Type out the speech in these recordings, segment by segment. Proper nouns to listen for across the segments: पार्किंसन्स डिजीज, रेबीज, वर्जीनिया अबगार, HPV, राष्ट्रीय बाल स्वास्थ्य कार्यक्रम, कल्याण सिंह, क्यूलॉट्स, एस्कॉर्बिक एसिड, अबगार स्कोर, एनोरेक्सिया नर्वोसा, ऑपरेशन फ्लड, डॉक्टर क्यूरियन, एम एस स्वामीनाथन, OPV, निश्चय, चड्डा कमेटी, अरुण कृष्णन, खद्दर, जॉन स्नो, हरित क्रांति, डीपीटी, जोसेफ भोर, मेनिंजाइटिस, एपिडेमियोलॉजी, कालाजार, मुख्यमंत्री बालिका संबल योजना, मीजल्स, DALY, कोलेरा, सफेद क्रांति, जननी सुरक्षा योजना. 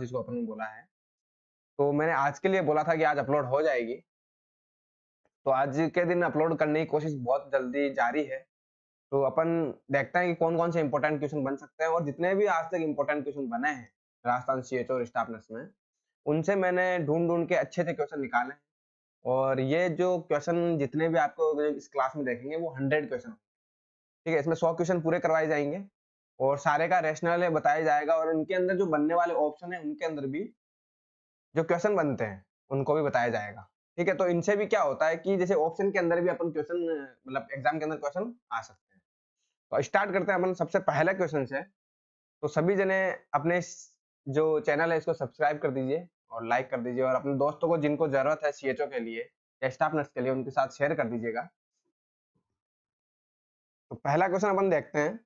जिसको अपन बोला है, तो मैंने आज के लिए बोला था कि आज अपलोड हो जाएगी, तो आज के दिन अपलोड करने की कोशिश बहुत जल्दी जारी है। तो अपन देखते हैं कि कौन कौन से इंपॉर्टेंट क्वेश्चन बन सकते हैं, और जितने भी आज तक इम्पोर्टेंट क्वेश्चन बने हैं राजस्थान CHO और स्टाफ नर्स में, उनसे मैंने ढूंढ के अच्छे से क्वेश्चन निकाले हैं। और ये जो क्वेश्चन जितने भी आपको इस क्लास में देखेंगे वो 100 क्वेश्चन, ठीक है, इसमें 100 क्वेश्चन पूरे करवाए जाएंगे और सारे का रेशनल बताया जाएगा, और इनके अंदर जो बनने वाले ऑप्शन है उनके अंदर भी जो क्वेश्चन बनते हैं उनको भी बताया जाएगा, ठीक है। तो इनसे भी क्या होता है कि जैसे ऑप्शन के अंदर भी अपन क्वेश्चन, मतलब एग्जाम के अंदर क्वेश्चन आ सकते हैं। तो स्टार्ट करते हैं अपन सबसे पहले क्वेश्चन से। तो सभी जने अपने जो चैनल है इसको सब्सक्राइब कर दीजिए और लाइक कर दीजिए, और अपने दोस्तों को जिनको जरूरत है CHO के लिए या स्टाफ नर्स के लिए उनके साथ शेयर कर दीजिएगा। तो पहला क्वेश्चन अपन देखते हैं।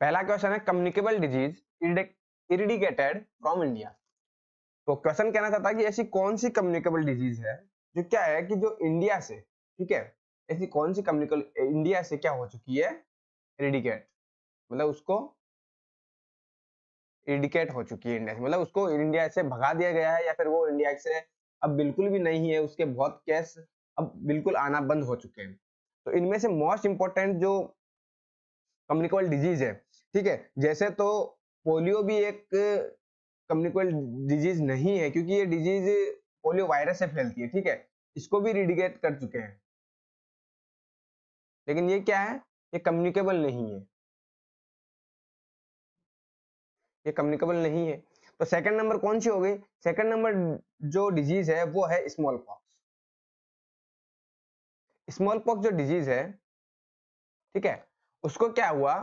पहला क्वेश्चन है communicable disease eradicated from India. तो क्वेश्चन कहना चाहता है कि ऐसी कौन सी कम्युनिकेबल डिजीज है जो क्या है कि जो इंडिया से, ठीक है, ऐसी कौन सी कम्युनिकेबल इंडिया से क्या हो चुकी है, इरिडिकेट, मतलब उसको इरिडिकेट हो चुकी है इंडिया से, मतलब उसको इंडिया से भगा दिया गया है या फिर वो इंडिया से अब बिल्कुल भी नहीं है, उसके बहुत केस अब बिल्कुल आना बंद हो चुके हैं। तो इनमें से मोस्ट इंपोर्टेंट जो कम्युनिकेबल डिजीज है, ठीक है, जैसे तो पोलियो भी एक कम्युनिकेबल डिजीज नहीं है क्योंकि ये डिजीज पोलियो वायरस से फैलती है, ठीक है, इसको भी इरिडिकेट कर चुके हैं, लेकिन ये क्या है, ये कम्युनिकेबल नहीं है, ये कम्युनिकेबल नहीं है। तो सेकंड नंबर कौन सी हो गई, सेकंड नंबर जो डिजीज है वो है स्मॉलपॉक्स। स्मॉलपॉक्स जो डिजीज है, ठीक है, उसको क्या हुआ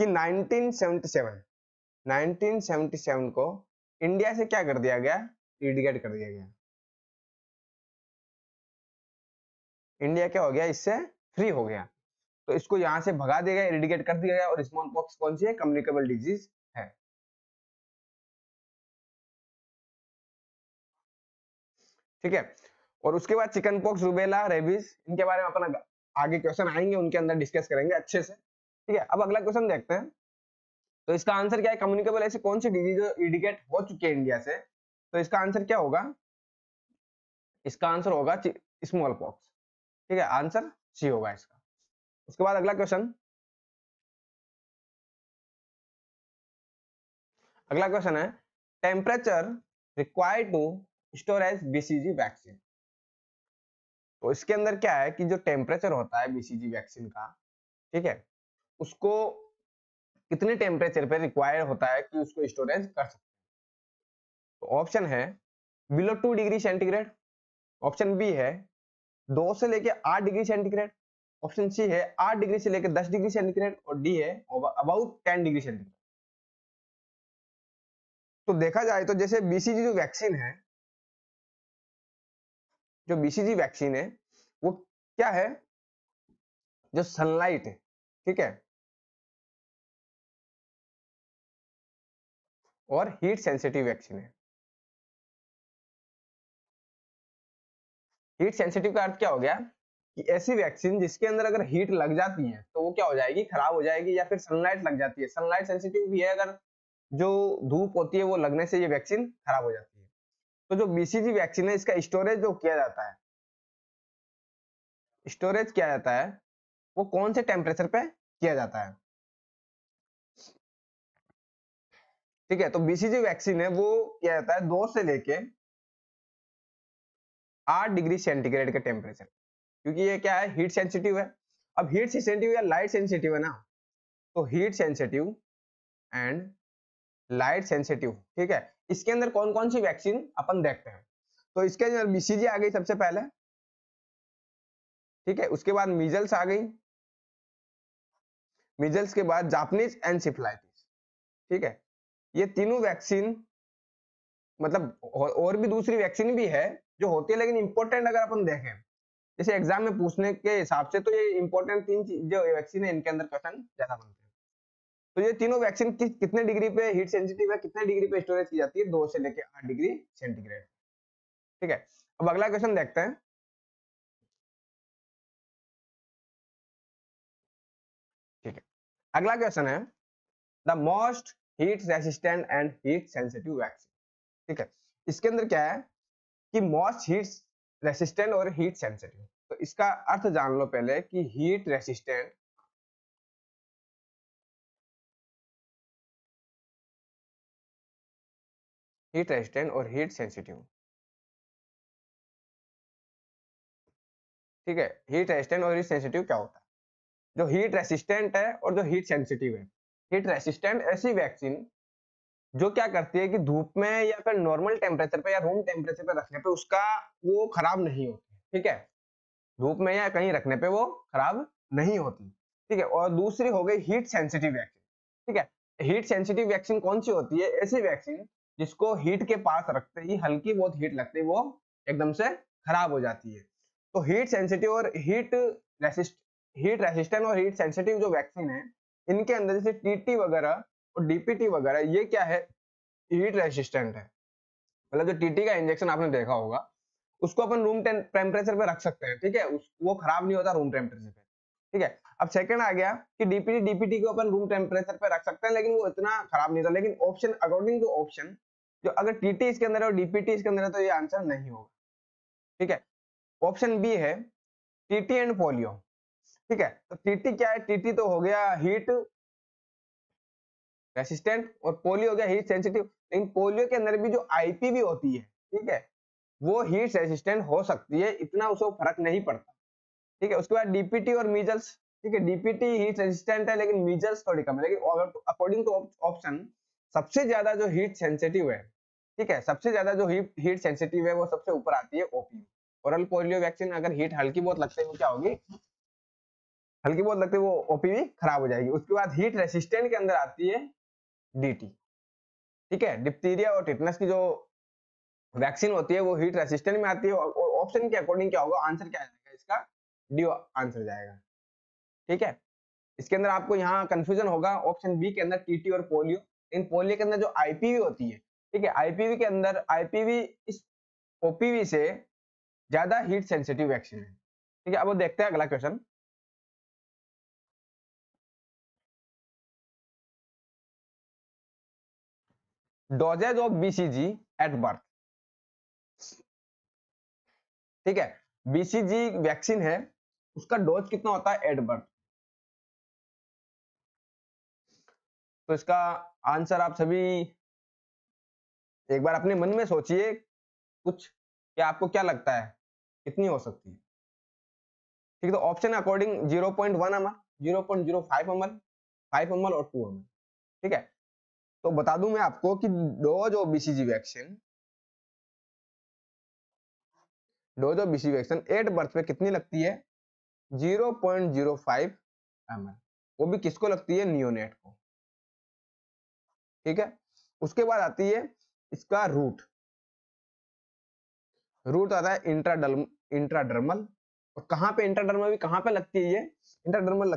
कि 1977 को इंडिया से क्या कर दिया गया, इरिडिकेट कर दिया गया। इंडिया क्या हो गया, इससे फ्री हो गया, तो इसको यहां से भगा दिया गया, इरिडिकेट कर दिया गया। और स्मॉलपॉक्स कौन सी है, कम्युनिकेबल डिजीज है। ठीक है, और उसके बाद चिकन पॉक्स, रूबेला, रेबीज, इनके बारे में अपन आगे क्वेश्चन आएंगे उनके अंदर डिस्कस करेंगे अच्छे से, ठीक है। अब अगला क्वेश्चन देखते हैं। तो इसका आंसर क्या है, कम्युनिकेबल ऐसी कौन सी डिजीज जो इरिडिकेट हो चुकी है इंडिया से, तो इसका आंसर क्या होगा, इसका आंसर होगा स्मॉल पॉक्स, ठीक है, आंसर सी होगा इसका। उसके बाद अगला क्वेश्चन, अगला क्वेश्चन है temperature required to storage BCG vaccine. तो इसके अंदर क्या है कि जो टेम्परेचर होता है BCG वैक्सीन का, ठीक है, उसको कितने टेम्परेचर पे रिक्वायर होता है कि उसको स्टोरेज कर सकते हैं। तो ऑप्शन है below 2 degree centigrade, option B है 2 से लेके 8 डिग्री सेंटीग्रेड, ऑप्शन सी है 8 डिग्री से लेके 10 डिग्री सेंटीग्रेड, और डी है अबाउट 10 डिग्री सेंटीग्रेड। तो देखा जाए तो जैसे BCG जो वैक्सीन है, जो BCG वैक्सीन है वो क्या है, जो सनलाइट है, ठीक है, और हीट सेंसिटिव वैक्सीन है। हीट सेंसिटिव का अर्थ क्या हो गया कि ऐसी वैक्सीन जिसके अंदर अगर हीट लग जाती है तो वो क्या हो जाएगी, खराब हो जाएगी, या फिर सनलाइट लग जाती है, सनलाइट सेंसिटिव भी है, अगर जो धूप होती है वो लगने से ये वैक्सीन खराब हो जाती है। तो जो BCG वैक्सीन है इसका स्टोरेज जो किया जाता है, स्टोरेज किया जाता है वो कौन से टेम्परेचर पे किया जाता है, ठीक है। तो BCG वैक्सीन है वो किया जाता है 2 से लेके 8 डिग्री सेंटीग्रेड के टेम्परेचर, क्योंकि ये क्या है, हीट सेंसिटिव है। अब हीट सेंसिटिव या लाइट सेंसिटिव है ना, तो heat sensitive and light sensitive, ठीक है, इसके अंदर कौन कौन सी वैक्सीन अपन देखते हैं। तो इसके अंदर BCG आ गई सबसे पहले, ठीक है, उसके बाद मीजल्स आ गई, मीजल्स के बाद जापानीज एनसेफेलाइटिस, ठीक है, ये तीनों वैक्सीन, मतलब और भी दूसरी वैक्सीन भी है जो होती है, लेकिन इंपॉर्टेंट अगर अपन देखें जैसे एग्जाम में पूछने के हिसाब से, तो ये इंपॉर्टेंट तीन जो वैक्सीन है इनके अंदर क्वेश्चन ज्यादा बनते हैं। तो ये तीनों वैक्सीन कितने डिग्री पे हीट सेंसिटिव है, कितने डिग्री पे स्टोरेज की जाती है, 2 से लेके 8 डिग्री सेंटीग्रेड, ठीक है। अब अगला क्वेश्चन देखते हैं। ठीक है, अगला क्वेश्चन है the most heat resistant and heat sensitive vaccine. ठीक है, इसके अंदर क्या है कि मोस्ट हीट रेसिस्टेंट और हीट सेंसिटिव, तो इसका अर्थ जान लो पहले कि हीट रेसिस्टेंट और हीट सेंसिटिव। ठीक है, हीट रेसिस्टेंट और हीट सेंसिटिव क्या होता है? जो हीट रेसिस्टेंट है और जो हीट सेंसिटिव है। हीट रेसिस्टेंट ऐसी वैक्सीन जो क्या करती है कि धूप में या फिर नॉर्मल टेम्परेचर पे या रूम टेम्परेचर पे रखने पे उसका वो खराब नहीं होती। ठीक है, धूप में या कहीं रखने पे वो खराब नहीं होती। ठीक है, और दूसरी हो गई हीट सेंसिटिव वैक्सीन। ठीक है, हीट सेंसिटिव वैक्सीन कौन सी होती है? ऐसी वैक्सीन जिसको हीट के पास रखते ही हल्की बहुत हीट लगती है वो एकदम से खराब हो जाती है। तो हीट सेंसिटिव और हीट रेसिस्टेंट और हीट सेंसिटिव जो वैक्सीन है इनके अंदर जैसे टीटी वगैरह और डीपीटी वगैरह ये क्या है? हीट रेसिस्टेंट है। मतलब जो टीटी का इंजेक्शन आपने देखा होगा उसको अपन रूम टेम्परेचर पे रख सकते हैं। ठीक है, वो खराब नहीं होता रूम टेम्परेचर पे। ठीक है, अब सेकंड आ गया कि डीपीटी को अपन रूम टेम्परेचर पे रख सकते हैं लेकिन वो इतना खराब नहीं होता। लेकिन ऑप्शन अकॉर्डिंग टू ऑप्शन जो अगर टीटी इसके अंदर है और डीपीटी इसके अंदर है तो ये आंसर नहीं होगा। ठीक है, ऑप्शन बी है टीटी एंड पोलियो। ठीक है, तो टीटी क्या है? टीटी तो हो गया हीट रेसिस्टेंट और पोलियो हो गया हीट सेंसिटिव। लेकिन पोलियो के अंदर भी जो आईपीवी होती है, ठीक है, वो हीट रेसिस्टेंट हो सकती है, इतना उसको फर्क नहीं पड़ता। ठीक है, उसके बाद डीपीटी और मीजल्स। ठीक है, डीपीटी हीट रेजिस्टेंट है लेकिन मीजल्स थोड़ी कम है। लेकिन अकॉर्डिंग टू ऑप्शन सबसे ज्यादा जो हीट सेंसिटिव है, ठीक है, सबसे ज्यादा जो हीट सेंसिटिव है वो सबसे ऊपर आती है ओपीवी, ओरल पोलियो वैक्सीन। अगर हीट हल्की बहुत लगती है वो क्या होगी? हल्की बहुत लगती है वो ओपीवी खराब हो जाएगी। उसके बाद हीट रेसिस्टेंट के अंदर आती है डीटी। ठीक है, डिप्थीरिया और टिटनेस की जो वैक्सीन होती है वो हीट रेसिस्टेंट में आती है। और ऑप्शन के अकॉर्डिंग क्या होगा? आंसर क्या आएगा इसका? डी आंसर जाएगा। ठीक है, इसके अंदर आपको यहाँ कंफ्यूजन होगा ऑप्शन बी के अंदर टीटी और पोलियो। इन पोलियो के अंदर जो आईपीवी होती है, ठीक है, आईपीवी के अंदर आईपीवी इस ओपीवी से ज्यादा हीट सेंसिटिव वैक्सीन है। ठीक है, अब वो देखते हैं अगला question. Doses of BCG at birth. ठीक है, बीसीजी वैक्सीन है उसका डोज कितना होता है एट बर्थ? तो इसका आंसर आप सभी एक बार अपने मन में सोचिए कुछ कि आपको क्या लगता है कितनी हो सकती है। ठीक है, तो option according 0.1 ml, 0.05 ml, 5 ml और 2 ml। ठीक है, तो बता दूं मैं आपको कि dose of BCG vaccine at birth पे कितनी लगती है? 0.05 ml। वो भी किसको लगती है? नियोनेट को। ठीक है, उसके बाद आती है इसका रूट आता है इंट्राडर्मल। और कहां पे इंट्राडर्मल भी कहां पे लगती है? ये इंट्राडर्मल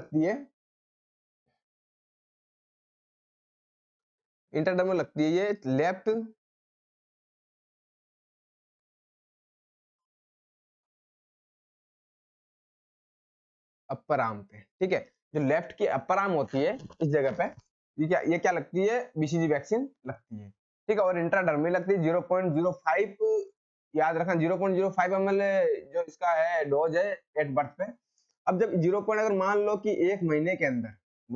लगती है, ये लेफ्ट अपर आर्म पे। ठीक है, जो लेफ्ट की अपर आर्म होती है इस जगह पे ये क्या लगती है? बीसीजी वैक्सीन लगती है। ठीक है, और इंट्राडर्मी लगती है 0.05, याद रखना 0.05 ml जो इसका है डोज है एट बर्थ पे। अब जब अगर मान लो कि एक महीने के अंदर,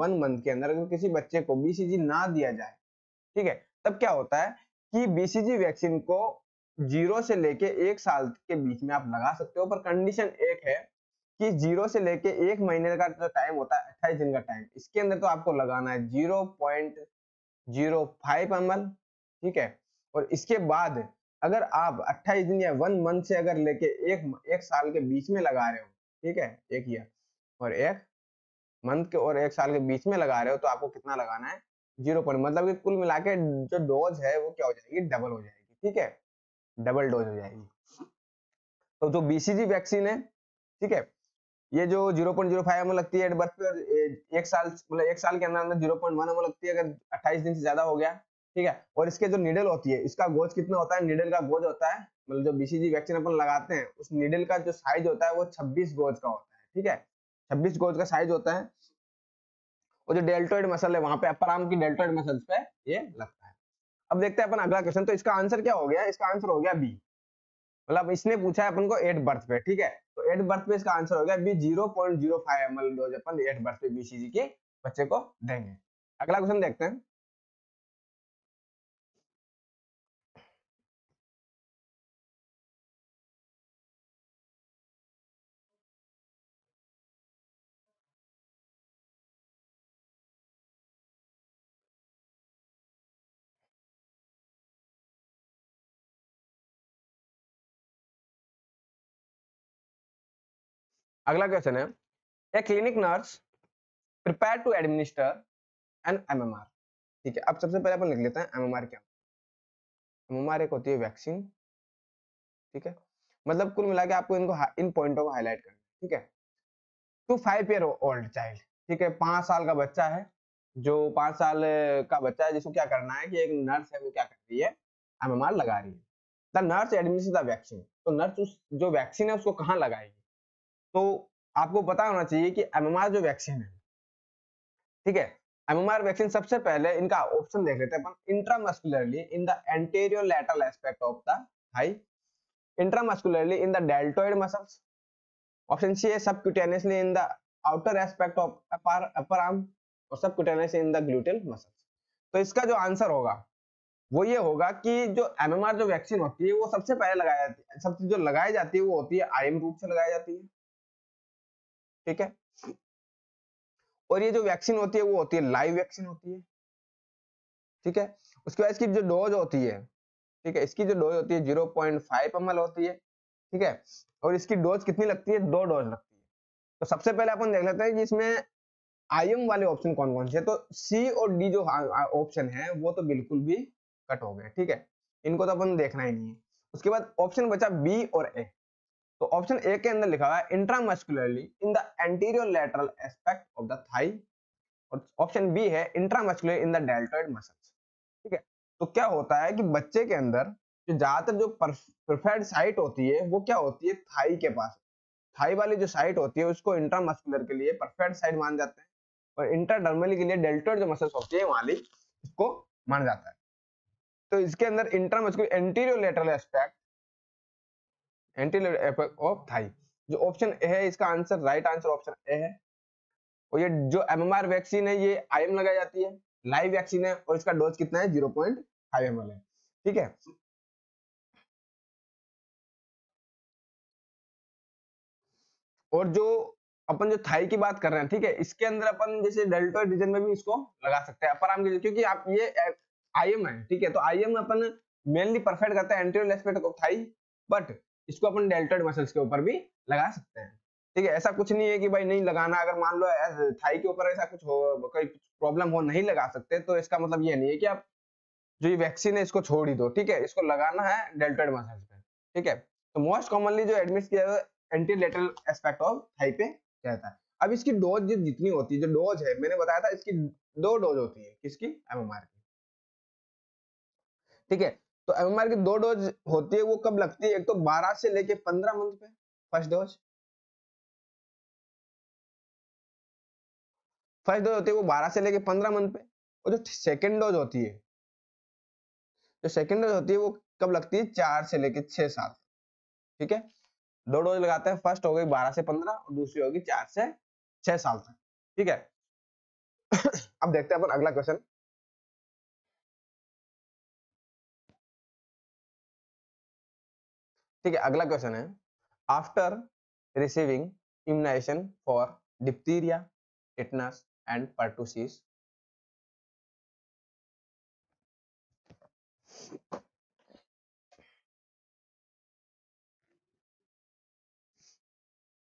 1 मंथ के अंदर अगर किसी बच्चे को बीसीजी ना दिया जाए, ठीक है, तब क्या होता है कि बीसीजी वैक्सीन को 0 से लेके 1 साल के बीच में आप लगा सकते हो। पर कंडीशन एक है कि 0 से लेके 1 महीने का जो टाइम होता है, 28 दिन का टाइम, इसके अंदर तो आपको लगाना है 0.05 ml। ठीक है, और इसके बाद अगर आप 28 दिन या 1 मंथ से अगर लेके एक साल के बीच में लगा रहे हो, ठीक है, 1 ईयर और 1 मंथ के और 1 साल के बीच में लगा रहे हो तो आपको कितना लगाना है? 0.5, मतलब कि कुल मिला के जो डोज है वो क्या हो जाएगी? डबल हो जाएगी। ठीक है, डबल डोज हो जाएगी। तो जो बीसीजी वैक्सीन है, ठीक है, ये जो 0.05 ml लगती है एट बर्थ पे और 1 साल मतलब 1 साल के अंदर 0.1 ml लगती है अगर 28 दिन से ज्यादा हो गया। ठीक है, और इसके जो निडल होती है इसका गोज कितना होता है? निडल का गोज होता है, मतलब जो बीसीजी वैक्सीन अपन लगाते हैं उस निडल का जो साइज होता है वो 26 गोज का होता है। ठीक है, 26 गोज का साइज होता है। और जो डेल्टॉइड मसल है वहां पे अपर आर्म की डेल्टॉइड मसल्स पे ये लगता है। अब देखते हैं अपन अगला क्वेश्चन, तो इसका आंसर क्या हो गया, इसका आंसर हो गया बी। मतलब इसने पूछा है अपन को एट बर्थ पे, ठीक है, तो एट बर्थ पे इसका आंसर हो गया बी, 0.05 ml डोज अपन एट बर्थ पे बीसीजी के बच्चे को देंगे। अगला क्वेश्चन देखते हैं, अगला क्वेश्चन है, a clinic nurse prepare to administer an MMR, ठीक है। अब सबसे पहले अपन लिख लेते हैं एमएमआर क्या है। एमएमआर एक होती है वैक्सीन, ठीक है, मतलब कुल मिला के आपको इनको इन पॉइंटों को हाईलाइट करना है, ठीक है। टू 5 year old चाइल्ड, ठीक है, 5 साल का बच्चा है, जो 5 साल का बच्चा है जिसको क्या करना है कि एक नर्स है वो क्या कर रही है, एमएमआर लगा रही है। The nurse administer the vaccine, तो नर्स उस जो वैक्सीन है उसको कहाँ लगाएगी, तो आपको पता होना चाहिए कि एमएमआर जो वैक्सीन है, ठीक है, एमएमआर वैक्सीन। सबसे पहले इनका ऑप्शन देख लेते हैं अपन, intramuscularly in the anterior lateral aspect of the thigh, intramuscularly in the deltoid muscles, option C है subcutaneously in the outer aspect of upper arm, और subcutaneously in the gluteal muscles. तो इसका जो आंसर होगा वो ये होगा कि जो एमएमआर जो वैक्सीन होती है वो सबसे पहले लगाई जाती है, सबसे जो लगाई जाती है वो होती है आईएम रूप से लगाई जाती है, ठीक है। और ये जो वैक्सीन होती है वो होती है लाइव वैक्सीन होती है, ठीक है। उसके बाद इसकी जो डोज होती है, ठीक है, इसकी जो डोज होती है 0.5 ml होती है, ठीक है। और इसकी डोज कितनी लगती है, 2 डोज लगती है। तो सबसे पहले अपन देख लेते हैं कि इसमें आईएम वाले ऑप्शन कौन कौन से हैं, तो सी और डी जो ऑप्शन है वो तो बिल्कुल भी कट हो गए, ठीक है, इनको तो अपन देखना ही नहीं है। उसके बाद ऑप्शन बचा बी और ए, तो ऑप्शन ए के अंदर लिखा हुआ है intramuscularly in the anterior lateral aspect of the thigh, और ऑप्शन बी है intramuscular in the deltoid muscles, ठीक है। तो क्या होता है कि बच्चे के अंदर जो ज्यादातर जो प्रेफर्ड साइट होती है वो क्या होती है, थाई के पास, थाई वाली जो साइट होती है उसको इंट्रामस्कुलर के लिए प्रेफर्ड साइट मान जाते हैं, और इंट्राडर्मली के लिए डेल्टॉइड जो मसल्स होती है वाली इसको मान जाता है। तो इसके अंदर intramuscular anterior lateral aspect anterior of thigh जो ऑप्शन ए है इसका answer right answer option A है। और ये जो एमएमआर वैक्सीन है ये आईएम लगाई जाती है, लाइव वैक्सीन है, और इसका डोज कितना है 0.5 ml है, ठीक है। और जो अपन जो थाई की बात कर रहे हैं, ठीक है, इसके अंदर अपन जैसे डेल्टॉइड रीजन में भी इसको लगा सकते हैं अपर आर्म के, क्योंकि आप ये आईएम है, ठीक है, तो आईएम अपन मेनली परफेक्ट करते हैं anterior aspect of thigh, but इसको अपन डेल्टॉइड मसल्स के ऊपर भी लगा सकते हैं, ठीक है। ऐसा कुछ नहीं है कि भाई नहीं लगाना, अगर मान लो थाई के ऊपर ऐसा कुछ हो, कोई प्रॉब्लम हो नहीं लगा सकते, तो इसका मतलब ये नहीं है कि आप जो ये वैक्सीन है इसको छोड़ ही दो, ठीक है, इसको लगाना है डेल्टॉइड मसल्स पे, ठीक है। तो मोस्ट कॉमनली जो एडमिट किया जाता है एंटीलेटरल एस्पेक्ट ऑफ थाई पे जाता है। अब इसकी डोज जितनी होती है, जो डोज है मैंने बताया था इसकी 2 डोज होती है, किसकी, एमएमआर की, ठीक है। तो एमएमआर की 2 डोज होती है, वो कब लगती है, एक तो 12 से लेके 15 मंथ पे फर्स्ट डोज होती है वो 12 से लेके 15 मंथ पे, और जो सेकंड डोज होती है वो कब लगती है 4 से लेके 6-7, ठीक है। 2 डोज लगाते हैं, फर्स्ट हो गई 12 से 15 और दूसरी होगी 4 से 6 साल तक, ठीक है। अब देखते हैं अपन अगला क्वेश्चन, ठीक है। अगला क्वेश्चन है, after receiving immunisation for diphtheria, tetanus and pertussis,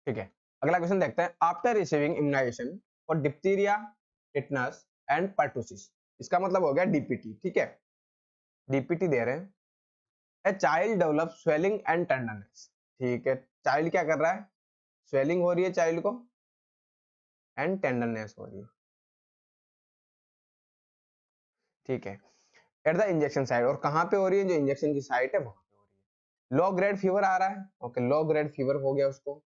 ठीक है। अगला क्वेश्चन देखते हैं, after receiving immunisation for diphtheria, tetanus and pertussis, इसका मतलब हो गया डीपीटी, ठीक है, डीपीटी दे रहे हैं। Child develop swelling and tenderness, ठीक है, चाइल्ड क्या कर रहा है, स्वेलिंग हो रही है चाइल्ड को एंड टेंडरनेस हो रही है, ठीक है, एट द इंजेक्शन साइट, और कहां पे हो रही है, जो इंजेक्शन की साइट है वहां पे हो रही है। लो ग्रेड फीवर आ रहा है, ओके, लो ग्रेड फीवर हो गया उसको,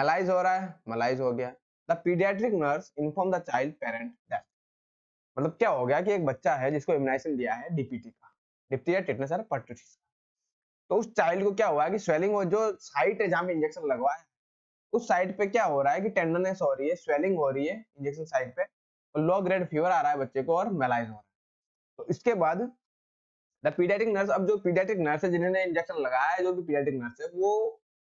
मलाइज हो रहा है, मलाइज हो गया, the paediatric nurse inform the child parent that, मतलब क्या हो गया कि एक बच्चा है जिसको इम्यूनाइजेशन दिया है डीपीटी का, डिप्टीरिया टेटनस और पर्ट्यूसिस का, तो उस चाइल्ड को क्या हुआ है कि स्वेलिंग हो, जो साइट है जहाँ पे इंजेक्शन लगवाया है उस साइट पे क्या हो रहा है कि टेंडरनेस हो रही है, स्वेलिंग हो रही है इंजेक्शन साइट पे, और लो ग्रेड फीवर आ रहा है बच्चे को और मेलाइज हो रहा है। तो इसके बाद द पीडियाट्रिक नर्स, अब जो पीडियाट्रिक नर्स है जिन्होंने इंजेक्शन लगाया है, जो भी पीडियाट्रिक नर्स है वो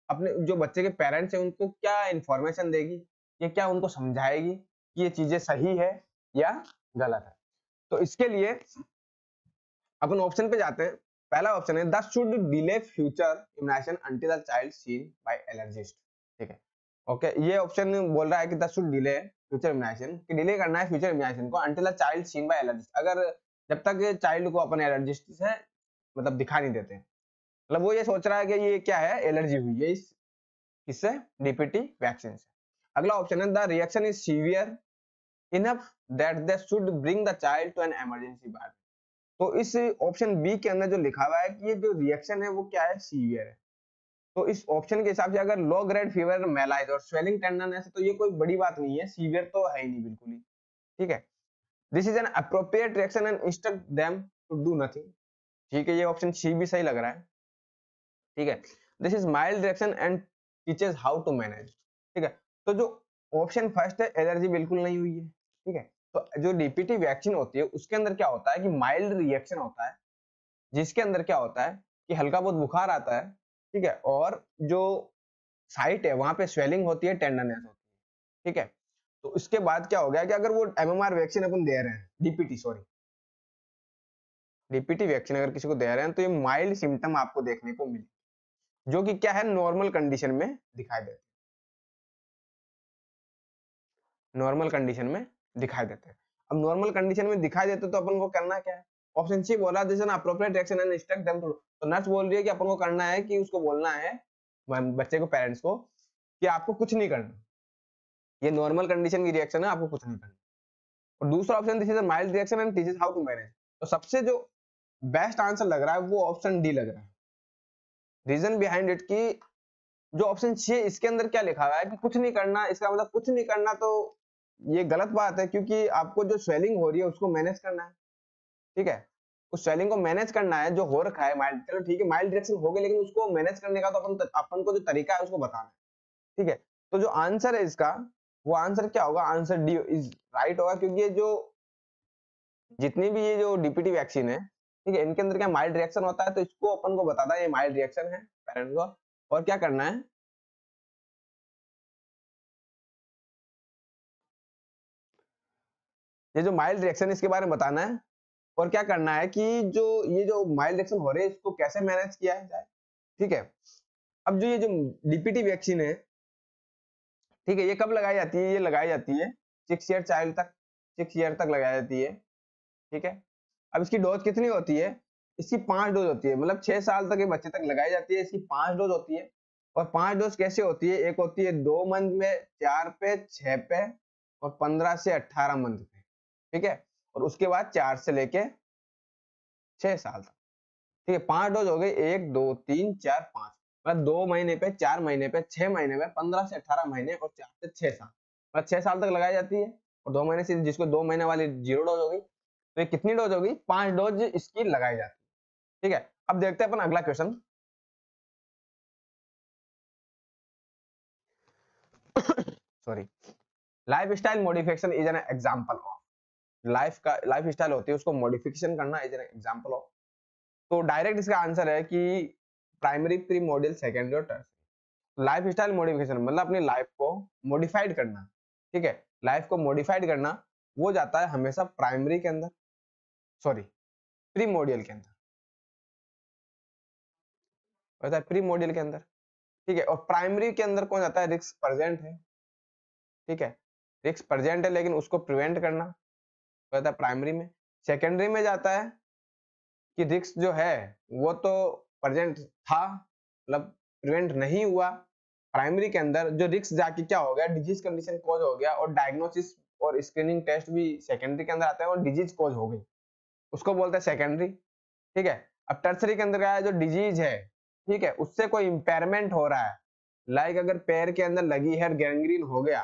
अपने जो बच्चे के पेरेंट्स हैं उनको क्या इन्फॉर्मेशन देगी, ये क्या उनको समझाएगी कि ये चीजें सही है या गलत है। तो इसके लिए अपन ऑप्शन पे जाते हैं। पहला ऑप्शन है the should delay future immunisation until the child seen by allergist, ठीक है ओके। ये ऑप्शन बोल रहा है कि the should delay future immunisation, कि डिले करना है फ्यूचर इम्यूनाइजेशन को until the child seen by allergist, अगर जब तक चाइल्ड को अपन एलर्जिस्ट से मतलब दिखा नहीं देते, मतलब वो ये सोच रहा है कि ये क्या है एलर्जी हुई है इस इससे डीपीटी वैक्सीन से। अगला ऑप्शन है the reaction is severe enough that they should bring the child to an emergency ward, तो इस ऑप्शन बी के अंदर जो लिखा हुआ है कि ये जो रिएक्शन है वो क्या है सीवियर है, तो इस ऑप्शन के हिसाब से अगर लो ग्रेड फीवर मेलाइज और स्वेलिंग टेंडरनेस है तो ये कोई बड़ी बात नहीं है, सीवियर तो है ही नहीं बिल्कुल ही, ठीक है। This is an appropriate reaction and instruct them to do nothing, ठीक है ये ऑप्शन सी भी सही लग रहा है, ठीक है। This is mild reaction and teaches how to manage, ठीक है। तो जो ऑप्शन फर्स्ट है एलर्जी बिल्कुल नहीं हुई है, ठीक है। तो जो डीपीटी वैक्सीन होती है उसके अंदर क्या होता है कि माइल्ड रिएक्शन होता है, जिसके अंदर क्या होता है कि हल्का बहुत बुखार आता है, ठीक है, और जो साइट है वहां पे स्वेलिंग होती है, टेंडरनेस होती है, ठीक है। तो इसके बाद क्या हो गया कि अगर वो एमएमआर वैक्सीन अपन दे रहे हैं डीपीटी वैक्सीन अगर किसी को दे रहे हैं तो ये माइल्ड सिम्टम आपको देखने को मिले, जो कि क्या है नॉर्मल कंडीशन में दिखाई देते, नॉर्मल कंडीशन में दिखाई देते हैं। अब नॉर्मल कंडीशन में दिखाई देते तो अपन को करना क्या है, ऑप्शन सी बोला this an appropriate reaction and instruct them to, तो नर्स बोल रही है कि अपन को करना है कि उसको बोलना है बच्चे को पेरेंट्स को कि आपको कुछ नहीं करना, ये नॉर्मल कंडीशन की रिएक्शन है आपको कुछ नहीं करना। और दूसरा option this is a mild reaction and teaches how to manage, तो सबसे जो बेस्ट आंसर लग रहा है वो ऑप्शन डी लग रहा है। रीजन बिहाइंड इट की जो ऑप्शन सी है इसके अंदर क्या लिखा हुआ है कि कुछ नहीं करना, इसका मतलब कुछ नहीं करना तो ये गलत बात है, क्योंकि आपको जो स्वेलिंग हो रही है उसको मैनेज करना है, ठीक है, उस स्वेलिंग को मैनेज करना है जो हो रखा है माइल्ड, चलो ठीक है माइल्ड रिएक्शन हो गया लेकिन उसको मैनेज करने का तो अपन को जो तरीका है उसको बताना है, ठीक है। तो जो आंसर है इसका वो आंसर क्या होगा, आंसर डी इज राइट होगा, क्योंकि ये जो जितनी भी ये जो डीपीटी वैक्सीन है, ठीक है, इनके अंदर क्या माइल्ड रिएक्शन होता है तो इसको अपन को बताता है ये माइल्ड रिएक्शन है पेरेंट्स को, और क्या करना है ये जो माइल्ड रिएक्शन इसके बारे में बताना है, और क्या करना है कि जो ये जो माइल्ड रिएक्शन हो रहे हैं इसको कैसे मैनेज किया जाए, ठीक है। अब जो ये जो डीपीटी वैक्सीन है, ठीक है, ये कब लगाई जाती है, ये लगाई जाती है 6 ईयर चाइल्ड तक, 6 ईयर तक लगाई जाती है, ठीक है। अब इसकी डोज कितनी होती है, इसकी 5 डोज होती है, मतलब 6 साल तक ये बच्चे तक लगाई जाती है, इसकी 5 डोज होती है। और 5 डोज कैसे होती है, एक होती है 2 मंथ में, 4 पे 6 पे और 15 से 18 मंथ पे, ठीक है, और उसके बाद 4 से लेके 6 साल तक, ठीक है। 5 डोज हो गई, 1 2 3 4 5, मतलब 2 महीने पे, 4 महीने पे, 6 महीने पे, 15 से 18 महीने और 4 से 6 साल, मतलब 6 साल तक लगाई जाती है। और 2 महीने से जिसको 2 महीने वाली 0 डोज हो गई, तो ये कितनी डोज होगी, 5 डोज इसकी लगाई जाती है, ठीक है। अब देखते हैं अपन अगला question. Sorry, life style modification is an example of, life का लाइफ स्टाइल होती है उसको मॉडिफिकेशन करना इज एन एग्जाम्पल ऑफ, तो डायरेक्ट इसका आंसर है कि प्राइमरी, प्रीमोडियल, सेकेंडरी और टर्सरी। लाइफ स्टाइल मॉडिफिकेशन मतलब अपनी लाइफ को मॉडिफाइड करना, ठीक है, लाइफ को मॉडिफाइड करना वो जाता है हमेशा प्राइमरी के अंदर, सॉरी प्रीमोडियल के अंदर, है प्रीमोडियल के अंदर, ठीक है। और प्राइमरी के अंदर कौन जाता है, रिस्क प्रेजेंट है, ठीक है, रिस्क प्रेजेंट है लेकिन उसको प्रिवेंट करना है प्राइमरी में। सेकेंडरी में जाता है कि रिस्क जो है वो तो प्रेजेंट था, मतलब प्रिवेंट नहीं हुआ। प्राइमरी के अंदर जो रिस्क जाके क्या हो गया, डिजीज कंडीशन कॉज हो गया, और डायग्नोसिस और स्क्रीनिंग टेस्ट भी सेकेंडरी के अंदर आते हैं, और डिजीज कॉज हो गई उसको बोलते हैं सेकेंडरी, ठीक है। अब टर्सरी के अंदर आया जो डिजीज है, ठीक है, उससे कोई इम्पेयरमेंट हो रहा है, लाइक अगर पैर के अंदर लगी है गैंग्रीन हो गया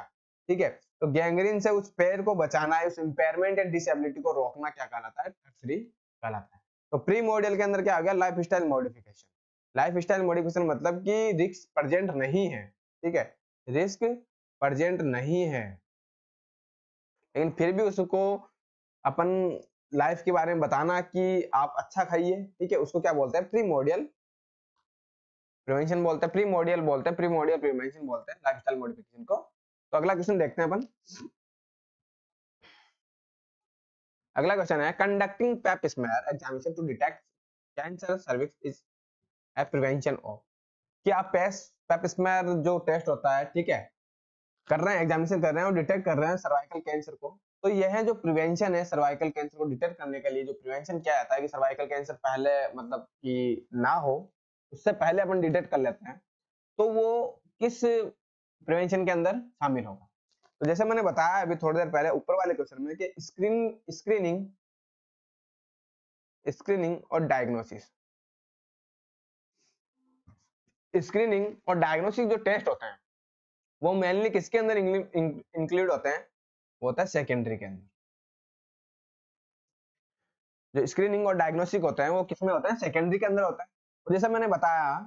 ठीक है। तो गैंग्रीन से उस पैर को बचाना है, उस इम्पेयरमेंट एंड डिसेबिलिटी को रोकना क्या कहलाता है? टर्सरी कहलाता है। तो प्री मॉडल के अंदर क्या आ गया? Life style modification. Life style modification मतलब कि रिस्क प्रेजेंट नहीं है, ठीक है, रिस्क प्रेजेंट नहीं है, लेकिन फिर भी उसको अपन लाइफ के बारे में बताना कि आप अच्छा खाइए, ठीक है, उसको क्या बोलते हैं? प्रीमोडियल प्रिवेंशन बोलते हैं, प्रीमोडियल बोलते हैं, प्रीमोडियल प्रिवेंशन बोलते हैं लाइफस्टाइल मॉडिफिकेशन को। तो अगला क्वेश्चन देखते हैं अपन। अगला क्वेश्चन है conducting pap smear examination to detect cancer cervix is a prevention of. क्या पैप स्मीयर जो टेस्ट होता है, ठीक है, कर रहे हैं, एग्जामिनेशन कर रहे हैं और डिटेक्ट कर रहे हैं सर्वाइकल कैंसर को, तो यह जो प्रिवेंशन है सर्वाइकल कैंसर को डिटेक्ट करने के लिए जो प्रिवेंशन किया जाता है कि सर्वाइकल कैंसर पहले मतलब कि ना हो, उससे पहले अपन डिटेक्ट कर लेते हैं, तो वो किस प्रिवेंशन के अंदर शामिल होगा? तो जैसे मैंने बताया अभी थोड़ी देर पहले ऊपर वाले क्वेश्चन में कि स्क्रीनिंग और डायग्नोसिस, स्क्रीनिंग और डायग्नोसिस जो टेस्ट होते हैं वो मेनली किसके अंदर इंक्लूड होते हैं? होता है सेकेंडरी के अंदर। जो स्क्रीनिंग और डायग्नोस्टिक होते हैं वो किसमें होते हैं? सेकेंडरी के अंदर होता है। और जैसा मैंने बताया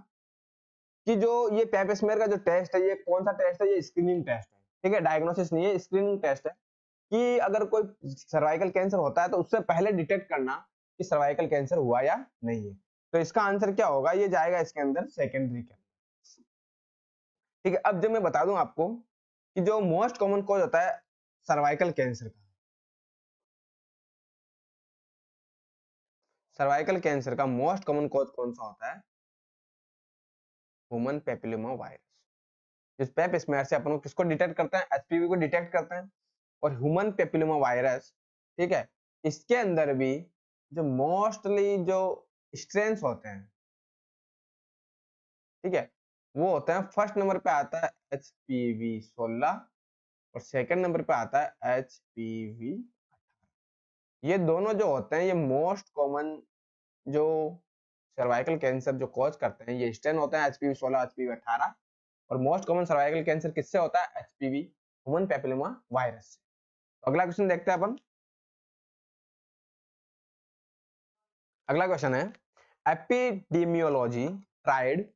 कि जो ये पैप स्मीयर का जो टेस्ट है, ये कौन सा टेस्ट है? ये स्क्रीनिंग टेस्ट है, ठीक है, डायग्नोसिस नहीं है, स्क्रीनिंग टेस्ट है कि अगर कोई सर्वाइकल कैंसर होता है तो उससे पहले डिटेक्ट करना कि सर्वाइकल कैंसर हुआ या नहीं है। तो इसका आंसर क्या होगा? ये जाएगा इसके अंदर सेकेंडरी के अंदर, ठीक है। अब जब मैं बता दूं आपको कि जो मोस्ट कॉमन कॉज होता है सर्वाइकल कैंसर का, सर्वाइकल कैंसर का मोस्ट कॉमन कॉज कौन सा होता है? Human papilloma virus. इस पैप स्मीयर से अपन किसको डिटेक्ट करते हैं? एचपीवी को डिटेक्ट करते हैं। और ह्यूमन पैपिलोमा वायरस, ठीक है, इसके अंदर भी जो मोस्टली जो स्ट्रेन्स होते हैं, ठीक है, वो होते हैं, फर्स्ट नंबर पे आता है HPV 16 और सेकंड नंबर पे आता है HPV 18। ये दोनों जो होते हैं ये मोस्ट कॉमन जो सर्वाइकल कैंसर जो कॉज करते हैं ये स्ट्रेन होते हैं HPV 16, HPV 18। और मोस्ट कॉमन सर्वाइकल कैंसर किससे होता है? HPV human papilloma virus. तो अगला क्वेश्चन देखते हैं अपन। अगला क्वेश्चन है एपिडेमियोलॉजी triad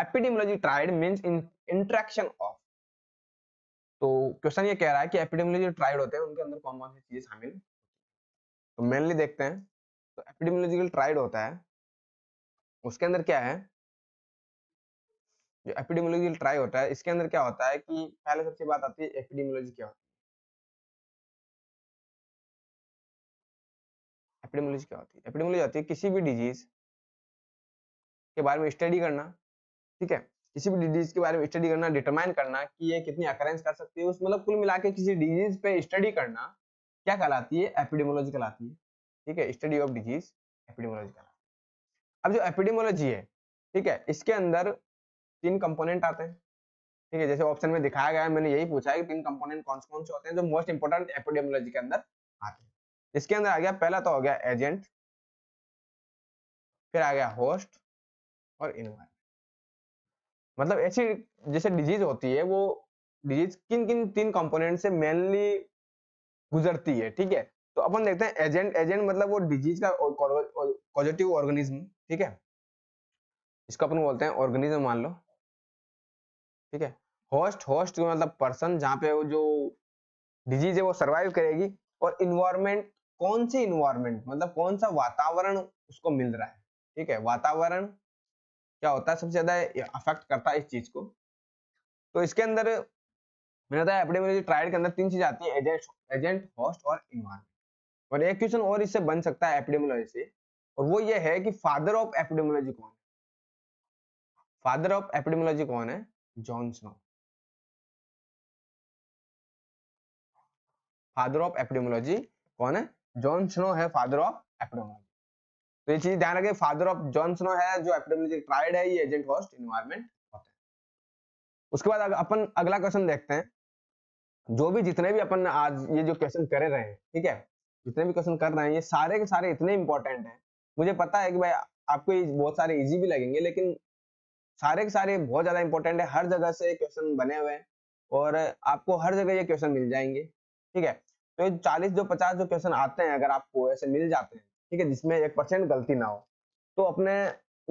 एपिडेमियोलॉजी triad means interaction of. तो क्वेश्चन ये कह रहा है कि एपिडेमियोलॉजी ट्राइड होते हैं उनके अंदर कौन कौन सी चीजें शामिल, तो मेनली देखते हैं। तो एपिडेमियोलॉजिकल ट्राइड होता है उसके अंदर क्या है? जो एपिडेमियोलॉजिकल ट्राइड होता है इसके अंदर क्या होता है कि पहले सबसे बात आती है एपिडेमियोलॉजी क्या होती है, एपिडेमियोलॉजी क्या होती है? एपिडेमियोलॉजी होती है किसी भी डिजीज के बारे में स्टडी करना, ठीक है, किसी भी डिजीज के बारे में स्टडी करना, डिटरमाइन करना कि ये कितनी अकरेंस कर सकती है उस, मतलब कुल मिला के किसी डिजीज पे स्टडी करना क्या कहलाती है? एपिडेमियोलॉजी कहलाती है, ठीक है, स्टडी ऑफ डिजीज एपिडेमियोलॉजी कहलाती है। अब जो एपिडेमियोलॉजी है, ठीक है, इसके अंदर 3 कंपोनेंट आते हैं, ठीक है, जैसे ऑप्शन में दिखाया गया है, मैंने यही पूछा है कि 3 कंपोनेंट कौन कौन से होते हैं जो मोस्ट इंपोर्टेंट एपिडेमियोलॉजी के अंदर आते हैं। इसके अंदर आ गया, पहला तो हो गया एजेंट, फिर आ गया होस्ट और एनवायरमेंट। मतलब ऐसी जैसे डिजीज होती है वो डिजीज किन किन 3 कंपोनेंट से मेनली गुजरती है, ठीक है। तो अपन देखते हैं एजेंट। एजेंट मतलब वो डिजीज का कॉजेटिव ऑर्गेनिज्म, ठीक है, इसको अपन बोलते हैं ऑर्गेनिज्म, मान लो, ठीक है। होस्ट, होस्ट मतलब पर्सन, जहाँ पे वो जो डिजीज है वो सर्वाइव करेगी। और इन्वायरमेंट, कौन सी इन्वायरमेंट मतलब कौन सा वातावरण उसको मिल रहा है, ठीक है, वातावरण क्या होता है सबसे ज्यादा अफेक्ट करता है इस चीज को। तो इसके अंदर मैंने बताया एपिडेमियोलॉजी ट्राइड के अंदर 3 चीज आती है, एजेंट, होस्ट और एनवायरमेंट। और एक क्वेश्चन और इससे बन सकता है एपिडेमियोलॉजी से, और वो ये है कि फादर ऑफ एपिडेमियोलॉजी कौन है? फादर ऑफ एपिडेमियोलॉजी कौन है? जॉन स्नो। Father of एपिडेमियोलॉजी कौन है? जॉन स्नो है फादर ऑफ एपिडेमियोलॉजी। तो ये चीज ध्यान रखें, फादर ऑफ जॉन स्नो है जो एपिडेमियोलॉजी ट्राइड है, ये एजेंट, होस्ट, एनवायरमेंट होते हैं। उसके बाद अपन अगला क्वेश्चन देखते हैं। जो भी जितने भी अपन आज ये जो क्वेश्चन कर रहे हैं, ठीक है, जितने भी क्वेश्चन कर रहे हैं ये सारे के सारे इतने इंपॉर्टेंट हैं, मुझे पता है कि भाई आपको ये बहुत सारे इजी भी लगेंगे, लेकिन सारे के सारे बहुत ज़्यादा इंपॉर्टेंट है। हर जगह से क्वेश्चन बने हुए हैं और आपको हर जगह ये क्वेश्चन मिल जाएंगे। ठीक है, तो ये 40 50 जो क्वेश्चन आते हैं, अगर आपको ऐसे मिल जाते हैं, ठीक है, जिसमें 1% गलती ना हो, तो अपने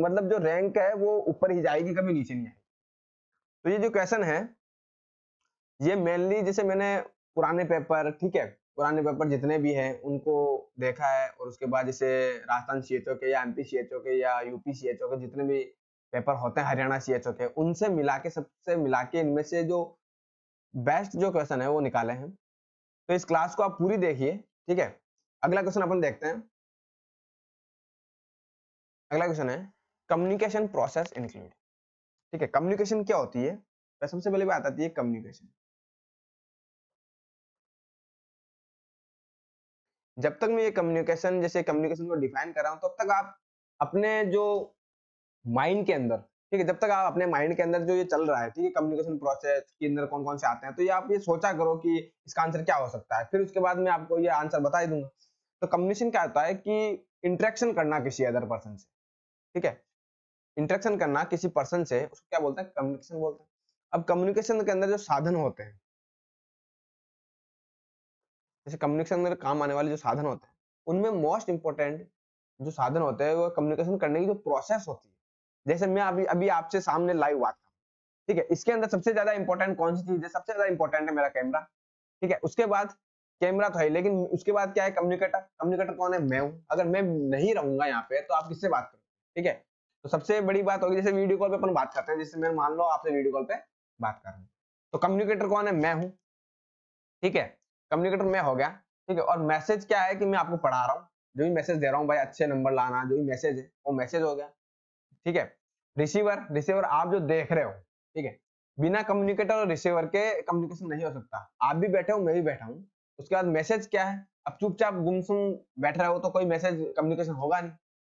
मतलब जो रैंक है वो ऊपर ही जाएगी, कभी नीचे नहीं आएगी। तो ये जो क्वेश्चन है ये मेनली जैसे मैंने पुराने पेपर, ठीक है, पुराने पेपर जितने भी हैं उनको देखा है, और उसके बाद जैसे राजस्थान सीएचओ के या एमपी सीएचओ के या यूपी सीएचओ के जितने भी पेपर होते हैं, हरियाणा सीएचओ के, उनसे मिला के, सबसे मिला के इनमें से जो बेस्ट जो क्वेश्चन है वो निकाले हैं। तो इस क्लास को आप पूरी देखिए, ठीक है। अगला क्वेश्चन अपन देखते हैं। अगला क्वेश्चन है कम्युनिकेशन प्रोसेस इंक्लूड, ठीक है। कम्युनिकेशन क्या होती है, सबसे पहले बात आती है कम्युनिकेशन। जब तक मैं ये कम्युनिकेशन, जैसे कम्युनिकेशन को डिफाइन कर रहा हूं, तब तक आप अपने जो माइंड के अंदर, ठीक है, जब तक आप अपने माइंड के अंदर जो ये चल रहा है, ठीक है, कम्युनिकेशन प्रोसेस के अंदर कौन कौन से आते हैं, तो ये आप ये सोचा करो कि इसका आंसर क्या हो सकता है, फिर उसके बाद मैं आपको ये आंसर बता ही दूंगा। तो कम्युनिकेशन क्या होता है कि इंटरेक्शन करना किसी अदर पर्सन से, ठीक है, इंटरेक्शन करना किसी पर्सन से, उसको क्या बोलते हैं, कम्युनिकेशन बोलते हैं। अब कम्युनिकेशन के अंदर जो साधन होते हैं, जैसे कम्युनिकेशन में काम आने वाले जो साधन होते हैं, उनमें मोस्ट इंपोर्टेंट जो साधन होते हैं वो कम्युनिकेशन करने की जो प्रोसेस होती है। जैसे मैं अभी आपसे सामने लाइव बात कर रहा हूं, ठीक है, इसके अंदर सबसे ज्यादा इंपॉर्टेंट कौन सी चीज है, सबसे ज्यादा इंपॉर्टेंट है मेरा कैमरा, ठीक है। उसके बाद कैमरा तो है, लेकिन उसके बाद क्या है, कम्युनिकेटर। कम्युनिकेटर कौन है, मैं हूं। अगर मैं नहीं रहूंगा यहाँ पे तो आप किससे बात करोगे, ठीक है। तो सबसे बड़ी बात होगी, जैसे वीडियो कॉल पे अपन बात करते हैं, जैसे मैं मान लो आपसे वीडियो कॉल पे बात कर रहा हूँ, तो कम्युनिकेटर कौन है, मैं हूँ, ठीक है, कम्युनिकेटर मैं हो गया, ठीक है। और मैसेज क्या है कि मैं आपको पढ़ा रहा हूँ, जो भी मैसेज दे रहा हूँ, भाई अच्छे नंबर लाना, जो भी मैसेज है वो मैसेज हो गया, ठीक है। रिसीवर आप जो देख रहे हो, ठीक है, बिना कम्युनिकेटर और रिसीवर के कम्युनिकेशन नहीं हो सकता। आप भी बैठे हो, मैं भी बैठा हूँ। उसके बाद मैसेज क्या है, अब चुपचाप गुमसुम बैठ रहे हो तो कोई मैसेज कम्युनिकेशन होगा नहीं,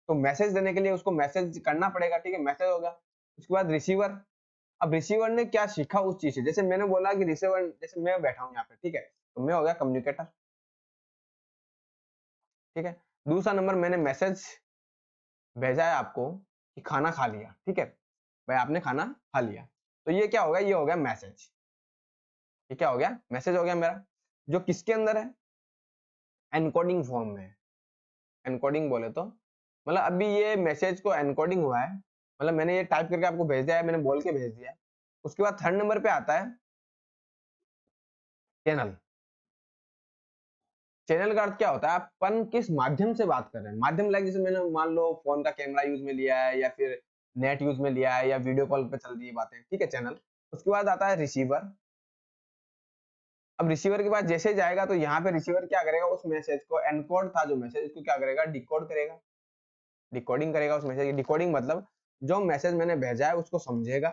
तो मैसेज देने के लिए उसको मैसेज करना पड़ेगा, ठीक है, मैसेज हो गया। उसके बाद रिसीवर, अब रिसीवर ने क्या सीखा उस चीज से, जैसे मैंने बोला कि रिसीवर, जैसे मैं बैठा हूं यहाँ पे, ठीक है, तो मैं हो गया कम्युनिकेटर, ठीक है। दूसरा नंबर, मैंने मैसेज भेजा है आपको कि खाना खा लिया, ठीक है, भाई आपने खाना खा लिया, तो ये क्या होगा, ये हो गया मैसेज, ये क्या हो गया, मैसेज हो गया मेरा, जो किसके अंदर है, एनकोडिंग फॉर्म में। एनकोडिंग बोले तो मतलब अभी ये मैसेज को एनकोडिंग हुआ है, मतलब मैंने ये टाइप करके आपको भेज दिया है, मैंने बोल के भेज दिया है। उसके बाद थर्ड नंबर पे आता है चैनल। चैनल का अर्थ क्या होता है, अपन किस माध्यम से बात कर रहे हैं। माध्यम लाइक जैसे मैंने मान लो फोन का कैमरा यूज में लिया है, या फिर नेट यूज में लिया है, या वीडियो कॉल पे चल रही है बातें, ठीक है, चैनल। उसके बाद आता है रिसीवर। अब रिसीवर के पास जैसे जाएगा तो यहाँ पे रिसीवर क्या करेगा, उस मैसेज को, एनकोड था जो मैसेज, उसको क्या करेगा, डिकोड करेगा, डिकोडिंग करेगा उस मैसेज की। डिकोडिंग मतलब जो मैसेज मैंने भेजा है उसको समझेगा,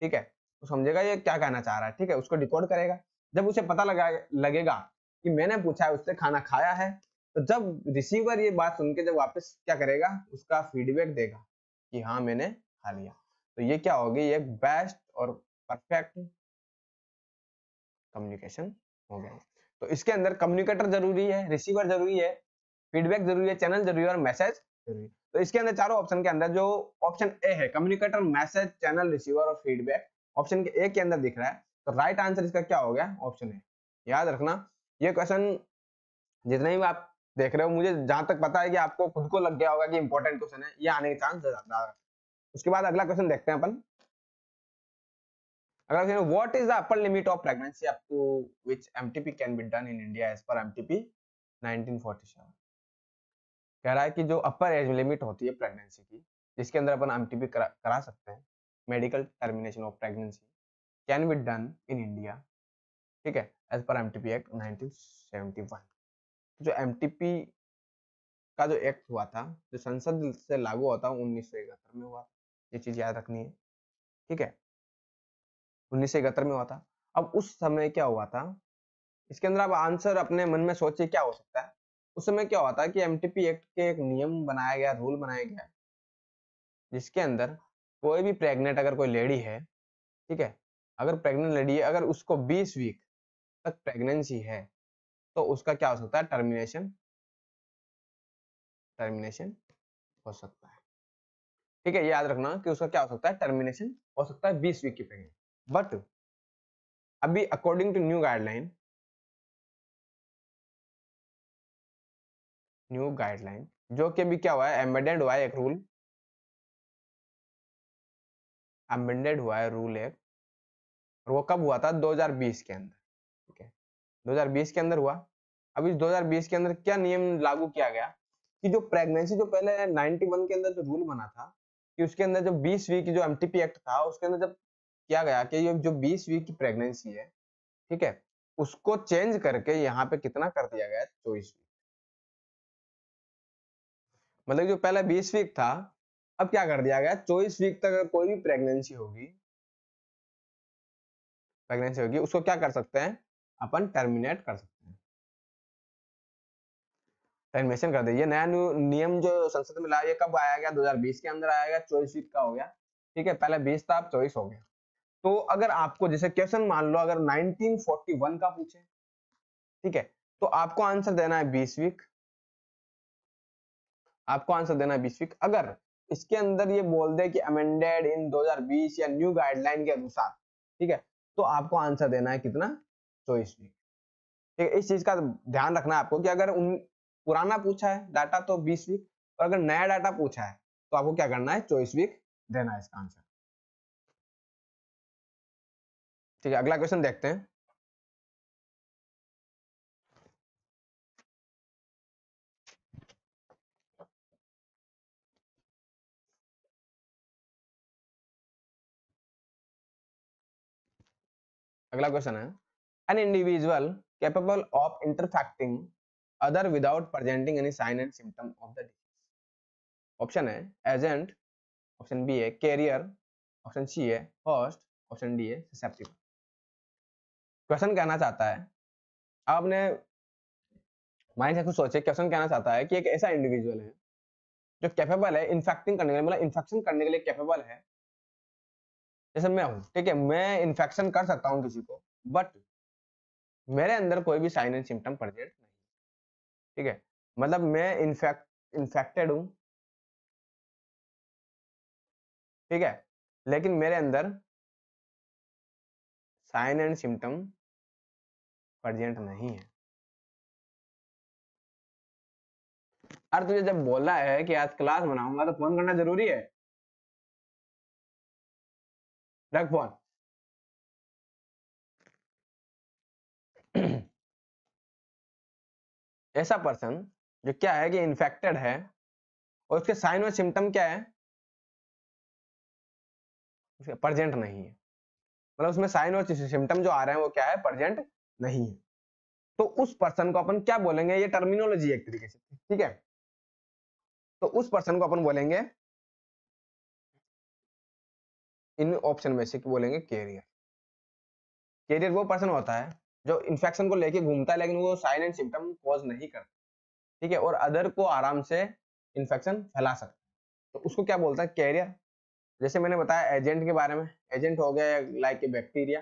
ठीक है, वो समझेगा ये क्या कहना चाह रहा है, ठीक है, उसको डिकोड करेगा। जब उसे पता लगेगा कि मैंने पूछा है उससे खाना खाया है, तो जब रिसीवर ये बात सुन के जब वापस क्या करेगा, उसका फीडबैक देगा कि हाँ मैंने खा लिया। तो ये क्या होगी, ये बेस्ट और परफेक्ट कम्युनिकेशन हो गया। तो इसके अंदर कम्युनिकेटर जरूरी है, रिसीवर जरूरी है, फीडबैक जरूरी है, चैनल जरूरी है, और मैसेज जरूरी है। तो इसके अंदर चारों ऑप्शन के अंदर जो ऑप्शन ए है, कम्युनिकेटर, मैसेज, चैनल, रिसीवर और फीडबैक, ऑप्शन ए के अंदर दिख रहा है, तो राइट आंसर इसका क्या हो गया, ऑप्शन ए। याद रखना ये क्वेश्चन जितने भी आप देख रहे हो, मुझे जहां तक पता है कि आपको खुद को लग गया होगा कि इंपॉर्टेंट क्वेश्चन है, ये आने के चांस ज्यादा है। उसके बाद अगला क्वेश्चन देखते हैं अपन। अगला question, what is the upper limit of pregnancy up to which MTP can be done in India as per MTP 1947। कह रहा है कि जो अपर एज लिमिट होती है प्रेगनेंसी की, जिसके अंदर अपन एमटीपी करा सकते हैं, medical termination of pregnancy, can be done in India, ठीक है, एज पर एमटीपी एक्ट 1971। जो एमटीपी का जो एक्ट हुआ था, जो संसद से लागू होता 1971 में हुआ, ये चीज याद रखनी है, ठीक है, 1971 में हुआ था। अब उस समय क्या हुआ था, इसके अंदर आप आंसर अपने मन में सोचिए क्या हो सकता है। उस समय क्या हुआ था कि एमटीपी एक्ट के एक नियम बनाया गया, रूल बनाया गया, जिसके अंदर कोई भी प्रेग्नेंट अगर कोई लेडी है, ठीक है, अगर प्रेग्नेंट लेडी है, अगर उसको 20 वीक तक प्रेगनेंसी है तो उसका क्या हो सकता है, टर्मिनेशन हो सकता है। ठीक है, याद रखना कि उसका क्या हो सकता है, टर्मिनेशन हो सकता है 20 वीक के प्रेगनेंट। बट अभी अकॉर्डिंग टू न्यू गाइडलाइन जो कि अभी क्या हुआ है, एमेंडेड हुआ है एक रूल, एमेंडेड हुआ है रूल एक, और वो कब हुआ था 2020 के अंदर। ठीक है, 2020 के अंदर हुआ। अब इस 2020 के अंदर क्या नियम लागू किया गया कि जो प्रेगनेंसी जो पहले 91 के अंदर जो रूल बना था कि उसके अंदर जो 20 वीक की जो एमटीपी एक्ट था उसके अंदर जब किया गया कि ये जो 20 वीक की प्रेगनेंसी है, ठीक है, उसको चेंज करके यहाँ पे कितना कर दिया गया 24 वीक। मतलब जो पहले 20 वीक था अब क्या कर दिया गया 24 वीक तक। अगर कोई भी प्रेगनेंसी होगी उसको क्या कर सकते हैं अपन, टर्मिनेट कर सकते हैं, टर्मिनेशन कर दे। ये नया नियम जो संसद में लाया, ये कब आया गया 2020 के अंदर आया गया, 24 वीक का हो गया। ठीक है, पहले 20 था अब 24 हो गया। तो अगर आपको जैसे क्वेश्चन मान लो अगर 1941 का पूछे, ठीक है, तो आपको आंसर देना है 20 वीक, आपको आंसर देना है 20 वीक। अगर इसके अंदर ये बोल दे कि अमेंडेड इन 2020 या न्यू गाइडलाइन के अनुसार, ठीक है, तो आपको आंसर देना है कितना 24 वीक। ठीक है, इस चीज का ध्यान रखना है आपको कि अगर पुराना पूछा है डाटा तो 20 वीक और अगर नया डाटा पूछा है तो आपको क्या करना है 24 वीक देना है इसका आंसर। ठीक है, अगला क्वेश्चन देखते हैं। अगला क्वेश्चन है, an individual capable of infecting other without presenting any sign and symptom of the disease. Option है एजेंट, ऑप्शन बी है कैरियर, ऑप्शन सी है होस्ट, ऑप्शन डी है ससेप्टिबल। क्वेश्चन कहना चाहता है, आपने माइंड से कुछ सोचे, क्वेश्चन कहना चाहता है कि एक ऐसा इंडिविजुअल है जो कैपेबल है इन्फेक्टिंग करने के लिए, मतलब इन्फेक्शन करने के लिए कैपेबल है। जैसे मैं हूं, ठीक है, मैं इन्फेक्शन कर सकता हूं किसी को, बट मेरे अंदर कोई भी साइन एंड सिम्टम प्रेजेंट नहीं। ठीक है, मतलब मैं इन्फेक्टेड हूं, ठीक है, लेकिन मेरे अंदर साइन एंड सिम्टम प्रेजेंट नहीं है। अरे तुझे जब बोला है कि आज क्लास बनाऊंगा तो फोन करना जरूरी है, रख फोन। ऐसा पर्सन जो क्या है कि इन्फेक्टेड है और उसके साइन और सिम्टम क्या है, उसके प्रेजेंट नहीं है, मतलब उसमें साइन और सिम्टम जो आ रहे हैं वो क्या है, प्रेजेंट नहीं है। तो उस पर्सन को अपन क्या बोलेंगे, ये टर्मिनोलॉजी है एक तरीके से, ठीक है, तो उस पर्सन को अपन बोलेंगे इन ऑप्शन में से बोलेंगे कैरियर। कैरियर वो पर्सन होता है जो इन्फेक्शन को लेके घूमता है लेकिन वो साइन एंड सिम्टम कॉज नहीं करता, ठीक है, और अदर को आराम से इन्फेक्शन फैला सकता है, तो उसको क्या बोलता है कैरियर। जैसे मैंने बताया एजेंट के बारे में, एजेंट हो गया लाइक ए बैक्टीरिया,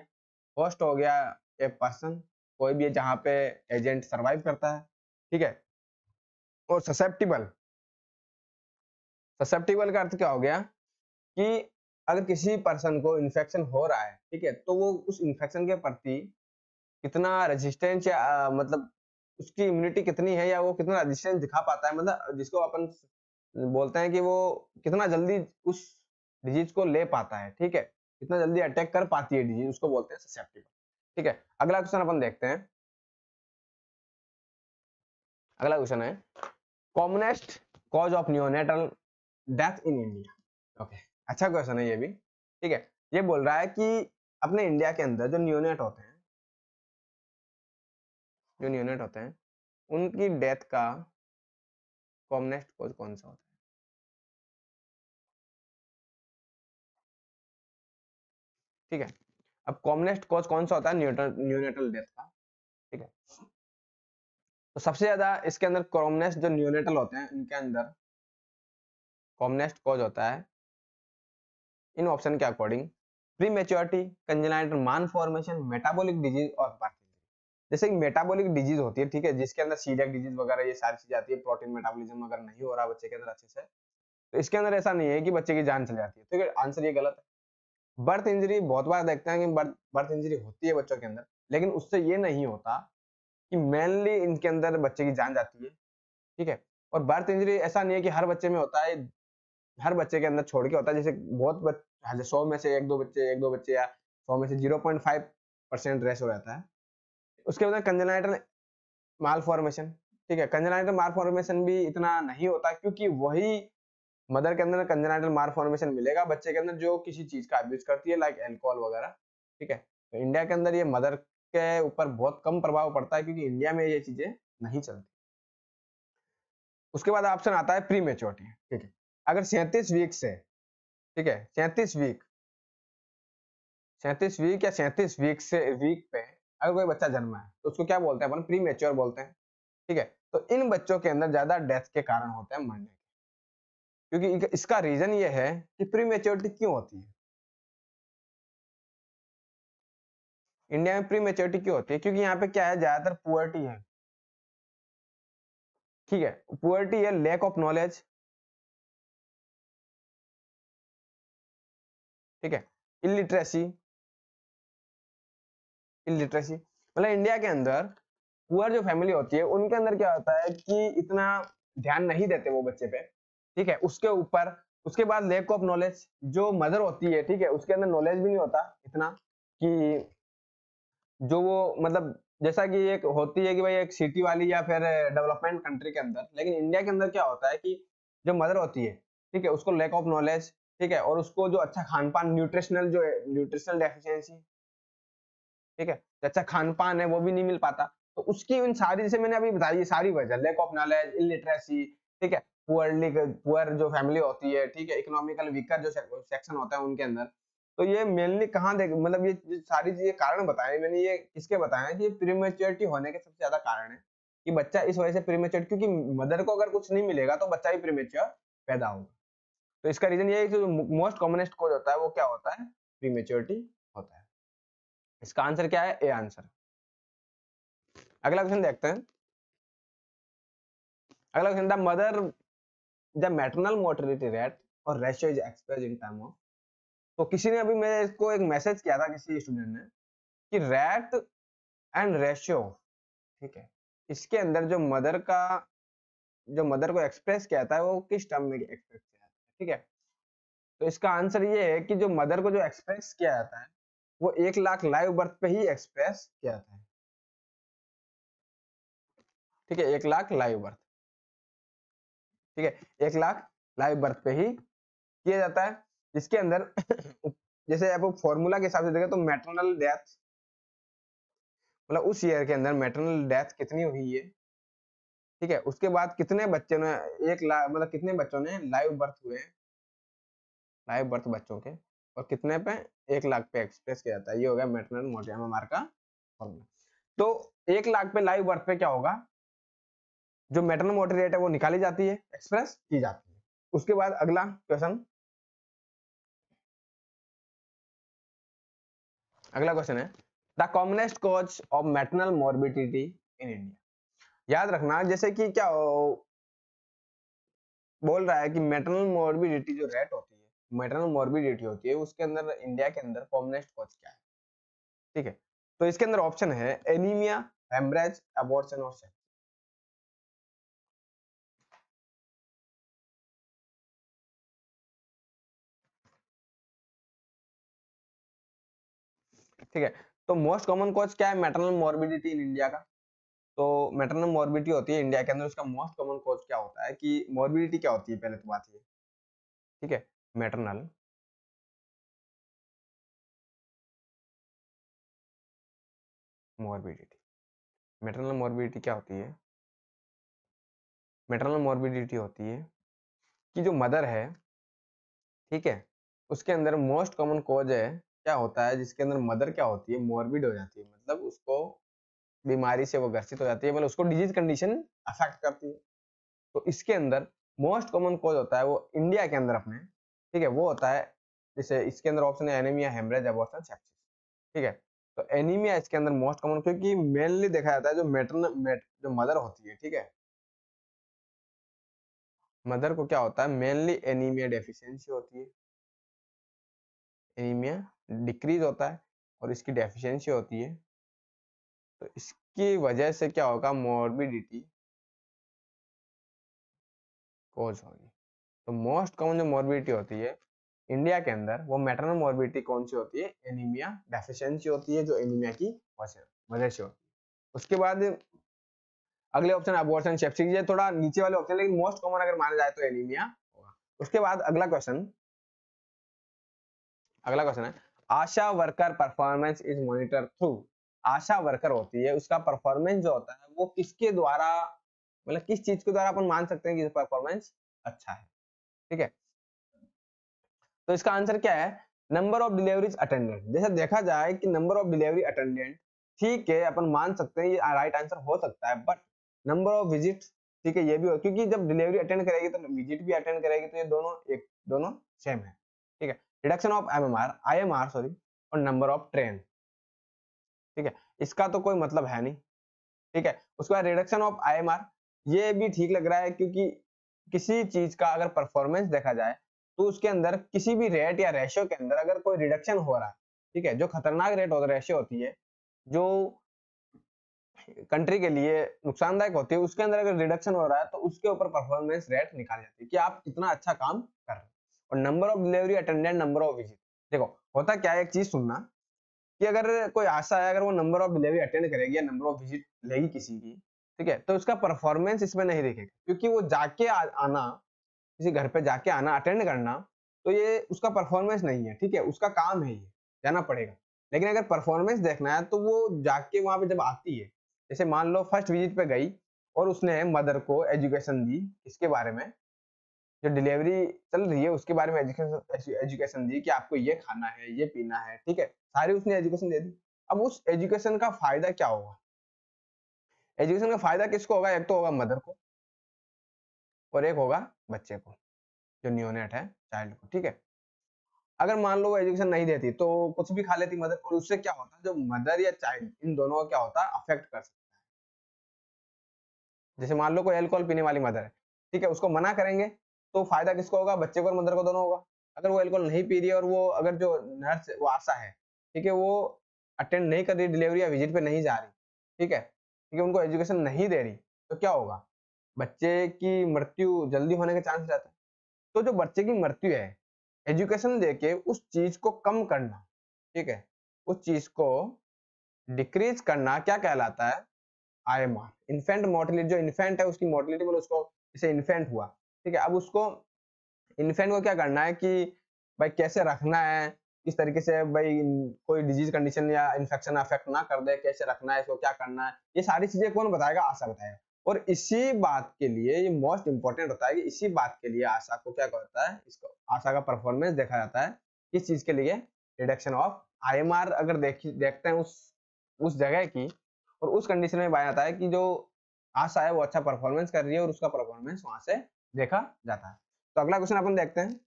होस्ट हो गया ए पर्सन कोई भी जहाँ पे एजेंट सर्वाइव करता है, ठीक है, और ससेप्टिबल, ससेप्टिबल का अर्थ क्या हो गया कि अगर किसी पर्सन को इन्फेक्शन हो रहा है, ठीक है, तो वो उस इन्फेक्शन के प्रति कितना रेजिस्टेंस या मतलब उसकी इम्यूनिटी कितनी है या वो कितना रेजिस्टेंस दिखा पाता है, मतलब जिसको अपन बोलते हैं कि वो कितना जल्दी उस डिजीज को ले पाता है, ठीक है, कितना जल्दी अटैक कर पाती है डिजीज, उसको बोलते हैं ससेप्टिबल। ठीक है, अगला क्वेश्चन अपन देखते हैं। अगला क्वेश्चन है commonest cause of neonatal death in India. Okay, अच्छा क्वेश्चन है ये भी, ठीक है, ये बोल रहा है कि अपने इंडिया के अंदर जो नियोनेट होते हैं, जो नियोनेट होते हैं, उनकी डेथ का कॉमनेस्ट कॉज कौन सा होता है। ठीक है, अब कॉमनेस्ट कॉज कौन सा होता है नियोनेटल डेथ का, ठीक है, तो सबसे ज्यादा इसके अंदर कॉमनेस्ट जो नियोनेटल होते हैं उनके अंदर कॉमनेस्ट कॉज होता है इन ऑप्शन के according prematurity, congenital malformation, metabolic disease और बर्थ। जैसे कि मेटाबॉलिक डिजीज होती है, ठीक है, जिसके अंदर सीलिएक डिजीज वगैरह ये सारी चीजें आती है, प्रोटीन मेटाबॉलिज्म अगर नहीं हो रहा बच्चे के अंदर अच्छे से तो इसके अंदर ऐसा नहीं है कि बच्चे की जान चली जाती है, ठीक है, आंसर ये गलत है। बर्थ इंजरी बहुत बार देखते हैं कि बर्थ इंजरी होती है बच्चों के अंदर, लेकिन उससे ये नहीं होता कि मेनली इनके अंदर बच्चे की जान जाती है, ठीक है। और बर्थ इंजरी ऐसा नहीं है कि हर बच्चे में होता है, हर बच्चे के अंदर छोड़ के होता है, जैसे बहुत बच्चे 100 में से एक दो बच्चे या 100 में से 0.5% रेस हो जाता है। उसके बाद कंजेनाइटल माल फॉर्मेशन, ठीक है, कंजेनाइटल माल फॉर्मेशन भी इतना नहीं होता क्योंकि वही मदर के अंदर कंजेनाइटल माल फॉर्मेशन मिलेगा बच्चे के अंदर जो किसी चीज का अब्यूज करती है, लाइक एल्कोहल वगैरह, ठीक है। तो इंडिया के अंदर ये मदर के ऊपर बहुत कम प्रभाव पड़ता है क्योंकि इंडिया में ये चीजें नहीं चलती। उसके बाद ऑप्शन आता है प्री मेच्योरिटी, ठीक है, अगर 37 वीक से, ठीक है, 37 वीक या 37 वीक से वीक पे अगर कोई बच्चा जन्मा है तो उसको क्या बोलते हैं अपन, प्री मेच्योर बोलते हैं, ठीक है। तो इन बच्चों के अंदर ज्यादा डेथ के कारण होते हैं मरने के, क्योंकि इसका रीजन ये है कि प्री मेच्योरिटी क्यों होती है इंडिया में, प्री मेच्योरिटी क्यों होती है, क्योंकि यहाँ पे क्या है ज्यादातर पुअर्टी है, ठीक है, पुअर्टी है, लैक ऑफ नॉलेज, ठीक है, इलिटरेसी, मतलब इंडिया के अंदर पुअर जो फैमिली होती है उनके अंदर क्या होता है कि इतना ध्यान नहीं देते वो बच्चे पे, ठीक है, उसके ऊपर। उसके बाद लैक ऑफ नॉलेज, जो मदर होती है, ठीक है, उसके अंदर नॉलेज भी नहीं होता इतना कि जो वो, मतलब जैसा कि एक होती है कि भाई एक सिटी वाली या फिर डेवलपमेंट कंट्री के अंदर, लेकिन इंडिया के अंदर क्या होता है कि जो मदर होती है, ठीक है, उसको लैक ऑफ नॉलेज, ठीक है, और उसको जो अच्छा खान पान, न्यूट्रिशनल जो है, न्यूट्रिशनल डेफिशिएंसी, ठीक है, अच्छा खान पान है वो भी नहीं मिल पाता। तो उसकी इन सारी, जैसे मैंने अभी बताई, सारी वजह लैक ऑफ नॉलेज, इलिटरेसी, ठीक है, पुअर जो फैमिली होती है, ठीक है, इकोनॉमिकल वीकर जो सेक्शन होता है उनके अंदर। तो ये मेनली कहाँ देख, मतलब ये सारी चीजें कारण बताए मैंने, ये किसके बताए कि प्रीमेच्योरिटी होने के सबसे ज्यादा कारण है कि बच्चा इस वजह से प्रीमेच्योर, क्योंकि मदर को अगर कुछ नहीं मिलेगा तो बच्चा ही प्रीमेच्योर पैदा होगा। तो इसका रीजन ये है कि मोस्ट कॉमनेस्ट कॉज होता है वो क्या होता है, प्रीमेच्योरिटी होता है। इसका आंसर क्या है, ए आंसर। अगला क्वेश्चन देखते हैं। अगला क्वेश्चन था mother the maternal mortality rate और ratio is expressed in term of. तो किसी ने अभी मेरे इसको एक मैसेज किया था किसी स्टूडेंट ने कि रेट एंड रेशियो, ठीक है, इसके अंदर जो मदर का, जो मदर को एक्सप्रेस किया था वो किस टर्म में एक्सप्रेस, ठीक है। तो इसका आंसर ये है कि जो मदर को जो एक्सप्रेस किया जाता है वो 1 लाख लाइव बर्थ पे ही एक्सप्रेस किया जाता है, ठीक है, 1 लाख लाइव बर्थ, ठीक है, 1 लाख लाइव बर्थ पे ही किया जाता है। इसके अंदर जैसे आप फॉर्मूला के हिसाब से देखें तो मैटरनल डेथ, मतलब उस ईयर के अंदर मैटरनल डेथ कितनी हुई है, ठीक है, उसके बाद कितने बच्चे ने 1 लाख, मतलब कितने बच्चों ने लाइव बर्थ हुए, लाइव बर्थ बच्चों के, और कितने पे 1 लाख पे एक्सप्रेस किया जाता है, ये होगा मैटरनल मोर्टेलिटी, एमएमआर का फॉर्मूला। तो 1 लाख पे लाइव बर्थ पे क्या होगा, जो मैटरनल मोर्टेलिटी रेट है वो निकाली जाती है, एक्सप्रेस की जाती है। उसके बाद अगला क्वेश्चन, अगला क्वेश्चन है the commonest cause of maternal morbidity in India. याद रखना, जैसे कि क्या बोल रहा है कि मैटरनल मोर्बिडिटी जो रेट होती है, मैटरनल मोर्बिडिटी होती है, उसके अंदर इंडिया के अंदर कॉमनेस्ट कॉज क्या है, ठीक है। तो इसके अंदर ऑप्शन है एनीमिया, हेमरेज, अबॉर्शन और सेक्स। ठीक है, तो मोस्ट कॉमन कॉज क्या है मैटरनल मोर्बिडिटी इन इंडिया का, तो मैटरनल मोर्बिडिटी होती है इंडिया के अंदर, उसका मोस्ट कॉमन कॉज क्या होता है कि मोर्बिडिटी क्या होती है, पहले तो बात ये, ठीक है, मैटरनल मोर्बिडिटी। मैटरनल मोर्बिडिटी क्या होती है, मैटरनल मोर्बिडिटी होती है कि जो मदर है, ठीक है, उसके अंदर मोस्ट कॉमन कॉज है क्या होता है जिसके अंदर मदर क्या होती है, मोर्बिड हो जाती है, मतलब उसको बीमारी से वो ग्रसित हो जाती है, मतलब उसको डिजीज कंडीशन अफेक्ट करती है। तो इसके अंदर मोस्ट कॉमन कॉज होता है वो इंडिया के अंदर अपने, ठीक है, वो होता है, जैसे इसके अंदर ऑप्शन है एनीमिया, हेमरेज, अबॉर्शन, सेप्सिस, ठीक है। तो एनीमिया इसके अंदर मोस्ट कॉमन, क्योंकि मेनली देखा जाता है जो मदर होती है, ठीक है, मदर को क्या होता है, मेनली एनीमिया डेफिशिएंसी होती है, एनीमिया डिक्रीज होता है और इसकी डेफिशिएंसी होती है, तो इसकी वजह से क्या होगा, मोर्बिडिटी कॉज होगी। तो मोस्ट कॉमन जो मोर्बिडिटी होती है इंडिया के अंदर, वो मैटरनल मोर्बिडिटी कौन सी होती है, एनीमिया डेफिशिएंसी होती है, जो एनीमिया की वजह से होती है। उसके बाद अगले ऑप्शन अबॉर्शन सेप्सिस, ये थोड़ा नीचे वाले ऑप्शन, लेकिन मोस्ट कॉमन अगर माना जाए तो एनीमिया होगा। उसके बाद अगला क्वेश्चन है, ASHA worker performance is monitor through. ASHA worker होती है, उसका परफॉर्मेंस जो होता है वो किसके द्वारा, मतलब किस चीज के द्वारा अपन मान सकते हैं कि परफॉर्मेंस अच्छा है, ठीक है। तो इसका आंसर क्या है, नंबर ऑफ डिलीवरीज अटेंडेंट। जैसे देखा जाए कि नंबर ऑफ डिलीवरी अटेंडेंट, ठीक है, अपन मान सकते हैं ये राइट आंसर हो सकता है, बट नंबर ऑफ विजिट, ठीक है, ये भी हो, क्योंकि जब डिलीवरी अटेंड करेगी तो विजिट भी अटेंड करेगी, तो ये दोनों सेम है, ठीक है। रिडक्शन ऑफ आईएमआर और नंबर ऑफ ट्रेन, ठीक है, इसका तो कोई मतलब है नहीं, ठीक है। उसके बाद रिडक्शन ऑफ आईएमआर, ये भी ठीक लग रहा है, क्योंकि किसी चीज का अगर परफॉर्मेंस देखा जाए तो उसके अंदर किसी भी रेट या रेशियो के अंदर अगर कोई रिडक्शन हो रहा है, ठीक है, जो खतरनाक रेट होता है, रेशियो होती है जो कंट्री के लिए नुकसानदायक होती है, उसके अंदर अगर रिडक्शन हो रहा है तो उसके ऊपर परफॉर्मेंस रेट निकाली जाती है कि आप कितना अच्छा काम कर रहे हैं। और number of delivery attendant, number of visit, देखो होता क्या है, एक चीज सुनना कि अगर कोई आशा है, अगर वो नंबर ऑफ डिलीवरी अटेंड करेगी या नंबर ऑफ विजिट लेगी किसी की, ठीक है, तो उसका परफॉर्मेंस इसमें नहीं दिखेगा, क्योंकि वो जाके आना, किसी घर पे जाके आना, अटेंड करना, तो ये उसका परफॉर्मेंस नहीं है, ठीक है, उसका काम है, ये जाना पड़ेगा। लेकिन अगर परफॉर्मेंस देखना है तो वो जाके वहाँ पे जब आती है, जैसे मान लो फर्स्ट विजिट पे गई और उसने मदर को एजुकेशन दी, इसके बारे में जो डिलीवरी चल रही है उसके बारे में एजुकेशन दी कि आपको ये खाना है, ये पीना है, ठीक है, सारी उसने एजुकेशन दे दी। अब उस एजुकेशन का फायदा क्या होगा, एजुकेशन का फायदा किसको होगा, एक तो होगा मदर को और एक होगा बच्चे को, जो न्यूनेट है, चाइल्ड को, ठीक है। अगर मान लो वो एजुकेशन नहीं देती तो कुछ भी खा लेती मदर, और उससे क्या होता है, जो मदर या चाइल्ड इन दोनों को क्या होता है, अफेक्ट कर सकता है। जैसे मान लो कोई अल्कोहल पीने वाली मदर है, ठीक है, उसको मना करेंगे तो फायदा किसको होगा, बच्चे को और मदर को, दोनों होगा। अगर वो अल्कोहल नहीं पी रही है और वो अगर जो नर्स, वो आशा है, ठीक है, वो अटेंड नहीं कर रही डिलीवरी या विजिट पे नहीं जा रही, ठीक है, क्योंकि उनको एजुकेशन नहीं दे रही, तो क्या होगा, बच्चे की मृत्यु जल्दी होने के चांस रहता है। तो जो बच्चे की मृत्यु है, एजुकेशन देके उस चीज को कम करना, ठीक है, उस चीज को डिक्रीज करना क्या कहलाता है, आईएमआर, इन्फेंट मोर्टिलिटी। जो इन्फेंट है उसकी मोर्टिलिटी, मतलब उसको, जैसे इन्फेंट हुआ, ठीक है, अब उसको, इन्फेंट को क्या करना है कि भाई कैसे रखना है, किस तरीके से भाई कोई डिजीज कंडीशन या इन्फेक्शन अफेक्ट ना कर दे, कैसे रखना है इसको, क्या करना है, ये सारी चीजें कौन बताएगा, आशा बताएगा। और इसी बात के लिए, ये मोस्ट इंपॉर्टेंट होता है कि इसी बात के लिए आशा को क्या करता है, इसको आशा का परफॉर्मेंस देखा जाता है, किस चीज के लिए, रिडक्शन ऑफ आईएमआर अगर देखते हैं उस जगह की और उस कंडीशन में पाया जाता है कि जो आशा है वो अच्छा परफॉर्मेंस कर रही है और उसका परफॉर्मेंस वहां से देखा जाता है। तो अगला क्वेश्चन अपन देखते हैं।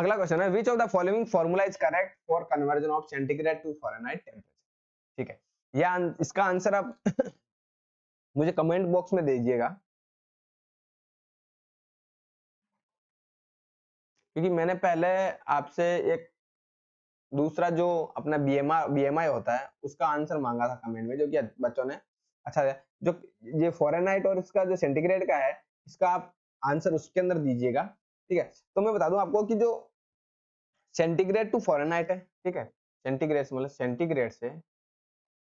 अगला क्वेश्चन है, which of the following formula is correct for conversion of centigrade to Fahrenheit temperature, ठीक है, या इसका आंसर आप मुझे कमेंट बॉक्स में दीजिएगा, क्योंकि मैंने पहले आपसे एक दूसरा जो अपना बीएमआई होता है उसका आंसर मांगा था कमेंट में, जो कि बच्चों ने अच्छा है, जो ये फॉरेनहाइट और इसका जो सेंटीग्रेड का है, इसका आप आंसर उसके अंदर दीजिएगा, ठीक है। तो मैं बता दूं आपको कि जो सेंटीग्रेड टू फॉरेनहाइट है, ठीक है, सेंटीग्रेड मतलब सेंटीग्रेड से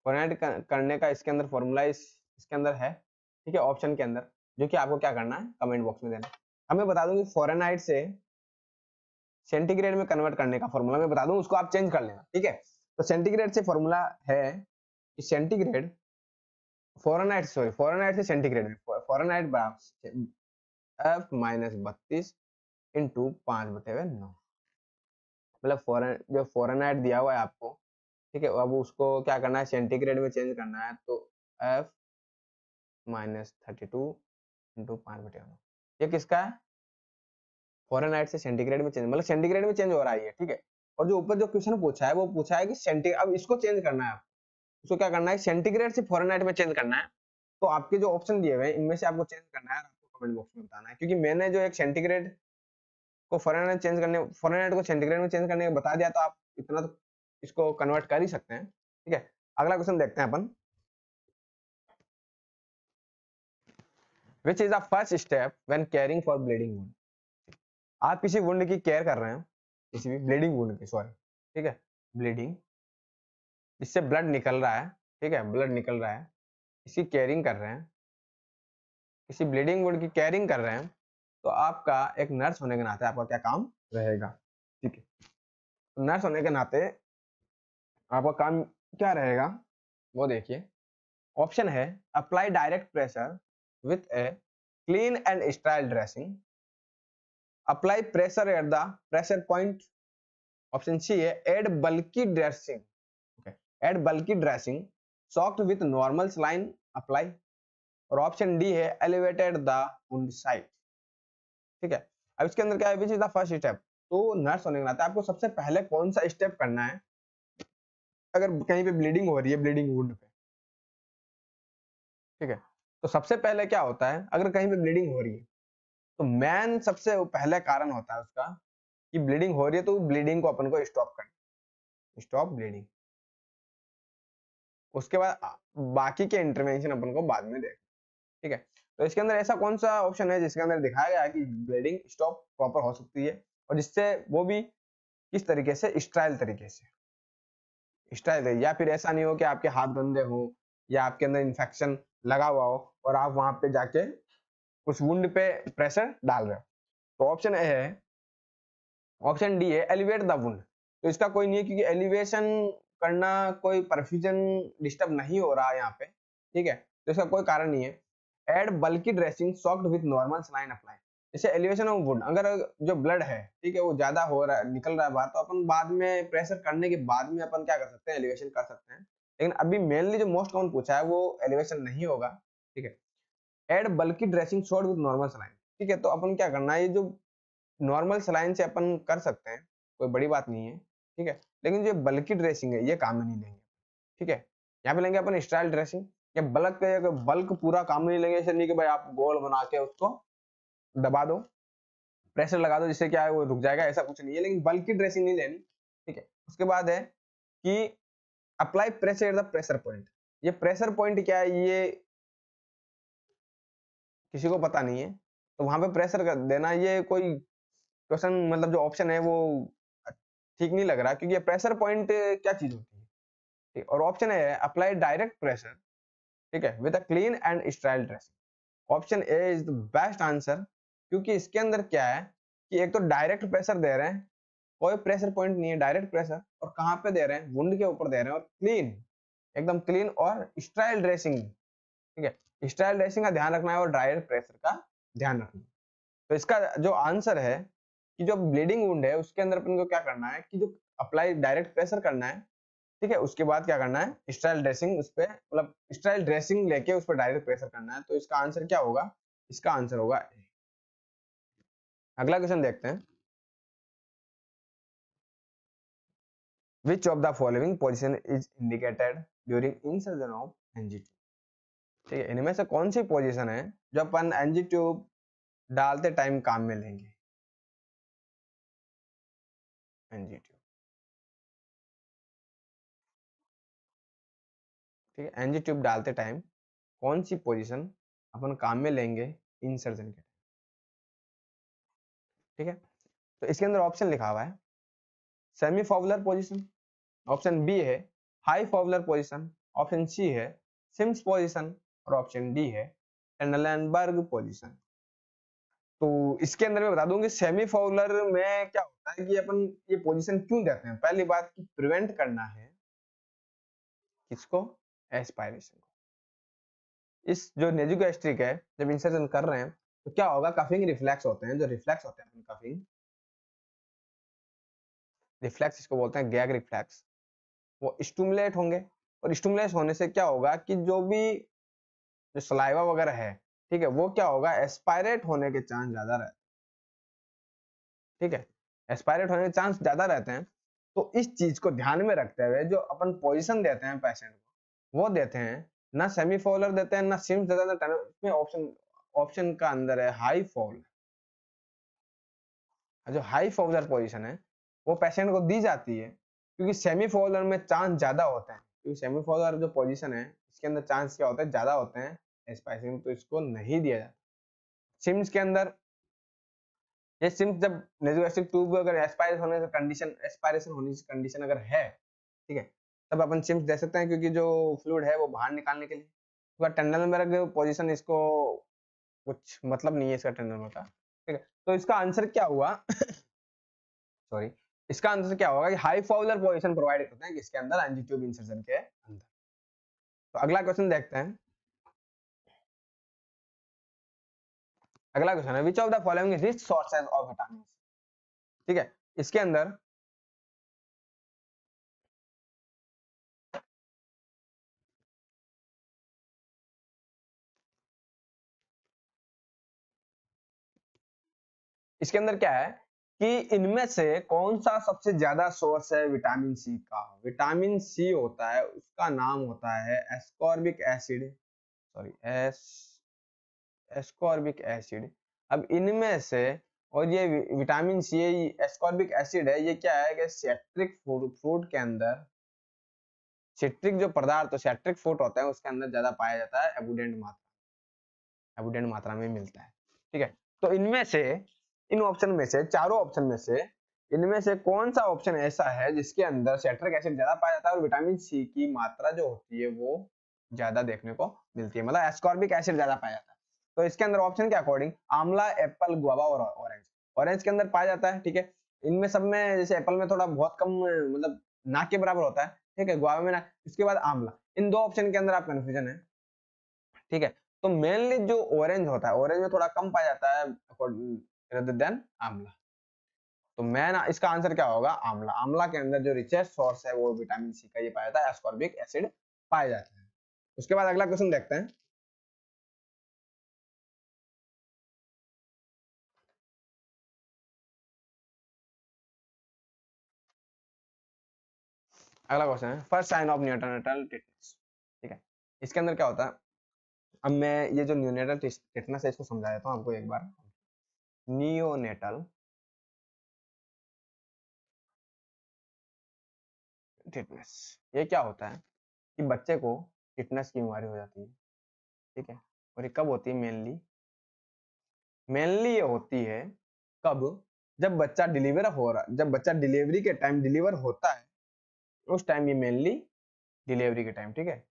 फॉरेनहाइट करने का इसके अंदर फॉर्मूला इसके अंदर है, ठीक है, ऑप्शन के अंदर, जो कि आपको क्या करना है, कमेंट बॉक्स में देना। अब मैं बता दूं कि फॉरेनहाइट से सेंटीग्रेड में कन्वर्ट करने का फॉर्मूला मैं बता दूं, उसको आप चेंज कर लेना, ठीक है। तो सेंटीग्रेड से फॉर्मूला है कि सेंटीग्रेड फॉरेनहाइट से सेंटीग्रेड में फॉरेनहाइट बराबर F-32 इंटू 5/9, मतलब जो फॉरेनहाइट दिया हुआ है आपको, ठीक है, अब उसको क्या करना है, सेंटीग्रेड में चेंज करना है, तो F-32 इंटू 5/9, ये किसका है, फॉरेनहाइट से सेंटीग्रेड में चेंज, मतलब सेंटीग्रेड में चेंज हो रहा है, ठीक है। और जो ऊपर जो क्वेश्चन पूछा है वो पूछा है कि अब इसको चेंज करना है, उसको क्या करना है, सेंटीग्रेड से फॉरेनहाइट में चेंज करना है, तो आपके जो ऑप्शन दिए हुए हैं इनमें से आपको चेंज करना है, आपको कमेंट बॉक्स में बताना है। क्योंकि मैंने जो एक सेंटीग्रेड को फॉरेनहाइट चेंज करने, फॉरेनहाइट को सेंटीग्रेड में चेंज करने का बता दिया, तो आप इतना तो इसको कन्वर्ट कर ही सकते हैं। ठीक है, अगला क्वेश्चन देखते हैं अपन। Which is the first step when caring for bleeding wound? आप किसी wound की care कर रहे हैं, किसी भी bleeding wound की, sorry, ठीक है, bleeding, इससे blood निकल रहा है, ठीक है, blood निकल रहा है, इसकी caring कर रहे हैं, किसी bleeding wound की caring कर रहे हैं, तो आपका एक nurse होने के नाते आपका क्या काम रहेगा? ठीक है, nurse होने के नाते आपका काम क्या रहेगा वो देखिए। ऑप्शन है apply direct pressure with a clean and sterile dressing, apply pressure at the pressure point, option C है add bulky dressing, okay, add bulky dressing soaked with normal saline apply, और option D है elevated the wound site। ठीक है, अब इसके अंदर क्या है, which is the first step, तो नर्स होने के नाते आपको सबसे पहले कौन सा स्टेप करना है अगर कहीं पे ब्लीडिंग हो रही है, ब्लीडिंग वुंड पे, ठीक है, तो सबसे पहले क्या होता है अगर कहीं पे ब्लीडिंग हो रही है, तो मेन सबसे पहले कारण होता है उसका कि ब्लीडिंग हो रही है, तो ब्लीडिंग को अपन को स्टॉप करना, स्टॉप ब्लीडिंग, उसके बाद बाकी के इंटरवेंशन अपन को बाद में देख। ठीक है, तो इसके अंदर ऐसा कौन सा ऑप्शन है जिसके अंदर दिखाया गया है कि ब्लीडिंग स्टॉप प्रॉपर हो सकती है, और जिससे वो भी किस तरीके से, स्टाइल तरीके से, स्टाइल, या फिर ऐसा नहीं हो कि आपके हाथ गंदे हो या आपके अंदर इन्फेक्शन लगा हुआ हो और आप वहां पे जाके उस वुंड पे प्रेशर डाल रहे हो। तो ऑप्शन ए है, ऑप्शन डी है एलिवेट द वुंड, तो इसका कोई नहीं है क्योंकि एलिवेशन करना, कोई परफ्यूजन डिस्टर्ब नहीं हो रहा है यहाँ पे, ठीक है, तो इसका कोई कारण नहीं है। Add bulky dressing soaked with normal saline apply, जैसे एलिवेशन ऑफ वुंड, अगर जो ब्लड है, ठीक है, वो ज्यादा हो रहा है, निकल रहा है बाहर, तो अपन बाद में प्रेशर करने के बाद में अपन क्या कर सकते हैं, एलिवेशन कर सकते हैं, लेकिन अभी मेनली जो मोस्ट कॉमन पूछा है वो एलिवेशन नहीं होगा। ठीक है, add bulky dressing soaked with normal saline, ठीक है, तो अपन क्या करना है, ये जो नॉर्मल सलाइन से अपन कर सकते हैं, कोई बड़ी बात नहीं है, ठीक है, लेकिन जो बल्की ड्रेसिंग है ये काम में नहीं लेंगे, ठीक है, यहाँ पे लेंगे अपन स्टाइल ड्रेसिंग, या बल्क पूरा काम में नहीं लेंगे, ऐसे नहीं कि भाई आप गोल बना के उसको दबा दो, प्रेशर लगा दो जिससे क्या है वो रुक जाएगा, ऐसा कुछ नहीं है, लेकिन बल्की ड्रेसिंग नहीं लेनी। ठीक है, उसके बाद है कि apply pressure at the pressure point, ये प्रेशर पॉइंट क्या है ये किसी को पता नहीं है, तो वहां पे प्रेशर कर देना, ये कोई क्वेश्चन मतलब जो ऑप्शन है वो ठीक नहीं लग रहा, क्योंकि ये प्रेशर पॉइंट क्या चीज होती है। ठीक, और ऑप्शन है अप्लाई डायरेक्ट प्रेशर, ठीक है, with a clean and sterile dressing, option A is the best answer, क्योंकि इसके अंदर क्या है कि एक तो डायरेक्ट प्रेशर दे रहे हैं, कोई प्रेशर पॉइंट नहीं है, डायरेक्ट प्रेशर, और कहाँ पे दे रहे हैं, वुंड के ऊपर दे रहे हैं, और क्लीन, एकदम क्लीन, और स्टाइल ड्रेसिंग, ठीक है, स्टाइल ड्रेसिंग का ध्यान रखना है और डायरेक्ट प्रेशर का ध्यान रखना है। तो इसका जो आंसर है कि जो ब्लीडिंग वुंड है उसके अंदर अपन को क्या करना है कि जो अप्लाई डायरेक्ट प्रेशर करना है, ठीक है, उसके बाद क्या करना है, स्टाइल ड्रेसिंग, उस पर मतलब स्टाइल ड्रेसिंग लेके उस पर डायरेक्ट प्रेशर करना है। तो इसका आंसर क्या होगा, इसका आंसर होगा ए। अगला क्वेश्चन देखते हैं। Which of the following position is indicated during insertion of NG tube? ठीक है, इनमें से कौन सी पोजीशन है जो अपन NG tube डालते टाइम काम में लेंगे, NG tube, ठीक है, NG tube डालते टाइम कौन सी पोजीशन अपन काम में लेंगे इंसर्जन के टाइम। ठीक है, तो इसके अंदर ऑप्शन लिखा हुआ है semi Fowler position, option B है high Fowler position, option C है सिम्स पोजीशन, और ऑप्शन डी है टनलेनबर्ग पोजीशन। तो इसके अंदर मैं बता दूं कि सेमी फाउलर में क्या होता है कि अपन ये पोजीशन क्यों देते हैं, पहली बात कि प्रिवेंट करना है किसको, एस्पायरेशन को। इस जो नेजुगेस्ट्रिक है जब इंसर्जन कर रहे हैं तो क्या होगा, कफिंग रिफ्लेक्स होते हैं, जो रिफ्लेक्स होते हैं कफिंग रिफ्लेक्स, इसको बोलते हैं गैग रिफ्लेक्स, वो स्टिमुलेट होंगे, और स्टिमुलेट होने से क्या होगा कि जो भी जो सलाइवा वगैरह है, ठीक है, वो क्या होगा, एस्पायरेट होने के चांस ज्यादा रहते हैं, ठीक है, एस्पायरेट होने के चांस ज्यादा रहते हैं। तो इस चीज को ध्यान में रखते हुए जो अपन पोजीशन देते हैं पेशेंट को, वो देते हैं ना सेमीफॉलर देते हैं ना सिम्स देते हैं ना टनल, इसमें ऑप्शन का अंदर है हाई फॉल। जो हाई फॉलर पोजीशन है वो पेशेंट को दी जाती है क्योंकि सेमीफॉलर में चांस ज्यादा होते हैं, क्योंकि सेमीफॉलर जो पोजीशन है इसके अंदर चांस क्या होता है, ज्यादा होते हैं, इस पेशेंट को इसको नहीं दिया जाता। सिम्स के अंदर ये सिम्स जब नेसोगेस्ट्रिक ट्यूब अगर एस्पायरेशन होने की कंडीशन अगर है, ठीक है, तब अपन सिम्स दे सकते हैं क्योंकि जो फ्लूइड है वो बाहर निकालने के लिए। तो टनल में अगर पोजीशन इसको कुछ मतलब नहीं है इसका टनल में का, ठीक है। तो इसका आंसर क्या हुआ सॉरी इसका आंसर क्या होगा कि हाई फॉलर पोजीशन प्रोवाइड करते हैं किसके अंदर, एनजी ट्यूब इंसर्शन के अंदर। तो अगला क्वेश्चन देखते हैं, अगला क्वेश्चन है which of the following is rich sources of vitamin, ठीक है। इसके अंदर क्या है कि इनमें से कौन सा सबसे ज्यादा सोर्स है विटामिन सी का। विटामिन सी होता है उसका नाम होता है एस्कॉर्बिक एसिड, एस्कॉर्बिक एसिड। अब इनमें से, और ये विटामिन सी एस्कॉर्बिक एसिड है, ये क्या है कि सिट्रिक फ्रूट के अंदर, सिट्रिक जो पदार्थ तो सिट्रिक फ्रूट होता है उसके अंदर ज्यादा पाया जाता है, एबुडेंट मात्रा में मिलता है, ठीक है। तो इनमें से, इन ऑप्शन में से, चारों ऑप्शन में से, इनमें से कौन सा ऑप्शन ऐसा है जिसके अंदर सिट्रिक एसिड ज्यादा पाया जाता है और विटामिन सी की मात्रा जो होती है वो ज्यादा देखने को मिलती है, मतलब एस्कॉर्बिक एसिड ज्यादा पाया जाता है। तो इसके अंदर ऑप्शन के अकॉर्डिंग आंवला, एप्पल, गुआवा और ऑरेंज के अंदर पाया जाता है, ठीक है। इनमें सब में जैसे एप्पल में थोड़ा बहुत कम, मतलब ना के बराबर होता है, ठीक है, गुआवा में ना, उसके बाद आंवला। इन दो ऑप्शन के अंदर आप कंफ्यूजन है, ठीक है। तो मेनली जो ऑरेंज होता है, ऑरेंज में थोड़ा कम पाया जाता है आंवला। तो मैं इसका आंसर क्या होगा, आंवला। आंवला के अंदर जो रिचेस्ट सोर्स है वो विटामिन सी का ये पाया जाता है, एस्कॉर्बिक एसिड पाया जाता है। उसके बाद अगला क्वेश्चन देखते हैं, अगला क्वेश्चन है first sign of neonatal tetanus, ठीक है। इसके अंदर क्या होता है, अब मैं ये जो न्यूनेटल टिटनेस है इसको समझा देता हूँ आपको एक बार। नियोनेटल टिटनेस ये क्या होता है कि बच्चे को टिटनेस की बीमारी हो जाती है, ठीक है। और ये कब होती है, मेनली ये होती है कब, जब बच्चा डिलीवरी के टाइम डिलीवर होता है उस टाइम, ये मेनली डिलीवरी के टाइम, ठीक है,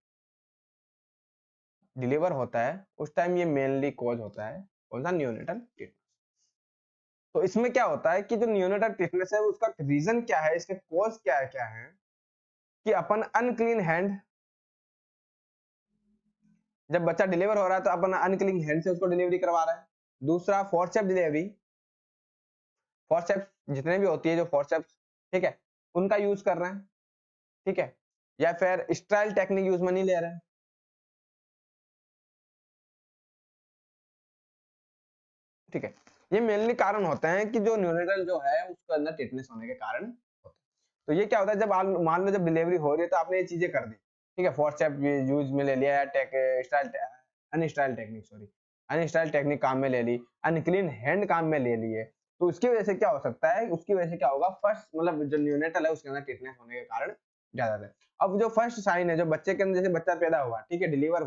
डिलीवर होता है उस टाइम ये मेनली कॉज होता है कौन सा, नियोनेटल टिटनेस। तो इसमें क्या होता है कि जो नियोनेटल टिटनेस है उसका रीजन क्या है, इसके कॉज क्या है कि अपन अनक्लीन हैंड, जब बच्चा डिलीवर हो रहा है तो अपन अनक्लीन हैंड से उसको डिलीवरी करवा रहा है। दूसरा फोर्सेप्स डिलीवरी, फोर्सेप्स जितने भी होती है जो फोर्सेप्स, ठीक है, उनका यूज कर रहे हैं, ठीक है, या फिर स्टेराइल टेक्निक यूज में नहीं ले रहे हैं, ठीक है। ये मेनली कारण होते हैं कि जो न्यूनेटल जो है उसके अंदर टिटनेस होने के कारण होता है। तो ये क्या होता है, जब मान लो जब डिलीवरी हो रही है तो आपने ये चीजें कर दी, ठीक है, फोर्सेप्स यूज में ले लिया, अनस्टाइल टेक्निक काम में ले ली, अनक्लीन हैंड काम में ले लिए, तो उसकी वजह से क्या हो सकता है, उसकी वजह से क्या होगा, फर्स्ट मतलब जो न्यूनेटल है उसके अंदर टिटनेस होने के कारण ज्यादा है। अब जो फर्स्ट साइन है, जो बच्चे के अंदर, जैसे बच्चा पैदा हुआ, ठीक है, डिलीवर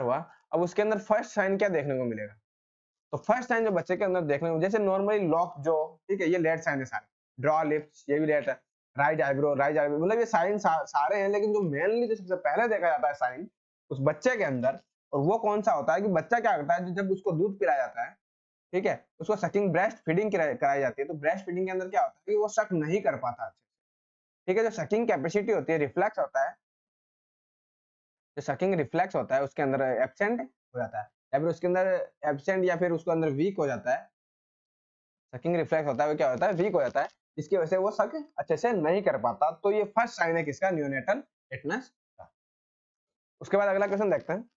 हुआ, अब उसके अंदर फर्स्ट साइन क्या देखने को मिलेगा, तो फर्स्ट साइन जो बच्चे के अंदर देखने को, जैसे नॉर्मली लॉक जो, ठीक है, ये लेट साइन है सारे, ड्रॉ लिप्स ये भी लेट है, राइट आईब्रो, मतलब ये साइन सारे हैं, लेकिन जो मेनली जो सबसे पहले देखा जाता है साइन उस बच्चे के अंदर, और वो कौन सा होता है कि बच्चा क्या करता है, जब उसको दूध पिलाया जाता है, ठीक है, उसको सकिंग ब्रेस्ट फीडिंग कराई जाती है, तो ब्रेस्ट फीडिंग के अंदर क्या होता है कि वो सक नहीं कर पाता, ठीक है। जो सकिंग कैपेसिटी होती है, रिफ्लेक्स होता है, जो सकिंग रिफ्लेक्स होता है उसके अंदर एब्सेंट हो जाता है, या फिर उसके अंदर एब्सेंट या फिर उसके अंदर वीक हो जाता है, सकिंग रिफ्लेक्स होता है वो क्या होता है, वीक हो जाता है, जिसकी वजह से वो सक अच्छे से नहीं कर पाता। तो ये फर्स्ट साइन है किसका, न्यूनेटल टिटनेस का। उसके बाद अगला क्वेश्चन देखते हैं,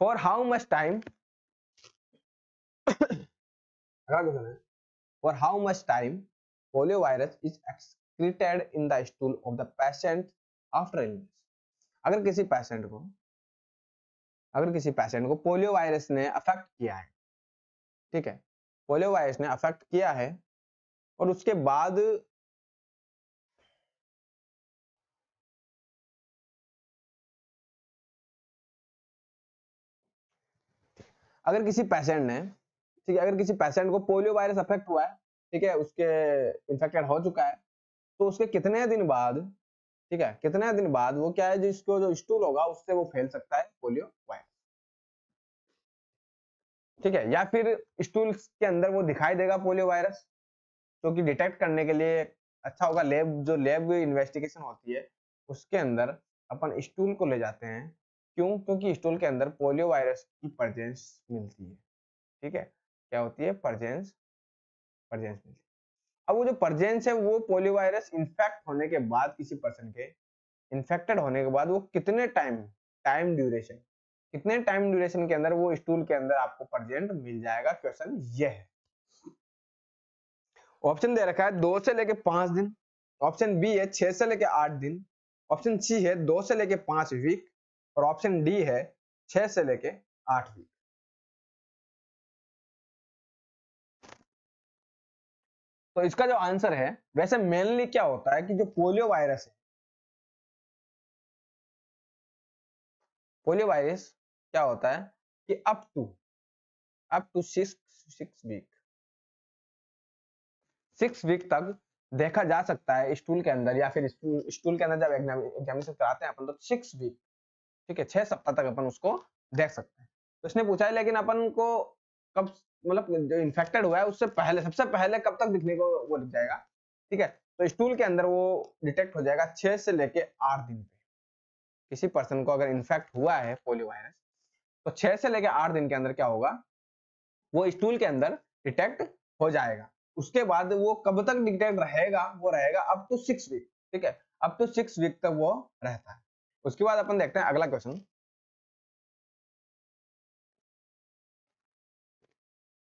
फॉर हाउ मच टाइम, अगला क्वेश्चन है for how much time polio virus is secreted in the stool of the patient after illness. अगर किसी पेशेंट को पोलियो वायरस ने अफेक्ट किया है, ठीक है, पोलियो वायरस ने अफेक्ट किया है और उसके बाद अगर किसी पेशेंट को पोलियो वायरस अफेक्ट हुआ है, ठीक है, उसके इन्फेक्टेड हो चुका है, तो उसके कितने दिन बाद वो क्या है, जिसको जो स्टूल होगा उससे वो फैल सकता है पोलियो वायरस, ठीक है, या फिर स्टूल के अंदर वो दिखाई देगा पोलियो वायरस, जो कि डिटेक्ट करने के लिए अच्छा होगा। जो लैब इन्वेस्टिगेशन होती है उसके अंदर अपन स्टूल को ले जाते हैं, क्यों? क्योंकि स्टूल के अंदर पोलियो वायरस की प्रेजेंस मिलती है, ठीक है, क्या होती है, प्रेजेंस मिलती है। अब वो जो प्रेजेंस है वो पोलियो वायरस इन्फेक्ट होने के बाद, किसी पर्सन के इन्फेक्टेड होने के बाद वो कितने टाइम ड्यूरेशन के अंदर वो स्टूल के अंदर आपको प्रेजेंट मिल जाएगा, क्वेश्चन ये है। ऑप्शन दे रखा है 2 से लेके 5 दिन, ऑप्शन बी है 6 से लेके 8 दिन, ऑप्शन सी है 2 से लेके 5 वीक और ऑप्शन डी है 6 से लेके 8 वीक। तो इसका जो आंसर है, वैसे मेनली क्या होता है कि जो पोलियो वायरस क्या होता है कि अप टू 6 वीक 6 वीक तक देखा जा सकता है स्टूल के अंदर, या फिर स्टूल के अंदर जब एग्जामिनेशन कराते हैं अपन तो 6 वीक, ठीक है, 6 सप्ताह तक अपन उसको देख सकते हैं। तो इसने पूछा है लेकिन अपन को कब, मतलब जो इन्फेक्टेड हुआ है उससे पहले, सबसे पहले कब तक दिखने को वो दिख जाएगा, ठीक है, तो स्टूल के अंदर वो डिटेक्ट हो जाएगा 6 से लेके 8 दिन पे। किसी पर्सन को अगर इन्फेक्ट हुआ है पोलियो वायरस तो 6 से लेके 8 दिन के अंदर क्या होगा, वो स्टूल के अंदर डिटेक्ट हो जाएगा। उसके बाद वो कब तक डिटेक्ट रहेगा, वो रहेगा अप टू 6 वीक, ठीक है, अप टू 6 वीक तक वो रहता है। उसके बाद अपन देखते हैं अगला क्वेश्चन,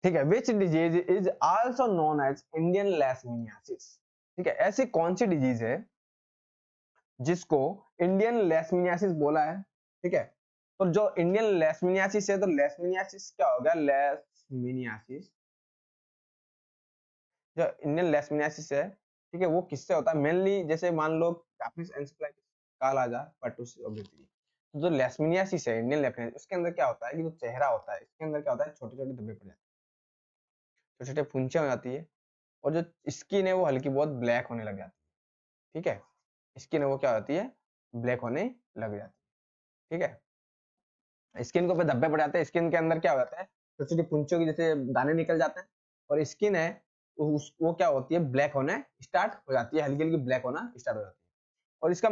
ठीक है, which disease is also known as Indian leishmaniasis, ठीक है, ऐसी कौन सी डिजीज है जिसको इंडियन लेशमिनियासिस बोला है, ठीक है, तो जो इंडियन लेशमिनियासिस है, तो लेशमिनियासिस क्या होगा, लेशमिनियासिस जो इंडियन लेशमिनियासिस है, ठीक है, वो किससे होता है, मेनली जैसे मान लो जापानीज एन्सेफेलाइटिस, कालाजार, तो जो लेशमिनियासिस है इंडियन, उसके अंदर क्या होता है कि जो चेहरा होता है, इसके अंदर क्या होता है, छोटे-छोटे धब्बे पड़ जाते हैं, छोटे-छोटे फुंसियां हो जाती है और जो स्किन है वो हल्की बहुत ब्लैक होने लग जाती है, ठीक है, स्किन है वो क्या होती है, ब्लैक होने लग जाती है, ठीक है, स्किन को धब्बे पड़ जाते हैं, स्किन के अंदर क्या हो जाता है, छोटे-छोटे फुंसियों के जैसे दाने निकल जाते हैं और स्किन है वो क्या होती है, ब्लैक होने स्टार्ट हो जाती है, हल्की हल्की ब्लैक होना स्टार्ट हो जाती है। और इसका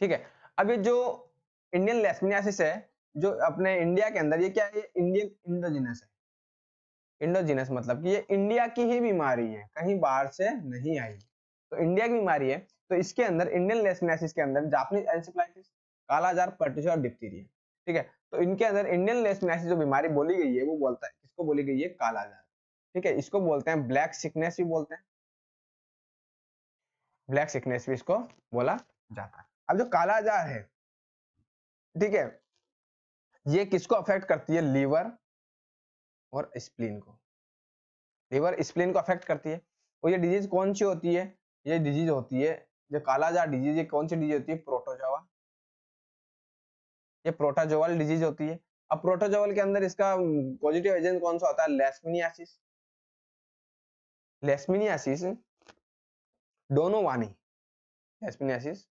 ठीक है, अब ये जो इंडियन लेशमिनियासिस है जो अपने इंडिया के अंदर, ये क्या है, ये इंडियन इंडोजिनस है। इंडोजिनस मतलब कि ये इंडिया की ही बीमारी है, कहीं बाहर से नहीं आई, तो इंडिया की बीमारी है। तो इसके अंदर इंडियन लेशमिनियासिस के अंदर जापानीज एन्सेफेलाइटिस, कालाजार, पर्टुस और डिप्थीरिया, ठीक है, तो इनके अंदर इंडियन लेशमिनियासिस जो बीमारी बोली गई है वो बोलता है, किसको बोली गई है, कालाजार, ठीक है, इसको बोलते हैं ब्लैक सिकनेस भी बोलते हैं, ब्लैक सिकनेस भी इसको बोला जाता है। अब जो कालाजार है, ठीक है, ये किसको अफेक्ट करती है, लीवर और स्प्लीन को, लीवर स्प्लीन को अफेक्ट करती है। और ये डिजीज कौन सी होती है, ये डिजीज होती है जो कालाजार डिजीज, ये कौन सी डिजीज होती है, प्रोटोजोआ, ये प्रोटोजोअल डिजीज होती है। अब प्रोटोजोअल के अंदर इसका पॉजिटिव एजेंट कौन सा होता है, leishmaniasis, leishmaniasis donovani, leishmaniasis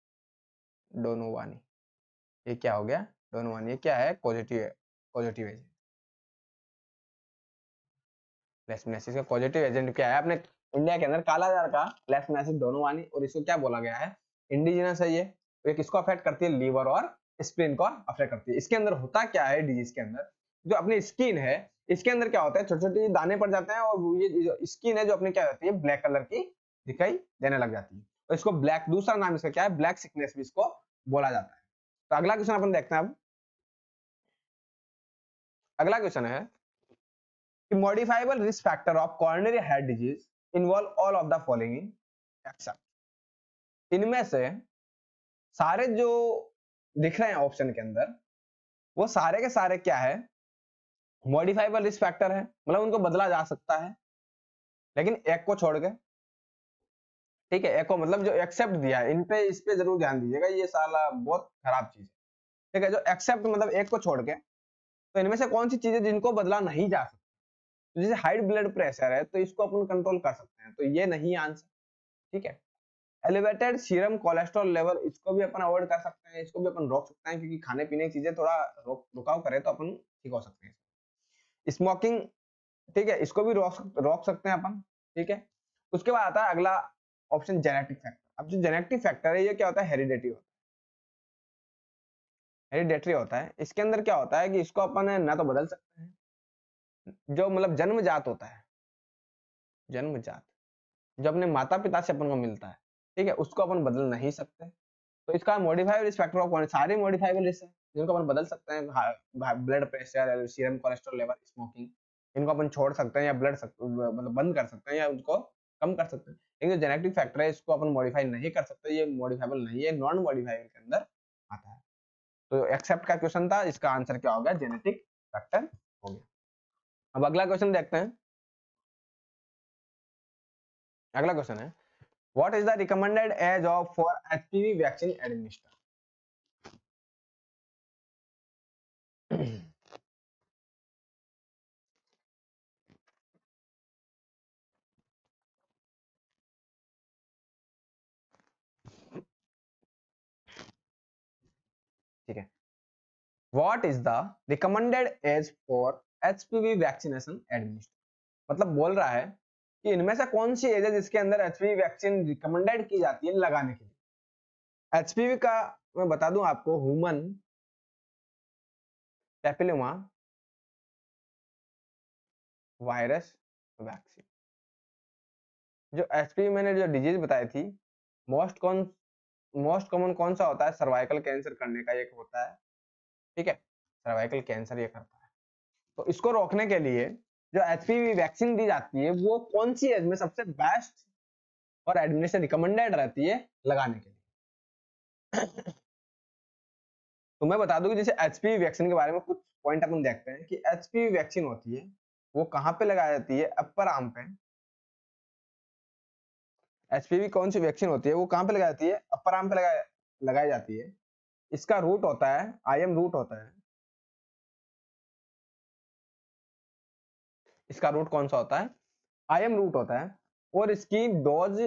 donovani, ये क्या हो गया, डोनोवानी, ये क्या है, पॉजिटिव एजेंट, लेशमिनियासिस का पॉजिटिव एजेंट क्या है, अपने इंडिया के अंदर कालाजार का लेशमिनियासिस डोनोवानी, और इसको क्या बोला गया है, इंडिजिनस है, ये किसको अफेक्ट करती है, लीवर और स्प्लीन को अफेक्ट करती है। इसके अंदर होता क्या है, डिजीज के अंदर जो अपनी स्किन है, इसके अंदर क्या होता है, छोटे छोटे दाने पड़ जाते हैं और ये स्किन है जो अपने क्या होती है, ब्लैक कलर की दिखाई देने लग जाती है, और इसको ब्लैक, दूसरा नाम इसका क्या है, ब्लैक सिकनेस भी इसको बोला जाता है। तो अगला क्वेश्चन अपन देखते हैं अब, अगला क्वेश्चन है कि modifiable risk factor of coronary heart disease involve all of the following action. इनमें से सारे जो दिख रहे हैं ऑप्शन के अंदर वो सारे के सारे क्या है, मॉडिफाइबल रिस्क फैक्टर है, मतलब उनको बदला जा सकता है, लेकिन एक को छोड़ के। ठीक है, एक को मतलब जो एक्सेप्ट दिया है, इन पे इस पे जरूर ध्यान दीजिएगा, ये साला बहुत खराब चीज है। ठीक है, जो एक्सेप्ट मतलब एक को छोड़ के, तो इनमें से कौन सी चीजें जिनको बदला नहीं जा सकता। तो जैसे हाई ब्लड प्रेशर है तो इसको अपन कंट्रोल कर सकते हैं, तो ये नहीं आंसर। ठीक है, एलिवेटेड सीरम कोलेस्ट्रॉल लेवल, इसको भी अपन अवॉइड कर सकते हैं, इसको भी अपन रोक सकते हैं, क्योंकि खाने पीने की चीजें थोड़ा रुकाव करें तो अपन ठीक हो सकते हैं। स्मोकिंग, ठीक है, इसको भी रोक सकते हैं अपन। ठीक है, उसके बाद आता है अगला ऑप्शन जेनेटिक फैक्टर। अब जो जेनेटिक फैक्टर है ये क्या होता है, हेरिडेटरी होता है। इसके अंदर क्या होता है कि इसको अपन ना तो बदल सकते हैं, जो मतलब जन्मजात होता है, जन्मजात जो अपने माता पिता से अपन को मिलता है, ठीक है, उसको अपन बदल नहीं सकते। तो इसका मॉडिफाइबल रिस्क फैक्टर ऑफ सारे मॉडिफाइबल रिस्क है जिनको अपन बदल सकते हैं, blood pressure, serum cholesterol level, smoking, इनको अपन छोड़ सकते हैं या ब्लड मतलब बंद कर सकते हैं या उनको कम कर सकते हैं। लेकिन जो जेनेटिक फैक्टर है इसको अपन मॉडिफाई नहीं कर सकते, ये मॉडिफाइबल नहीं है, नॉन मॉडिफाइबल के अंदर आता है। तो एक्सेप्ट का क्वेश्चन था, इसका आंसर क्या होगा, जेनेटिक फैक्टर हो गया। अब अगला क्वेश्चन देखते हैं। अगला क्वेश्चन है What is the recommended age of for HPV vaccine administration? ठीक है, What is the recommended age for HPV vaccination administration? मतलब बोल रहा है कि इनमें से कौन सी एज है जिसके अंदर एचपीवी वैक्सीन रिकमेंडेड की जाती है लगाने के लिए। एचपीवी का मैं बता दूं आपको, ह्यूमन पैपिलोमा वायरस वैक्सीन, जो एचपीवी मैंने जो डिजीज बताई थी, मोस्ट कॉमन कौन सा होता है, सर्वाइकल कैंसर करने का एक होता है। ठीक है, सर्वाइकल कैंसर ये करता है। तो इसको रोकने के लिए जो एचपीवी वैक्सीन दी जाती है वो कौन सी एज में सबसे बेस्ट और एडमिनिस्ट्रेशन रिकमेंडेड रहती है लगाने के लिए। तो मैं बता दूं कि जैसे एचपीवी वैक्सीन के बारे में कुछ पॉइंट अपन देखते हैं कि एचपीवी वैक्सीन होती है वो कहाँ पे लगाई जाती है, अपर आर्म पे। एचपीवी कौन सी वैक्सीन होती है वो कहाँ पे लगाई जाती है, अपर आर्म पे लगाई जाती है। इसका रूट होता है, IM रूट होता है। इसका रूट कौन सा होता है, IM रूट होता है। और इसकी डोज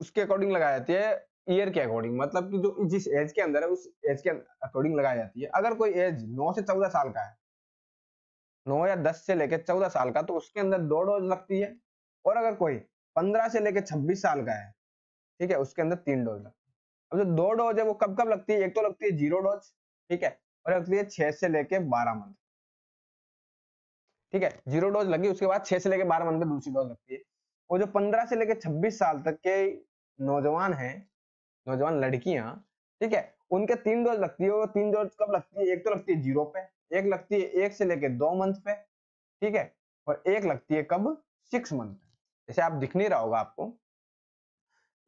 उसके अकॉर्डिंग लगाई जाती है, ईयर के अकॉर्डिंग, मतलब कि जो जिस एज के अंदर है उस एज के अकॉर्डिंग लगाई जाती है। अगर कोई एज 9 से 14 साल का है, 9 या 10 से लेकर 14 साल का, तो उसके अंदर 2 डोज लगती है। और अगर कोई 15 से लेकर 26 साल का है, ठीक है, उसके अंदर 3 डोज लगती है। अब जो 2 डोज है वो कब कब लगती है, एक तो लगती है 0 डोज, ठीक है, और लगती है 6 से लेकर 12 मंथ। ठीक है, 0 डोज लगी, उसके बाद 6 से लेकर 12 मंथ में दूसरी डोज लगती है। और जो 15 से लेकर 26 साल तक के नौजवान हैं, नौजवान लड़कियां, ठीक है, उनके 3 डोज लगती है। वो 3 डोज कब लगती है, एक तो लगती है 0 पे, एक लगती है 1 से लेकर 2 मंथ पे, ठीक है, और एक लगती है कब, 6 मंथ पे। जैसे आप दिख नहीं रहा होगा आपको,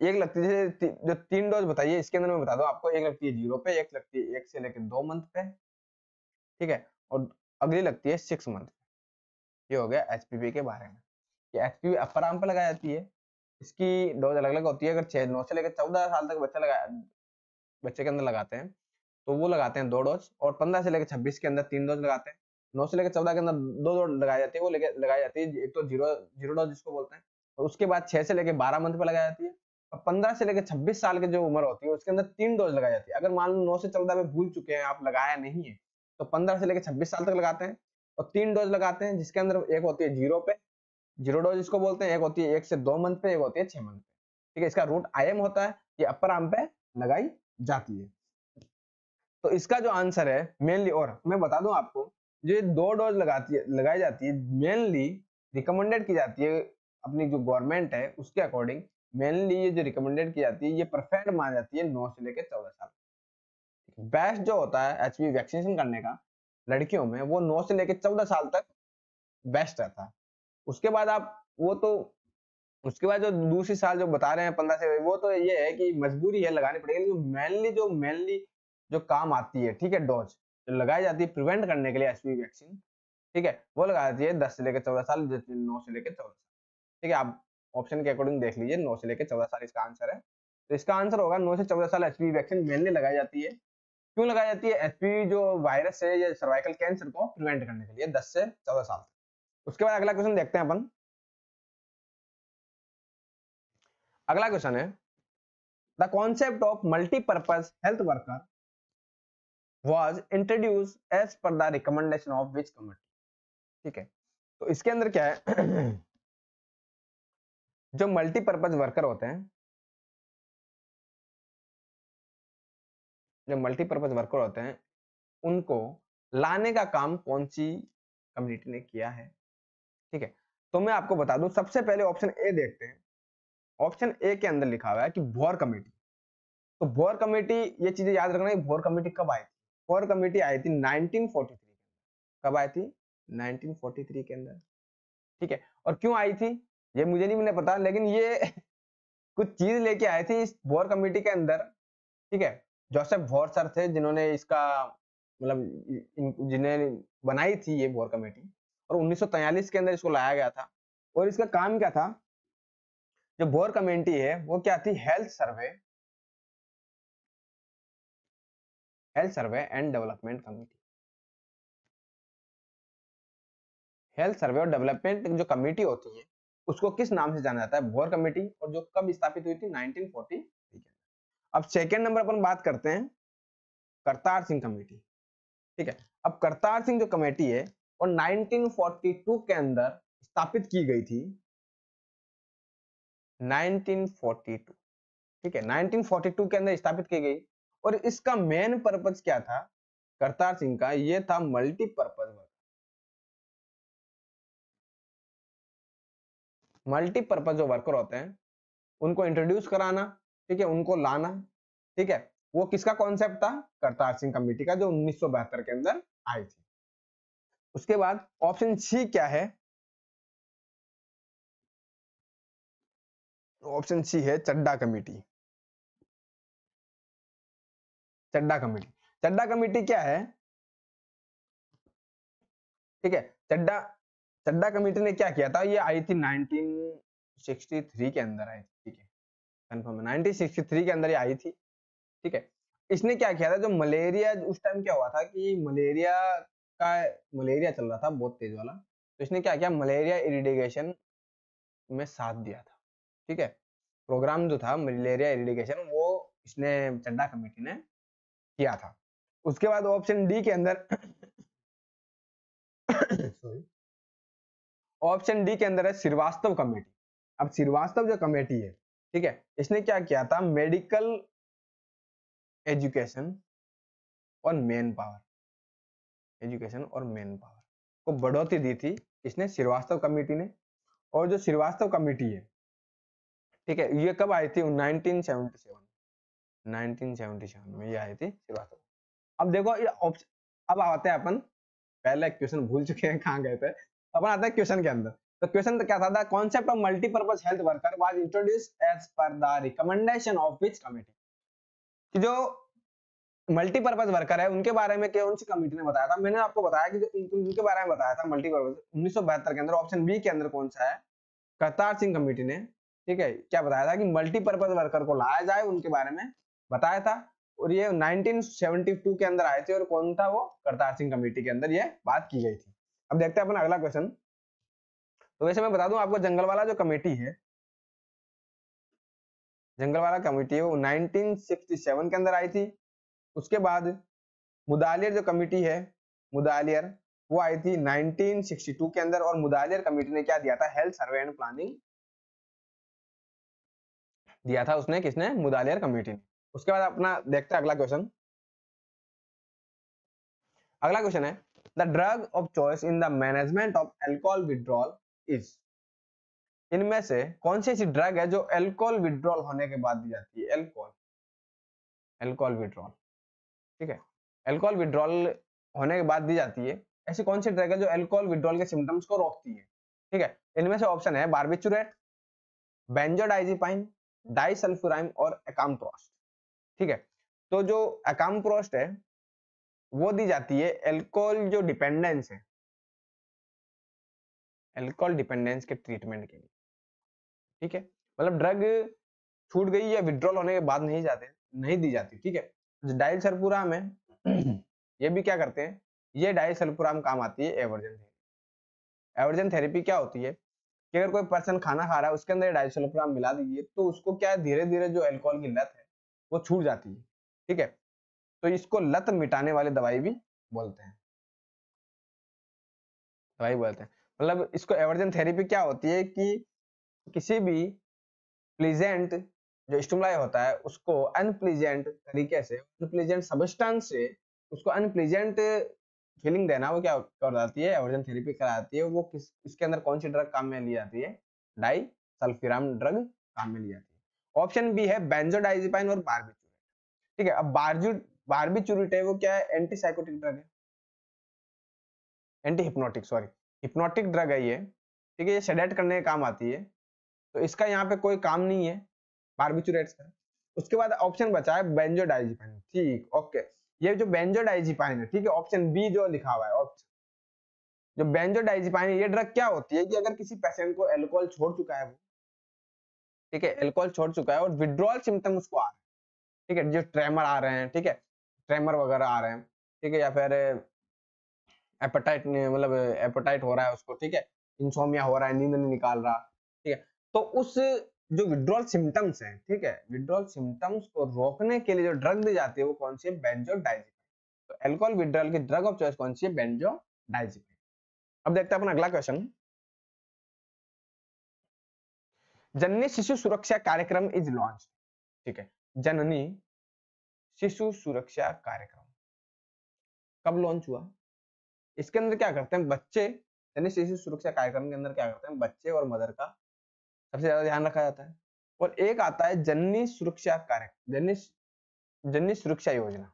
एक लगती है, जो 3 डोज बताइए इसके अंदर मैं बता दूं आपको, एक लगती है 0 पे, एक लगती है 1 से लेकर 2 मंथ पे, ठीक है, और अगली लगती है 6 मंथ। ये हो गया एचपीवी के बारे में कि एचपीवी अपर आर्म पर लगाई जाती है, इसकी डोज अलग अलग होती है। अगर 9 से लेकर 14 साल तक बच्चे के अंदर लगाते हैं तो वो लगाते हैं 2 डोज, और 15 से लेकर 26 के अंदर 3 डोज लगाते हैं। 9 से लेकर 14 के अंदर 2 डोज लगाई जाती है, वो लगाई जाती है, एक तो 0 डोज जिसको बोलते हैं, और उसके बाद 6 से लेकर 12 मंथ पर लगाई जाती है। और 15 से लेकर 26 साल की जो उम्र होती है उसके अंदर 3 डोज लगाई जाती है। अगर मान लो 9 से 14 में भूल चुके हैं आप, लगाया नहीं है, तो 15 से लेकर 26 साल तक लगाते हैं और 3 डोज लगाते हैं, जिसके अंदर एक होती है 0 पे, 0 डोज इसको बोलते हैं, एक होती है 1 से 2 मंथ पे, एक होती है 6 मंथ पे, ठीक है। इसका रूट IM होता है, ये अपर आर्म पे लगाई जाती है। तो इसका जो आंसर है मेनली, और मैं बता दूं आपको, जो ये 2 डोज लगाई जाती है, मेनली रिकमेंडेड की जाती है अपनी जो गवर्नमेंट है उसके अकॉर्डिंग, मेनली ये जो रिकमेंडेड की जाती है ये परफेक्ट मानी जाती है 9 से लेकर 14 साल। बेस्ट जो होता है एचपीवी वैक्सीनेशन करने का लड़कियों में वो 9 से लेकर 14 साल तक बेस्ट रहता है। उसके बाद आप वो तो उसके बाद जो दूसरी साल जो बता रहे हैं 15 से, वो तो ये है कि मजबूरी है, लगानी पड़ेगी। लेकिन मेनली जो काम आती है, ठीक है, डोज जो लगाई जाती है प्रिवेंट करने के लिए HPV वैक्सीन, ठीक है, वो लगा जाती है 10 से लेकर 14 साल, 9 से लेकर 14 साल, ठीक है। आप ऑप्शन के अकॉर्डिंग देख लीजिए, 9 से लेकर 14 साल इसका आंसर है। तो इसका आंसर होगा 9 से 14 साल HPV वैक्सीन मेनली लगाई जाती है। क्यों लगाई जाती है? HPV जो वायरस है या सर्वाइकल कैंसर को प्रिवेंट करने के लिए 10 से 14 साल। उसके बाद अगला क्वेश्चन देखते हैं अपन। अगला क्वेश्चन है the concept of multipurpose health worker was introduce as per the recommendation of which committee, ठीक है। तो इसके अंदर क्या है, जो मल्टीपर्पज वर्कर होते हैं, जो मल्टीपर्पज वर्कर होते हैं, उनको लाने का काम कौन सी कमेटी ने किया है, ठीक है। तो मैं आपको बता दूं, सबसे पहले ऑप्शन ए देखते हैं। ऑप्शन ए के अंदर लिखा हुआ है कि भोर कमेटी। तो भोर कमेटी, ये चीजें याद रखना है, भोर कमेटी कब आई थी? भोर कमेटी आई थी 1943 के अंदर। कब आई थी? 1943 के अंदर, ठीक है। और क्यों आई थी ये मुझे नहीं पता, लेकिन ये कुछ चीज लेके आई थी इस भोर कमेटी के अंदर, ठीक है। जोसेफ भोर सर थे जिन्होंने इसका मतलब जिन्हें बनाई थी ये भोर कमेटी, और 1943 के अंदर इसको लाया गया था। और इसका काम क्या था? जो भोर कमेटी है वो क्या थी? Health survey and development committee. Health survey और डेवलपमेंट जो कमेटी होती है उसको किस नाम से जाना जाता है? भोर कमेटी। और जो कब स्थापित हुई थी? 1940। अब सेकंड नंबर पर बात करते हैं करतार सिंह कमेटी, ठीक है। अब करतार सिंह जो कमेटी है वो 1942 के अंदर स्थापित की गई थी। 1942, ठीक है, 1942 के अंदर स्थापित की गई। और इसका मेन पर्पस क्या था करतार सिंह का? ये था मल्टीपर्पज जो वर्कर होते हैं उनको इंट्रोड्यूस कराना, ठीक है, उनको लाना, ठीक है। वो किसका कॉन्सेप्ट था? करतार सिंह कमेटी का, जो 1972 के अंदर आई थी। उसके बाद ऑप्शन सी क्या है? ऑप्शन सी है चड्डा कमेटी। चड्डा कमेटी क्या है, ठीक है। चड्डा कमेटी ने क्या किया था? ये आई थी 1963 के अंदर आई थी, ठीक है, कंफर्म 1963 के अंदर ही आई थी, ठीक है। इसने क्या किया था? जो मलेरिया, उस टाइम क्या हुआ था कि मलेरिया चल रहा था बहुत तेज वाला, तो इसने क्या किया? मलेरिया इरिगेशन में साथ दिया था, ठीक है। प्रोग्राम जो था मलेरिया इरिगेशन, वो इसने चड्डा कमेटी ने किया था। उसके बाद ऑप्शन डी के अंदर ऑप्शन डी के अंदर है श्रीवास्तव कमेटी। अब श्रीवास्तव जो कमेटी है, ठीक है, इसने क्या किया था? मेडिकल एजुकेशन और मैन पावर, को बढ़ोतरी दी थी इसने, श्रीवास्तव कमेटी ने। और जो श्रीवास्तव कमेटी है, ठीक है, ये कब आई थी? 1977 में ये आई थी श्रीवास्तव। अब देखो अब आते हैं अपन, पहला क्वेश्चन भूल चुके हैं कहाँ गए थे, अपन आते हैं क्वेश्चन के अंदर। तो क्वेश्चन क्या था? The concept of multipurpose health worker was introduced as per the recommendation of which committee. कि जो मल्टीपर्पज वर्कर है उनके बारे में कौन सी कमेटी ने बताया था? मैंने आपको बताया कि जो उनके बारे में बताया था मल्टीपर्पज 1972 के अंदर। ऑप्शन बी के अंदर कौन सा है? करतार सिंह कमेटी ने, ठीक है, क्या बताया था कि मल्टीपर्पज वर्कर को लाया जाए, उनके बारे में बताया था। और ये 1972 के अंदर आए थे, और कौन था वो? करतार सिंह कमेटी के अंदर ये बात की गई थी। अब देखते हैं अपन अगला क्वेश्चन। तो वैसे मैं बता दूं आपको, जंगल वाला कमेटी है वो 1967 के अंदर आई थी। उसके बाद मुदालियर जो कमेटी है, मुदालियर, वो आई थी 1962 के अंदर। और मुदालियर कमेटी ने क्या दिया था? हेल्थ सर्वे एंड प्लानिंग दिया था उसने। किसने? मुदालियर कमेटी ने। उसके बाद अपना देखते हैं अगला क्वेश्चन। अगला क्वेश्चन है the drug of choice in the management of alcohol withdrawal is. इनमें से कौन सी ऐसी ड्रग है जो एल्कोहल विड्रॉल होने के बाद दी जाती है? एल्कोहल विड्रॉल, ठीक है। एल्कोहल विड्रॉल होने के बाद दी जाती है, ऐसी कौन सी ड्रग है जो एल्कोहल विड्रॉल के सिम्टम्स को रोकती है? ठीक है, इनमें से ऑप्शन है बारबिचुरेट, बेंजोडाइजेपाइन, डाइसल्फ्यूराइम और एकाम्प्रोस्ट। ठीक है, तो जो एकाम्प्रोस्ट है वो दी जाती है एल्कोहल जो डिपेंडेंस है, एल्कोहल डिपेंडेंस के ट्रीटमेंट के लिए। ठीक है, मतलब ड्रग छूट गई या विड्रॉल होने के बाद नहीं दी जाती। ठीक है, डाइसल्फ्यूराम है, ये भी क्या करते हैं, ये डाइसल्फ्यूराम काम आती है एवर्जन थेरेपी। एवर्जन थेरेपी क्या होती है कि अगर कोई पर्सन खाना खा रहा है उसके अंदर डाइसल्फ्यूराम मिला दीजिए तो उसको क्या है, धीरे धीरे जो एल्कोहल की लत है वो छूट जाती है। ठीक है, तो इसको लत मिटाने वाली दवाई भी बोलते हैं, दवाई बोलते हैं। मतलब इसको एवर्जन थेरेपी क्या होती है कि किसी भी प्लीजेंट जो स्टिमुलाई होता है उसको अनप्लीजेंट तरीके से, अनप्लीजेंट सबस्टेंस से उसको अनप्लीजेंट फीलिंग देना, वो क्या कराती है, एवर्जन थेरेपी कराती है। वो किस, इसके अंदर कौन सी ड्रग काम में ली जाती है, डाइसल्फ्यूराम ड्रग काम में ली जाती है। ऑप्शन बी है बेंजोडाइजेपाइन और बारबिचुरेट। ठीक है, अब बारबिचुरेट है वो क्या है, एंटीसाइकोटिक ड्रग है, anti hypnotic, sorry hypnotic drug है ये। ठीक है, ये सेडेट करने के काम आती है, तो इसका यहाँ पे कोई काम नहीं है बारबिचुरेट का। उसके बाद ऑप्शन बचा है बेंजोडाइजेपाइन। ठीक, ओके, ये जो बेंजोडाइजेपाइन है, ठीक है, ऑप्शन बी जो लिखा हुआ है, ऑप्शन जो बेंजोडाइजेपाइन है, ये ड्रग क्या होती है कि अगर किसी पेशेंट को एल्कोहल छोड़ चुका है वो, ठीक है, एल्कोहल छोड़ चुका है और विड्रॉल सिम्टम उसको आ रहा है, ठीक है, जो ट्रेमर आ रहे हैं, ठीक है, ट्रेमर वगैरह आ रहे हैं, ठीक है, या फिर एपेटाइट, मतलब एपेटाइट हो रहा है उसको, ठीक है, इंसोमिया हो रहा है, नींद नहीं निकाल रहा, ठीक है, तो उस जो विड्रॉल सिम्टम्स हैं, ठीक है, विड्रॉल सिम्टम्स को रोकने के लिए जो ड्रग दी जाती है वो कौन सी है, बेंजोडाइजेपाइन। तो अल्कोहल विड्रॉल की ड्रग ऑफ चॉइस कौन सी है, बेंजोडाइजेपाइन। अब देखते हैं अपन अगला क्वेश्चन। जननी शिशु सुरक्षा कार्यक्रम इज लॉन्च। ठीक है, जननी शिशु सुरक्षा कार्यक्रम कब लॉन्च हुआ? इसके अंदर क्या करते हैं, बच्चे, जननी शिशु सुरक्षा कार्यक्रम के अंदर क्या करते हैं, बच्चे और मदर का सबसे ज्यादा ध्यान रखा जाता है। और एक आता है जननी सुरक्षा कार्यक्रम, जननी सुरक्षा योजना।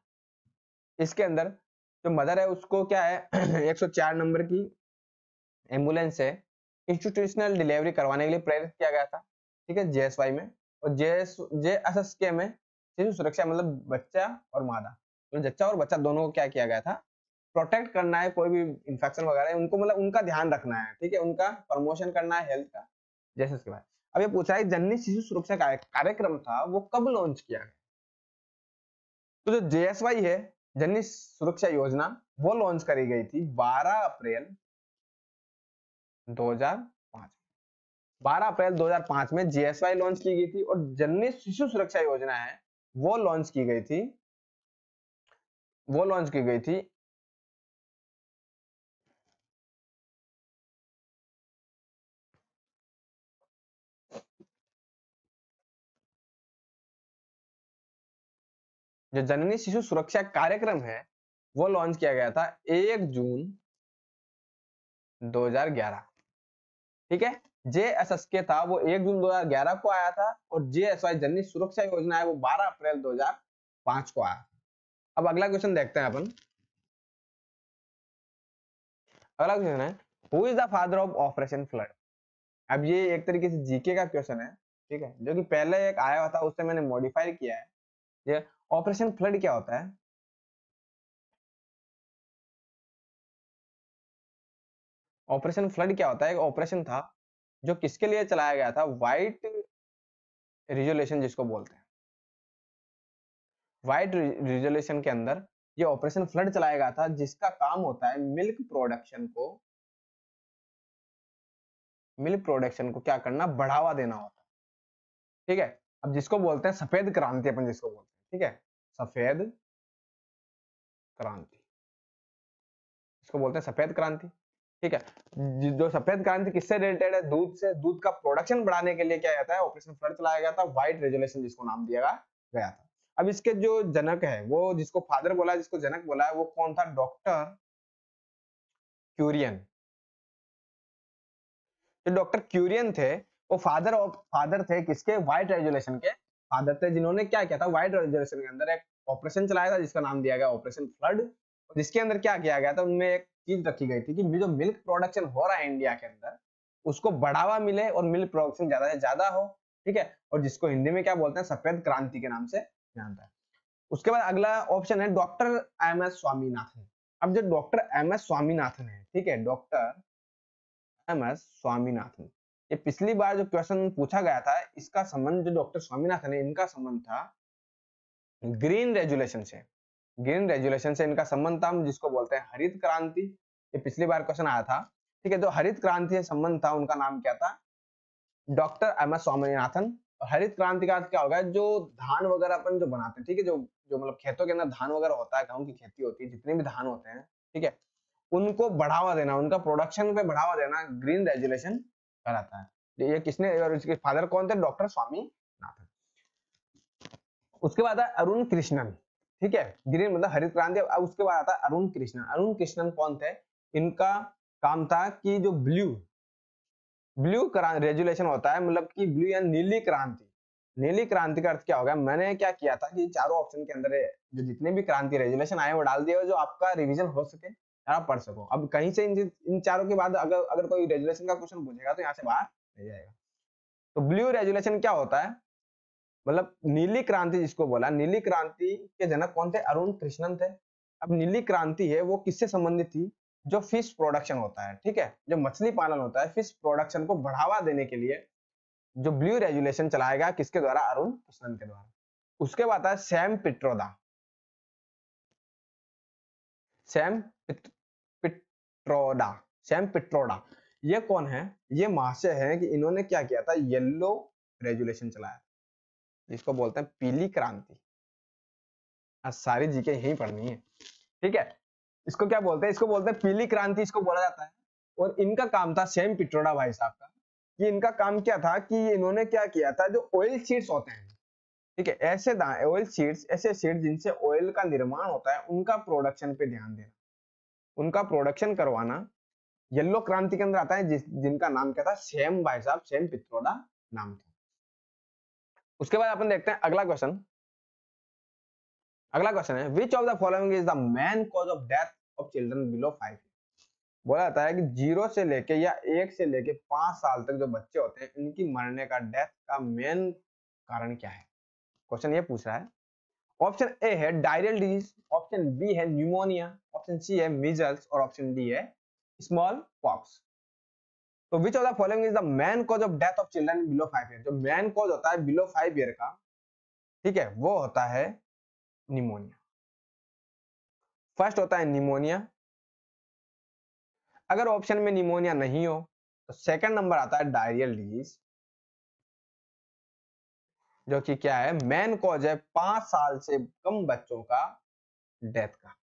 इसके अंदर जो मदर है उसको क्या है, 104 नंबर की एम्बुलेंस है, इंस्टीट्यूशनल डिलीवरी करवाने के लिए प्रेरित किया गया था। ठीक है, जेएसवाई में और जेएसएसके में शिशु सुरक्षा, मतलब बच्चा और मादा, मतलब जच्चा और बच्चा दोनों को क्या किया गया था, प्रोटेक्ट करना है, कोई भी इन्फेक्शन वगैरह उनको, मतलब उनका ध्यान रखना है। ठीक है, उनका प्रमोशन करना है हेल्थ का। जैसे इसके बाद अब ये पूछा है जननी शिशु सुरक्षा कार्यक्रम था वो कब लॉन्च किया गया? तो जो जेएसवाई है, जननी सुरक्षा योजना, वो लॉन्च करी गई थी 12 अप्रैल 2005। 12 अप्रैल 2005 में जेएसवाई लॉन्च की गई थी और जननी शिशु सुरक्षा योजना है वो लॉन्च की गई थी, 1 जून 2011। ठीक है, जेएसएसके था वो 1 जून 2011 को आया था और जेएसवाई जननी सुरक्षा योजना है वो 12 अप्रैल 2005 को आया। अब अगला क्वेश्चन देखते हैं अपन। अगला क्वेश्चन है who is the father of ऑपरेशन फ्लड। अब ये एक तरीके से जीके का क्वेश्चन है, ठीक है, जो कि पहले एक आया हुआ था उससे मैंने मॉडिफाई किया है। ये ऑपरेशन फ्लड क्या होता है? ऑपरेशन फ्लड क्या होता है? एक ऑपरेशन था जो किसके लिए चलाया गया था, वाइट रिजोल्यूशन जिसको बोलते हैं, वाइट रिजोल्यूशन के अंदर ये ऑपरेशन फ्लड चलाया गया था जिसका काम होता है मिल्क प्रोडक्शन को क्या करना, बढ़ावा देना होता है। ठीक है, अब जिसको बोलते हैं सफेद क्रांति, अपन जिसको बोलते हैं, ठीक है, सफेद क्रांति, इसको बोलते हैं सफेद क्रांति। ठीक है, जो सफेद क्रांति किससे रिलेटेड है, दूध से। दूध का प्रोडक्शन बढ़ाने के लिए क्या जाता है, ऑपरेशन फ्लड चलाया गया था, वाइट रेजुलेशन जिसको नाम दिया गया था। अब इसके जो जनक है, वो जिसको फादर बोला, जिसको जनक बोला है, वो कौन था, डॉक्टर क्यूरियन। जो डॉक्टर क्यूरियन थे वो फादर थे किसके, वाइट रेजुलेशन के फादर थे, जिन्होंने क्या किया था, वाइट रेजुलेशन के अंदर एक ऑपरेशन चलाया था जिसका नाम दिया गया ऑपरेशन फ्लड। जिसके अंदर क्या किया गया था, उनमें एक चीज रखी गई थी कि जो मिल्क प्रोडक्शन हो रहा है इंडिया के अंदर उसको बढ़ावा मिले और मिल्क प्रोडक्शन ज्यादा से ज्यादा हो, ठीक है, और जिसको हिंदी में क्या बोलते हैं, सफेद क्रांति के नाम से जानता है। उसके बाद अगला ऑप्शन है डॉक्टर एम एस स्वामीनाथन। अब जो डॉक्टर एम एस स्वामीनाथन है, ठीक है, डॉक्टर एम एस स्वामीनाथन, ये पिछली बार जो क्वेश्चन पूछा गया था इसका संबंध, जो डॉक्टर स्वामीनाथन है इनका संबंध था ग्रीन रेजुलेशन से, ग्रीन रेजुलेशन से इनका संबंध था, जिसको बोलते हैं हरित क्रांति। ये पिछली बार क्वेश्चन आया था, ठीक है, तो हरित क्रांति से संबंध था, उनका नाम क्या था, डॉक्टर एम एस स्वामीनाथन। और हरित क्रांति का क्या होगा, जो धान वगैरह अपन जो बनाते हैं, ठीक है, जो मतलब खेतों के अंदर धान वगैरह होता है, गेहूं की खेती होती है, जितने भी धान होते हैं, ठीक है, उनको बढ़ावा देना, उनका प्रोडक्शन पे बढ़ावा देना ग्रीन रेजुलेशन कराता है। ये किसने, और इसके फादर कौन थे, डॉक्टर स्वामीनाथन। उसके बाद अरुण कृष्णन, ठीक है, ग्रीन मतलब हरित क्रांति। अब उसके बाद आता है अरुण कृष्णन। अरुण कृष्णन कौन थे, इनका काम था कि जो ब्लू रेजुलेशन होता है, मतलब कि ब्लू या नीली क्रांति। नीली क्रांति का अर्थ क्या होगा, मैंने क्या किया था कि चारों ऑप्शन के अंदर जो जितने भी क्रांति रेजुलेशन आए वो डाल दिए, जो आपका रिवीजन हो सके, आप पढ़ सको। अब कहीं से इन चारों के बाद अगर कोई रेजुलेशन का क्वेश्चन पूछेगा तो यहाँ से बाहर नहीं जाएगा। तो ब्लू रेजुलेशन क्या होता है, मतलब नीली क्रांति जिसको बोला, नीली क्रांति के जनक कौन थे, अरुण कृष्णन थे। अब नीली क्रांति है वो किससे संबंधित थी, जो फिश प्रोडक्शन होता है, ठीक है, जो मछली पालन होता है, फिश प्रोडक्शन को बढ़ावा देने के लिए जो ब्लू रेजुलेशन चलाया गया, किसके द्वारा, अरुण कृष्णन के द्वारा। उसके बाद है सैम पिट्रोदा। सैम पिट्रोदा ये कौन है, ये महाशय है कि इन्होंने क्या किया था, येलो रेजुलेशन चलाया, जिसको बोलते हैं पीली क्रांति। आज सारी जीके यही पढ़नी है, ठीक है, इसको क्या बोलते हैं, इसको बोलते हैं पीली क्रांति, इसको बोला जाता है। और इनका काम था, सैम पिट्रोदा भाई साहब का, कि इनका काम क्या था कि इन्होंने क्या किया था, जो ऑयल सीड्स होते हैं, ठीक है, ऐसे ऑयल सीड्स, ऐसे सीड्स जिनसे ऑयल का निर्माण होता है, उनका प्रोडक्शन पे ध्यान देना, उनका प्रोडक्शन करवाना येलो क्रांति के अंदर आता है, जिनका नाम क्या था, सैम भाई साहब, सैम पिट्रोदा नाम था। उसके बाद अपन देखते हैं अगला क्वेश्चन। अगला क्वेश्चन है which of the following is the main cause of death of children below 5। बोला जाता है कि 0 से लेके 1 से लेके 5 साल तक जो बच्चे होते हैं इनकी मरने का, डेथ का मेन कारण क्या है, क्वेश्चन ये पूछ रहा है। ऑप्शन ए है डायरियल डिजीज, ऑप्शन बी है न्यूमोनिया, ऑप्शन सी है मीजल्स और ऑप्शन डी है स्मॉलपॉक्स। तो which of the following is the main cause of death of children below 5 year. जो मेन कॉज होता है बिलो 5 ईयर का, ठीक है, वो होता है निमोनिया। फर्स्ट होता है निमोनिया। अगर ऑप्शन में निमोनिया नहीं हो तो सेकंड नंबर आता है डायरियल डिजीज, जो कि क्या है, मेन कॉज है 5 साल से कम बच्चों का डेथ का।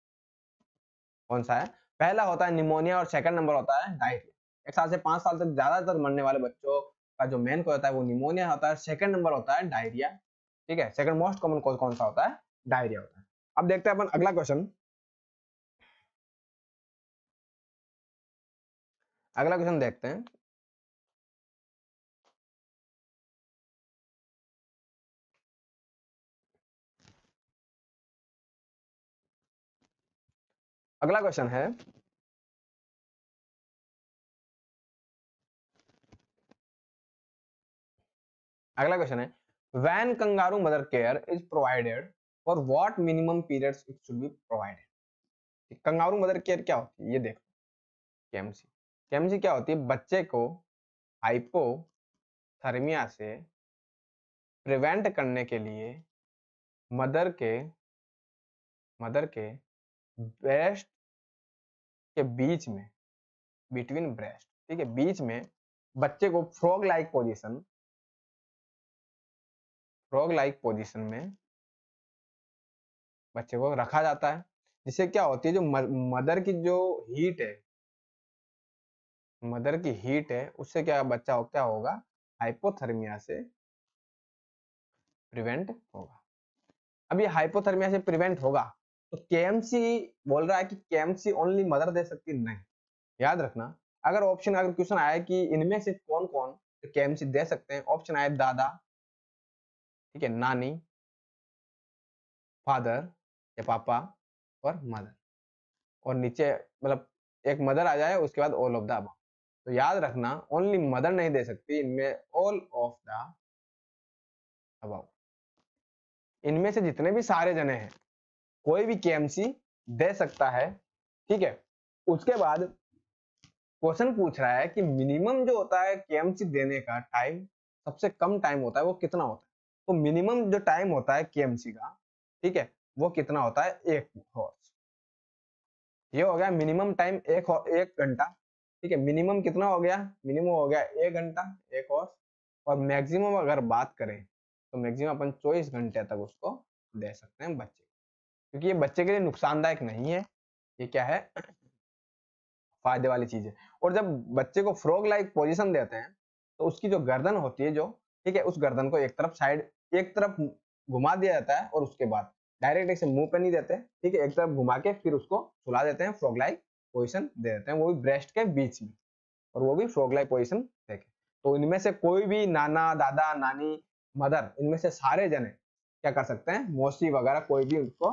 कौन सा है, पहला होता है निमोनिया और सेकंड नंबर होता है डायरिया। 1 साल से 5 साल तक ज्यादातर मरने वाले बच्चों का जो मेन कॉज होता है वो निमोनिया होता है, सेकंड नंबर होता है डायरिया, ठीक है, सेकंड मोस्ट कॉमन कॉज कौन सा होता है, डायरिया होता है। अब देखते हैं अपन अगला क्वेश्चन। अगला क्वेश्चन देखते हैं। अगला क्वेश्चन है When kangaroo mother care is provided, for what minimum periods it should be provided? Kangaroo mother care क्या होती है, ये देखो, केएमसी। केएमसी क्या होती है, बच्चे को हाइपोथर्मिया से प्रिवेंट करने के लिए मदर के ब्रेस्ट के बीच में, बिटवीन ब्रेस्ट, ठीक है, बीच में बच्चे को फ्रॉग लाइक पोजिशन में बच्चे को रखा जाता है, जिससे क्या होती है, जो मदर की जो हीट है, मदर की हीट है, उससे क्या बच्चा क्या होगा, हाइपोथर्मिया से प्रिवेंट होगा। अब ये हाइपोथर्मिया से प्रिवेंट होगा तो केएमसी बोल रहा है कि केएमसी ओनली मदर दे सकती, नहीं, याद रखना। अगर क्वेश्चन आया कि इनमें से कौन कौन केएमसी दे सकते हैं, ऑप्शन आए दादा, ठीक है, नानी, फादर या पापा और मदर। और नीचे मतलब एक मदर आ जाए उसके बाद ऑल ऑफ द अबव। तो याद रखना ओनली मदर नहीं दे सकती, इनमें ऑल ऑफ द अबव, इनमें से जितने भी सारे जने हैं कोई भी केएमसी दे सकता है। ठीक है, उसके बाद क्वेश्चन पूछ रहा है कि मिनिमम जो होता है केएमसी देने का टाइम, सबसे कम टाइम होता है वो कितना होता है। तो मिनिमम जो टाइम होता है केएमसी का, ठीक है, वो कितना होता है 1 आवर्स। ये हो गया मिनिमम टाइम 1 घंटा। ठीक है, मिनिमम कितना हो गया, मिनिमम हो गया 1 घंटा 1 आवर्स। और मैक्सिमम अगर बात करें तो मैक्सिमम अपन 24 घंटे तक उसको दे सकते हैं बच्चे, क्योंकि ये बच्चे के लिए नुकसानदायक नहीं है, ये क्या है फायदे वाली चीज है। और जब बच्चे को फ्रॉग लाइक पोजिशन देते हैं तो उसकी जो गर्दन होती है जो, ठीक है, उस गर्दन को एक तरफ साइड एक तरफ घुमा दिया जाता है और उसके बाद डायरेक्ट ऐसे मुंह पे नहीं देते, ठीक है, एक तरफ घुमा के फिर उसको सुला देते हैं, फ्रॉग लाइक पोजिशन दे देते हैं, वो भी ब्रेस्ट के बीच में, और वो भी फ्रॉग लाइक पोजिशन देके। तो इनमें से कोई भी नाना दादा नानी मदर, इनमें से सारे जने क्या कर सकते हैं, मौसी वगैरह कोई भी उनको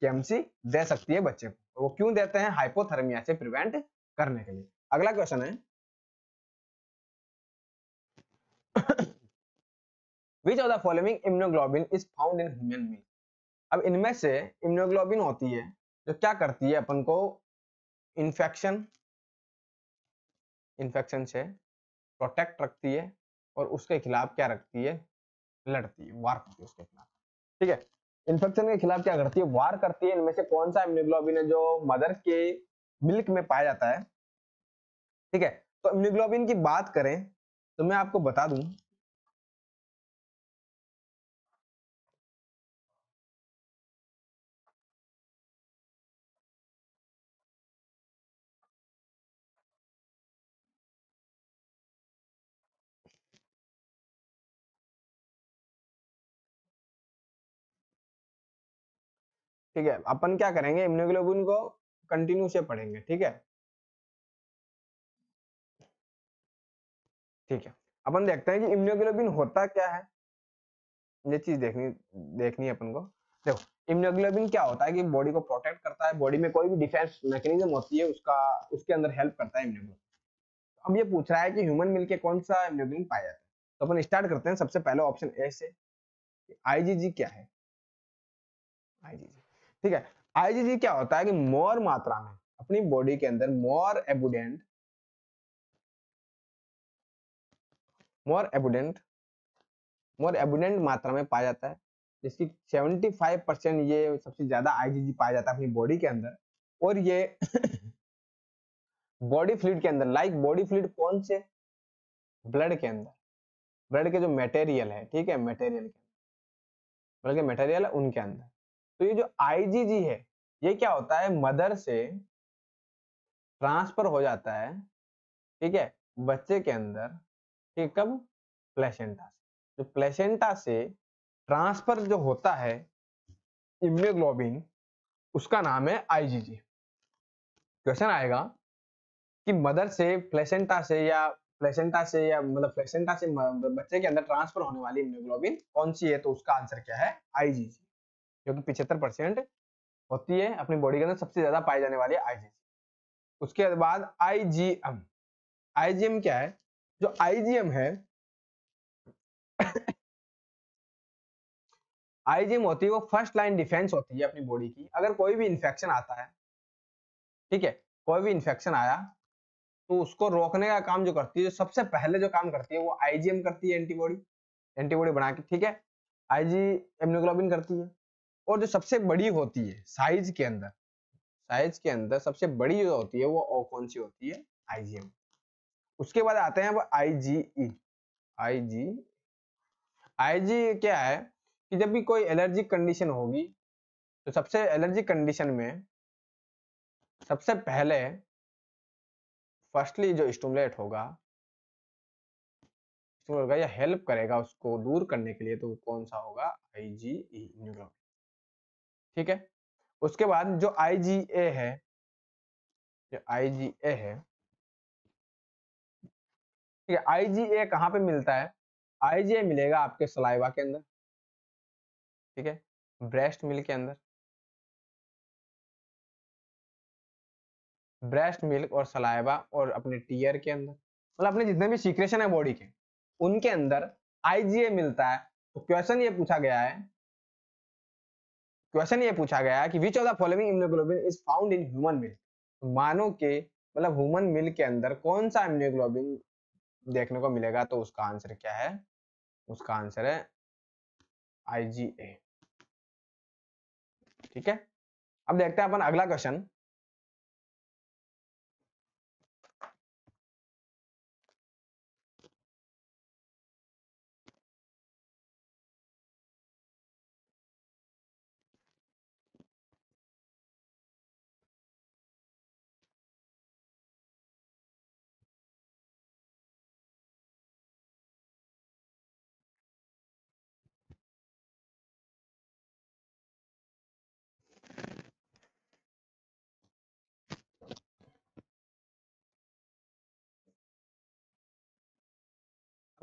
केएमसी दे सकती है बच्चे को। वो क्यों देते हैं, हाइपोथर्मिया से प्रिवेंट करने के लिए। अगला क्वेश्चन है Which of the following immunoglobulin is found in human milk? अब इनमें से इम्यूनोग्लोबिन होती है जो क्या करती है अपन को इन्फेक्शन से प्रोटेक्ट रखती है और उसके खिलाफ क्या रखती है, लड़ती है, वार करती है उसके खिलाफ। ठीक है, इन्फेक्शन के खिलाफ क्या करती है, वार करती है। इनमें से कौन सा इम्यूनोग्लोबिन है जो मदर के मिल्क में पाया जाता है। ठीक है, तो इम्यूनोग्लोबिन की बात करें तो मैं आपको बता दूं, ठीक है, अपन क्या करेंगे इम्यूनोग्लोबिन को कंटिन्यू से पढ़ेंगे। ठीक है, ठीक है, अपन देखते हैं कि इम्यूनोग्लोबिन होता क्या है, ये चीज देखनी है अपन को। देखो इम्यूनोग्लोबिन क्या होता है कि बॉडी को प्रोटेक्ट करता है, बॉडी में कोई भी डिफेंस मैकेनिज्म होती है उसका उसके अंदर हेल्प करता है इम्यूनोग्लोबिन। अब ये पूछ रहा है कि ह्यूमन मिल्क के कौन सा इम्यूनोग्लोबिन पाया जाता है, तो अपन स्टार्ट करते हैं सबसे पहले ऑप्शन ए से, आईजीजी क्या है, आईजीजी। ठीक है, आईजीजी क्या होता है कि मोर मात्रा में अपनी बॉडी के अंदर मोर एबुडेंट मात्रा में पाया जाता है, जिसकी 75% ये सबसे ज्यादा आईजीजी पाया जाता है अपनी बॉडी के अंदर। और ये बॉडी फ्लूइड के अंदर, लाइक बॉडी फ्लूइड कौन से, ब्लड के अंदर, ब्लड के जो मटेरियल है, ठीक है, मटेरियल ब्लड के मटेरियल है उनके अंदर। तो ये जो आईजीजी है ये क्या होता है, मदर से ट्रांसफर हो जाता है, ठीक है, बच्चे के अंदर, ठीक है, कब, प्लेसेंटा से। जो प्लेसेंटा से ट्रांसफर जो होता है इम्यूनोग्लोबिन, उसका नाम है आईजीजी। क्वेश्चन आएगा कि मदर से प्लेसेंटा से या मतलब प्लेसेंटा से बच्चे के अंदर ट्रांसफर होने वाली इम्यूनोग्लोबिन कौन सी है, तो उसका आंसर क्या है, आईजीजी, जो कि 75% होती है अपनी बॉडी के अंदर सबसे ज्यादा पाई जाने वाली आईजीजी। उसके बाद आईजीएम, आईजीएम क्या है, जो आईजीएम है आईजीएम होती है वो फर्स्ट लाइन डिफेंस होती है अपनी बॉडी की। अगर कोई भी इन्फेक्शन आता है, ठीक है, कोई भी इन्फेक्शन आया तो उसको रोकने का काम जो करती है, सबसे पहले जो काम करती है वो आईजीएम करती है, एंटीबॉडी बना के, ठीक है, आईजी इम्यूनोग्लोबिन करती है। और जो सबसे बड़ी होती है साइज के अंदर, सबसे बड़ी जो होती है वो कौन सी होती है, आईजीएम। उसके बाद आते हैं वो आईजीई, आईजीई क्या है कि जब भी कोई एलर्जिक कंडीशन होगी तो सबसे एलर्जिक कंडीशन में सबसे पहले फर्स्टली जो स्टिमुलेट होगा या हेल्प करेगा उसको दूर करने के लिए, तो कौन सा होगा, आईजीई। ठीक है, उसके बाद जो आईजीए है, ठीक है, आईजीए कहाँ पे मिलता है, आईजीए मिलेगा आपके सलाइवा के अंदर, ठीक है, ब्रेस्ट मिल्क के अंदर। ब्रेस्ट मिल्क और सलाइवा और अपने टीयर के अंदर, मतलब अपने जितने भी सीक्रेशन है बॉडी के उनके अंदर आईजीए मिलता है। तो क्वेश्चन ये पूछा गया है, क्वेश्चन ये पूछा गया है कि which of the following immunoglobin is found in human milk, मानव के मतलब ह्यूमन मिल्क के अंदर कौन सा इम्यूनोग्लोबिन देखने को मिलेगा। तो उसका आंसर क्या है, उसका आंसर है आईजीए। ठीक है, अब देखते हैं अपन अगला क्वेश्चन।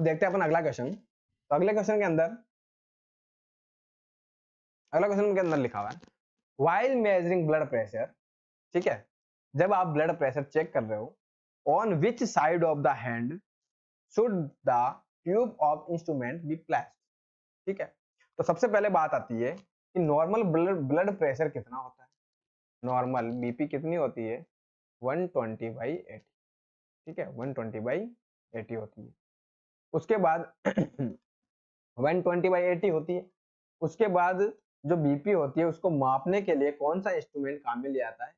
देखते हैं अपन अगला क्वेश्चन। तो अगला क्वेश्चन के अंदर लिखा हुआ है व्हाइल मेजरिंग ब्लड प्रेशर, ठीक है, जब आप ब्लड प्रेशर चेक कर रहे हो on which side of the hand should the tube of instrument be placed. ठीक है, तो सबसे पहले बात आती है कि नॉर्मल ब्लड प्रेशर कितना होता है, नॉर्मल बीपी कितनी होती है, 120/80। ठीक है, 120/80 होती है। उसके बाद 120/80 होती है। उसके बाद जो बीपी होती है उसको मापने के लिए कौन सा इंस्ट्रूमेंट काम में लिया जाता है,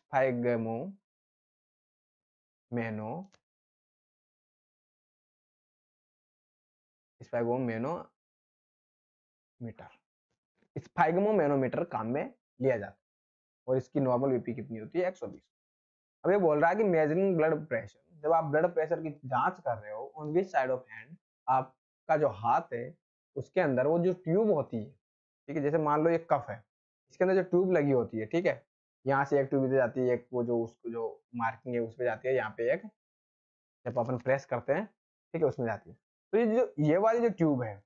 स्फाइगोमैनोमीटर काम में लिया जाता है। और इसकी नॉर्मल बीपी कितनी होती है, 120। अब ये बोल रहा है कि मेजरिंग ब्लड प्रेशर, जब आप ब्लड प्रेशर की जांच कर रहे हो on which side of hand, आपका जो हाथ है उसके अंदर वो जो ट्यूब होती है, ठीक है, जैसे मान लो ये कफ है, इसके अंदर जो ट्यूब लगी होती है, ठीक है, यहाँ से एक ट्यूब इधर जाती है, एक वो जो उसको जो मार्किंग है उस पर जाती है, यहाँ पे एक जब अपन प्रेस करते हैं, ठीक है, उसमें जाती है। तो ये वाली जो ट्यूब है,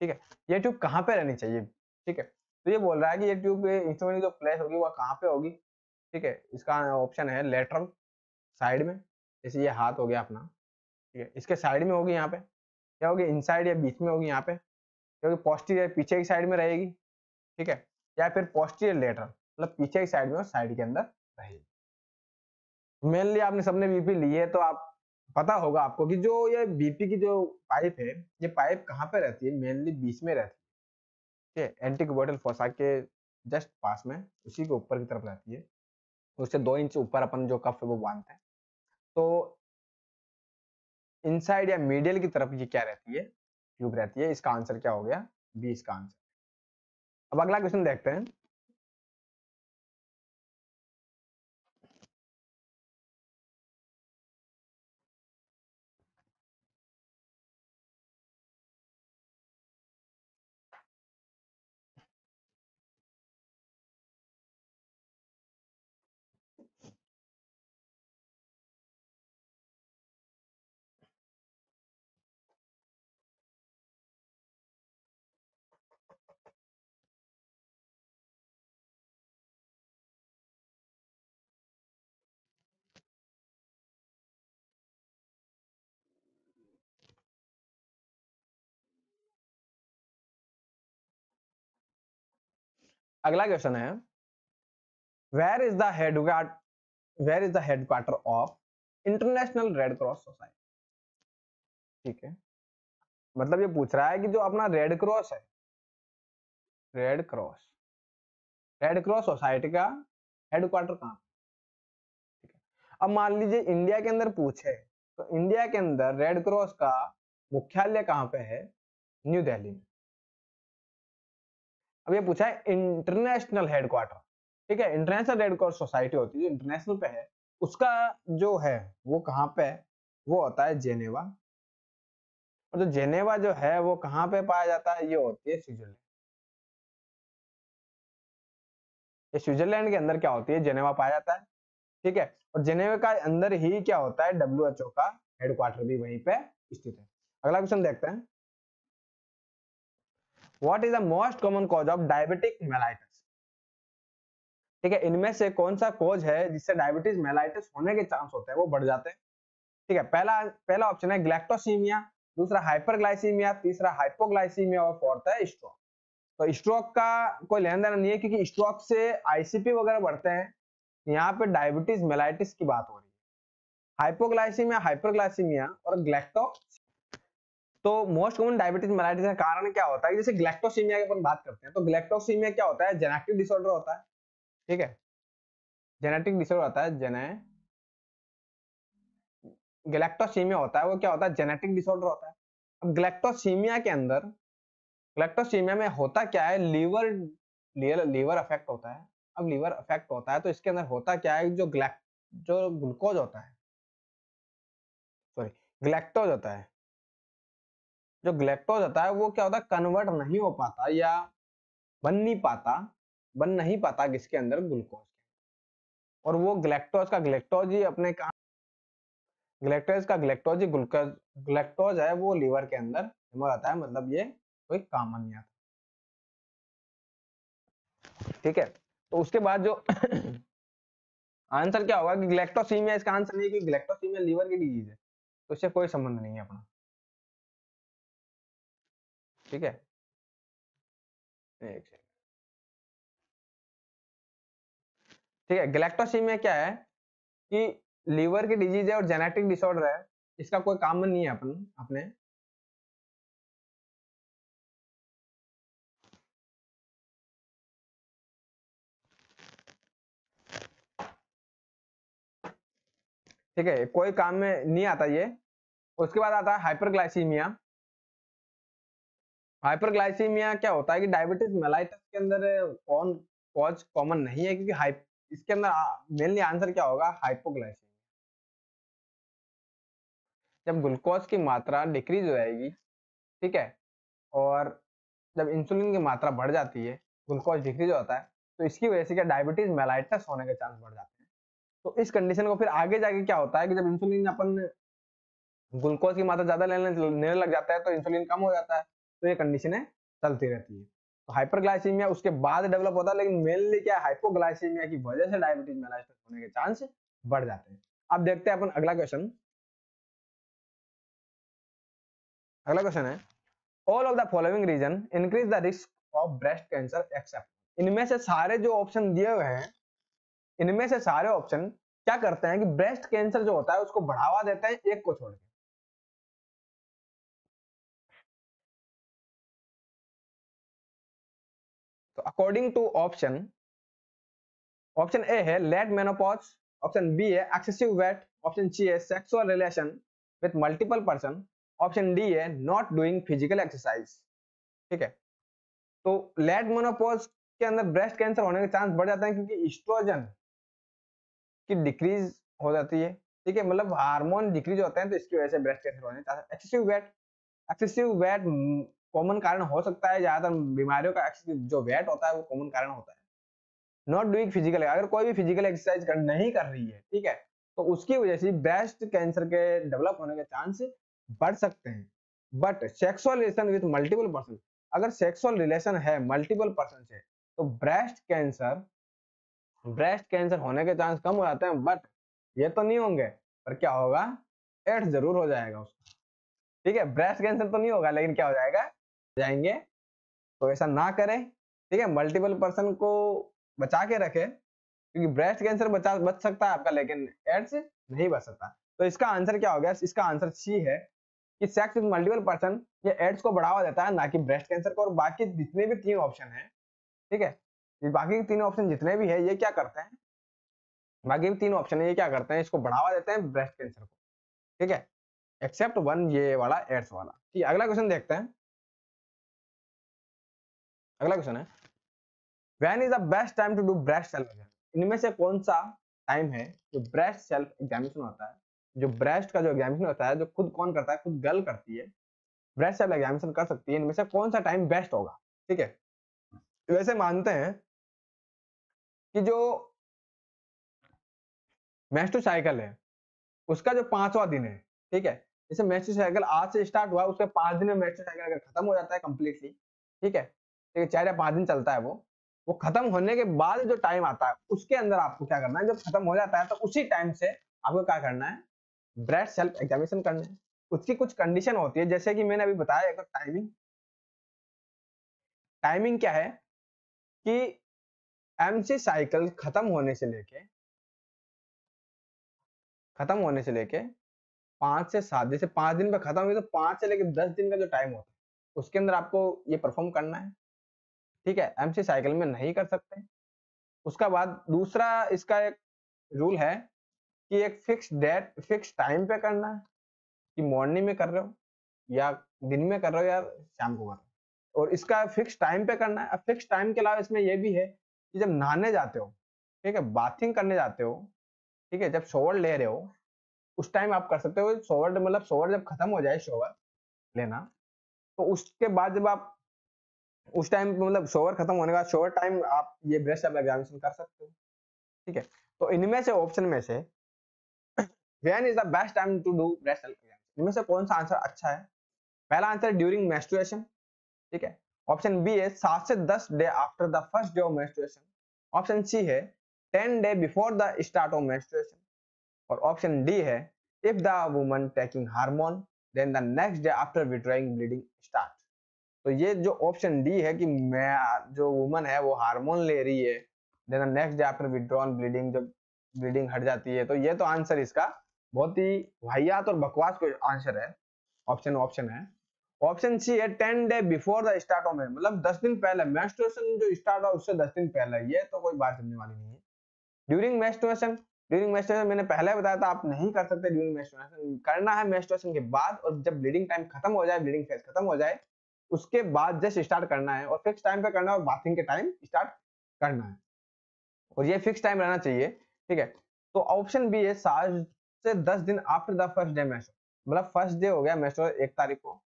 ठीक है, ये ट्यूब कहाँ पे रहनी चाहिए, ठीक है। तो ये बोल रहा है कि ये ट्यूब इंस्ट्रूमेंट जो प्लेस होगी वह कहाँ पे होगी, ठीक है। इसका ऑप्शन है लेटरल साइड में, जैसे ये हाथ हो गया अपना, ठीक है, इसके साइड में होगी यहाँ पे, क्या होगी इनसाइड या बीच में होगी यहाँ पे, क्या होगी पोस्टीरियर पीछे की साइड में रहेगी, ठीक है, या फिर पोस्टीरियर लेटरल मतलब पीछे की साइड में और साइड के अंदर रहेगी। मेनली आपने सबने बीपी ली है तो आप पता होगा आपको कि जो ये बीपी की जो पाइप है, ये पाइप कहाँ पे रहती है, मेनली बीच में रहती है, ठीक है, एंटीक्यूबॉटल फोसा के जस्ट पास में, उसी के ऊपर की तरफ रहती है। उससे 2 इंच ऊपर अपन जो कफ है वो बांधते हैं। तो इनसाइड या मीडियल की तरफ ये क्या रहती है, ट्यूब रहती है। इसका आंसर क्या हो गया, 20 का आंसर। अब अगला क्वेश्चन देखते हैं। अगला क्वेश्चन है where is the headquarter of international red cross society. ठीक है, मतलब ये पूछ रहा है कि जो अपना रेड क्रॉस है, रेड क्रॉस सोसाइटी का हेडक्वार्टर कहाँ है। ठीक है, अब मान लीजिए इंडिया के अंदर पूछे तो इंडिया के अंदर रेड क्रॉस का मुख्यालय कहाँ पे है, न्यू दिल्ली में। अब ये पूछा है इंटरनेशनल हेडक्वार्टर, ठीक है, इंटरनेशनल रेड क्रॉस सोसाइटी होती है जो इंटरनेशनल पे है, उसका जो है वो कहाँ पे है, वो होता है जेनेवा। और जो जेनेवा जो है वो कहाँ पे पाया जाता है, ये होती है स्विट्जरलैंड। ये स्विट्जरलैंड के अंदर क्या होती है, जेनेवा पाया जाता है, ठीक है। और जेनेवा का अंदर ही क्या होता है, WHO का हेडक्वार्टर भी वहीं पे स्थित है। अगला क्वेश्चन देखते हैं। What is the most common cause of diabetic mellitus? ठीक है, इनमें से कौन सा कॉज है जिससे डायबिटीज मेलाइटिस होने के चांस होते हैं वो बढ़ जाते हैं। ठीक है, पहला ऑप्शन है ग्लैक्टोसीमिया, दूसरा हाइपरग्लाइसीमिया, तीसरा हाइपोग्लाइसीमिया और फोर्थ है स्ट्रोक। तो स्ट्रोक का कोई लेना देना नहीं है क्योंकि स्ट्रोक से आईसीपी वगैरह बढ़ते हैं, यहाँ पे डायबिटीज मेलाइटिस की बात हो रही है। हाइपोग्लाइसीमिया, हाइपरग्लाइसीमिया और ग्लैक्टो, तो मोस्ट कॉमन डायबिटीज मेलाइटिस का कारण क्या होता है, जैसे ग्लैक्टोसीमिया की अपन बात करते हैं तो ग्लैक्टोसीमिया क्या होता है, जेनेटिक डिसऑर्डर होता है। ठीक है, जेनेटिक डिसऑर्डर होता है, ग्लैक्टोसीमिया होता है वो क्या होता है, जेनेटिक डिसऑर्डर होता है। अब ग्लैक्टोसीमिया के अंदर, ग्लैक्टोसीमिया में होता क्या है, लीवर अफेक्ट होता है। अब लीवर अफेक्ट होता है तो इसके अंदर होता क्या है, जो ग्लूकोज होता है, सॉरी ग्लैक्टोज होता है, जो ग्लैक्टोज होता है वो क्या होता है, कन्वर्ट नहीं हो पाता या बन नहीं पाता किसके अंदर, ग्लूकोज, और वो ग्लैक्टोज का ग्लैक्टोज है वो लीवर के अंदर जमा रहता है, मतलब ये कोई काम नहीं आता। ठीक है, तो उसके बाद जो आंसर क्या होगा कि ग्लैक्टोसीमिया, इसका आंसर नहीं है कि ग्लैक्टोसीमिया लीवर की डिजीज है तो इससे कोई संबंध नहीं है अपना। ठीक है, ठीक है, ग्लैक्टोसीमिया क्या है कि लीवर की डिजीज है और जेनेटिक डिसऑर्डर है, इसका कोई काम नहीं है अपने। ठीक है, कोई काम में नहीं आता ये। उसके बाद आता है हाइपरग्लाइसीमिया। हाइपरग्लाइसीमिया क्या होता है कि डायबिटीज मेलाइटिस के अंदर कॉज कॉमन नहीं है क्योंकि इसके अंदर मेनली आंसर क्या होगा, हाइपोग्लाइसीमिया। जब ग्लूकोज की मात्रा डिक्रीज हो जाएगी, ठीक है, और जब इंसुलिन की मात्रा बढ़ जाती है, ग्लूकोज डिक्रीज होता है, तो इसकी वजह से क्या डायबिटीज मेलाइटिस होने के चांस बढ़ जाते हैं। तो इस कंडीशन को फिर आगे जाके क्या होता है कि जब इंसुलिन, अपन ग्लूकोज की मात्रा ज्यादा लेने लग जाता है तो इंसुलिन कम हो जाता है, तो ये कंडीशनें चलती रहती है। तो हाइपरग्लाइसीमिया उसके बाद डेवलप होता है, लेकिन मेनली क्या है, हाइपोग्लाइसीमिया की वजह से डायबिटीज मेलाइटिस होने के चांस बढ़ जाते हैं। अब देखते हैं अपन अगला क्वेश्चन। अगला क्वेश्चन है, all of the following reason increase the risk of breast cancer except. इनमें से सारे जो ऑप्शन दिए हुए हैं, इनमें से सारे ऑप्शन क्या करते हैं कि ब्रेस्ट कैंसर जो होता है उसको बढ़ावा देते हैं, एक को छोड़ के। तो अकॉर्डिंग टू ऑप्शन ए है लेट मेनोपॉज, ऑप्शन बी है एक्सेसिव वेट, ऑप्शन सी है sexual relation with multiple person, option D है नॉट डूइंग फिजिकल एक्सरसाइज। ठीक है, तो लेट मेनोपॉज के अंदर ब्रेस्ट कैंसर होने के चांस बढ़ जाते हैं क्योंकि एस्ट्रोजन की डिक्रीज हो जाती है। ठीक है, मतलब हार्मोन डिक्रीज होते हैं तो इसकी वजह से ब्रेस्ट कैंसर होने के चांस। एक्सेसिव वेट कॉमन कारण हो सकता है, ज्यादातर बीमारियों का जो वेट होता है वो कॉमन कारण होता है। नॉट डूइंग फिजिकल, अगर कोई भी फिजिकल एक्सरसाइज नहीं कर रही है, ठीक है, तो उसकी वजह से ब्रेस्ट कैंसर के डेवलप होने के चांस बढ़ सकते हैं। But sexual relation with multiple person, अगर सेक्सुअल रिलेशन है मल्टीपल पर्सन से तो ब्रेस्ट कैंसर होने के चांस कम हो जाते हैं, बट ये तो नहीं होंगे, पर क्या होगा, एड्स जरूर हो जाएगा उसको। ठीक है, ब्रेस्ट कैंसर तो नहीं होगा लेकिन क्या हो जाएगा, जाएंगे, तो ऐसा ना करें। ठीक है, मल्टीपल पर्सन को बचा के रखें क्योंकि ब्रेस्ट कैंसर बच सकता है आपका, लेकिन एड्स नहीं बच सकता। तो इसका आंसर क्या हो गया, इसका आंसर सी है कि सेक्स विद मल्टीपल पर्सन ये एड्स को बढ़ावा देता है, ना कि ब्रेस्ट कैंसर को। और बाकी जितने भी तीन ऑप्शन है, ठीक है, बाकी तीन ऑप्शन जितने भी है ये क्या करते हैं, बाकी भी तीन ऑप्शन है ये क्या करते हैं, इसको बढ़ावा देते हैं ब्रेस्ट कैंसर को। ठीक है, एक्सेप्ट वन, ये वाला एड्स वाला। ठीक है, अगला क्वेश्चन देखते हैं। अगला क्वेश्चन है when is the best time to do breast self examination. इनमें से कौन सा टाइम है जो ब्रेस्ट सेल्फ एग्जामिनेशन होता है, जो ब्रेस्ट का जो एग्जामिनेशन होता है, जो खुद कौन करता है, खुद गर्ल करती है, ब्रेस्ट सेल्फ एग्जामिनेशन कर सकती है, इनमें से कौन सा टाइम बेस्ट होगा। ठीक है, वैसे मानते हैं कि जो मेंस्ट्रुअल साइकिल है उसका जो 5वां दिन है, ठीक है, जैसे मेंस्ट्रुअल साइकिल आज से स्टार्ट हुआ, उसके 5 दिन में मेंस्ट्रुअल साइकिल अगर खत्म हो जाता है कंप्लीटली, ठीक है, 4 या 5 दिन चलता है वो, वो खत्म होने के बाद जो टाइम आता है उसके अंदर आपको क्या करना है, जब खत्म हो जाता है तो उसी टाइम से आपको क्या करना है, ब्रेस्ट सेल्फ एग्जामिनेशन करना है। उसकी कुछ कंडीशन होती है, जैसे कि मैंने अभी बताया एक टाइमिंग क्या है कि एमसी साइकिल खत्म होने से लेके 5 से 7, जैसे 5 दिन पर खत्म हुई तो 5 से लेके 10 दिन का जो टाइम होता है उसके अंदर आपको ये परफॉर्म करना है, ठीक है। एमसी साइकिल में नहीं कर सकते। उसका बाद दूसरा इसका एक रूल है कि एक फिक्स डेट फिक्स टाइम पे करना है कि मॉर्निंग में कर रहे हो या दिन में कर रहे हो या शाम को कर रहे हो, और इसका फिक्स टाइम पे करना है। फिक्स टाइम के अलावा इसमें यह भी है कि जब नहाने जाते हो, ठीक है, बाथिंग करने जाते हो, ठीक है, जब शॉवर ले रहे हो उस टाइम आप कर सकते हो। शॉवर मतलब शॉवर जब खत्म हो जाए शॉवर लेना, तो उसके बाद जब आप उस टाइम मतलब शॉवर खत्म होने के बाद शॉवर टाइम आप ये ब्रेस्ट सेल्फ एग्जामिनेशन कर सकते हो, ठीक है। तो इनमें से ऑप्शन में से when is the best time to do breast self examination, इनमें से कौन सा आंसर अच्छा है? पहला आंसर ड्यूरिंग मेंस्ट्रुएशन, ठीक है। ऑप्शन बी है 7 से 10 day after the first day of menstruation. Option C है 10 day before the start of menstruation. और ऑप्शन डी है if the woman taking hormone then the next day after withdrawing bleeding start. तो ये जो option D है कि मैं जो वुमन है वो हार्मोन ले रही है, then next day after withdrawn bleeding, जब ब्लीडिंग हट जाती है, तो ये तो आंसर इसका बहुत ही वाहियात और बकवास कोई आंसर है। ऑप्शन है ऑप्शन सी है 10 day before the start of, मतलब 10 दिन पहले मेंस्ट्रुएशन जो स्टार्ट हुआ उससे 10 दिन पहले। ये तो कोई बात समझने वाली नहीं है। ड्यूरिंग मेंस्ट्रुएशन मैंने पहले बताया था आप नहीं कर सकते। ड्यूरिंग मेंस्ट्रुएशन करना है मेंस्ट्रुएशन के बाद, और जब ब्लीडिंग टाइम खत्म हो जाए, ब्लीडिंग फेज खत्म हो जाए उसके बाद जस्ट स्टार्ट करना है, और फिक्स टाइम पे करना है, और बाथिंग के टाइम स्टार्ट करना है, और ये फिक्स टाइम रहना चाहिए, ठीक है। तो ऑप्शन बी है 7 से 10 दिन after the first day menstruation, मतलब फर्स्ट डे हो गया मेंस्ट्रुएशन 1 तारीख को,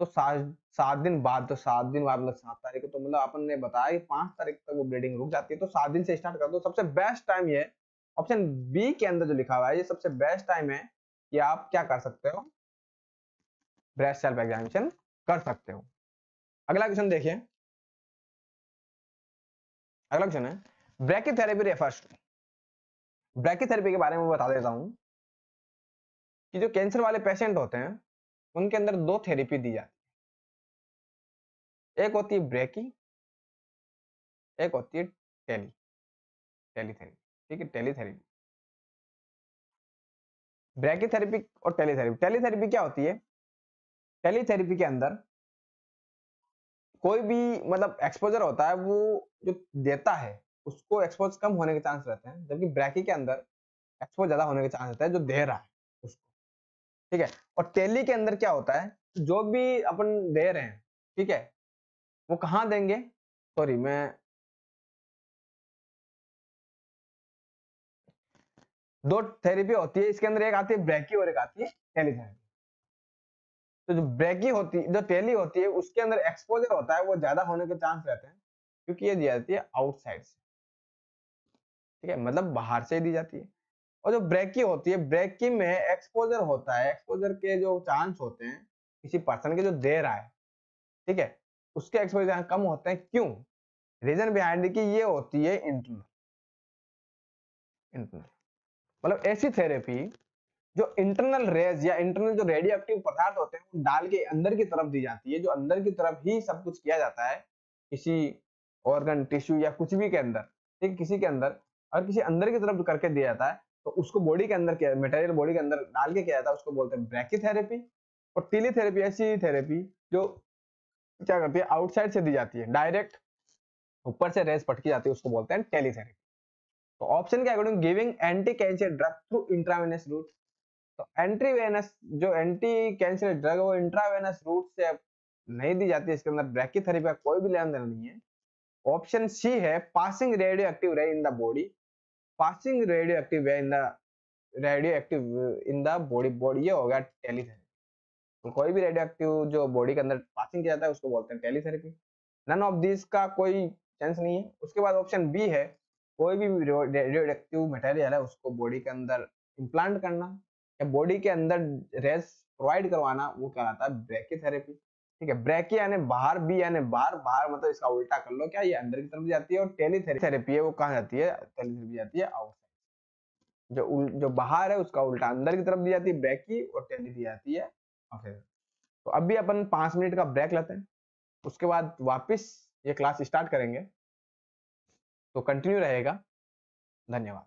तो 7 दिन बाद, तो 7 दिन बाद मतलब 7 तारीख को, तो मतलब अपन ने बताया कि 5 तारीख तक वो ब्लीडिंग रुक जाती है, तो 7 दिन से स्टार्ट कर दो। सबसे बेस्ट टाइम ये ऑप्शन बी के अंदर जो लिखा हुआ है ये सबसे बेस्ट टाइम है कि आप क्या कर सकते हो, ब्रेस्ट सेल्फ एग्जामिनेशन कर सकते हो। अगला क्वेश्चन देखिए। अगला क्वेश्चन है ब्रैकियोथेरेपी रेफर्स टू। ब्रैकियोथेरेपी के बारे में बता देता हूं कि जो कैंसर वाले पेशेंट होते हैं उनके अंदर 2 थेरेपी दी जाती है, एक होती है ब्रैकी, एक होती है टेलीथेरेपी, ठीक है, टेलीथेरेपी। ब्रैकियोथेरेपी और टेलीथेरेपी क्या होती है? टेलीथेरेपी के अंदर कोई भी मतलब एक्सपोजर होता है वो जो देता है उसको एक्सपोज कम होने के चांस रहते हैं, जबकि ब्रैकी के अंदर एक्सपोज ज्यादा होने के चांस रहता है जो दे रहा है उसको, ठीक है। और टेली के अंदर क्या होता है, जो भी अपन दे रहे हैं, ठीक है, वो कहाँ देंगे, सॉरी मैं दो थेरेपी होती है इसके अंदर, एक आती है ब्रैकी और एक आती है टेलीथेरेपी। तो जो ब्रैकी होती है, जो टेली होती है उसके अंदर एक्सपोजर होता है वो ज्यादा होने के चांस रहते हैं, क्योंकि ये दी जाती है आउटसाइड से, ठीक है, मतलब बाहर से दी जाती है। और जो ब्रैकी होती है, ब्रैकी में एक्सपोजर होता है, एक्सपोजर के जो चांस होते हैं किसी पर्सन के जो दे रहा है, ठीक है, उसके एक्सपोजर कम होते हैं। क्यों? रीजन बिहाइंड की ये होती है इंटरनल, मतलब ऐसी थेरेपी जो इंटरनल रेज या इंटरनल जो रेडियो एक्टिव पदार्थ होते हैं वो डाल के अंदर की तरफ दी जाती है, जो अंदर की तरफ ही सब कुछ किया जाता है किसी ऑर्गन टिश्यू या कुछ भी के अंदर, ठीक, किसी के अंदर और किसी अंदर की तरफ करके दिया जाता है, तो उसको बॉडी के अंदर मटेरियल बॉडी के अंदर डाल के किया जाता है, उसको बोलते हैं ब्रैकियोथेरेपी। और टेलीथेरेपी ऐसी थेरेपी जो क्या करती है, आउटसाइड से दी जाती है, डायरेक्ट ऊपर से रेज पटकी जाती है, उसको बोलते हैं टेलीथेरेपी। तो ऑप्शन के according giving anti cancer drug through intravenous route, तो एंट्रीवेनस जो एंटी कैंसर ड्रग वो इंट्रावेनस रूट से नहीं दी जाती है, इसके अंदर ब्रैकियोथेरेपी का कोई भी लेन देन नहीं है। ऑप्शन सी है passing radioactive ray in the body, passing radioactive way in the body, ये होगा टेलीथेरेपी। तो कोई भी रेडियो एक्टिव जो बॉडी के अंदर पासिंग किया जाता है उसको बोलते हैं टेलीथेरेपी। नन ऑफ दिस का कोई चांस नहीं है। उसके बाद ऑप्शन बी है कोई भी रेडियो एक्टिव मटेरियल है उसको बॉडी के अंदर इम्प्लांट करना, बॉडी के अंदर रेस्ट प्रोवाइड करवाना, वो कहलाता है ब्रैकियोथेरेपी। ठीक है। ब्रैकी यानी बाहर, बी यानी बाहर, बाहर मतलब इसका उल्टा कर लो क्या, ये अंदर की तरफ जाती है। और टेलीथेरेपी है वो कहाँ जाती है, टेलीथेरेपी जाती है आउटसाइड। जो बाहर है उसका उल्टा अंदर की तरफ दी जाती है ब्रैकी, और टेली दी जाती है आउटसाइड। तो अभी अपन 5 मिनट का ब्रेक लेते हैं, उसके बाद वापस ये क्लास स्टार्ट करेंगे, तो कंटिन्यू रहेगा। धन्यवाद।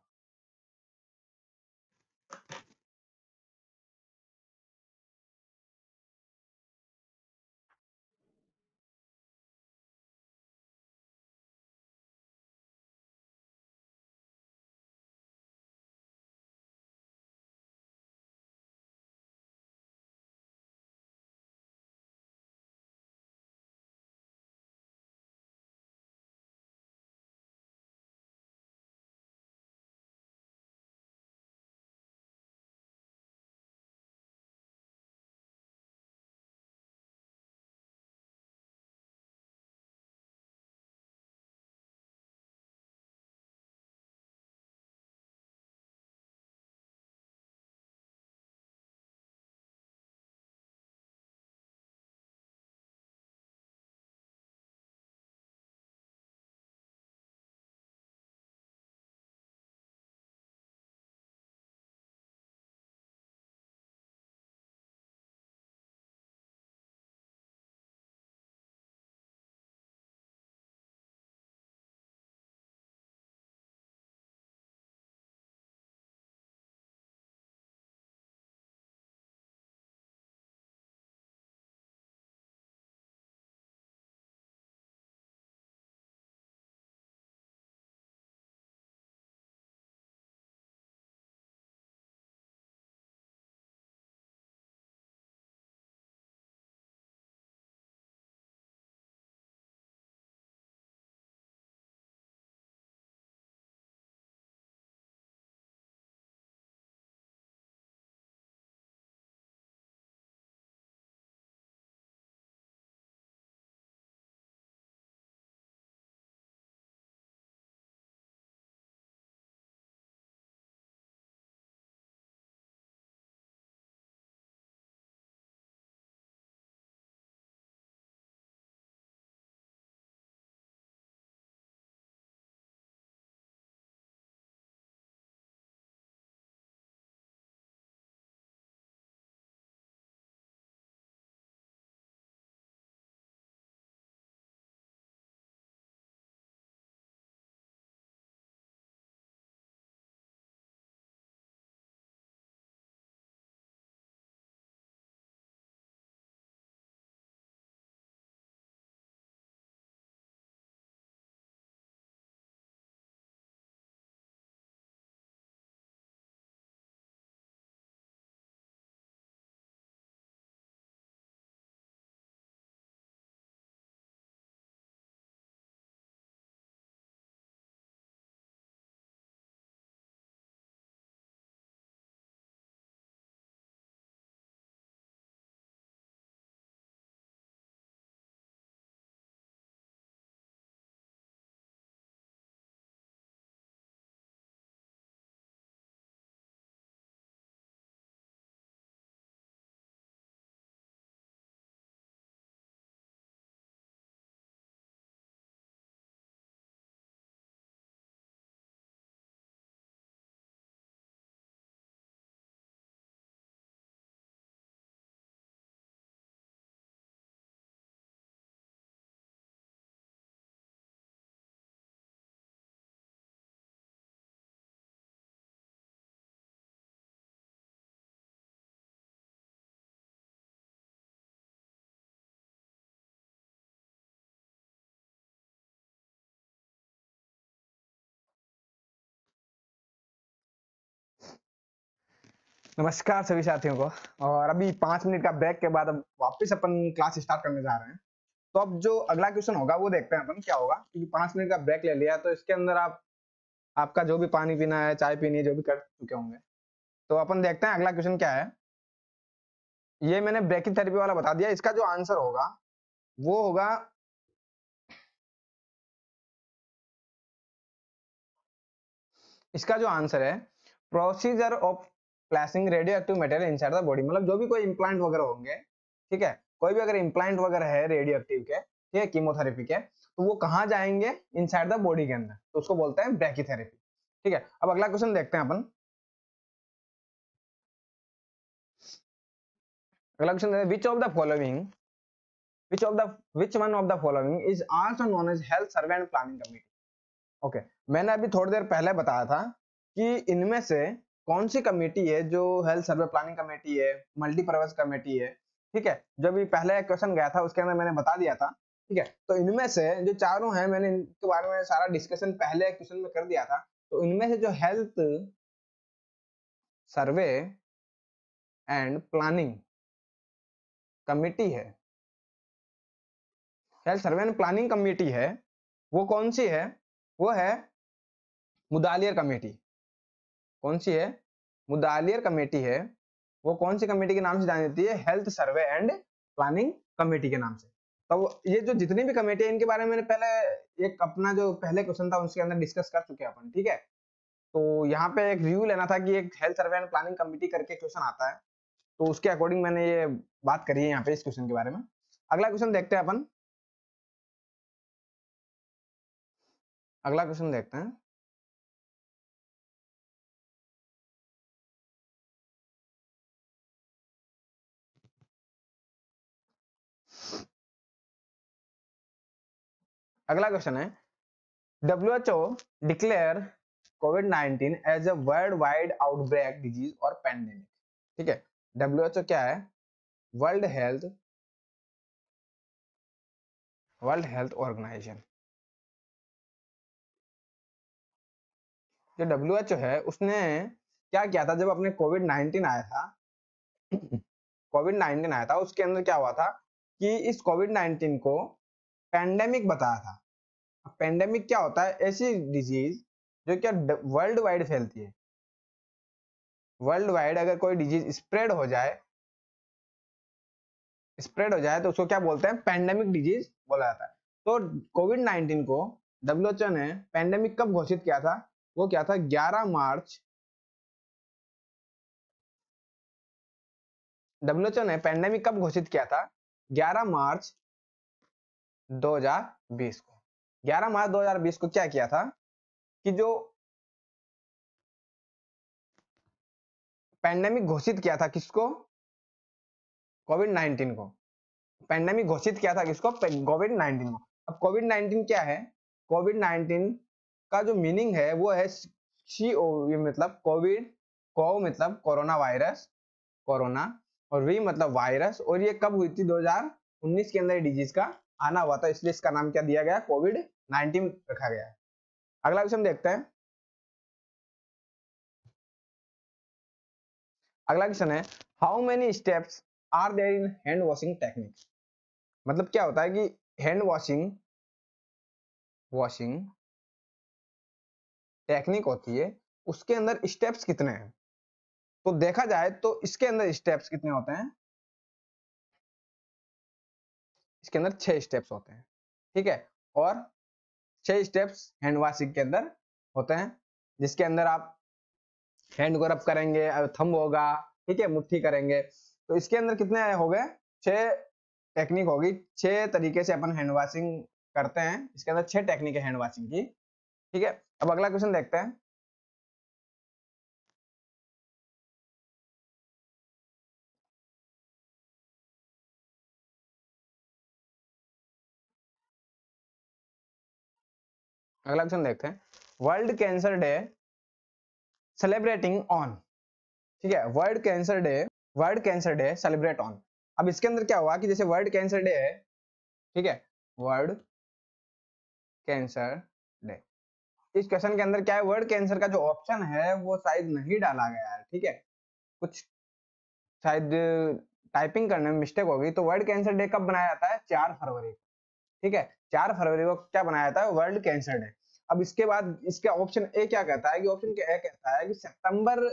नमस्कार सभी साथियों को। और अभी 5 मिनट का ब्रेक के बाद अब वापस अपन क्लास स्टार्ट करने जा रहे हैं। तो अब जो अगला क्वेश्चन होगा वो देखते हैं अपन क्या होगा, क्योंकि 5 मिनट का ब्रेक ले लिया तो इसके अंदर आपका जो भी पानी पीना है, चाय पीनी है, जो भी कर चुके होंगे। तो अपन देखते हैं अगला क्वेश्चन क्या है। ये मैंने ब्रेकिंग थेरेपी वाला बता दिया, इसका जो आंसर होगा वो होगा procedure of placing radioactive material inside the body. मतलब जो भी कोई इम्प्लांट वगैरह होंगे, ठीक है, कोई भी अगर इम्प्लांट वगैरह है रेडियो एक्टिव के, ठीक है, कीमोथेरेपी के, तो वो कहाँ जाएंगे? इनसाइड द बॉडी के अंदर, तो उसको बोलते हैं ब्रैकीथेरेपी। ठीक है, अब अगला क्वेश्चन देखते हैं अपन। अगला क्वेश्चन है which one of the following is also known as health survey and planning committee. Okay, मैंने अभी थोड़ी देर पहले बताया था कि इनमें से कौन सी कमेटी है जो हेल्थ सर्वे प्लानिंग कमेटी है, मल्टीपर्पज कमेटी है, ठीक है। जब ये पहले क्वेश्चन गया था उसके अंदर मैंने बता दिया था, ठीक है। तो इनमें से जो चारों हैं, मैंने इनके बारे में सारा डिस्कशन पहले क्वेश्चन में कर दिया था। तो इनमें से जो health survey and planning committee है, health survey and planning committee है, वो कौन सी है? वो है मुदालियर कमेटी। कौन सी है? मुदालियर कमेटी है। वो कौन सी कमेटी के नाम से जानी जाती है? Health survey and planning committee के नाम से। तो ये जो जितनी भी कमेटी है इनके बारे में मैंने पहले एक अपना जो पहले क्वेश्चन था उसके अंदर डिस्कस कर चुके हैं अपन, ठीक है। तो यहाँ पे एक रिव्यू लेना था कि एक health survey and planning committee करके क्वेश्चन आता है, तो उसके अकॉर्डिंग मैंने ये बात करी है यहाँ पे इस क्वेश्चन के बारे में। अगला क्वेश्चन देखते हैं अपन। अगला क्वेश्चन देखते हैं। अगला क्वेश्चन है WHO डिक्लेयर कोविड-19 as a world wide outbreak disease और पेंडेमिक, ठीक है। WHO क्या है? World health organisation. जो WHO है उसने क्या किया था, जब अपने कोविड-19 आया था, कोविड-19 आया था उसके अंदर क्या हुआ था कि इस कोविड-19 को पेंडेमिक बताया था। पेंडेमिक क्या होता है? ऐसी डिजीज जो क्या वर्ल्ड वाइड फैलती है। वर्ल्ड वाइड अगर कोई डिजीज स्प्रेड हो जाए तो उसको क्या बोलते हैं? पेंडेमिक डिजीज बोला जाता है। तो कोविड-19 को WHO ने पेंडेमिक कब घोषित किया था? वो क्या था? 11 मार्च। WHO ने पेंडेमिक कब घोषित किया था? 11 मार्च 2020 को। 11 मार्च 2020 को क्या किया था कि जो पेंडेमिक घोषित किया था, किसको? कोविड-19 को। पेंडेमिक घोषित किया था किसको? कोविड-19 को। अब कोविड-19 क्या है? कोविड-19 का जो मीनिंग है वो है CO, मतलब कोविड, को मतलब कोरोना वायरस, कोरोना, और वी मतलब वायरस। और ये कब हुई थी? 2019 के अंदर डिजीज का आना हुआ था, इसलिए इसका नाम क्या दिया गया? कोविड-19 रखा गया है। अगला क्वेश्चन देखते हैं। अगला क्वेश्चन है how many steps are there in hand washing techniques. मतलब क्या होता है कि हैंड वॉशिंग टेक्निक होती है, उसके अंदर स्टेप्स कितने हैं? तो देखा जाए तो इसके अंदर स्टेप्स कितने होते हैं? इसके अंदर 6 स्टेप्स होते हैं, ठीक है। और 6 स्टेप्स हैंड वॉशिंग के अंदर होते हैं, जिसके अंदर आप हैंड को रब करेंगे, थंब होगा, ठीक है, मुट्ठी करेंगे। तो इसके अंदर कितने हो गए? 6 टेक्निक होगी। 6 तरीके से अपन हैंड वॉशिंग करते हैं, इसके अंदर 6 टेक्निक है हैंड वॉशिंग की, ठीक है। अब अगला क्वेश्चन देखते हैं। अगला क्वेश्चन देखते हैं world cancer day celebrating on, ठीक है। World cancer day celebrate on. अब इसके अंदर क्या हुआ कि जैसे वर्ल्ड कैंसर डे है, ठीक है, वर्ल्ड कैंसर डे। इस क्वेश्चन के अंदर क्या है? वर्ल्ड कैंसर का जो ऑप्शन है वो शायद नहीं डाला गया है, ठीक है, कुछ शायद टाइपिंग करने में मिस्टेक होगी। तो वर्ल्ड कैंसर डे कब बनाया जाता है? 4 फरवरी को, ठीक है। 4 फरवरी को क्या बनाया जाता है? World cancer day. अब इसके बाद इसका ऑप्शन ए क्या कहता है कि ऑप्शन ए कहता है कि सितंबर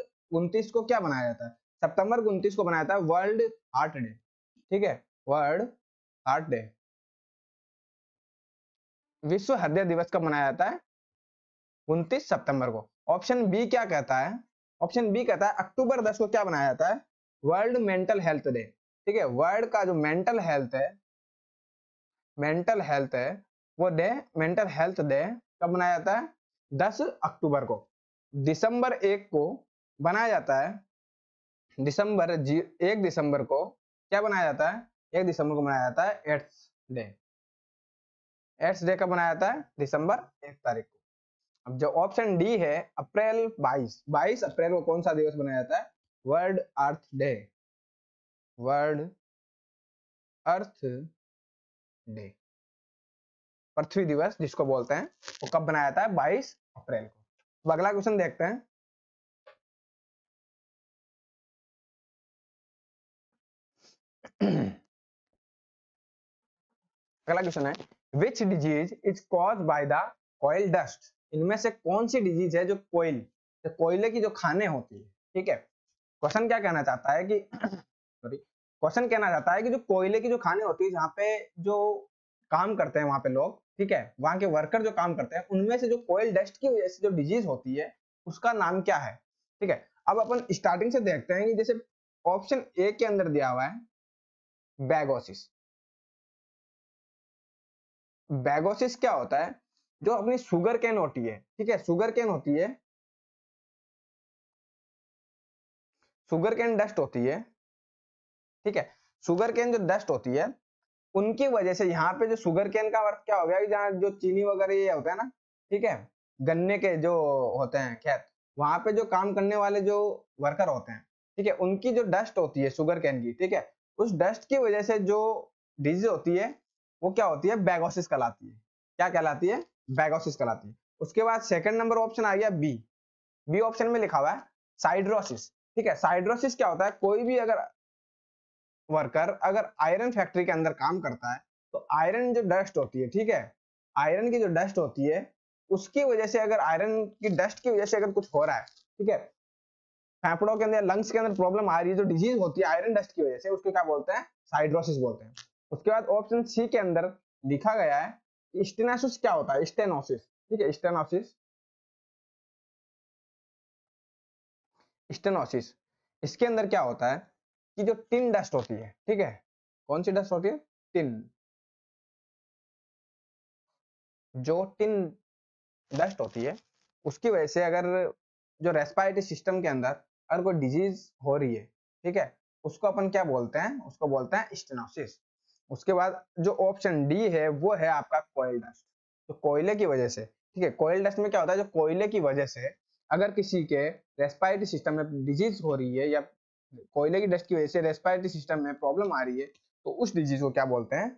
29 को क्या बनाया जाता है? सितंबर 29 को बनाया जाता है वर्ल्ड हार्ट डे, ठीक है, वर्ल्ड हार्ट डे। विश्व हृदय दिवस कब मनाया जाता है? 29 सितंबर को। ऑप्शन बी क्या कहता है? ऑप्शन बी कहता है अक्टूबर 10 को क्या बनाया जाता है? वर्ल्ड मेंटल हेल्थ डे, ठीक है, वर्ल्ड का जो मेंटल हेल्थ है वो डे, मेंटल हेल्थ डे कब मनाया जाता है? 10 अक्टूबर को। दिसंबर 1 को बनाया जाता है, दिसंबर 1 को क्या बनाया जाता है? 1 दिसंबर को मनाया जाता है एड्स डे। एड्स डे कब मनाया जाता है? दिसंबर 1 तारीख को। अब जो ऑप्शन डी है अप्रैल 22 अप्रैल को कौन सा दिवस बनाया जाता है? वर्ल्ड अर्थ डे, पृथ्वी दिवस जिसको बोलते हैं वो कब बनाया जाता है? 22 अप्रैल को। तो अगला क्वेश्चन देखते हैं। अगला क्वेश्चन है which disease is cause by the coal dust. इनमें से कौन सी डिजीज है जो कोयले की जो खाने होती है, ठीक है। क्वेश्चन क्या कहना चाहता है कि क्वेश्चन कहना चाहता है कि जो कोयले की जो खाने होती है, जहाँ पे जो काम करते हैं वहाँ पे लोग, ठीक है, वहाँ के वर्कर जो काम करते हैं, उनमें से जो कोयल डस्ट की वजह से जो डिजीज होती है उसका नाम क्या है, ठीक है। अब अपन स्टार्टिंग से देखते हैं कि जैसे ऑप्शन ए के अंदर दिया हुआ है बैगोसिस। बैगोसिस क्या होता है? जो अपनी शुगर कैन होती है, ठीक है, शुगर कैन होती है, शुगर कैन डस्ट होती है, ठीक है। शुगर कैन जो डस्ट होती है उनकी वजह से यहाँ पे जो शुगर कैन का अर्थ क्या हो गया, जहाँ जो चीनी वगैरह ये होता है ना, ठीक है, गन्ने के जो होते हैं खेत, वहां पे जो काम करने वाले जो वर्कर होते हैं, ठीक है, उनकी जो डस्ट होती है शुगर कैन की, ठीक है, उस डस्ट की वजह से जो डिजीज होती है वो क्या होती है? बैगोसिस कहलाती है। क्या कहलाती है? बैगोसिस कहलाती है। उसके बाद सेकंड नंबर ऑप्शन आ गया बी। बी ऑप्शन में लिखा हुआ है साइड्रोसिस, ठीक है। साइड्रोसिस क्या होता है? कोई भी अगर वर्कर अगर आयरन फैक्ट्री के अंदर काम करता है तो आयरन जो डस्ट होती है, ठीक है, आयरन की जो डस्ट होती है उसकी वजह से, अगर आयरन की डस्ट की वजह से अगर कुछ हो रहा है, ठीक है, फेफड़ों के अंदर लंग्स के अंदर प्रॉब्लम आ रही है, जो डिजीज होती है आयरन डस्ट की वजह से, उसको क्या बोलते हैं? साइड्रोसिस बोलते हैं। उसके बाद ऑप्शन सी के अंदर लिखा गया है स्टेनोसिस। क्या होता है? स्टेनोसिस, ठीक है, स्टेनोसिस। स्टेनोसिस इसके अंदर क्या होता है कि जो टिन डस्ट होती है, ठीक है, कौन सी डस्ट होती है? टिन। जो टिन डस्ट होती है उसकी वजह से अगर जो रेस्पिरेटरी सिस्टम के अंदर अगर कोई डिजीज हो रही है, ठीक है, उसको अपन क्या बोलते हैं? उसको बोलते हैं स्टेनोसिस। उसके बाद जो ऑप्शन डी है वो है आपका कोयल डस्ट, तो कोयले की वजह से, ठीक है। कोयल डस्ट में क्या होता है? जो कोयले की वजह से अगर किसी के रेस्पिरेटरी सिस्टम में डिजीज हो रही है या कोयले की डस्ट की वजह से रेस्पिरेटरी सिस्टम में प्रॉब्लम आ रही है तो उस डिजीज को क्या बोलते हैं?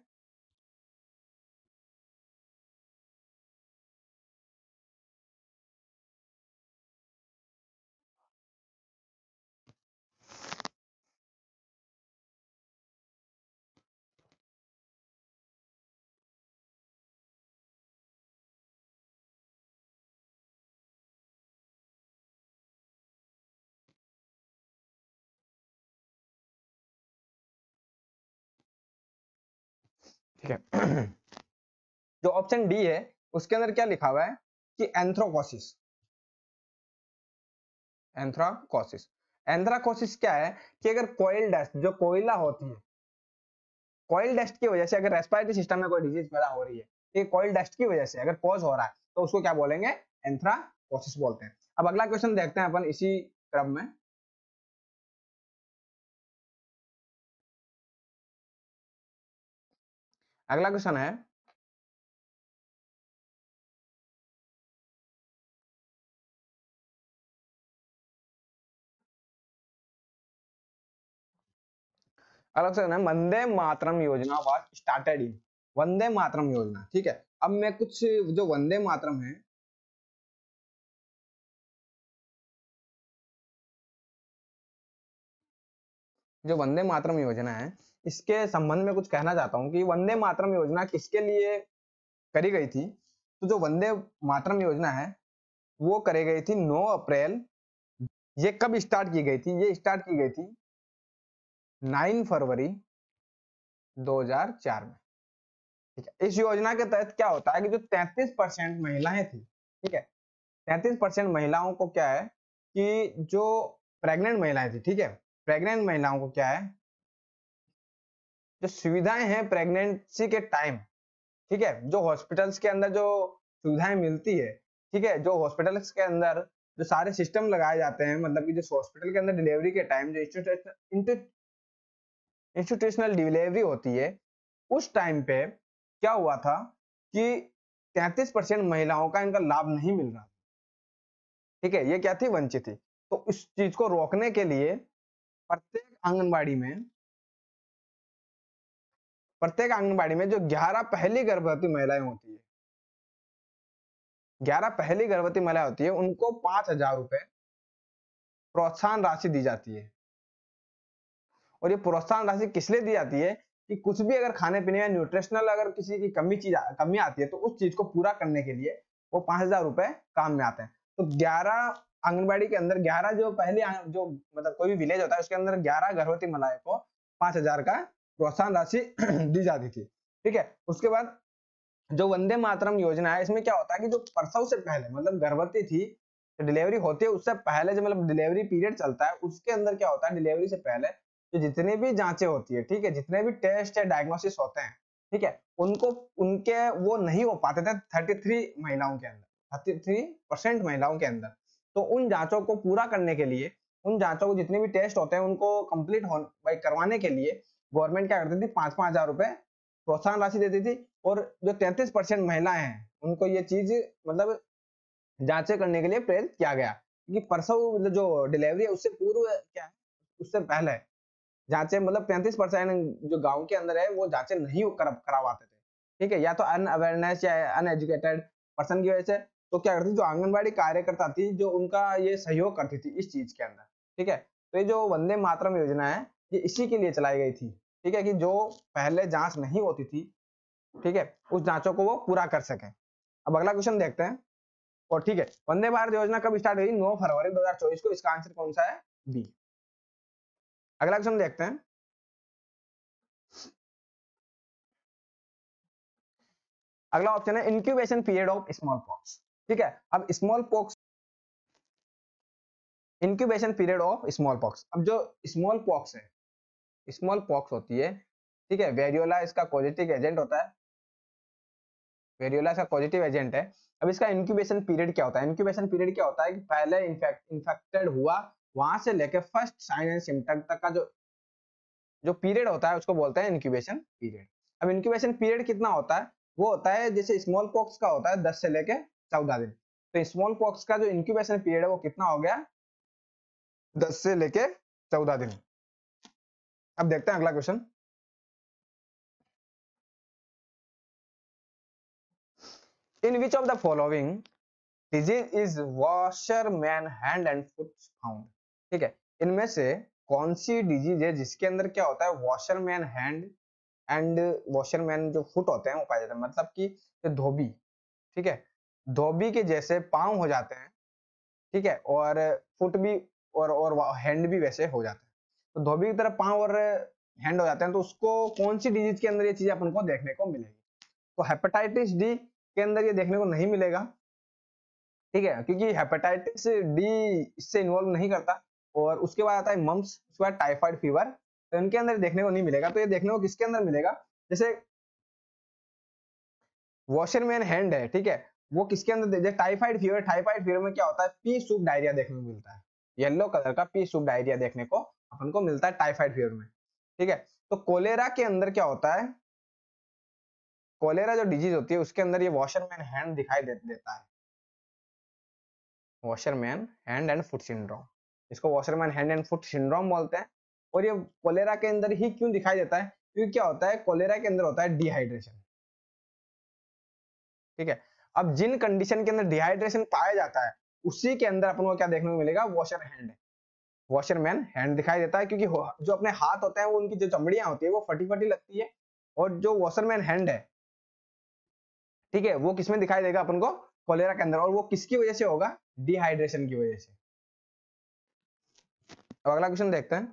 ठीक है। जो ऑप्शन डी है उसके अंदर क्या लिखा हुआ है कि एंथ्राकोसिस। एंथ्राकोसिस, एंथ्राकोसिस क्या है कि अगर कोयल डस्ट जो कोयला होती है, कोयल डस्ट की वजह से अगर रेस्पिरेटरी सिस्टम में कोई डिजीज पैदा हो रही है, ठीक है, कोयल डस्ट की वजह से अगर कॉज हो रहा है तो उसको क्या बोलेंगे? एंथ्राकोसिस बोलते हैं। अब अगला क्वेश्चन देखते हैं अपन इसी क्रम में। अगला क्वेश्चन है वंदे मातरम योजना was started in. Vande Mataram योजना, ठीक है। अब मैं कुछ जो वंदे मातरम है, जो वंदे मातरम योजना है, इसके संबंध में कुछ कहना चाहता हूँ कि वंदे मातरम योजना किसके लिए करी गई थी। तो जो वंदे मातरम योजना है वो करी गई थी 9 अप्रैल। ये कब स्टार्ट की गई थी? ये स्टार्ट की गई थी 9 फरवरी 2004 में, ठीक है। इस योजना के तहत क्या होता है कि जो 33% महिलाएं थी, ठीक है, 33% महिलाओं को क्या है कि जो प्रेग्नेंट महिलाएं थी, ठीक है, प्रेग्नेंट महिलाओं को क्या है जो सुविधाएं हैं प्रेगनेंसी के टाइम, ठीक है, जो हॉस्पिटल्स के अंदर जो सुविधाएं मिलती है, ठीक है, जो हॉस्पिटल्स के अंदर जो सारे सिस्टम लगाए जाते हैं, मतलब कि जो हॉस्पिटल के अंदर डिलीवरी के टाइम जो इंस्टीट्यूशनल डिलीवरी होती है, उस टाइम पे क्या हुआ था कि 33% महिलाओं का इनका लाभ नहीं मिल रहा, ठीक है, ये क्या थी, वंचित थी। तो इस चीज को रोकने के लिए प्रत्येक आंगनबाड़ी में जो 11 पहली गर्भवती महिलाएं होती है, 11 पहली गर्भवती महिला होती है, उनको 5,000 रुपए प्रोत्साहन राशि दी जाती है। और ये प्रोत्साहन राशि किस लिए दी जाती है कि कुछ भी अगर खाने पीने में न्यूट्रिशनल अगर किसी की कमी आती है तो उस चीज को पूरा करने के लिए वो 5,000 रुपए काम में आते हैं। तो 11 आंगनबाड़ी के अंदर 11 जो पहले जो मतलब कोई भी विलेज होता है उसके अंदर 11 गर्भवती महिलाएं को 5,000 का प्रोत्साहन राशि दी जाती थी, ठीक है। उसके बाद जो वंदे मातरम योजना है, इसमें क्या होता है कि जो प्रसव से पहले मतलब गर्भवती थी डिलीवरी होती है उससे पहले जो मतलब डिलीवरी पीरियड चलता है उसके अंदर क्या होता है, डिलीवरी से पहले तो जितनी भी जांचें होती है, ठीक है, जितने भी टेस्ट या डायग्नोसिस होते हैं, ठीक है, उनको उनके वो नहीं हो पाते थे 33% महिलाओं के अंदर। तो उन जांचों को पूरा करने के लिए, उन जांचों को जितने भी टेस्ट होते हैं उनको कंप्लीट करवाने के लिए गवर्नमेंट क्या करती थी, 5,000 रुपए प्रोत्साहन राशि देती थी। और जो 33% महिलाएं हैं उनको ये चीज मतलब जांचें करने के लिए प्रेरित किया गया, क्योंकि प्रसव जो डिलीवरी है उससे पूर्व क्या है, उससे पहले जांचें मतलब 33% जो गाँव के अंदर है वो जांचें नहीं करवाते थे, ठीक है, या तो अनअवेयरनेस या अनएजुकेटेड पर्सन की वजह से। तो क्या करती जो आंगनबाड़ी कार्यकर्ता थी जो उनका ये सहयोग करती थी इस चीज के अंदर, ठीक है। तो ये जो वंदे मातरम योजना है ये इसी के लिए चलाई गई थी, ठीक है, कि जो पहले जांच नहीं होती थी, ठीक है, उस जांचों को वो पूरा कर सके। अब अगला क्वेश्चन देखते हैं और ठीक है, वंदे भारत योजना कब स्टार्ट हुई, 9 फरवरी 2024 को। इसका आंसर कौन सा है, बी। अगला क्वेश्चन देखते हैं, अगला ऑप्शन है इंक्यूबेशन पीरियड ऑफ स्मॉलपॉक्स, ठीक है। अब smallpox incubation period of smallpox, अब जो स्मॉलपॉक्स है, स्मॉलपॉक्स होती है, ठीक है, वेरियोला इसका पॉजिटिव एजेंट होता है, वेरियोला इसका पॉजिटिव एजेंट है। अब इसका इंक्यूबेशन पीरियड क्या होता है, इंक्यूबेशन पीरियड क्या होता है कि पहले इंफेक्टेड हुआ वहां से लेकर फर्स्ट साइन एंड सिम्टम तक का जो पीरियड होता है उसको बोलते हैं इंक्यूबेशन पीरियड। अब इंक्यूबेशन पीरियड कितना होता है, वो होता है जैसे स्मॉल पॉक्स का होता है 10 से लेके 14 दिन। तो स्मॉल पॉक्स का जो इंक्यूबेशन पीरियड है वो कितना हो गया, 10 से लेके 14 दिन। अब देखते हैं अगला question, in which of the following disease is washerman hand and foot found, ठीक है, इनमें से कौन सी डिजीज है जिसके अंदर क्या होता है वॉशरमैन हैंड एंड वॉशरमैन जो फुट होते हैं वो पाए जाते हैं, मतलब कि धोबी, ठीक है, धोबी के जैसे पाँव हो जाते हैं, ठीक है, और फुट भी और हैंड भी वैसे हो जाते हैं। तो धोबी की तरह पाँव और हैंड हो जाते हैं, तो उसको कौन सी डिजीज के अंदर ये चीज अपन को देखने को मिलेगी। तो हेपेटाइटिस डी के अंदर ये देखने को नहीं मिलेगा, ठीक है, क्योंकि हेपेटाइटिस डी इससे इन्वॉल्व नहीं करता। और उसके बाद आता है मम्स, उसके बाद टाइफाइड फीवर, तो इनके अंदर देखने को नहीं मिलेगा। तो ये देखने को किसके अंदर मिलेगा, जैसे वॉशरमैन हैंड है, ठीक है, वो किसके अंदर, जैसे टाइफाइड फीवर में क्या होता है, पी सूप डायरिया देखने को मिलता है, येलो कलर का पी सूप डायरिया देखने को अपन को मिलता है टाइफाइड फीवर में, ठीक है। तो कोलेरा के अंदर क्या होता है, कोलेरा जो डिजीज होती है उसके अंदर ये वॉशरमैन हैंड दिखाई देता है, washerman hand and foot syndrome, इसको washerman hand and foot syndrome बोलते हैं। और ये कोलेरा के अंदर ही क्यों दिखाई देता है, क्योंकि क्या होता है कोलेरा के अंदर होता है डिहाइड्रेशन, ठीक है। अब जिन कंडीशन के अंदर डिहाइड्रेशन पाया जाता है उसी के अंदर अपन को क्या देखने को मिलेगा, वॉशरमैन हैंड दिखाई देता है, क्योंकि जो अपने हाथ होते हैं वो उनकी जो चमड़ियां होती है वो फटी फटी लगती है, और जो वॉशरमैन हैंड है, ठीक है, वो किसमें दिखाई देगा अपन को, कोलेरा के अंदर, और वो किसकी वजह से होगा, डिहाइड्रेशन की वजह से। अब अगला क्वेश्चन देखते हैं,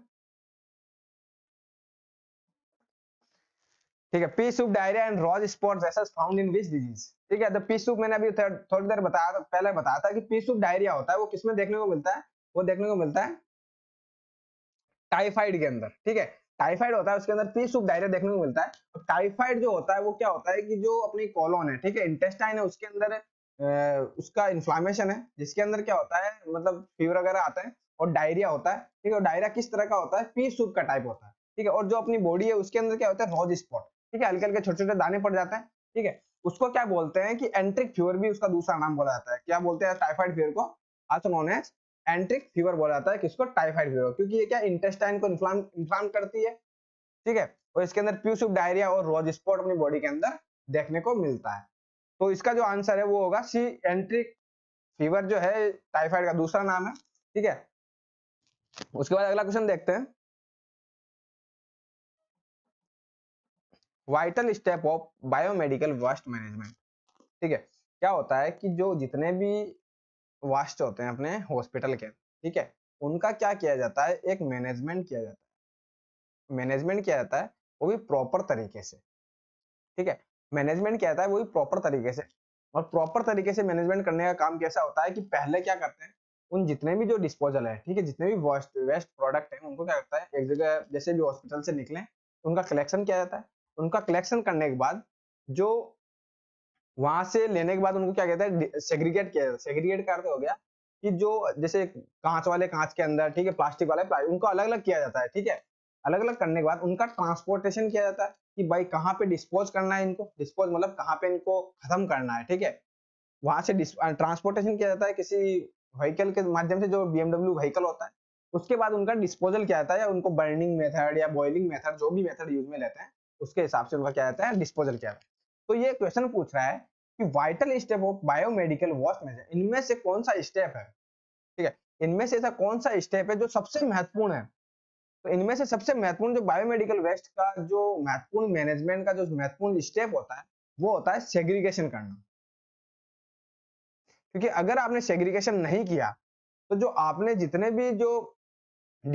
ठीक है, pea soup diarrhoea and rose spots is found in which disease, ठीक है। तो पी सूप मैंने अभी थोड़ी देर पहले बताया था कि पी सूप डायरिया होता है, वो किसमें देखने को मिलता है, वो देखने को मिलता है टाइफाइड के अंदर, ठीक है। टाइफाइड होता है उसके अंदर 30 उप दायरे देखने को मिलता है। टाइफाइड जो होता है वो क्या होता है कि जो अपनी कॉलोन है, ठीक है, इंटेस्टाइन है, उसके अंदर उसका इन्फ्लामेशन है, जिसके अंदर क्या होता है मतलब फीवर वगैरह आता है, और डायरिया होता है, ठीक है। और डायरिया किस तरह का होता है, पी सूप का टाइप होता है, ठीक है। और जो अपनी बॉडी है उसके अंदर क्या होता है, रोज स्पॉट, ठीक है, हल्के हल्के छोटे छोटे दाने पड़ जाते हैं, ठीक है। उसको क्या बोलते हैं कि एंट्रिक फीवर भी उसका दूसरा नाम बोला जाता है। क्या बोलते हैं टाइफाइड फीवर को, also known as enteric fever बोला जाता है। किसको, टाइफाइड फीवर, क्योंकि ये क्या इंटेस्टाइन को इन्फ्लाम करती है, ठीक है। और इसके अंदर पी सूप, डायरिया और रोज स्पॉट अपनी बॉडी के अंदर देखने को मिलता है। तो इसका जो आंसर है वो होगा सी, एंट्रिक फीवर जो है टाइफाइड का दूसरा नाम है, ठीक है। उसके बाद अगला क्वेश्चन देखते हैं, vital step of biomedical waste management, ठीक है। क्या होता है कि जो जितने भी वास्ट होते हैं अपने हॉस्पिटल के, ठीक है, उनका क्या किया जाता है, एक मैनेजमेंट किया जाता है। मैनेजमेंट किया जाता है वो भी प्रॉपर तरीके से, ठीक है। मैनेजमेंट किया जाता है वो भी प्रॉपर तरीके से, और प्रॉपर तरीके से मैनेजमेंट करने का काम कैसा होता है कि पहले क्या करते हैं, उन जितने भी जो डिस्पोजल है, ठीक है, जितने भी वेस्ट प्रोडक्ट है, उनको क्या करता है एक जगह, जैसे भी हॉस्पिटल से निकले उनका कलेक्शन किया जाता है। उनका कलेक्शन करने के बाद जो वहां से लेने के बाद उनको क्या कहता है, सेग्रीगेट किया जाता है। सेग्रीगेट करते हो गया कि जो जैसे कांच वाले कांच के अंदर, ठीक है, प्लास्टिक वाले प्लास्टिक, उनको अलग अलग किया जाता है, ठीक है। अलग अलग करने के बाद उनका ट्रांसपोर्टेशन किया जाता है कि भाई कहाँ पे डिस्पोज करना है इनको, डिस्पोज मतलब कहाँ पे इनको खत्म करना है, ठीक है। वहां से ट्रांसपोर्टेशन किया जाता है किसी व्हीकल के माध्यम से, जो BMW व्हीकल होता है। उसके बाद उनका डिस्पोजल क्या आता है, या उनको बर्निंग मेथड या बॉइलिंग मेथड, जो भी मेथड यूज में लेते हैं उसके हिसाब से उनका क्या आता है, डिस्पोजल क्या आता है। तो ये क्वेश्चन पूछ रहा है कि vital step of biomedical waste management, इनमें से कौन सा स्टेप है, ठीक है, इनमें से ऐसा कौन सा स्टेप है जो सबसे महत्वपूर्ण है। तो इनमें से सबसे महत्वपूर्ण जो बायोमेडिकल वेस्ट का जो महत्वपूर्ण मैनेजमेंट का जो महत्वपूर्ण स्टेप होता है वो होता है सेग्रीगेशन करना। क्योंकि अगर आपने सेग्रीगेशन नहीं किया तो जो आपने जितने भी जो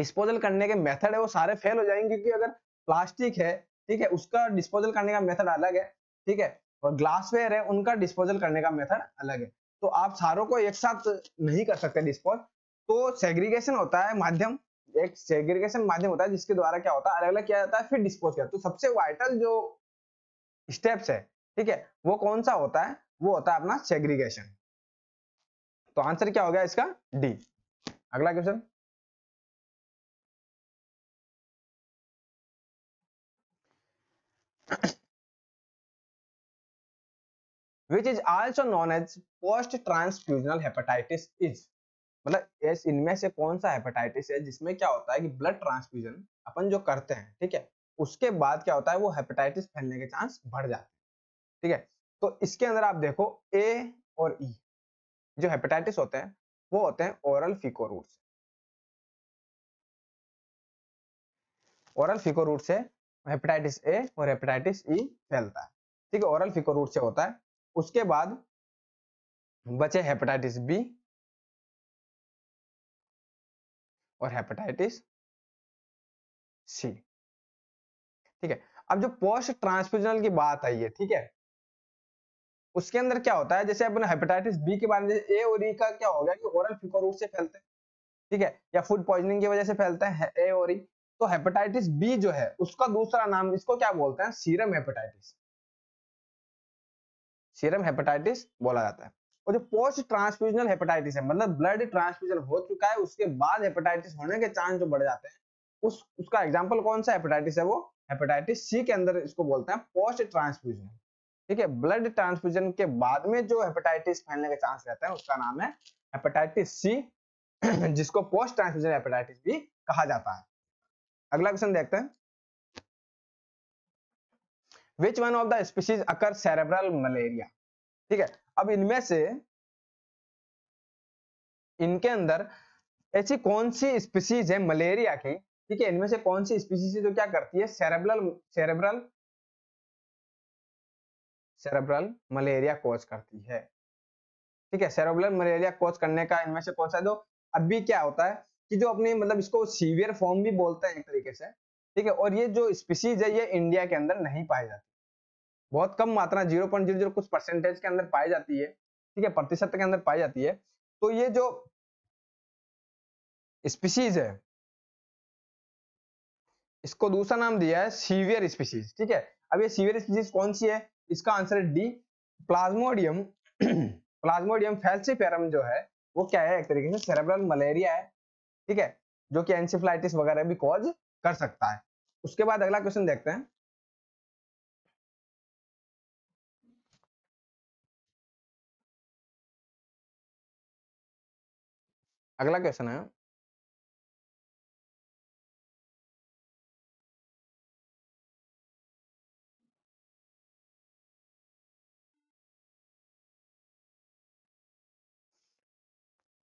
डिस्पोजल करने के मेथड है वो सारे फेल हो जाएंगे। क्योंकि अगर प्लास्टिक है, ठीक है, उसका डिस्पोजल करने का मेथड अलग है, ठीक है, और ग्लासवेयर है उनका डिस्पोजल करने का मेथड अलग है। तो आप सारों को एक साथ नहीं कर सकते डिस्पोज। तो सेग्रीगेशन होता है माध्यम, एक सेग्रीगेशन माध्यम होता है जिसके द्वारा क्या होता है, अलग अलग किया जाता है फिर डिस्पोज किया। तो सबसे वाइटल जो स्टेप्स है, ठीक है, वो कौन सा होता है, वो होता है अपना सेग्रीगेशन। तो आंसर क्या हो गया इसका, डी। अगला question, which is also known as post transfusional hepatitis is, मतलब इस इनमें से कौन सा हेपेटाइटिस है जिसमें क्या होता है कि ब्लड ट्रांसफ्यूजन अपन जो करते हैं, ठीक है, उसके बाद क्या होता है वो हेपेटाइटिस फैलने के चांस बढ़ जाते हैं, ठीक है। तो इसके अंदर आप देखो ए और ई जो हेपेटाइटिस होते हैं वो होते हैं ओरल फीको रूट से। ओरल फीको रूट से हेपेटाइटिस ए और हेपेटाइटिस ई फैलता है, ठीक है, ओरल फीको रूट से होता है। उसके बाद बचे हेपेटाइटिस बी और हेपेटाइटिस सी, ठीक है। अब जो पोस्ट ट्रांसफ्यूजनल की बात आई है, ठीक है, उसके अंदर क्या होता है, जैसे अपन हेपेटाइटिस बी के बारे में, ए और ई का क्या हो गया कि ओरल फीको रूट से फैलते हैं, ठीक है, या फूड पॉइजनिंग की वजह से फैलते हैं ए और ई। तो हेपेटाइटिस बी जो है उसका दूसरा नाम, इसको क्या बोलते हैं, सीरम हेपेटाइटिस, सीरम हेपेटाइटिस बोला जाता है। और जो पोस्ट ट्रांसफ्यूजनल हेपेटाइटिस है, मतलब ब्लड ट्रांसफ्यूजन हो चुका है उसके बाद हेपेटाइटिस होने के चांस जो बढ़ जाते हैं, उसका एग्जाम्पल कौन सा हेपेटाइटिस है, वो हेपेटाइटिस सी के अंदर इसको बोलते हैं पोस्ट ट्रांसफ्यूजनल, ठीक है। ब्लड ट्रांसफ्यूजन के बाद में जो हेपेटाइटिस फैलने का चांस रहता है उसका नाम है हेपेटाइटिस सी, जिसको पोस्ट ट्रांसफ्यूजन हेपेटाइटिस भी कहा जाता है। अगला क्वेश्चन देखते हैं, which one of the species occur cerebral malaria, ठीक है। अब इनमें से इनके अंदर ऐसी कौन सी स्पीशीज है मलेरिया की, ठीक है, इनमें से कौन सी स्पीशीज है जो क्या करती है सेरेब्रल मलेरिया कोज करती है, ठीक है। सेरेब्रल मलेरिया कोज करने का इनमें से कौन सा, जो अभी क्या होता है कि जो अपने मतलब इसको सीवियर फॉर्म भी बोलते हैं एक तरीके से, ठीक है। और ये जो स्पीशीज है ये इंडिया के अंदर नहीं पाई जाती, बहुत कम मात्रा 0.00 कुछ परसेंटेज के अंदर पाई जाती है, ठीक है, प्रतिशत के अंदर पाई जाती है। तो ये जो स्पीशीज है इसको दूसरा नाम दिया है सीवियर स्पीशीज, ठीक है। अब ये सीवियर स्पीशीज कौन सी है, इसका आंसर है डी प्लाज्मोडियम प्लाज्मोडियम फैल्सिफेरम जो है वो क्या है, एक तरीके से सेरेब्रल मलेरिया है, ठीक है, जो कि एन्सेफलाइटिस वगैरह भी कॉज कर सकता है। उसके बाद अगला क्वेश्चन देखते हैं। अगला क्वेश्चन है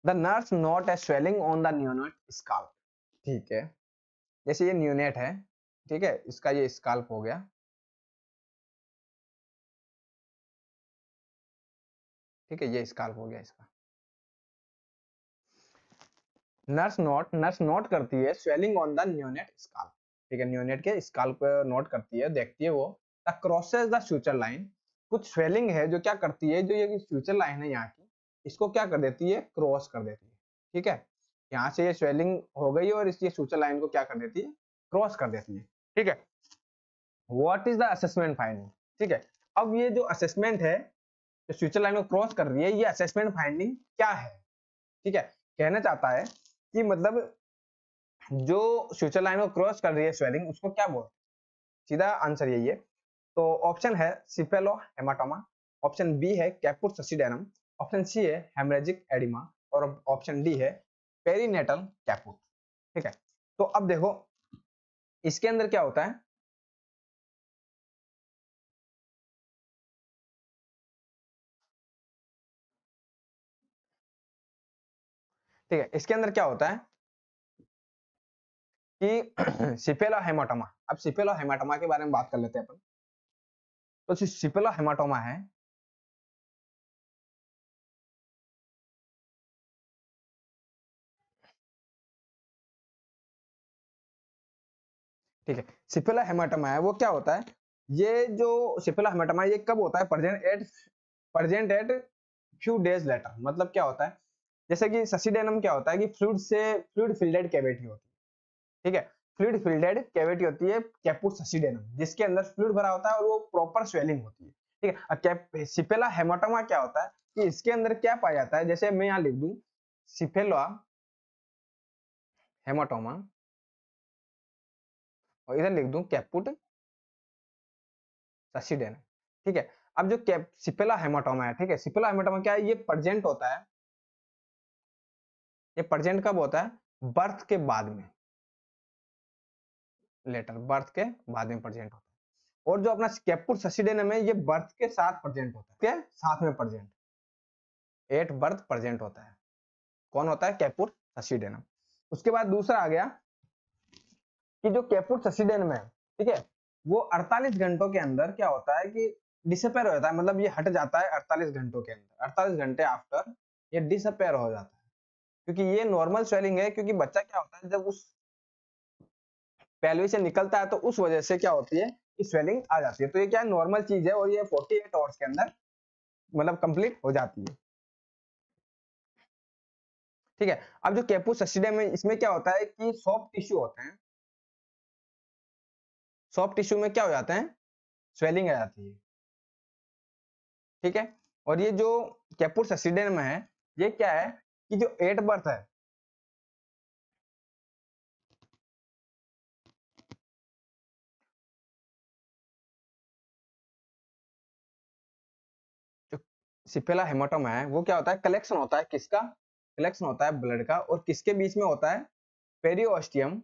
The nurse not a swelling on the neonate scalp, ठीक है, जैसे ये न्यूनेट है, ठीक है, इसका ये स्काल्प हो गया, ठीक है, ये स्काल्प हो गया इसका। नर्स नोट करती है swelling on the neonate scalp, ठीक है, न्यूनेट के स्काल्प नोट करती है, देखती है वो the crosses the suture line, कुछ स्वेलिंग है जो क्या करती है, जो ये सुचर लाइन है यहाँ की, इसको क्या कर देती है, क्रॉस कर देती है, ठीक है, यहाँ से ये स्वेलिंग हो गई और इसकी सुचर लाइन को क्या कर देती है, क्रॉस कर देती है, ठीक है। What is the assessment finding, ठीक है, अब ये जो असेसमेंट है जो सुचर लाइन को क्रॉस कर रही है, ये असेसमेंट फाइंडिंग क्या है, ठीक है, कहना चाहता है कि मतलब जो सुचर लाइन को क्रॉस कर रही है स्वेलिंग, उसको क्या बोलते हैं, सीधा आंसर यही है। तो ऑप्शन है सिफेलो हेमाटोमा, ऑप्शन बी है कैपुट, ऑप्शन सी है हेमरेजिक एडिमा और ऑप्शन डी है पेरीनेटल कैपुट, ठीक है। तो अब देखो इसके अंदर क्या होता है, ठीक है, इसके अंदर क्या होता है कि सिपेलो हेमाटोमा, अब सिपेलो हेमाटोमा के बारे में बात कर लेते हैं अपन। तो सिपेलो हेमाटोमा है, ठीक है, सिपेलो हेमाटोमा है, वो क्या होता है, ये जो सिपेलो हेमाटोमा ये कब होता है, present at few days later, मतलब क्या होता है, जैसे कि ससीडेनम क्या होता है कि फ्लूइड फिल्डेड कैविटी होती है, ठीक है, फ्लूइड फिल्डेड कैविटी होती है कैपुट ससीडेनम, जिसके अंदर फ्लूइड भरा होता है और वो प्रॉपर स्वेलिंग होती है, ठीक है। अब सिपेला हेमाटोमा क्या होता है कि इसके अंदर क्या पाया जाता है, जैसे मैं यहाँ लिख दूं सिपेला हेमाटोमा और इधर लिख दूं कैपुट ससीडेनम, ठीक है। अब जो सिपेला हेमाटोमा है, ठीक है, सिपेला हेमाटोमा क्या है, ये प्रेजेंट होता है, ये प्रेजेंट कब होता है, बर्थ के बाद में लेटर, बर्थ के बाद में प्रेजेंट होता है। और जो अपना कैपुट ससीडेनम है, ये बर्थ के साथ प्रेजेंट होता है, के साथ में प्रेजेंट, एट बर्थ प्रेजेंट होता है, कौन होता है, कैपुट ससीडेनम। उसके बाद दूसरा आ गया कि जो कैपुट ससीडेनम है, ठीक है, वो 48 घंटों के अंदर क्या होता है कि डिसअपेयर हो जाता है, मतलब ये हट जाता है 48 घंटों के अंदर, 48 घंटे आफ्टर ये डिसअपेयर हो जाता है, क्योंकि ये नॉर्मल स्वेलिंग है, क्योंकि बच्चा क्या होता है जब उस पैल्वी से निकलता है तो उस वजह से क्या होती है कि स्वेलिंग आ जाती है, तो ये क्या नॉर्मल चीज है और ये 48 आवर्स के अंदर मतलब कंप्लीट हो जाती है, ठीक है। अब जो कैपुट ससीडेनम में इसमें क्या होता है कि सॉफ्ट टिश्यू होते हैं, सॉफ्ट टिश्यू में क्या हो जाते हैं, स्वेलिंग आ जाती है, ठीक है। और ये जो कैपुट ससीडेनम में है, ये क्या है कि जो एट बर्थ है, जो सिपेला हेमाटोमा है, वो क्या होता है, कलेक्शन होता है, किसका, कलेक्शन होता है ब्लड का, और किसके बीच में होता है, पेरिओस्टियम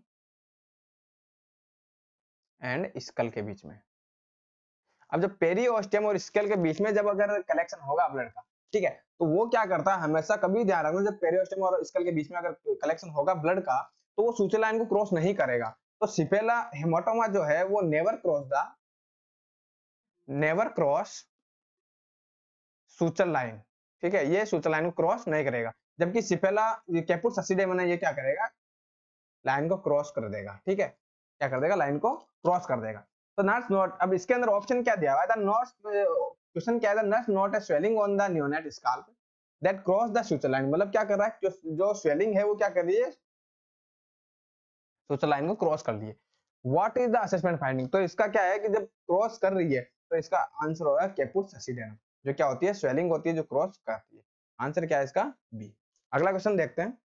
एंड स्कल के बीच में। अब जब पेरिओस्टियम और स्कल के बीच में जब अगर कलेक्शन होगा ब्लड का, ठीक है, तो वो क्या करता है, हमेशा कभी ध्यान रखना जब पेरिओस्टियम और स्कल के बीच में अगर कलेक्शन होगा ब्लड का, तो वो सुचर लाइन को क्रॉस नहीं करेगा। तो सिपेला हेमाटोमा जो है वो नेवर क्रॉस सुचर लाइन, ठीक है, ये सुचर लाइन को क्रॉस नहीं करेगा, जबकि सिपेला कैपुट ससीडेनम है, ये क्या करेगा, लाइन को क्रॉस कर देगा, ठीक है, क्या कर देगा, लाइन को क्रॉस कर देगा। तो नर्स नॉट, अब इसके अंदर ऑप्शन क्या दिया हुआ है, नॉट, क्वेश्चन क्या है, nurse note a swelling on the neonate scalp that cross the suture line, मतलब क्या कर रहा है, जो स्वेलिंग है वो क्या कर रही है, सुचर लाइन को क्रॉस कर रही है। What is the assessment finding, तो इसका क्या है कि जब क्रॉस कर रही है तो इसका आंसर होगा कैपुस एसिडेरम, जो क्या होती है स्वेलिंग होती है जो क्रॉस करती है। आंसर क्या है इसका बी। अगला क्वेश्चन देखते हैं।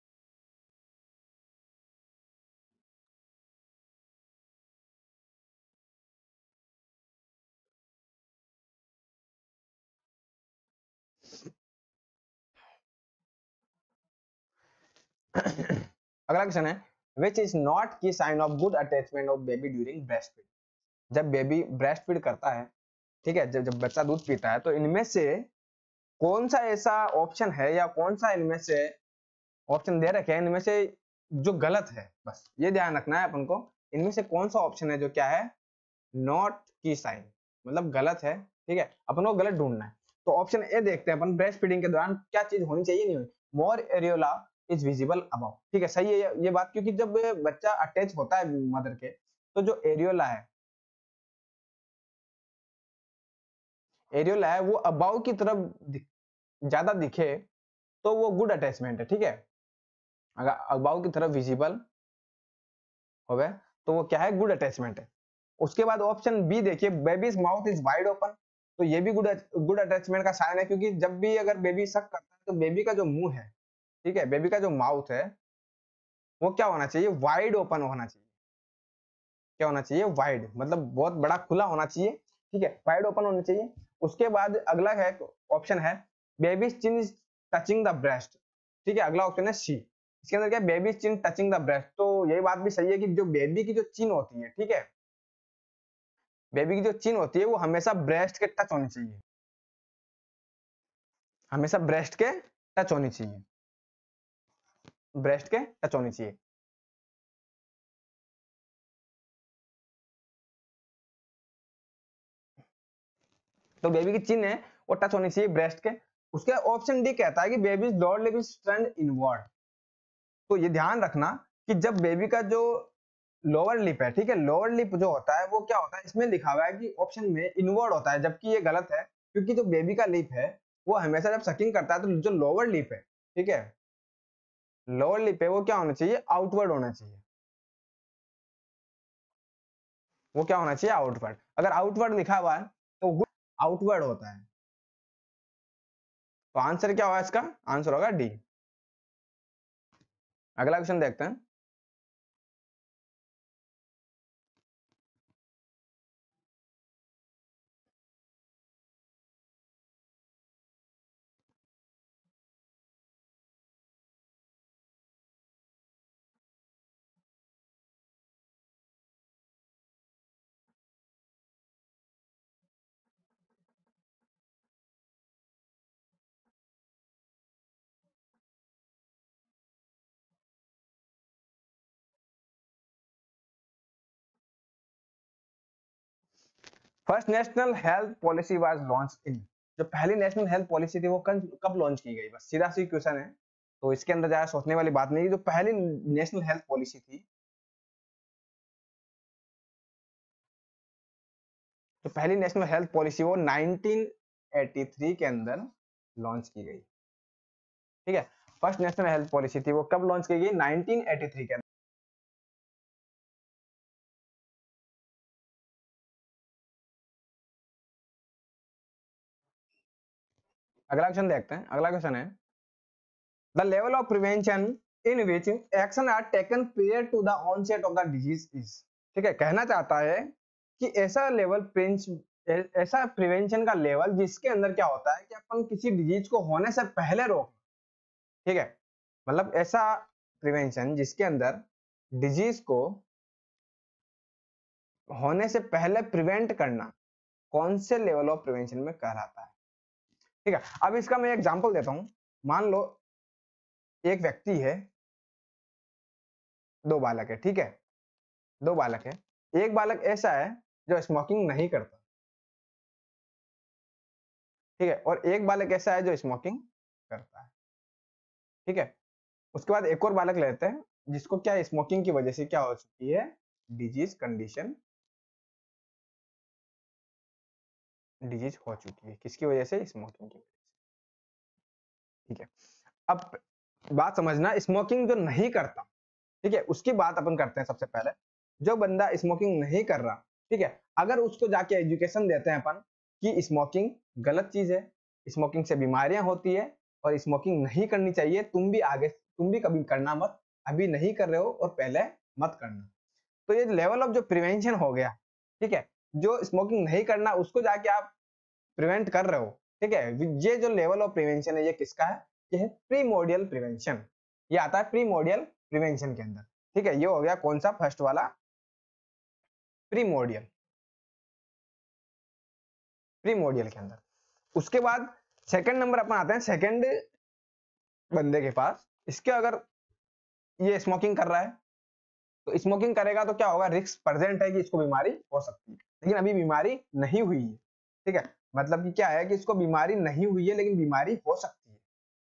अगला क्वेश्चन है which is not key sign of good attachment of baby during breast feed. जब बेबी ब्रेस्ट फीड करता है, ठीक है, जब बच्चा दूध पीता है, तो इनमें से कौन सा ऐसा ऑप्शन है या कौन सा इनमें से ऑप्शन दे रखे हैं इनमें से जो गलत है, बस ये ध्यान रखना है अपन को। इनमें से कौन सा ऑप्शन है जो क्या है नॉट की साइन, मतलब गलत है, ठीक है, अपन को गलत ढूंढना है। तो ऑप्शन ए देखते हैं अपन, ब्रेस्ट फीडिंग के दौरान क्या चीज होनी चाहिए नहीं होनी। More areola is visible about, ठीक है, सही है ये बात, क्योंकि जब बच्चा अटैच होता है मदर के तो जो एरियोला है वो अबाउ की तरफ ज्यादा दिखे तो वो गुड अटैचमेंट है, ठीक है, अगर अबाउ की तरफ विजिबल होवे तो वो क्या है गुड अटैचमेंट है। उसके बाद ऑप्शन बी देखिए, baby's mouth is wide open, तो ये भी गुड अटैचमेंट का साइन है, क्योंकि जब भी अगर बेबी सक करता है तो बेबी का जो मुंह है, ठीक है, बेबी का जो माउथ है वो क्या होना चाहिए वाइड ओपन होना चाहिए, क्या होना चाहिए वाइड, मतलब बहुत बड़ा खुला होना चाहिए, ठीक है, वाइड ओपन होना चाहिए। उसके बाद अगला है ऑप्शन है baby chin touching the breast, ठीक है, अगला ऑप्शन है सी। इसके अंदर क्या baby chin touching the breast, तो यही बात भी सही है कि जो बेबी की जो चिन होती है, ठीक है, बेबी की जो चिन होती है वो हमेशा ब्रेस्ट के टच होनी चाहिए, हमेशा ब्रेस्ट के टच होनी चाहिए, ब्रेस्ट के टच होनी चाहिए। तो बेबी की चिन्ह है वो टच होनी चाहिए ब्रेस्ट के। उसके ऑप्शन डी कहता है कि baby's lower leg is turned inward, तो ये ध्यान रखना कि जब बेबी का जो लोअर लिप है, ठीक है, लोअर लिप जो होता है वो क्या होता है, इसमें लिखा हुआ है कि ऑप्शन में इनवर्ड होता है, जबकि ये गलत है, क्योंकि जो बेबी का लिप है वो हमेशा जब सकिंग करता है तो जो लोअर लिप है, ठीक है, लोअर लिप है वो क्या होना चाहिए आउटवर्ड होना चाहिए, वो क्या होना चाहिए आउटवर्ड। अगर आउटवर्ड लिखा हुआ है तो गुड आउटवर्ड होता है। तो आंसर क्या होगा इसका, आंसर होगा डी। अगला क्वेश्चन देखते हैं। First national health policy was launch in, जो पहली नेशनल हेल्थ पॉलिसी थी वो कब लॉन्च की गई, बस सीधा सी क्वेश्चन है, तो इसके अंदर ज्यादा सोचने वाली बात नहीं है। जो पहली नेशनल हेल्थ पॉलिसी थी, तो पहली नेशनल हेल्थ पॉलिसी वो 1983 के अंदर लॉन्च की गई, ठीक है, फर्स्ट नेशनल हेल्थ पॉलिसी थी वो कब लॉन्च की गई 1983 के अंदर। अगला क्वेश्चन देखते हैं। अगला क्वेश्चन है the level of prevention in which action are taken prior to the onset of the disease is, ठीक है, कहना चाहता है कि ऐसा लेवल ऐसा प्रिवेंशन का लेवल जिसके अंदर क्या होता है कि अपन किसी डिजीज को होने से पहले रोक, ठीक है, मतलब ऐसा प्रिवेंशन जिसके अंदर डिजीज को होने से पहले प्रिवेंट करना कौन से लेवल ऑफ प्रिवेंशन में कहलाता है, ठीक है। अब इसका मैं एग्जांपल देता हूं, मान लो एक व्यक्ति है, दो बालक है, ठीक है, दो बालक है, एक बालक ऐसा है जो स्मोकिंग नहीं करता, ठीक है, और एक बालक ऐसा है जो स्मोकिंग करता है, ठीक है। उसके बाद एक और बालक लेते हैं जिसको क्या स्मोकिंग की वजह से क्या हो चुकी है डिजीज कंडीशन, डिजीज हो चुकी है किसकी वजह से स्मोकिंग की वजह से, ठीक है। अब बात समझना, स्मोकिंग जो नहीं करता, ठीक है, उसकी बात अपन करते हैं सबसे पहले। जो बंदा स्मोकिंग नहीं कर रहा, ठीक है, अगर उसको जाके एजुकेशन देते हैं अपन कि स्मोकिंग गलत चीज है, स्मोकिंग से बीमारियां होती है और स्मोकिंग नहीं करनी चाहिए, तुम भी कभी करना मत, अभी नहीं कर रहे हो और पहले मत करना। तो ये लेवल ऑफ जो प्रिवेंशन हो गया, ठीक है, जो स्मोकिंग नहीं करना उसको जाके आप प्रिवेंट कर रहे हो, ठीक है, ये जो लेवल ऑफ प्रिवेंशन है ये किसका है, ये है प्रीमोडियल प्रिवेंशन, ये आता है प्रीमोडियल प्रिवेंशन के अंदर, ठीक है। ये हो गया कौन सा, फर्स्ट वाला प्रीमोडियल, प्रीमोडियल के अंदर। उसके बाद सेकंड नंबर अपन आते हैं सेकंड बंदे के पास, इसके अगर ये स्मोकिंग कर रहा है तो स्मोकिंग करेगा तो क्या होगा, रिस्क प्रेजेंट है कि इसको बीमारी हो सकती है, लेकिन अभी बीमारी नहीं हुई है, ठीक है, मतलब कि क्या है कि इसको बीमारी नहीं हुई है लेकिन बीमारी हो सकती है,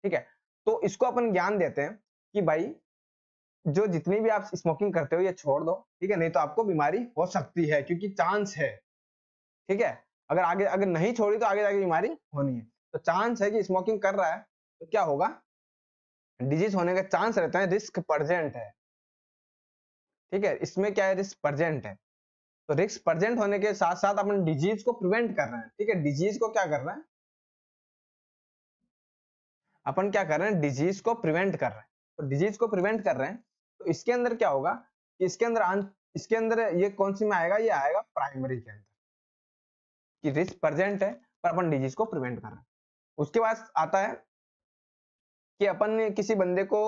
ठीक है। तो इसको अपन ज्ञान देते हैं कि भाई जो जितनी भी आप स्मोकिंग करते हो ये छोड़ दो, ठीक है, नहीं तो आपको बीमारी हो सकती है क्योंकि चांस है, ठीक है, अगर आगे अगर नहीं छोड़ी तो आगे जाके बीमारी होनी है, तो चांस है कि स्मोकिंग कर रहा है तो क्या होगा, डिजीज होने का चांस रहता है, रिस्क प्रेजेंट है, ठीक है, इसमें क्या है, रिस्क प्रेजेंट है। तो रिस्क प्रेजेंट होने के साथ साथ अपन डिजीज को प्रिवेंट कर रहे हैं, ठीक है, डिजीज को क्या कर रहे हैं अपन, क्या कर रहे हैं, डिजीज को प्रिवेंट कर रहे हैं। तो डिजीज को प्रिवेंट कर रहे हैं तो इसके अंदर क्या होगा, इसके अंदर ये कौन सी में आएगा, ये आएगा प्राइमरी के अंदर कि रिस्क प्रेजेंट है पर अपन डिजीज को प्रिवेंट कर रहे हैं। उसके बाद आता है कि अपन किसी बंदे को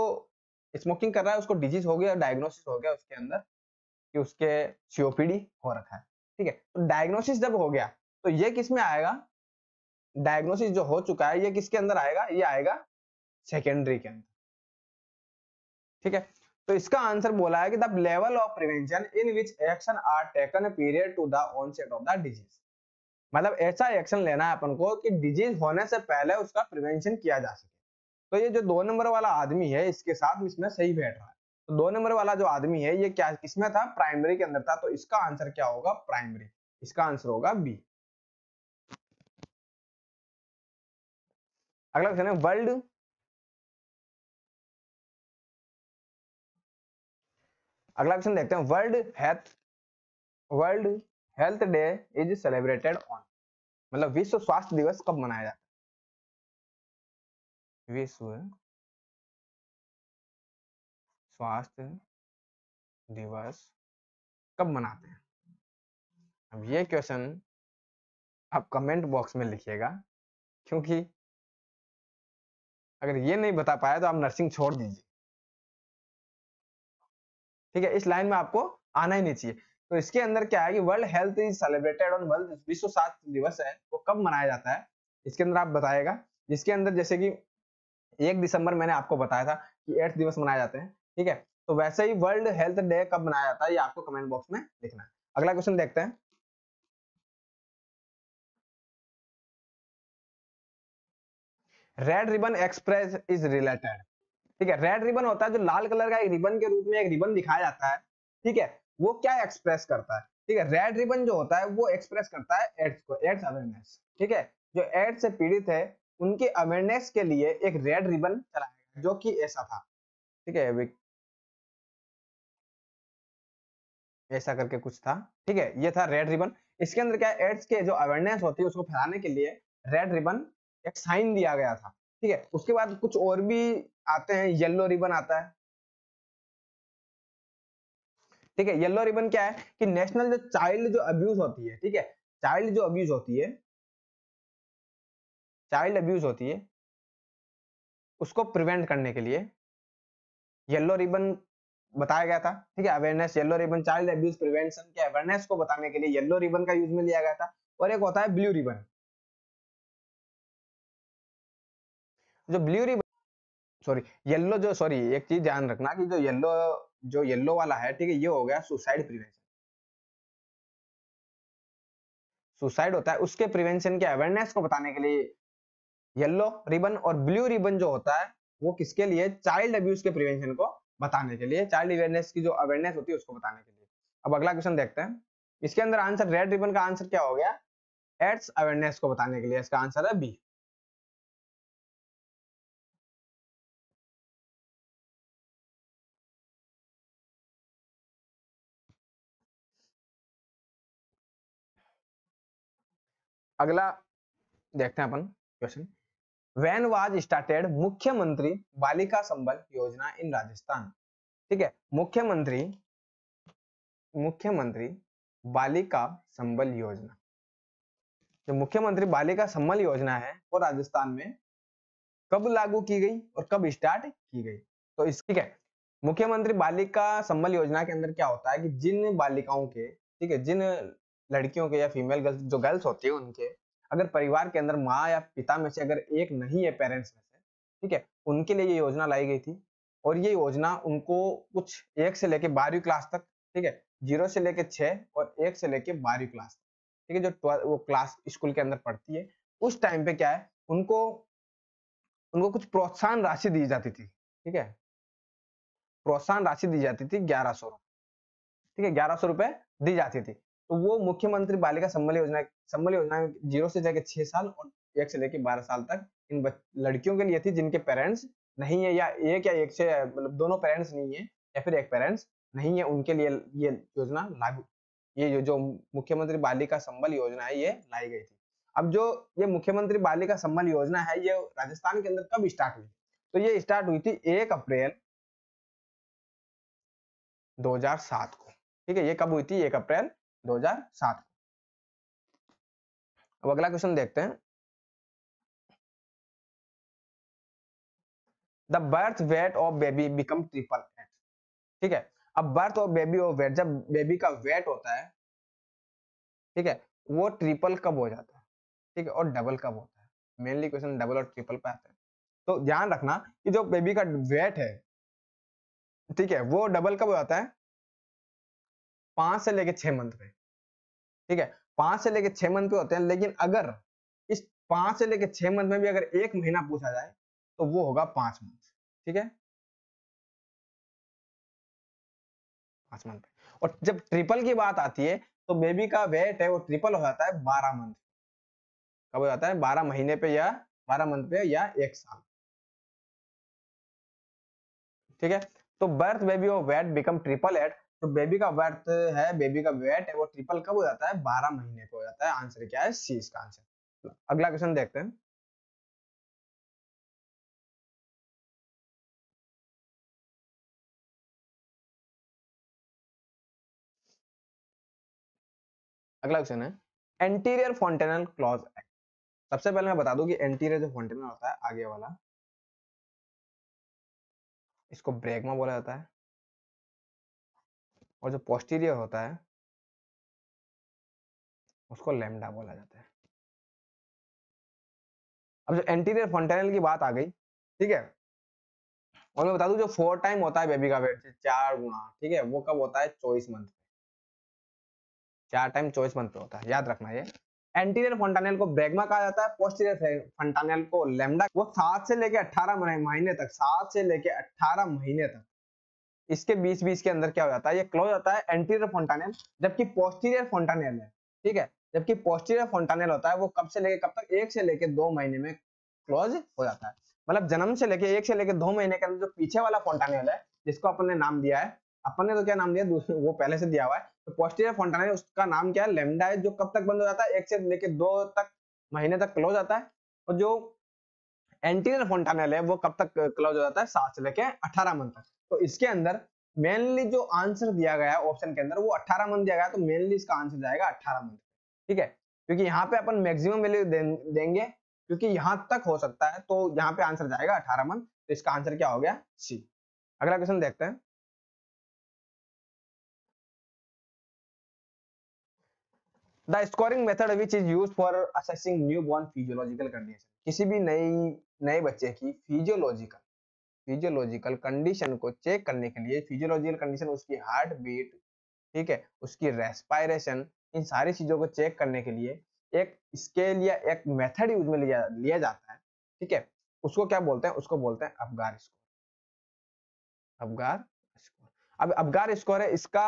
स्मोकिंग कर रहा है, उसको डिजीज हो गया, डायग्नोसिस हो गया उसके अंदर कि उसके सीओपीडी हो रखा है, ठीक है। तो डायग्नोसिस जब हो गया तो ये किस में आएगा, डायग्नोसिस जो हो चुका है ये किसके अंदर आएगा, ये आएगा सेकेंडरी के अंदर, ठीक है। तो इसका आंसर बोला है कि the level of prevention in which action are taken period to the onset of the disease, मतलब ऐसा एक्शन लेना है अपन को कि डिजीज होने से पहले उसका प्रिवेंशन किया जा सके। तो ये जो 2 नंबर वाला आदमी है इसके साथ इसमें सही बैठ रहा है। तो 2 नंबर वाला जो आदमी है ये क्या किसमें था, प्राइमरी के अंदर था, तो इसका आंसर क्या होगा, प्राइमरी, इसका आंसर होगा बी। अगला क्वेश्चन है वर्ल्ड देखते हैं, world health day is celebrated on, मतलब विश्व स्वास्थ्य दिवस कब मनाया जाता है, विश्व स्वास्थ्य दिवस कब मनाते हैं। अब ये क्वेश्चन आप कमेंट बॉक्स में लिखिएगा, क्योंकि अगर ये नहीं बता पाया तो आप नर्सिंग छोड़ दीजिए, ठीक है, इस लाइन में आपको आना ही नहीं चाहिए। तो इसके अंदर क्या है कि world health is celebrated on, world विश्व स्वास्थ्य दिवस है वो कब मनाया जाता है, इसके अंदर आप बताएगा। जिसके अंदर जैसे कि 1 दिसंबर मैंने आपको बताया था कि एड्स दिवस मनाया जाते हैं, ठीक है, तो वैसे ही वर्ल्ड हेल्थ डे कब मनाया जाता है ये आपको कमेंट बॉक्स में लिखना है। अगला क्वेश्चन देखते हैं, red ribbon express is related, ठीक है, रेड रिबन होता है जो लाल कलर का एक रिबन के रूप में एक रिबन दिखाया जाता है, ठीक है, वो क्या एक्सप्रेस करता है, ठीक है, रेड रिबन जो होता है वो एक्सप्रेस करता है एड्स को, एड्स अवेयरनेस, ठीक है, जो एड्स से पीड़ित है उनके अवेयरनेस के लिए एक रेड रिबन चलाया गया जो कि ऐसा था, ठीक है, ऐसा करके कुछ था, ठीक है, ये था रेड रिबन। इसके अंदर क्या है, एड्स के जो अवेयरनेस होती है उसको फैलाने के लिए रेड रिबन एक साइन दिया गया था, ठीक है। उसके बाद कुछ और भी आते हैं, येलो रिबन आता है, ठीक है, येलो रिबन क्या है कि नेशनल जो चाइल्ड जो अब्यूज होती है, ठीक है, चाइल्ड जो अब्यूज होती है, चाइल्ड अब्यूज होती है उसको प्रिवेंट करने के लिए येलो रिबन बताया गया था, ठीक है, awareness yellow ribbon, child abuse prevention के अवेयरनेस को बताने के लिए येलो रिबन का यूज में लिया गया था। और एक होता है ब्लू रिबन, जो ब्लू रिबन एक चीज ध्यान रखना कि जो येलो वाला है, ठीक है, ये हो गया सुसाइड प्रिवेंशन, सुसाइड होता है उसके प्रिवेंशन के अवेयरनेस को बताने के लिए येलो रिबन, और ब्लू रिबन जो होता है वो किसके लिए, चाइल्ड अब्यूज के प्रिवेंशन को बताने के लिए, चाइल्ड अवेयरनेस की जो अवेयरनेस होती है उसको बताने के लिए। अब अगला क्वेश्चन देखते हैं, इसके अंदर आंसर रेड रिबन का आंसर क्या हो गया, एड्स अवेयरनेस को बताने के लिए, इसका आंसर है बी। अगला देखते हैं अपन क्वेश्चन, व्हेन वाज स्टार्टेड मुख्यमंत्री बालिका संबल योजना इन राजस्थान। ठीक है, मुख्यमंत्री बालिका संबल योजना, जो मुख्यमंत्री बालिका संबल योजना है वो राजस्थान में कब लागू की गई और कब स्टार्ट की गई। तो इस ठीक है, मुख्यमंत्री बालिका संबल योजना के अंदर क्या होता है कि जिन बालिकाओं के, ठीक है, जिन लड़कियों के या फीमेल गर्ल्स जो गर्ल्स होती है उनके अगर परिवार के अंदर माँ या पिता में से अगर एक नहीं है पेरेंट्स में से, ठीक है, उनके लिए ये योजना लाई गई थी। और ये योजना उनको कुछ 1 से लेके 12वीं क्लास तक, ठीक है, 0 से लेके 6 और 1 से लेके 12वीं क्लास तक, ठीक है, जो वो क्लास स्कूल के अंदर पढ़ती है उस टाइम पे क्या है उनको कुछ प्रोत्साहन राशि दी जाती थी। ठीक है, प्रोत्साहन राशि दी जाती थी 1100 रुपए, ठीक है, 1100 रुपए दी जाती थी। तो वो मुख्यमंत्री बालिका संबल योजना 0 से लेके 6 साल और 1 से लेके 12 साल तक इन लड़कियों के लिए थी जिनके पेरेंट्स नहीं है या एक से मतलब दोनों पेरेंट्स नहीं है या फिर एक पेरेंट्स नहीं है, उनके लिए ये योजना लागू, ये जो मुख्यमंत्री बालिका संबल योजना है ये लाई गई थी। अब जो ये मुख्यमंत्री बालिका संबल योजना है ये राजस्थान के अंदर कब स्टार्ट हुई, तो ये स्टार्ट हुई थी 1 अप्रैल 2007 को। ठीक है, ये कब हुई थी, 1 अप्रैल 2007। अब अगला क्वेश्चन देखते हैं, the birth weight of baby become 888। ठीक है, अब बर्थ ऑफ बेबी और वेट, जब बेबी का वेट होता है, ठीक है, वो 888 कब हो जाता है, ठीक है, और 2 कब होता है। मेनली क्वेश्चन 2 और 888 पे आता है, तो ध्यान रखना कि जो बेबी का वेट है, ठीक है, वो 2 कब हो जाता है, 5 से लेके 6 मंथ पे। ठीक है, 5 से लेके 6 मंथ पे होते हैं, लेकिन अगर इस 5 से लेके 6 मंथ में भी अगर 1 महीना पूछा जाए तो वो होगा 5 मंथ। ठीक है, 5 मंथ पे। और जब 888 की बात आती है तो बेबी का वेट है वो 888 हो जाता है 12 मंथ। कब हो जाता है, 12 महीने पे या 12 मंथ पे या 1 साल। ठीक है, तो बर्थ बेबी और वेट बिकम 888, तो बेबी का बर्थ है, बेबी का वेट है वो 888 कब हो जाता है, 12 महीने पे हो जाता है। आंसर क्या है, सी इसका आंसर। अगला क्वेश्चन देखते हैं, अगला क्वेश्चन है एंटीरियर फॉन्टेनल क्लॉज एक्ट। सबसे पहले मैं बता दूं कि एंटीरियर जो फॉन्टेनल होता है आगे वाला, इसको ब्रेग्मा बोला जाता है, और जो पोस्टीरियर होता है उसको लैम्डा बोला जाता है। अब जो एंटीरियर फॉन्टेनल की बात आ गई, ठीक है, और मैं बता दूं जो 4 टाइम होता है बेबी का वेट, 4 गुना, ठीक है, वो कब होता है, 24 मंथ पे। 4 टाइम 24 मंथ पे होता है, याद रखना। ये एंटीरियर फॉन्टेनल को ब्रेग्मा कहा जाता है, पोस्टीरियर फॉन्टेनल को लैम्डा। वो 7 से लेके 18 महीने तक इसके बीच के अंदर क्या हो जाता है, ये क्लोज होता है एंटीरियर फॉन्टेनल, जबकि पोस्टीरियर फॉन्टेनल है। ठीक है, जबकि पोस्टीरियर फॉन्टेनल होता है वो कब से लेके कब तक, 1 से लेके 2 महीने में क्लोज हो जाता है। मतलब जन्म से लेके 1 से लेके 2 महीने के अंदर जो पीछे वाला फॉन्टेनल है, जिसको अपन ने नाम दिया है, अपन ने तो क्या नाम दिया, वो पहले से दिया हुआ है, तो पोस्टीरियर फॉन्टेनल उसका नाम क्या है, लैम्डा है, जो कब तक बंद हो जाता है, 1 से लेके 2 महीने तक क्लोज आता है। और जो एंटीरियर फॉन्टेनल है वो कब तक क्लोज हो जाता है, 7 से लेके 18 मंथ तक। तो इसके अंदर मेनली जो आंसर दिया गया है ऑप्शन के अंदर वो 18 मंथ दिया गया, तो मेनली इसका आंसर जाएगा 18 मंथ। ठीक है, क्योंकि यहाँ पे अपन मैक्सिमम वैल्यू देंगे क्योंकि यहाँ तक हो सकता है, तो यहाँ पे आंसर जाएगा 18 मंथ। तो इसका आंसर क्या हो गया, सी। अगला क्वेश्चन देखते हैं, the scoring method which is use for assessing new born physiological condition. किसी भी नए बच्चे की फिजियोलॉजिकल कंडीशन को चेक करने के लिए, फिजियोलॉजिकल कंडीशन उसकी हार्ट बीट, ठीक है, उसकी रेस्पायरेशन, इन सारी चीजों को चेक करने के लिए एक स्केल या एक मेथड यूज में लिया जाता है। ठीक है, उसको क्या बोलते हैं, उसको बोलते हैं अबगार स्कोर। अब अबगार स्कोर है, इसका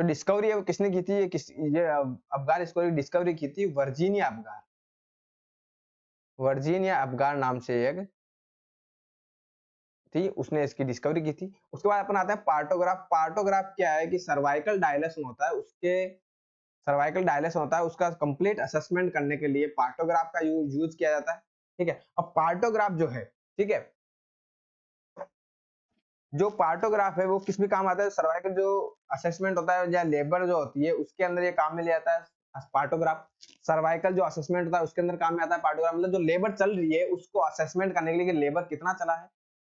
जो डिस्कवरी है वो किसने की थी, ये अबगार स्कोर की डिस्कवरी की थी वर्जीनिया अबगार नाम से एक थी, उसने इसकी डिस्कवरी की थी। उसके बाद अपन आते हैं पार्टोग्राफ। पार्टोग्राफ क्या है कि सर्वाइकल डायलेशन होता है, उसके सर्वाइकल डायलिस होता है उसका कंप्लीट असेसमेंट करने के लिए पार्टोग्राफ का यूज किया जाता है। ठीक है, अब पार्टोग्राफ जो है, ठीक है, जो पार्टोग्राफ है वो किस में काम आता है? सर्वाइकल जो असेसमेंट होता है या लेबर जो होती है उसके अंदर ये काम में ले आता है पार्टोग्राफ। सर्वाइकल जो असेसमेंट होता है उसके अंदर काम में आता है पार्टोग्राफ, मतलब जो लेबर चल रही है उसको असेसमेंट करने के लिए कि लेबर कितना चला है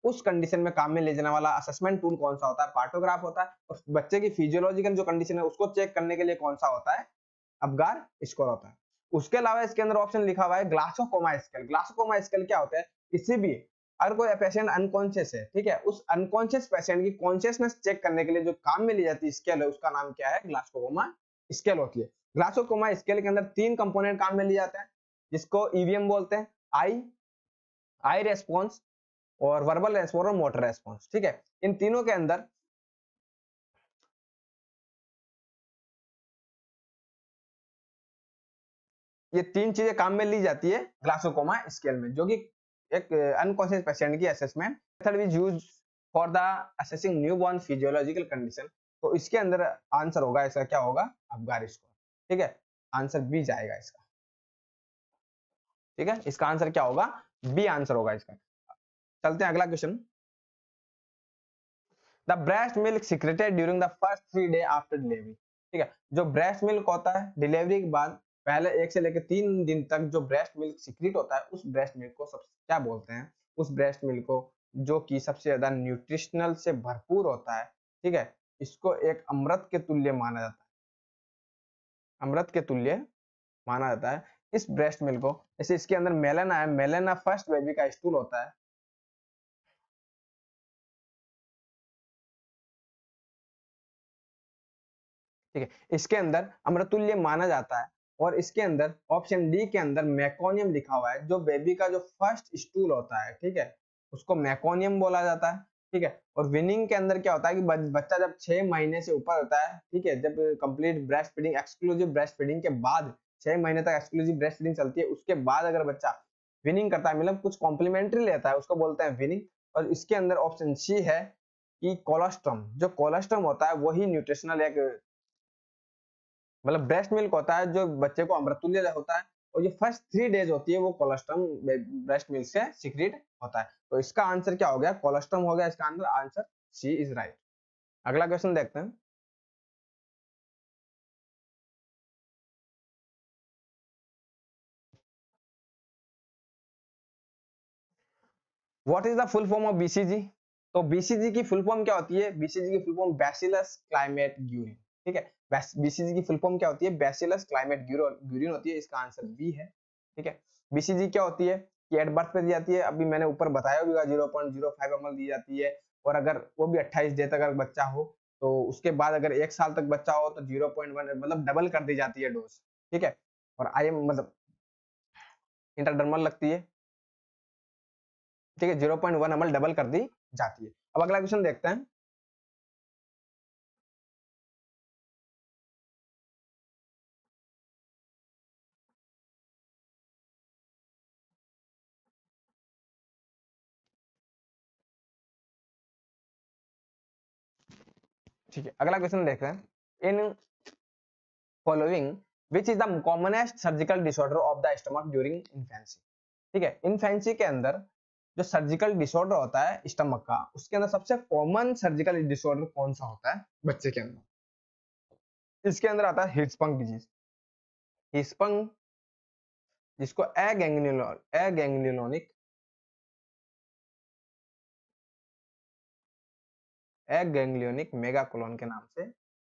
उस कंडीशन में काम में ले जाने वाला असेसमेंट टूल कौन सा होता है? पार्टोग्राफ होता है। और बच्चे की फिजियोलॉजिकल जो कंडीशन है उसको चेक करने के लिए कौन सा होता है? अबगार स्कोर होता है। उसके अलावा इसके अंदर ऑप्शन लिखा हुआ है ग्लासोकोमा स्केल। ग्लासोकोमा स्केल क्या होता है? किसी भी अगर कोई पेशेंट अनकॉन्शियस है, ठीक है, उस अनकॉन्शियस पेशेंट की कॉन्शियसनेस चेक करने के लिए जो काम में ली जाती है स्केल है उसका नाम क्या है? ग्लासोकोमा स्केल होती है। ग्लासोकोमा स्केल के अंदर तीन कंपोनेंट काम में लिए जाते हैं जिसको ईवीएम बोलते हैं, आई रेस्पॉन्स और वर्बल रेस्पॉन्स और मोटर रेस्पॉन्स। ठीक है, इन तीनों के अंदर ये तीन चीजें काम में ली जाती है ग्लासोकोमा स्केल में, जो कि एक अनकॉन्शियस पेशेंट की assessment method which use for the assessing newborn physiological condition. तो इसके अंदर आंसर होगा इसका क्या होगा? अबगार स्कोर। ठीक है, आंसर बी जाएगा इसका। ठीक है, इसका आंसर क्या होगा? बी आंसर होगा इसका। चलते हैं अगला question. The breast milk secreted during the first 3 day after delivery. ठीक है, जो ब्रेस्ट मिल्क होता है डिलीवरी के बाद पहले 1 से लेकर 3 दिन तक जो ब्रेस्ट मिल्क सीक्रेट होता है उस ब्रेस्ट मिल्क को सबसे क्या बोलते हैं? उस ब्रेस्ट मिल्क को जो कि सबसे ज्यादा न्यूट्रिशनल से भरपूर होता है, ठीक है, इसको एक अमृत के तुल्य माना जाता है, अमृत के तुल्य माना जाता है इस ब्रेस्ट मिल्क को। जैसे इसके अंदर मेलेना है, मेलेना फर्स्ट बेबी का स्टूल होता है। ठीक है, इसके अंदर अमृतुल्य माना जाता है। और इसके अंदर ऑप्शन डी के अंदर मैकोनियम लिखा हुआ है, जो बेबी का जो फर्स्ट स्टूल होता है, ठीक है, उसको मैकोनियम बोला जाता है। ठीक है, और विनिंग के अंदर क्या होता है कि बच्चा जब 6 महीने से ऊपर होता है, ठीक है, जब complete breast feeding exclusive breast feeding के बाद 6 महीने तक एक्सक्लूसिव ब्रेस्ट फीडिंग चलती है, उसके बाद अगर बच्चा विनिंग करता है मतलब कुछ कॉम्प्लीमेंट्री लेता है उसको बोलते हैं विनिंग। और इसके अंदर ऑप्शन सी है कि कोलोस्ट्रम, जो कोलोस्ट्रम होता है वही न्यूट्रिशनल एक मतलब ब्रेस्ट मिल्क होता है जो बच्चे को अमृतुल्य होता है। और ये फर्स्ट 3 डेज होती है वो कोलोस्ट्रम ब्रेस्ट मिल्क से सीक्रेट होता है। तो इसका आंसर क्या हो गया? कोलोस्ट्रम हो गया इसका answer. Answer C is right. अगला क्वेश्चन देखते हैं। What is the full form of BCG? तो बीसीजी की फुल फॉर्म क्या होती है? बीसीजी की full form bacillus Calmette Guerin. ठीक है, बीसीजी की फुल फॉर्म क्या होती है? बैसिलस क्लाइमेट ग्यूरिन होती है। इसका आंसर बी है। ठीक है, बीसीजी क्या होती है कि एट बर्थ पे दी जाती है, अभी मैंने ऊपर बताया होगा 0.05 ml दी जाती है। और अगर वो भी 28 दिन तक अगर बच्चा हो तो उसके बाद अगर 1 साल तक बच्चा हो तो 0.1 मतलब डबल कर दी जाती है डोज। ठीक है, और आई एम मतलब इंट्राडर्मल लगती है। ठीक है, 0.1 ml डबल कर दी जाती है। अब अगला क्वेश्चन देखते हैं। ठीक है, अगला क्वेश्चन देख रहे हैं। In following which is the commonest surgical disorder of the stomach during infancy. ठीक है, इन्फेंसी के अंदर जो सर्जिकल डिसऑर्डर होता है स्टमक का उसके अंदर सबसे कॉमन सर्जिकल डिसऑर्डर कौन सा होता है बच्चे के अंदर? इसके अंदर आता है हिचपंग डिजीज। हिचपंग जिसको एगैंग्लियोनिक मेगाकोलोन के नाम से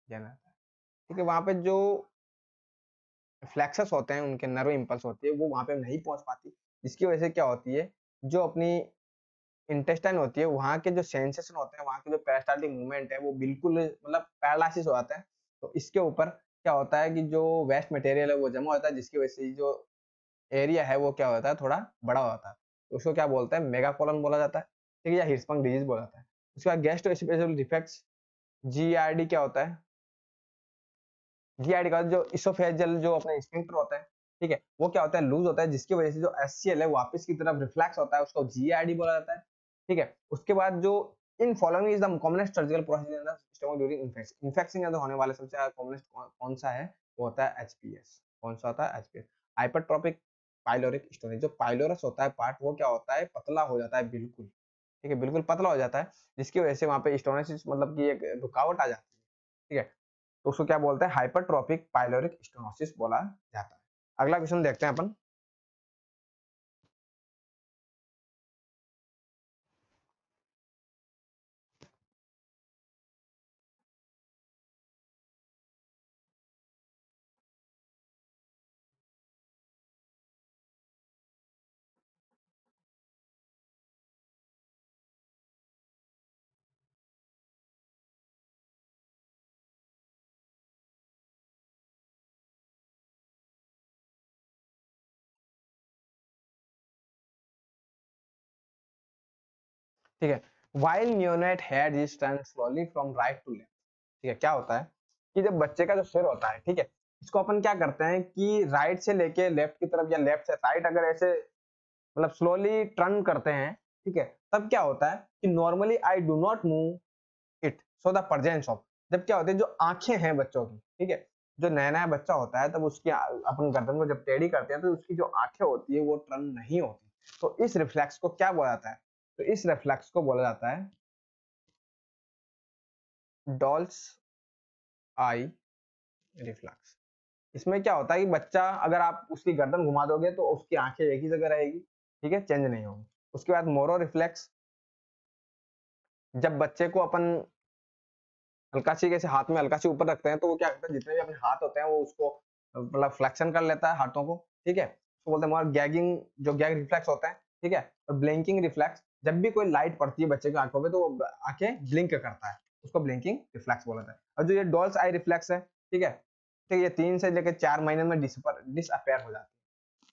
जाना जाता है। ठीक है, वहां पे जो फ्लैक्सेस होते हैं उनके नर्व इंपल्स होती है वो वहां पे नहीं पहुंच पाती, जिसकी वजह से क्या होती है जो अपनी इंटेस्टाइन होती है वहां के जो सेंसेशन होते हैं वहां के जो पेरिस्टाल्टिक मूवमेंट है वो बिल्कुल मतलब पैरालिसिस हो जाता है। तो इसके ऊपर क्या होता है कि जो वेस्ट मटेरियल है वो जमा होता है, जिसकी वजह से जो एरिया है वो क्या होता है थोड़ा बड़ा होता है, तो उसको क्या बोलते हैं? मेगाकोलोन बोला जाता है। ठीक है, या हिचपंग डिजीज बोला जाता है। उसका गैस्ट्रोएसोफेजियल डिफेक्ट्स जीआरडी क्या होता है? जीआरडी का जो इसोफेजियल जो अपना स्फिंक्टर होता है, ठीक है, वो क्या होता है? लूज होता है, जिसकी वजह से जो एचसीएल है वापस की तरफ रिफ्लेक्स होता है, उसको जीआरडी बोला जाता है। ठीक है, उसके बाद जो in following is the commonest surgical procedure in the stomach during infection के अंदर होने वाले सबसे कॉमनेस्ट कौन सा है? वो होता है एचपीएस। कौन सा होता है एचपीएस? Hypertrophic pyloric stenosis. जो पाइलोरस होता है पार्ट वो क्या होता है, पतला हो जाता है बिल्कुल, ठीक है, बिल्कुल पतला हो जाता है, जिसकी वजह से वहां पे स्टोनेसिस मतलब कि एक रुकावट आ जाती है, ठीक है, तो उसको क्या बोलते हैं, हाइपरट्रोपिक पाइलोरिक स्टोनोसिस बोला जाता है। अगला क्वेश्चन देखते हैं अपन। ठीक है, while neonate head is turned slowly from right to left, ठीक है, क्या होता है कि जब बच्चे का जो सिर होता है, ठीक है, इसको अपन क्या करते हैं कि राइट से लेके लेफ्ट की तरफ या लेफ्ट से राइट अगर ऐसे मतलब स्लोली टर्न करते हैं, ठीक है, तब क्या होता है कि normally I do not move it so the presence of, जब क्या होता है जो आंखें हैं बच्चों की, ठीक है, जो नया नया बच्चा होता है तब उसकी अपन गर्दन को जब टेढ़ी करते हैं तो उसकी जो आंखें होती है वो टर्न नहीं होती, तो इस रिफ्लेक्स को क्या बोला जाता है, तो इस रिफ्लेक्स को बोला जाता है डॉल्स आई रिफ्लेक्स। इसमें क्या होता है कि बच्चा अगर आप उसकी गर्दन घुमा दोगे तो उसकी आंखें एक ही जगह रहेगी, ठीक है, चेंज नहीं होगी। उसके बाद मोरो रिफ्लेक्स, जब बच्चे को अपन हल्का सी जैसे हाथ में हल्का सी ऊपर रखते हैं तो वो क्या करता है, जितने भी अपने हाथ होते हैं वो उसको मतलब फ्लेक्शन कर लेता है हाथों को, ठीक है, उसको बोलते हैं मोर गैगिंग, जो गैग रिफ्लेक्स होता है, ठीक है, और ब्लिंकिंग रिफ्लेक्स, जब भी कोई लाइट पड़ती है बच्चे की आंखों में तो वो आंखें ब्लिंक करता है, उसको ब्लिंकिंग रिफ्लेक्स बोला जाता है। और जो ये डॉल्स आई रिफ्लेक्स है, ठीक है, ठीक है, ये 3 से लेकर 4 महीने में डिसअपेयर हो जाती है,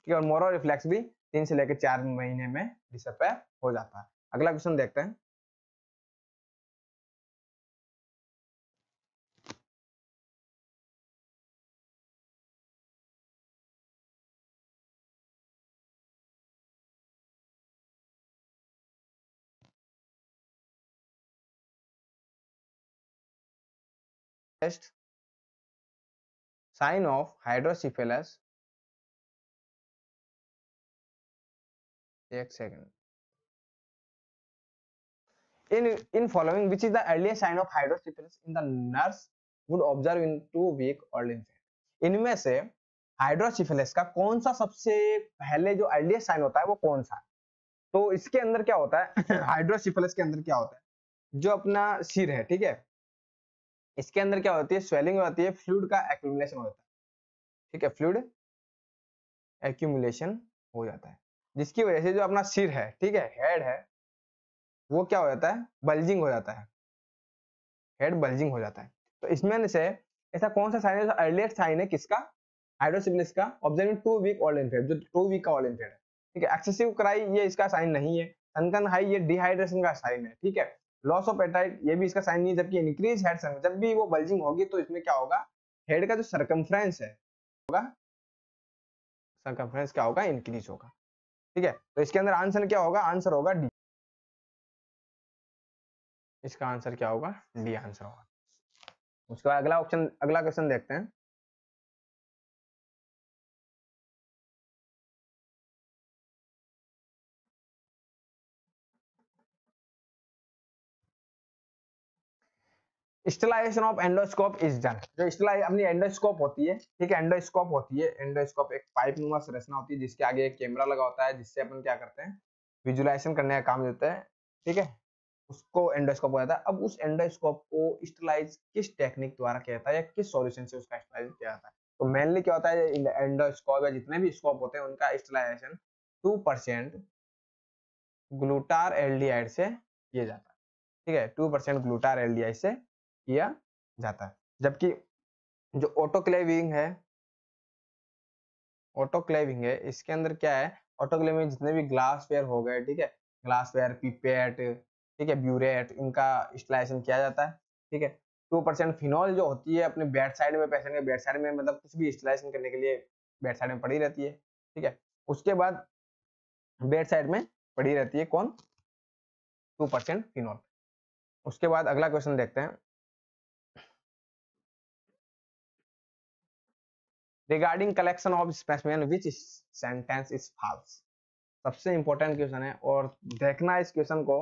ठीक है, और मोरो रिफ्लेक्स भी 3 से लेकर 4 महीने में डिसअपेयर हो जाता है। अगला क्वेश्चन देखते हैं। साइन ऑफ हाइड्रोसिफेलस, एक second, in following which is the earliest sign of hydrocephalus in the nurse would observe in 2 week old infant. इनमें से हाइड्रोसिफेलस का कौन सा सबसे पहले जो अर्लीस्ट साइन होता है वो कौन सा है? तो इसके अंदर क्या होता है, हाइड्रोसिफेलस के अंदर क्या होता है, जो अपना सिर है, ठीक है, इसके अंदर क्या होती है, स्वेलिंग होती है, फ्लूइड का एक्यूमुलेशन हो जाता है, ठीक है, फ्लूइड एक्यूमुलेशन हो जाता है, जिसकी वजह से जो अपना सिर है, ठीक है, हेड है, वो क्या हो जाता है, बल्जिंग हो जाता है, हेड बल्जिंग हो जाता है। तो इसमें से ऐसा कौन सा साइन है जो अर्लीस्ट साइन है किसका, हाइड्रोसिफिलिस का, observe in 2 week old infant, जो 2 वीक का ओल्ड इन्फेंट है, ठीक है, एक्सेसिव क्राई ये इसका साइन नहीं है, सनकन हाई ये डिहाइड्रेशन का साइन है, ठीक है, लॉस ऑफ एपेटाइट ये भी इसका साइन नहीं है, जबकि इंक्रीज हेड सर्कम, जब भी वो बल्जिंग होगी तो इसमें क्या होगा, हेड का जो सर्कमफ्रेंस है होगा, सर्कमफ्रेंस क्या होगा, इंक्रीज होगा, ठीक है, तो इसके अंदर आंसर क्या होगा, आंसर होगा डी, इसका आंसर क्या होगा, डी आंसर होगा। उसके बाद अगला ऑप्शन, अगला क्वेश्चन देखते हैं। Sterilisation of endoscope is done, जो स्टेलाइज अपनी एंडोस्कोप होती है, ठीक है, एंडोस्कोप होती है, एंडोस्कोप एक पाइप नुमा संरचना होती है जिसके आगे एक कैमरा लगा होता है, जिससे अपन क्या करते हैं, विजुलाइजेशन करने का काम देते हैं, ठीक है, उसको एंडोस्कोप हो जाता है। अब उस एंडोस्कोप को स्टेलाइज किस टेक्निक द्वारा किया जाता है या किस सॉल्यूशन से उसका स्टेलाइज किया जाता है, तो मेनली क्या होता है, एंडोस्कोप या जितने भी स्कोप होते हैं उनका स्टेलाइजेशन 2% ग्लूटार एल्डिहाइड से किया जाता है, ठीक है, 2% ग्लूटार एल्डिहाइड से किया जाता है। जबकि जो ऑटोक्लेविंग है, ऑटोक्लेविंग है, इसके अंदर क्या है, ऑटोक्लेव में जितने भी ग्लासवेयर हो गए, ठीक है, ग्लासवेयर, पिपेट, ठीक है, ब्यूरेट, इनका स्टेलाइजेशन किया जाता है, ठीक है। 2% फिनॉल जो होती है अपने बेड साइड में, पेशेंट के बेड साइड में, मतलब कुछ भी स्टेलाइजेशन करने के लिए बेड साइड में पड़ी रहती है, ठीक है, उसके बाद बेड साइड में पड़ी रहती है कौन, 2% फिनॉल। उसके बाद अगला क्वेश्चन देखते हैं। Regarding collection of specimen which sentence is false, सबसे इंपॉर्टेंट क्वेश्चन है और देखना इस क्वेश्चन को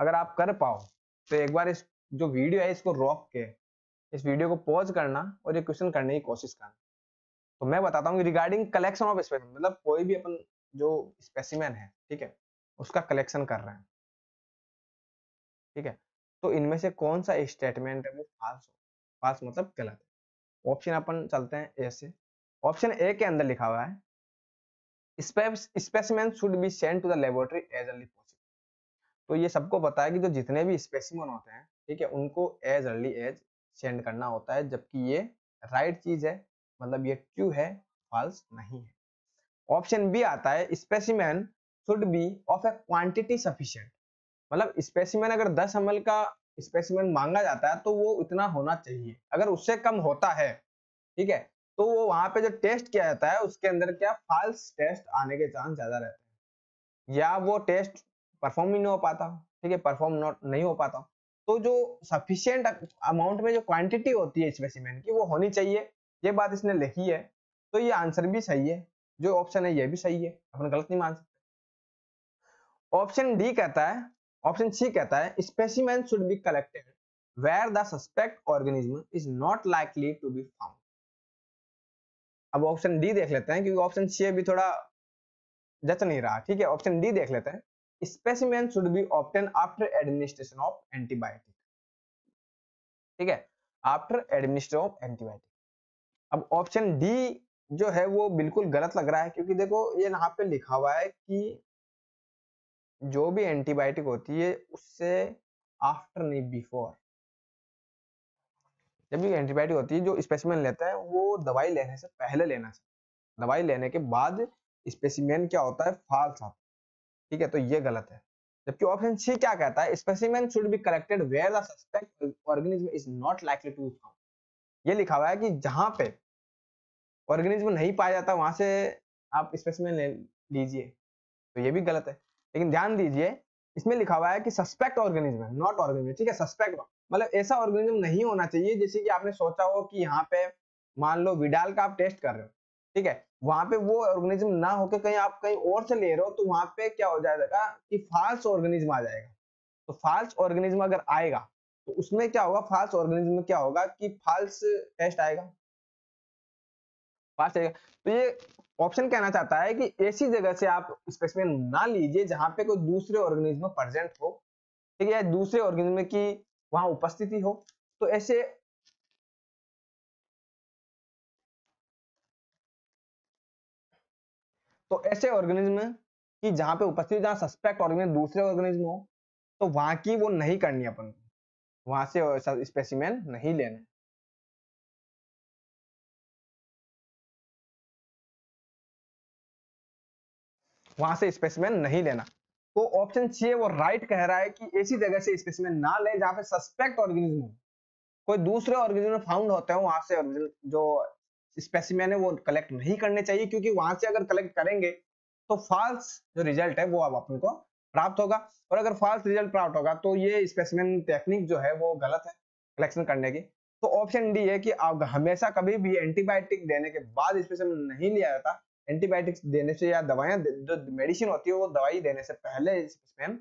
अगर आप कर पाओ तो एक बार इस जो वीडियो है इसको रोक के इस वीडियो को पॉज करना और ये क्वेश्चन करने की कोशिश करना। तो मैं बताता हूँ रिगार्डिंग कलेक्शन ऑफ स्पेसिमेन, मतलब कोई भी अपन जो स्पेसिमेन है ठीक है उसका कलेक्शन कर रहे हैं ठीक है, तो इनमें से कौन सा स्टेटमेंट है वो फाल्स हो, फाल्स मतलब गलत है। ऑप्शन अपन चलते हैं ए से। ऑप्शन ए के अंदर लिखा हुआ है specimen should be send to the laboratory as early possible. तो ये सबको पता है कि जो जितने भी स्पेसिमेन होते हैं ठीक है उनको एज अर्ली एज सेंड करना होता है, जबकि ये राइट चीज है, मतलब ये ट्रू है, फाल्स नहीं है। ऑप्शन बी आता है specimen should be of a quantity sufficient, मतलब स्पेसिमेन अगर 10 ml का स्पेसिमेन मांगा जाता है तो वो इतना होना चाहिए, अगर उससे कम होता है ठीक है तो वो वहां पे जो टेस्ट किया जाता है उसके अंदर क्या फाल्स टेस्ट आने के चांस ज्यादा रहते हैं, या वो टेस्ट परफॉर्म नहीं हो पाता ठीक है, परफॉर्म नहीं हो पाता। तो जो सफिशिएंट अमाउंट में जो क्वांटिटी होती है स्पेसिमेन की वो होनी चाहिए, ये बात इसने लिखी है। तो ये आंसर भी सही है, जो ऑप्शन है ये भी सही है, अपन गलत नहीं मान सकते। ऑप्शन डी कहता है, ऑप्शन सी कहता है specimen should be collected where the suspect organism is not likely to be found. अब ऑप्शन डी देख लेते हैं क्योंकि ऑप्शन सी भी थोड़ा जच नहीं रहा ठीक है, ऑप्शन डी देख लेते हैं specimen should be obtain after administration of antibiotic ठीक है, आफ्टर एडमिनिस्ट्रेशन ऑफ एंटीबायोटिक। अब ऑप्शन डी जो है वो बिल्कुल गलत लग रहा है क्योंकि देखो ये यहाँ पे लिखा हुआ है कि जो भी एंटीबायोटिक होती है उससे आफ्टर नहीं बिफोर, जब भी एंटीबायोटिक होती है जो स्पेसिमेन लेता है वो दवाई लेने से पहले लेना चाहिए, दवाई लेने के बाद स्पेसिमेन क्या होता है फाल्स आता ठीक है, तो ये गलत है। जबकि ऑप्शन सी क्या कहता है specimen should be collected where the suspect organism is not likely to be found, ये लिखा हुआ है कि जहां पे ऑर्गेनिज्म नहीं पाया जाता वहां से आप स्पेसिमेन ले लीजिए, तो ये भी गलत है। लेकिन ध्यान दीजिए इसमें लिखा हुआ है कि सस्पेक्ट ऑर्गेनिज्म है नॉट ऑर्गेनिज्म ठीक है, सस्पेक्ट मतलब ऐसा ऑर्गेनिज्म नहीं होना चाहिए जैसे कि आपने सोचा हो कि यहाँ पे मान लो विडाल का आप टेस्ट कर रहे हो ठीक है, वहां पे वो ऑर्गेनिज्म ना होकर कहीं आप कहीं और से ले रहे हो तो वहां पे क्या हो जाएगा कि फाल्स ऑर्गेनिज्म आ जाएगा। तो फाल्स ऑर्गेनिज्म अगर आएगा तो उसमें क्या होगा, फाल्स ऑर्गेनिज्म क्या होगा कि फाल्स टेस्ट आएगा, फाल्स आएगा। तो ये ऑप्शन कहना चाहता है कि ऐसी जगह से आप स्पेसिमेन ना लीजिए जहां पे कोई दूसरे ऑर्गेनिज्म प्रेजेंट हो ठीक है, या दूसरे ऑर्गेनिज्म की वहां उपस्थिति हो, तो ऐसे ऑर्गेनिज्म की जहां पे उपस्थिति, जहां सस्पेक्ट ऑर्गेनिज्म दूसरे ऑर्गेनिज्म हो तो वहां की वो नहीं करनी अपन को, वहां से स्पेसिमेन नहीं लेना। स्पेसिमेन नहीं लेना, तो ऑप्शन सी वो राइट कह रहा है कि ऐसी जगह से स्पेसिमेन ना ले जहां पे सस्पेक्ट ऑर्गेनिज्म हो, कोई दूसरे ऑर्गेनिज्म फाउंड होते हैं वहां से जो स्पेसिमेन है वो कलेक्ट नहीं करने चाहिए, क्योंकि वहां से अगर कलेक्ट करेंगे तो फाल्स जो रिजल्ट है वो अब अपन को प्राप्त होगा, और अगर फाल्स रिजल्ट प्राप्त होगा तो ये स्पेसिमेन टेक्निक जो है वो गलत है कलेक्शन करने की। तो ऑप्शन डी है कि आप हमेशा कभी भी एंटीबायोटिक देने के बाद स्पेसिमेन नहीं लिया जाता, एंटीबायोटिक्स देने से या दवाएं जो मेडिसिन होती है वो दवाई देने से पहले स्पेसिमेन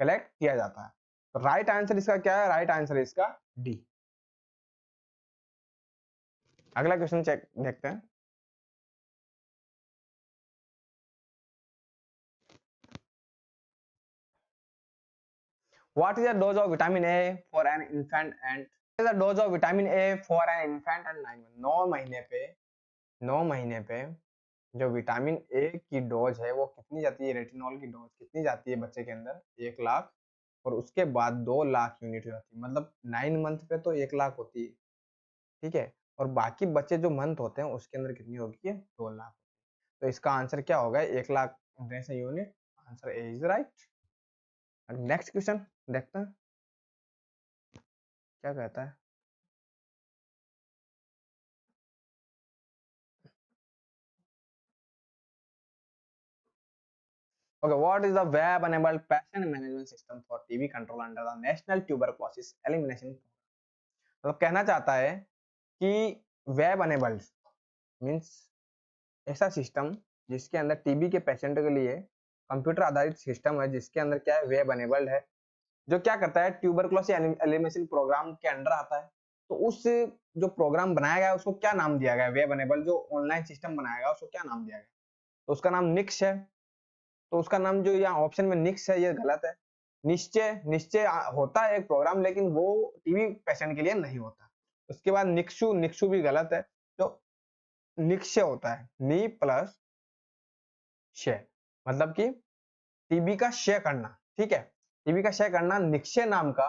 कलेक्ट किया जाता है। तो राइट आंसर इसका क्या है, राइट आंसर इसका डी। अगला क्वेश्चन चेक देखते हैं। What is the dose of vitamin A for an infant and 9 महीने पे जो विटामिन ए की डोज है वो कितनी जाती है, रेटिनॉल की डोज कितनी जाती है बच्चे के अंदर 1 लाख, और उसके बाद 2 लाख यूनिट हो जाती है, मतलब 9 मंथ पे तो 1 लाख होती है ठीक है, और बाकी बच्चे जो मंथ होते हैं उसके अंदर कितनी होगी, 2 लाख। तो इसका आंसर क्या होगा, 1 lakh unit, answer A is right. Next question देखते हैं क्या कहता है। Okay, what is the web-enabled patient management system for TB control under the National Tuberculosis Elimination Program? मतलब कहना चाहता है कि वेब अनेबल्ड मीन्स ऐसा सिस्टम जिसके अंदर टीबी के पेशेंट के लिए कंप्यूटर आधारित सिस्टम है, जिसके अंदर क्या है वेब अनेबल्ड है, जो क्या करता है ट्यूबरकुलोसिस एलिमिनेशन प्रोग्राम के अंडर आता है। तो उस जो प्रोग्राम बनाया गया उसको क्या नाम दिया गया, वेब अनेबल्ड जो ऑनलाइन सिस्टम बनाया गया उसको क्या नाम दिया गया, तो उसका नाम निक्स है। तो उसका नाम जो यहाँ ऑप्शन में निक्स है ये गलत है। निश्चय, निश्चय होता है एक प्रोग्राम लेकिन वो टीबी पेशेंट के लिए नहीं होता। उसके बाद निक्सु, निक्सु भी गलत है, तो निश्चय होता है नी प्लस शे, मतलब कि टीबी का शे करना, ठीक है, टीबी का शे करना। निश्चय नाम का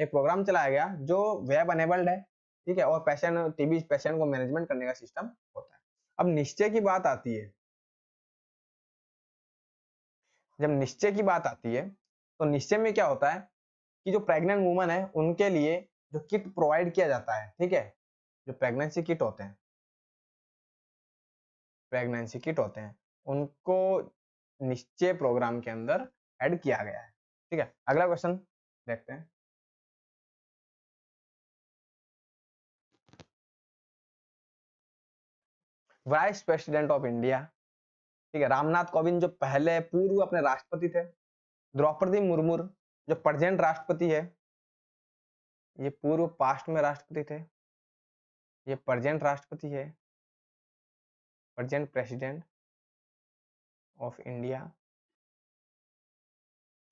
एक प्रोग्राम चलाया गया जो वेब अनेबल्ड है, ठीक है, और पेशेंट टीबी पेशेंट को मैनेजमेंट करने का सिस्टम होता है। अब निश्चय की बात आती है, जब निश्चय की बात आती है तो निश्चय में क्या होता है कि जो प्रेग्नेंट वुमन है उनके लिए जो किट प्रोवाइड किया जाता है, ठीक है, जो प्रेगनेंसी किट होते हैं, प्रेगनेंसी किट होते हैं, उनको निश्चय प्रोग्राम के अंदर ऐड किया गया है, ठीक है। अगला क्वेश्चन देखते हैं। वाइस प्रेसिडेंट ऑफ इंडिया, ठीक है, रामनाथ कोविंद जो पहले पूर्व अपने राष्ट्रपति थे, द्रौपदी मुर्मू जो प्रेजेंट राष्ट्रपति है, ये पूर्व पास्ट में राष्ट्रपति थे, ये प्रेजेंट राष्ट्रपति है, प्रेजेंट प्रेसिडेंट ऑफ इंडिया,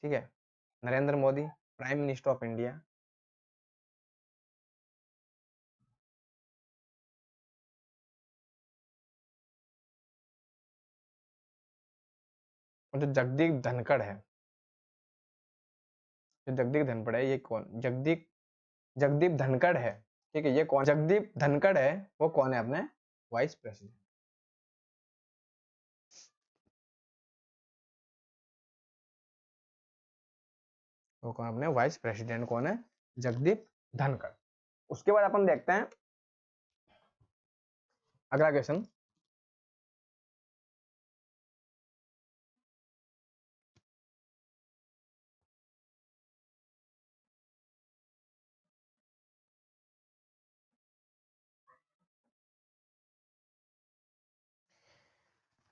ठीक है। Narendra Modi prime minister of India, जो जगदीप धनखड़ है, जो जगदीप धनखड़ है ये कौन, जगदीप धनखड़ है, ठीक है, ये कौन, जगदीप धनखड़ है, वो कौन है अपने वाइस प्रेसिडेंट। वो कौन अपने वाइस प्रेसिडेंट कौन है, जगदीप धनखड़। उसके बाद अपन देखते हैं अगला question.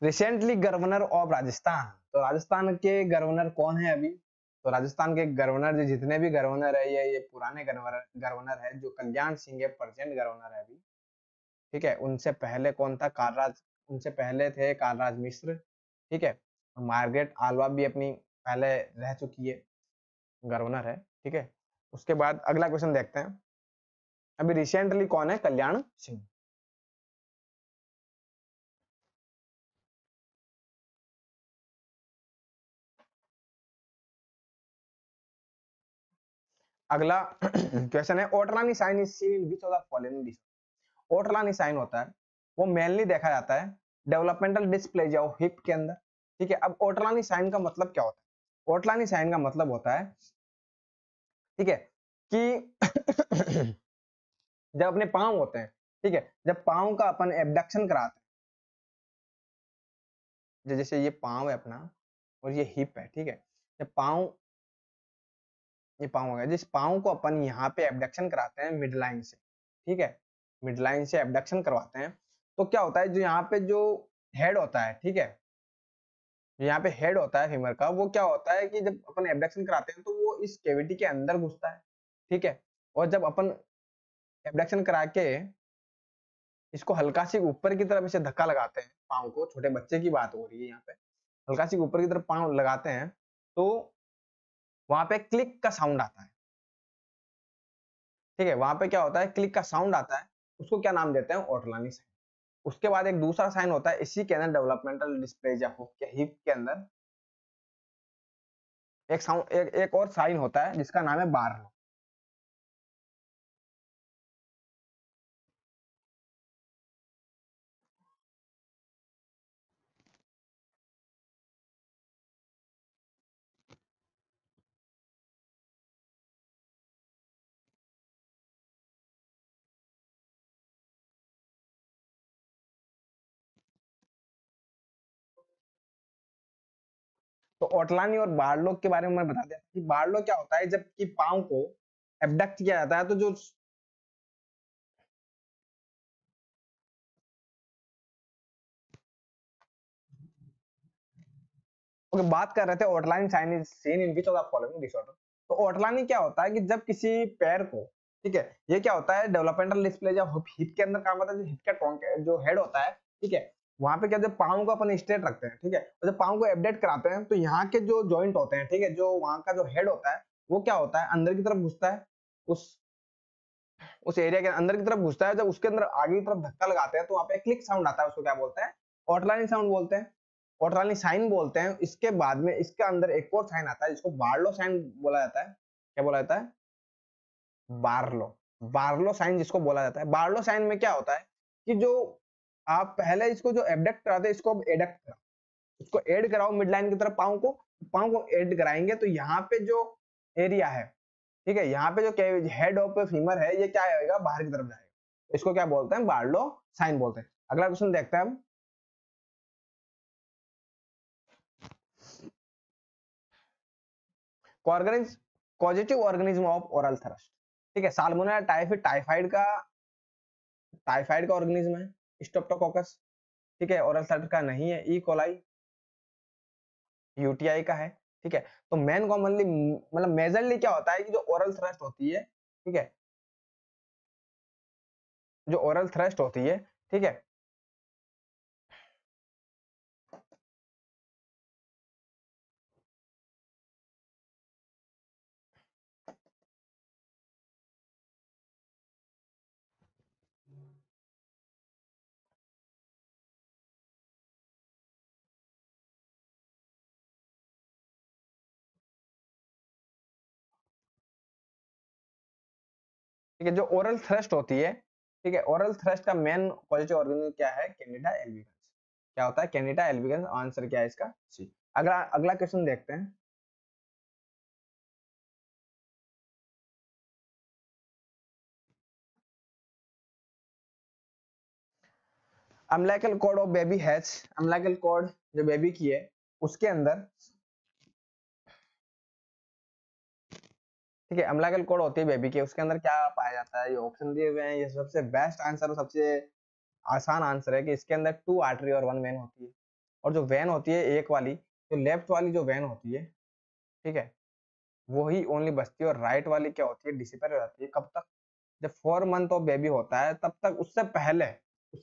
Recently governor of Rajasthan, तो राजस्थान के गवर्नर कौन है अभी, तो राजस्थान के गवर्नर जो जितने भी गवर्नर है ये पुराने गवर्नर है, जो कल्याण सिंह है प्रेजेंट गवर्नर है अभी, ठीक है। उनसे पहले कौन था, कालराज, उनसे पहले थे कालराज मिश्र, ठीक है। मार्गरेट आल्वा भी अपनी पहले रह चुकी है, गवर्नर है, ठीक है। उसके बाद अगला क्वेश्चन देखते हैं, अभी रिसेंटली कौन है, कल्याण सिंह। अगला क्वेश्चन है, Ortolani sign is seen in which of the following disorder. Ortolani sign होता है वो मेनली देखा जाता है डेवलपमेंटल डिस्प्लेसिया ऑफ हिप के अंदर, ठीक है। अब ओटलानी साइन का मतलब क्या होता है, ओटलानी साइन का मतलब होता है, ठीक है, कि जब अपने पांव होते हैं, ठीक है, जब पांव का अपन एब्डक्शन कराते हैं, जैसे ये पांव है अपना और ये हिप है, ठीक है, जब पांव, ये पाँव हो गया, जिस पाँव को अपन यहाँ पे एब्डक्शन कराते हैं मिडलाइन से, ठीक है, मिडलाइन से एब्डक्शन करवाते हैं, तो क्या होता है जो यहाँ पे जो हेड होता है, ठीक है, यहाँ पे हेड होता है फीमर का, वो क्या होता है कि जब अपन एब्डक्शन कराते हैं तो वो इस कैविटी के अंदर घुसता है, ठीक है। और जब अपन एब्डक्शन करा के इसको हल्का सी ऊपर की तरफ इसे धक्का लगाते हैं पाँव को, छोटे बच्चे की बात हो रही है यहाँ पे, हल्का सी ऊपर की तरफ पाँव लगाते हैं तो वहां पे क्लिक का साउंड आता है, ठीक है, वहां पे क्या होता है क्लिक का साउंड आता है, उसको क्या नाम देते हैं, ओटलानी साइन। उसके बाद एक दूसरा साइन होता है इसी के अंदर डेवलपमेंटल डिस्प्लेसिया हिप के अंदर, एक साउंड एक और साइन होता है जिसका नाम है बार्लो। तो ओटलानी और बार्लो के बारे में मैं बता दिया कि बार्लो क्या होता है, जबकि पांव को एब्डक्ट किया जाता है तो जो ओके, बात कर रहे थे Ortolani sign is seen in which of the following disorder. तो ओटलाइन क्या होता है कि जब किसी पैर को, ठीक है, ये क्या होता है डेवलपमेंटल डिस्प्लेसिया हिप के अंदर काम आता है, जो हिप का ट्रंक जो हेड होता है, ठीक है, वहां पे क्या होता है पाँव को अपन स्ट्रेट रखते हैं, ठीक है, और जब पाँव को एबडेट कराते हैं तो यहाँ के जो जॉइंट होते हैं, ठीक है, जो वहाँ का जो हेड होता है वो क्या होता है अंदर की तरफ घुसता है, उस एरिया के अंदर की तरफ घुसता है। जब उसके अंदर आगे की तरफ धक्का लगाते हैं तो वहाँ पे क्लिक साउंड आता है, उसको क्या बोलते हैं ओटलाइन साउंड बोलते हैं, ओटलाइन साइन बोलते हैं। इसके बाद में इसके अंदर एक और साइन आता है जिसको बार्लो साइन बोला जाता है। क्या बोला जाता है? बार्लो साइन जिसको बोला जाता है। बार्लो साइन में क्या होता है कि जो आप पहले इसको जो एबडक्ट कराते हैं इसको एड कराओ मिडलाइन की तरफ, पाँव को एड कराएंगे तो यहाँ पे जो एरिया है, ठीक है, यहाँ पे जो हेड ऑफ फीमर है ये क्या आएगा बाहर की तरफ जाएगा, इसको क्या बोलते हैं बार्लो साइन बोलते हैं। अगला क्वेश्चन देखते हैं हम। Causative organism of oral thrush, ठीक है, साल्मोनेला टाइफी टाइफाइड का ऑर्गेनिज्म है, स्ट्रेप्टोकोकस, ठीक है, ओरल थ्रस्ट का नहीं है, ई कोलाई यूटीआई का है, ठीक है। तो मेन कॉमनली मतलब मेजरली क्या होता है कि जो ओरल थ्रस्ट होती है, ठीक है, जो ओरल थ्रस्ट होती है, ठीक है, जो ओरल थ्रस्ट होती है, ठीक है, ओरल थ्रस्ट का मेन पॉजिटिव ऑर्गेनिज्म क्या है कैनेडा एल्बिगन्स। क्या होता है कैनेडा एल्बिगन्स, आंसर क्या है इसका सी। अगला क्वेश्चन देखते हैं। Umbilical cord of baby has, umbilical cord जो बेबी की है उसके अंदर, ठीक है, अम्बिलिकल कॉर्ड होती है बेबी के, उसके अंदर क्या पाया जाता है, ये ऑप्शन दिए हुए हैं। ये सबसे बेस्ट आंसर और सबसे आसान आंसर है कि इसके अंदर 2 आर्टरी और 1 वेन होती है, और जो वेन होती है एक वाली जो लेफ्ट वाली जो वेन होती है, ठीक है, वो ही ओनली बचती है, और राइट वाली क्या होती है डिसिपेट हो जाती है। कब तक? जब 4 मंथ ऑफ बेबी होता है तब तक, उससे पहले तो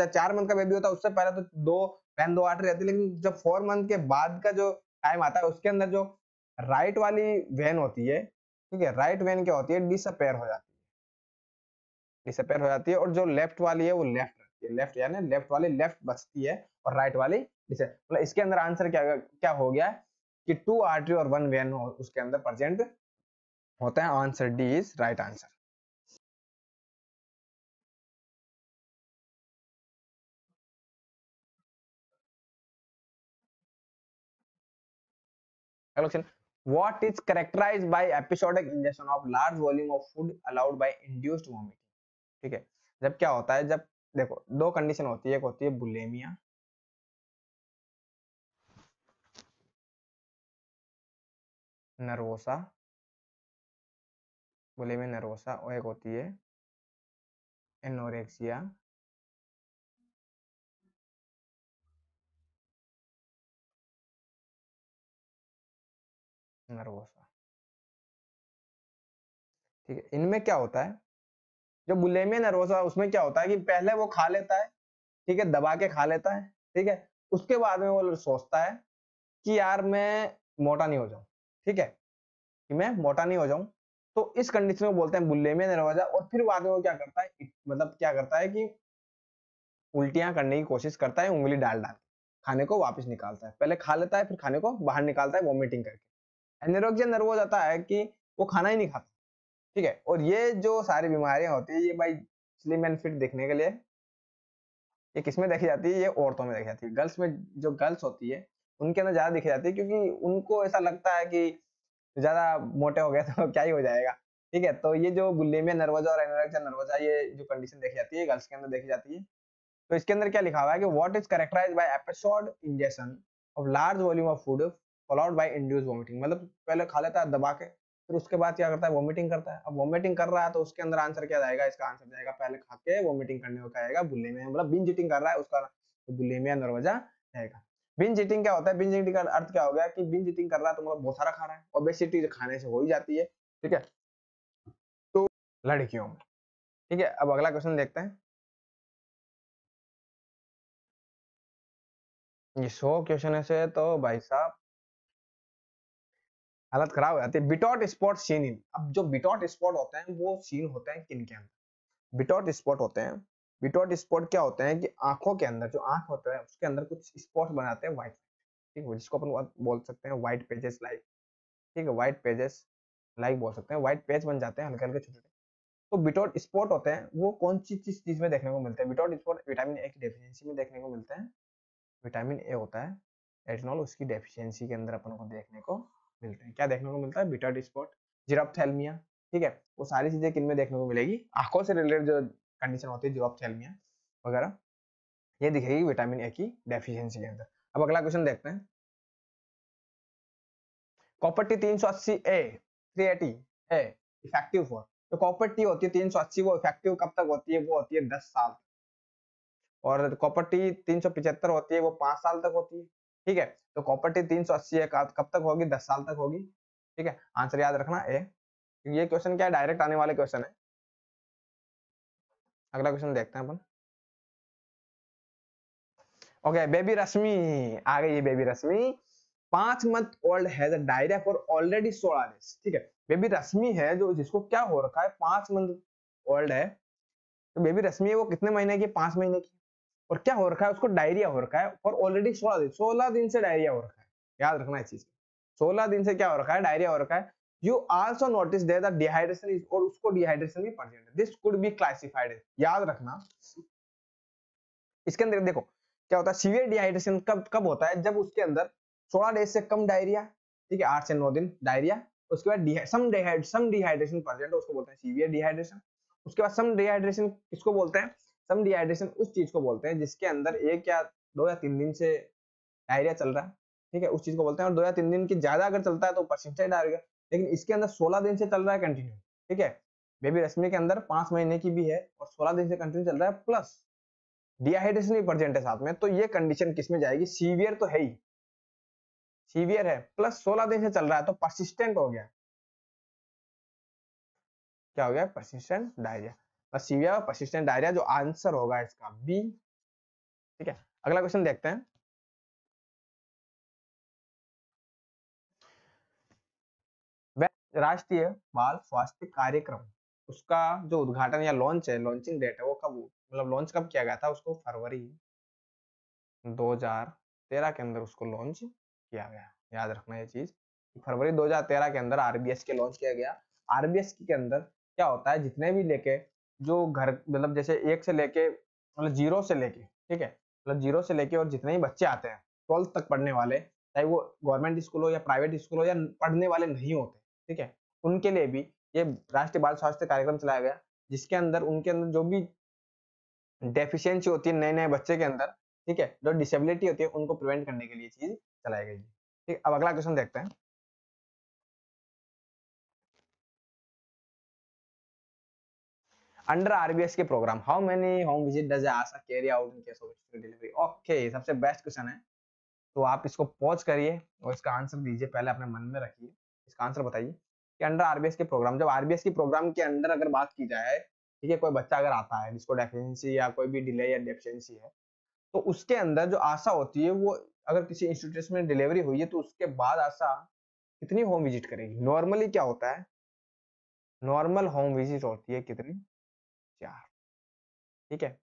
जब 4 मंथ का बेबी होता है उससे पहले तो 2 वेन 2 आर्टरी रहती है, लेकिन जब 4 मंथ के बाद का जो टाइम आता है उसके अंदर जो राइट वाली वेन होती है, ठीक है, राइट वेन क्या होती है डिसअपेयर हो जाती है, और जो लेफ्ट वाली है वो लेफ्ट रहती है, लेफ्ट यानी लेफ्ट वाली लेफ्ट बचती है और राइट वाली डिसअपेयर। मतलब इसके अंदर आंसर क्या हो गया कि 2 आर्टरी और 1 वेन उसके अंदर प्रेजेंट होता है। Answer D is right answer. अगला question, What is characterized by episodic ingestion of large volume of food allowed by induced vomiting? ठीक है, जब क्या होता है, जब देखो 2 कंडीशन होती है, एक होती है बुलिमिया, नर्वोसा, बुलिमिया नर्वोसा, और एक होती है एनोरेक्सिया नर्वोसा, ठीक है। इनमें क्या होता है, जो बुलिमिया नर्वोसा उसमें क्या होता है कि पहले वो खा लेता है, ठीक है, दबा के खा लेता है, ठीक है, उसके बाद में वो सोचता है कि यार मैं मोटा नहीं हो जाऊं, ठीक है, कि मैं मोटा नहीं हो जाऊं, तो इस कंडीशन को बोलते हैं बुलिमिया नर्वोसा। और फिर बाद में वो क्या करता है, मतलब क्या करता है कि उल्टियां करने की कोशिश करता है, उंगली डाल डाल खाने को वापस निकालता है, पहले खा लेता है फिर खाने को बाहर निकालता है वॉमिटिंग करके। एनोरेक्सिया नर्वोसा होता है कि वो खाना ही नहीं खाता, ठीक है, और ये जो सारी बीमारियां होती है ये भाई स्लिम एंड फिट दिखने के लिए ये किसमें देखी जाती है, ये औरतों में देखी जाती है, गर्ल्स में। जो गर्ल्स होती है उनके अंदर ज्यादा देखी जाती है क्योंकि उनको ऐसा लगता है कि ज्यादा मोटे हो गए तो क्या ही हो जाएगा, ठीक है। तो ये जो बुलिमिया नर्वोसा और एनोरेक्सिया नर्वोसा ये जो कंडीशन देखी जाती है गर्ल्स के अंदर देखी जाती है। तो इसके अंदर क्या लिखा हुआ है कि what is characterized by episode ingestion of large volume of food followed by induced vomiting, मतलब पहले खा लेता है दबा के फिर उसके बाद क्या करता है वॉमिटिंग करता है। अब वॉमिटिंग कर रहा है तो उसके अंदर आंसर क्या जाएगा, इसका आंसर जाएगा पहले खा के वॉमिटिंग करने को कहेगा बुलिमिया, मतलब बिंज ईटिंग कर रहा है उसका तो बुलिमिया नर्वोसा रहेगा। बिंज ईटिंग क्या होता है? बिंज ईटिंग का अर्थ क्या हो गया कि बिंज ईटिंग कर रहा है तो मतलब बहुत सारा खा रहा है। ओबेसिटी खाने से हो ही जाती है, ठीक है, तो लड़कियों में। ठीक है, अब अगला क्वेश्चन देखते हैं। ये 100 क्वेश्चन ऐसे तो भाई साहब हालत खराब हो जाती है। Bitot spot seen in. अब जो बिटॉट स्पॉट होते हैं वो सीन होते हैं किन के अंदर? बिटॉट स्पॉट होते हैं। बिटॉट स्पॉट क्या होते हैं कि आंखों के अंदर जो आंख होता है उसके अंदर कुछ स्पॉट बनाते हैं व्हाइट, ठीक है, जिसको अपन बोल सकते हैं व्हाइट पेजेस लाइक, ठीक है, व्हाइट पेजेस लाइक बोल सकते हैं। व्हाइट पेज बन जाते हैं हल्के हल्के छोटे। तो बिटॉट स्पॉट होते हैं वो कौन सी चीज में देखने को मिलते हैं? बिटॉट स्पॉट विटामिन ए की डेफिशिएंसी में देखने को मिलते हैं। विटामिन ए होता है एथेनॉल, उसकी डेफिशिएंसी के अंदर अपन को देखने को मिलते हैं। क्या देखने को मिलता है? Bitot spot. जिरोप्थैल्मिया, ठीक है, वो सारी चीजें किनमें देखने को मिलेगी? आंखों से रिलेटेड जो कंडीशन होती है जिरोप्थैल्मिया वगैरह, ये दिखेगी विटामिन ए की डेफिशिएंसी के अंदर। अब अगला क्वेश्चन देखते हैं। Copper T 380 A effective for. तो कॉपर टी होती है 380, वो इफेक्टिव कब तक होती है? वो होती है 10 साल। और कॉपर टी 375 होती है, वो 5 साल तक होती है, ठीक है। तो कॉपर टी 380 कब तक होगी? 10 साल तक होगी, ठीक है। आंसर याद रखना ए। ये क्वेश्चन क्या है? डायरेक्ट आने वाले क्वेश्चन है। अगला क्वेश्चन देखते हैं अपन। ओके, बेबी रश्मि आ गई है। Baby Rashmi 5 month old has diarrhoea for already 16 days, ठीक है। बेबी रश्मि है जो, जिसको क्या हो रखा है, 5 मंथ ओल्ड है। तो बेबी रश्मि है वो कितने महीने की? 5 महीने की। और क्या हो रखा है उसको? डायरिया हो रखा है, और ऑलरेडी 16 दिन, 16 दिन से डायरिया हो रखा है। याद रखना इस चीज, 16 दिन से क्या हो रखा है? डायरिया हो रखा है। You also notice that the dehydration is, और उसको डिहाइड्रेशन भी प्रेजेंट है। This could be classified. याद रखना इसके अंदर देखो क्या होता है। सीवियर डिहाइड्रेशन कब होता है? जब उसके अंदर 16 डेज से कम डायरिया, ठीक है, 8 से 9 दिन डायरिया, उसके बाद सम डिहाइड्रेशन प्रेजेंट, उसको बोलते हैं सीवियर डिहाइड्रेशन। उसके बाद सम डिहाइड्रेशन किसको बोलते हैं? सम डिहाइड्रेशन उस चीज को बोलते हैं जिसके अंदर 1 या 2 या 3 दिन से डायरिया चल रहा है, ठीक है, उस चीज को बोलते हैं। और 2 या 3 दिन की ज्यादा अगर चलता है तो परसिस्टेंट डायरिया। लेकिन इसके अंदर 16 दिन से चल रहा है कंटिन्यू, ठीक है। बेबी रश्मि के अंदर 5 महीने की भी है और 16 दिन से कंटिन्यू चल रहा है, प्लस डिहाइड्रेशन भी प्रेजेंट है साथ में। तो ये कंडीशन किसमें जाएगी? सीवियर तो है ही, सीवियर है, प्लस 16 दिन से चल रहा है तो परसिस्टेंट हो गया। क्या हो गया? Persistent diarrhoea. सीवियर और परसिस्टेंट डायरिया जो आंसर होगा इसका बी, ठीक है। अगला क्वेश्चन देखते हैं। राष्ट्रीय बाल स्वास्थ्य कार्यक्रम, उसका जो उद्घाटन या लॉन्च है, लॉन्चिंग डेट है, वो कब, मतलब लॉन्च कब किया गया था उसको? फरवरी 2013 के अंदर उसको लॉन्च किया गया। याद रखना ये चीज, फरवरी 2013 के अंदर आरबीएस के लॉन्च किया गया। आरबीएस के अंदर क्या होता है? जितने भी लेके जो घर, मतलब जैसे 1 से लेके, मतलब 0 से लेके, ठीक है, मतलब 0 से लेके और जितने ही बच्चे आते हैं 12 तक पढ़ने वाले, चाहे वो गवर्नमेंट स्कूल हो या प्राइवेट स्कूल हो या पढ़ने वाले नहीं होते, ठीक है, उनके लिए भी ये राष्ट्रीय बाल स्वास्थ्य कार्यक्रम चलाया गया, जिसके अंदर उनके अंदर जो भी डेफिशिएंसी होती है नए नए बच्चे के अंदर, ठीक है, जो डिसेबिलिटी होती है उनको प्रिवेंट करने के लिए चीज चलाई गई, ठीक है। अब अगला क्वेश्चन देखते हैं। अंडर आरबीएस के programme how many home visit does ASHA carry out in case of delivery. Okay, सबसे बेस्ट क्वेश्चन है, तो आप इसको पॉज करिए और इसका आंसर दीजिए, पहले अपने मन में रखिए, इसका आंसर बताइए कि अंडर आरबीएस के प्रोग्राम, जब आरबीएस के प्रोग्राम के अंदर अगर बात की जाए, ठीक है, कोई बच्चा अगर आता है जिसको डेफिशिएंसी या कोई भी डिले या डेफिशिएंसी है, तो उसके अंदर जो आशा होती है वो, अगर किसी इंस्टीट्यूशन में डिलीवरी हुई है तो उसके बाद आशा कितनी होम विजिट करेगी? नॉर्मली क्या होता है? नॉर्मल होम विजिट होती है कितनी? 4, ठीक है,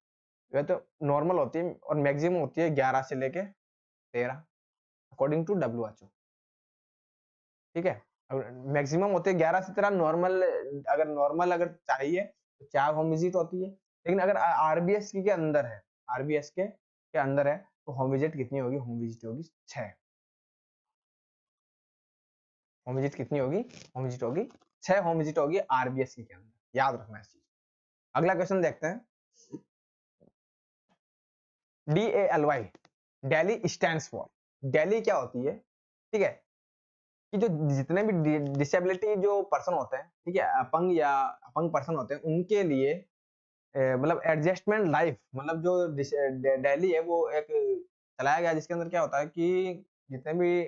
यह तो नॉर्मल होती है, और मैक्सिमम होती है 11 से लेके 13 अकॉर्डिंग टू WHO, ठीक है। मैक्सिमम होते हैं 11 से 13 नॉर्मल, अगर नॉर्मल अगर चाहिए तो 4 होम विजिट होती है। लेकिन अगर आरबीएस के अंदर है, आरबीएस के अंदर है, तो होम विजिट कितनी होगी? होम विजिट होगी 6। होम विजिट कितनी होगी? होम विजिट होगी 6 होम विजिट होगी आरबीएस के अंदर। याद रखना इस चीज। अगला क्वेश्चन देखते हैं। DALY DALY stands for. DALY क्या होती है? ठीक है, कि जो जितने भी डिसेबिलिटी जो पर्सन होते हैं, ठीक है, अपंग या अपंग पर्सन होते हैं, उनके लिए मतलब एडजस्टमेंट लाइफ, मतलब जो डेली है वो एक चलाया गया, जिसके अंदर क्या होता है कि जितने भी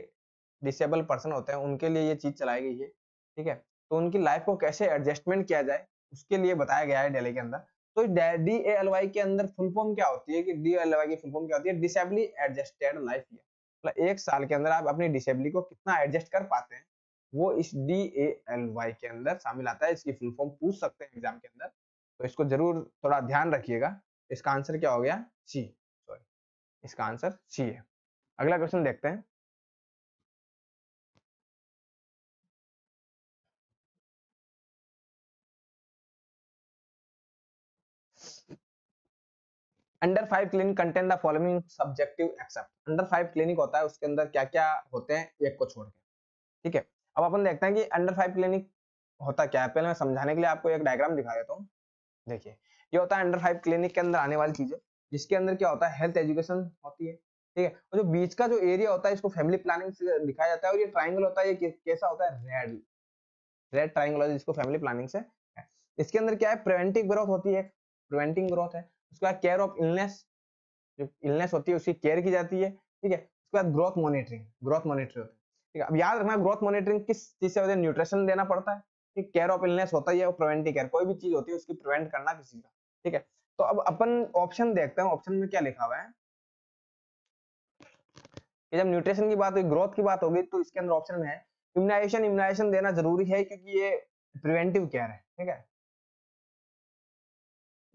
डिसेबल पर्सन होते हैं उनके लिए ये चीज चलाई गई है, ठीक है। तो उनकी लाइफ को कैसे एडजस्टमेंट किया जाए उसके लिए बताया गया है डेली के अंदर। तो DALY के अंदर फुल फॉर्म क्या होती है कि DALY की फुल फॉर्म क्या होती है, डिसेबली एडजस्टेड लाइफ। मतलब एक साल के अंदर आप अपनी डिसेबली को कितना एडजस्ट कर पाते हैं वो इस DALY के अंदर शामिल आता है। इसकी फुल फॉर्म पूछ सकते हैं एग्जाम के अंदर, तो इसको जरूर थोड़ा ध्यान रखिएगा। इसका आंसर क्या हो गया, सी, सॉरी इसका आंसर सी है। अगला क्वेश्चन देखते हैं। Under 5 clinic contain the following subjective except. Under 5 clinic होता है उसके अंदर क्या क्या होते हैं एक को छोड़ के, ठीक है। अब अपन देखते हैं कि अंडर 5 क्लिनिक होता क्या है। पहले मैं समझाने के लिए आपको एक डायग्राम दिखा देता हूँ। देखिए ये होता है अंडर 5 क्लिनिक के अंदर आने वाली चीजें, जिसके अंदर क्या होता है हेल्थ एजुकेशन होती है, ठीक है। और जो बीच का जो एरिया होता है इसको फैमिली प्लानिंग से दिखाया जाता है। और ये ट्राइंगल होता है, ये कैसा होता है, रेड रेड ट्राइंगल, जिसको फैमिली प्लानिंग से। इसके अंदर क्या है, प्रिवेंटिव ग्रोथ होती है, प्रिवेंटिंग ग्रोथ है। उसके बाद केयर ऑफ इलनेस, जो इलनेस होती है उसकी केयर की जाती है, ठीक है। उसके बाद ग्रोथ मॉनिटरिंग, ग्रोथ मॉनिटर होता है, ठीक है। अब याद रखना ग्रोथ मॉनिटरिंग किस चीज से होती है, न्यूट्रिशन देना पड़ता है, ठीक। केयर ऑफ इलनेस होता है प्रिवेंटिव केयर, कोई भी चीज होती है उसकी प्रिवेंट करना किसी का, ठीक है। तो अब अपन ऑप्शन देखते हैं, ऑप्शन में क्या लिखा हुआ है। जब न्यूट्रिशन की बात होगी, ग्रोथ की बात होगी, तो इसके अंदर ऑप्शन में है इम्यूनाइजेशन। इम्यूनाइजेशन देना जरूरी है क्योंकि ये प्रिवेंटिव केयर है, ठीक है,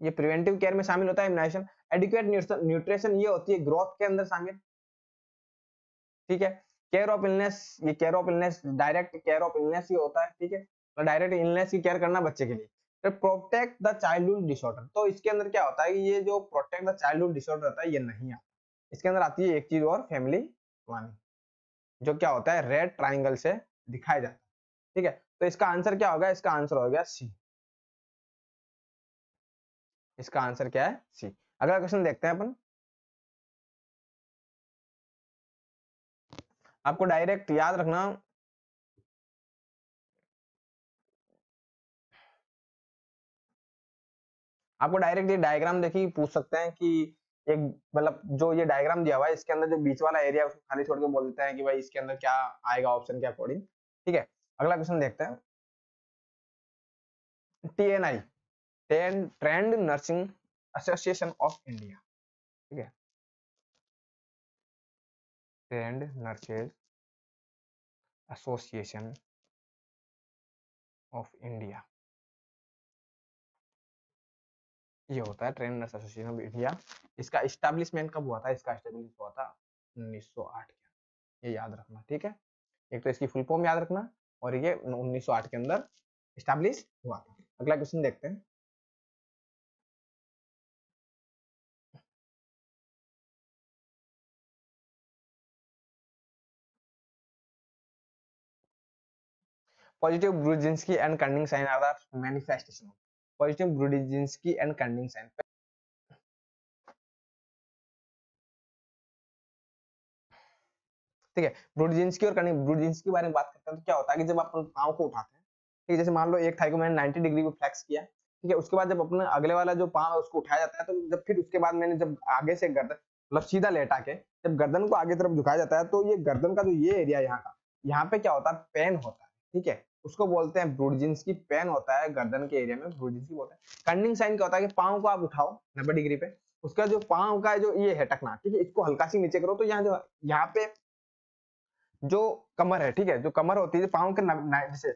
ये प्रिवेंटिव केयर में शामिल होता है इम्यूनाइजेशन। एडिक्वेट न्यूट्रिशन ये होती है ग्रोथ के अंदर शामिल, ठीक है। केयर ऑफ इलनेस, ये care of illness direct care of illness ही होता है, ठीक है। तो डायरेक्ट इलनेस की केयर करना बच्चे के लिए। तो प्रोटेक्ट द चाइल्डहुड डिसऑर्डर, तो इसके अंदर क्या होता है कि ये जो प्रोटेक्ट द चाइल्डहुड डिसऑर्डर होता है ये नहीं आता। इसके अंदर आती है एक चीज और, फैमिली प्लानिंग, जो क्या होता है रेड ट्राइंगल से दिखाया जाता है, ठीक है। तो इसका आंसर क्या होगा, इसका आंसर हो गया सी। इसका आंसर क्या है, सी। अगला क्वेश्चन देखते हैं अपन। आपको डायरेक्ट याद रखना, आपको डायरेक्ट ये डायग्राम देखिए पूछ सकते हैं कि एक मतलब जो ये डायग्राम दिया हुआ है इसके अंदर जो बीच वाला एरिया उसको खाली छोड़ के बोल देते हैं कि भाई इसके अंदर क्या आएगा ऑप्शन के अकॉर्डिंग, ठीक है। अगला क्वेश्चन देखते हैं, TNI trained nursing association of India, ठीक है। Trained nurses association of India, ये होता है trained nurse association of India. इसका एस्टेब्लिशमेंट कब हुआ था, इसका एस्टेब्लिशमेंट हुआ था 1908 के, ये याद रखना, ठीक है। एक तो इसकी फुल फॉर्म याद रखना और ये 1908 के अंदर एस्टेब्लिश हुआ था। अगला क्वेश्चन देखते हैं। Positive Brudzinski and Kernig sign are the manifestation. Positive Brudzinski and Kernig sign, ठीक है। ब्रूडिंस्की और कर्निंग, ब्रूडिंस्की के बारे में बात करते हैं तो क्या होता है कि जब आप पाँव को उठाते हैं, ठीक है, जैसे मान लो एक थाई को मैंने 90 डिग्री पे फ्लेक्स किया, ठीक है, उसके बाद जब अपने अगले वाला जो पाँव है उसको उठाया जाता है, तो जब फिर उसके बाद मैंने जब आगे से गर्दन मतलब सीधा लेटा के जब गर्दन को आगे तरफ झुकाया जाता है तो ये गर्दन का जो ये एरिया यहाँ का, यहाँ पे क्या होता है पेन होता है, ठीक है, उसको बोलते हैं ब्रूडिंस्की पेन होता है गर्दन के एरिया में, ब्रूडिंस्की बोलते हैं। कर्निंग साइन क्या होता है कि पाँव को आप उठाओ 90 डिग्री पे, उसका जो पाँव का जो ये है टकना, ठीक है, इसको हल्का सी नीचे करो तो यहाँ जो यहाँ पे जो कमर है, ठीक है, जो कमर होती है पाँव के जैसे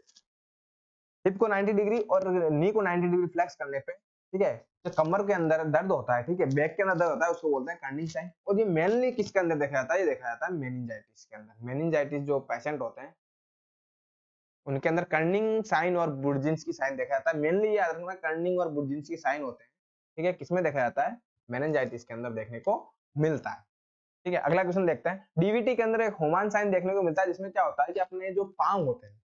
हिप को 90 डिग्री और नी को 90 डिग्री फ्लेक्स करने पे, ठीक है, जो कमर के अंदर दर्द होता है, ठीक है, बैक के अंदर दर्द होता है उसको बोलते हैं कर्निंग साइन। और ये मेनली किसके अंदर देखा जाता है, ये देखा जाता है मेनिंजाइटिस के अंदर। मेनिंजाइटिस जो पेशेंट होते हैं उनके अंदर कर्निंग साइन और ब्रूडिंस्की साइन देखा जाता है। मेनली याद रखना कर्निंग और ब्रूडिंस्की साइन होते हैं, ठीक है, किसमें देखा जाता है, मेनिंजाइटिस के अंदर देखने को मिलता है, ठीक है। अगला क्वेश्चन देखते हैं। DVT के अंदर एक ह्यूमन साइन देखने को मिलता है, जिसमें क्या होता है कि अपने जो पाँव होते हैं,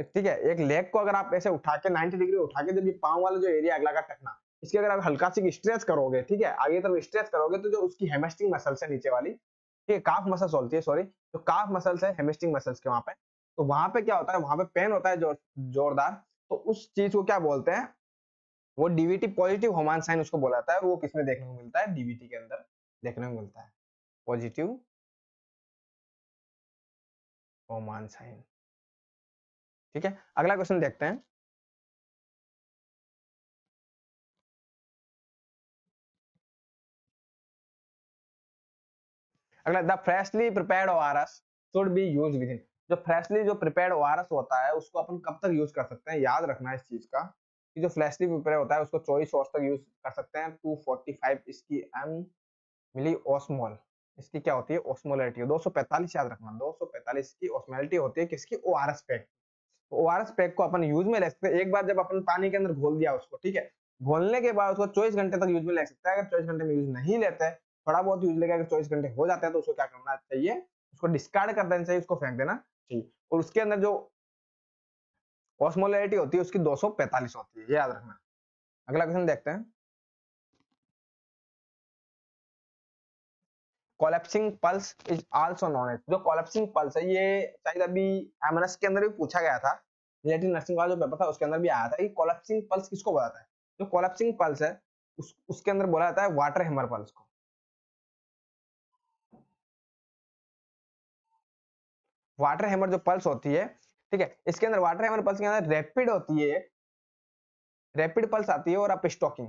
ठीक है, एक लेग को अगर आप ऐसे उठा के 90 डिग्री उठा के जब ये पाँव वाला जो एरिया अगला का टकना, इसके अगर आप हल्का सी स्ट्रेच करोगे, ठीक है, आगे तरफ स्ट्रेच करोगे तो जो उसकी हैमस्ट्रिंग मसल्स है नीचे वाली, ठीक है, काफ मसल्स होती है, सॉरी, जो काफ मसल्स है हैमस्ट्रिंग मसल्स के वहाँ पे, तो वहां पे क्या होता है, वहां पे पेन होता है जोरदार, तो उस चीज को क्या बोलते हैं, वो DVT पॉजिटिव ह्यूमन साइन उसको बोला जाता है। और वो किसमें देखने को मिलता है, DVT के अंदर देखने को मिलता है। Positive Homan sign. ठीक है, अगला क्वेश्चन देखते हैं। अगला, the freshly prepared ORS should be used within. जो फ्रेशली जो प्रिपेयर्ड ओआरएस होता है उसको अपन कब तक यूज कर सकते हैं, याद रखना इस चीज का कि जो फ्रेशली प्रिपेयर होता है उसको 24 hours तक यूज कर सकते हैं। 245 इसकी एम मिली ओस्मोल, इसकी क्या होती है ओस्मोलैरिटी, 245 याद रखना, 245 की ओस्मोलैरिटी होती है किसकी, ओआरएस पैक। ओआरएस पैक को अपन यूज में ले सकते हैं, एक बार जब अपन पानी के अंदर घोल दिया उसको, ठीक है, घोलने के बाद उसको 24 घंटे तक यूज में ले सकते हैं। अगर 24 घंटे में यूज नहीं लेते हैं, थोड़ा बहुत यूज लेगा, अगर 24 घंटे हो जाता है तो उसको क्या करना चाहिए, उसको डिस्कार्ड कर देना चाहिए, उसको फेंक देना चाहिए। और उसके अंदर जो ऑस्मोलैरिटी होती है उसकी 245 होती है, याद रखना। अगला क्वेश्चन देखते हैं। Collapsing pulse is also known as, जो कोलैप्सिंग पल्स है ये शायद अभी एमएनएस के अंदर भी पूछा गया था, रिलेटिव नर्सिंग वाला जो पेपर था उसके अंदर भी आया था कि कोलैप्सिंग पल्स किसको बोलाता है। जो कोलैप्सिंग पल्स है उसके अंदर बोला जाता है वाटर हैमर पल्स को। वाटर हैमर जो पल्स होती है, ठीक है, इसके अंदर वाटर हैमर पल्स के अंदर रैपिड होती है, रैपिड पल्स आती है और अपस्टॉकिंग,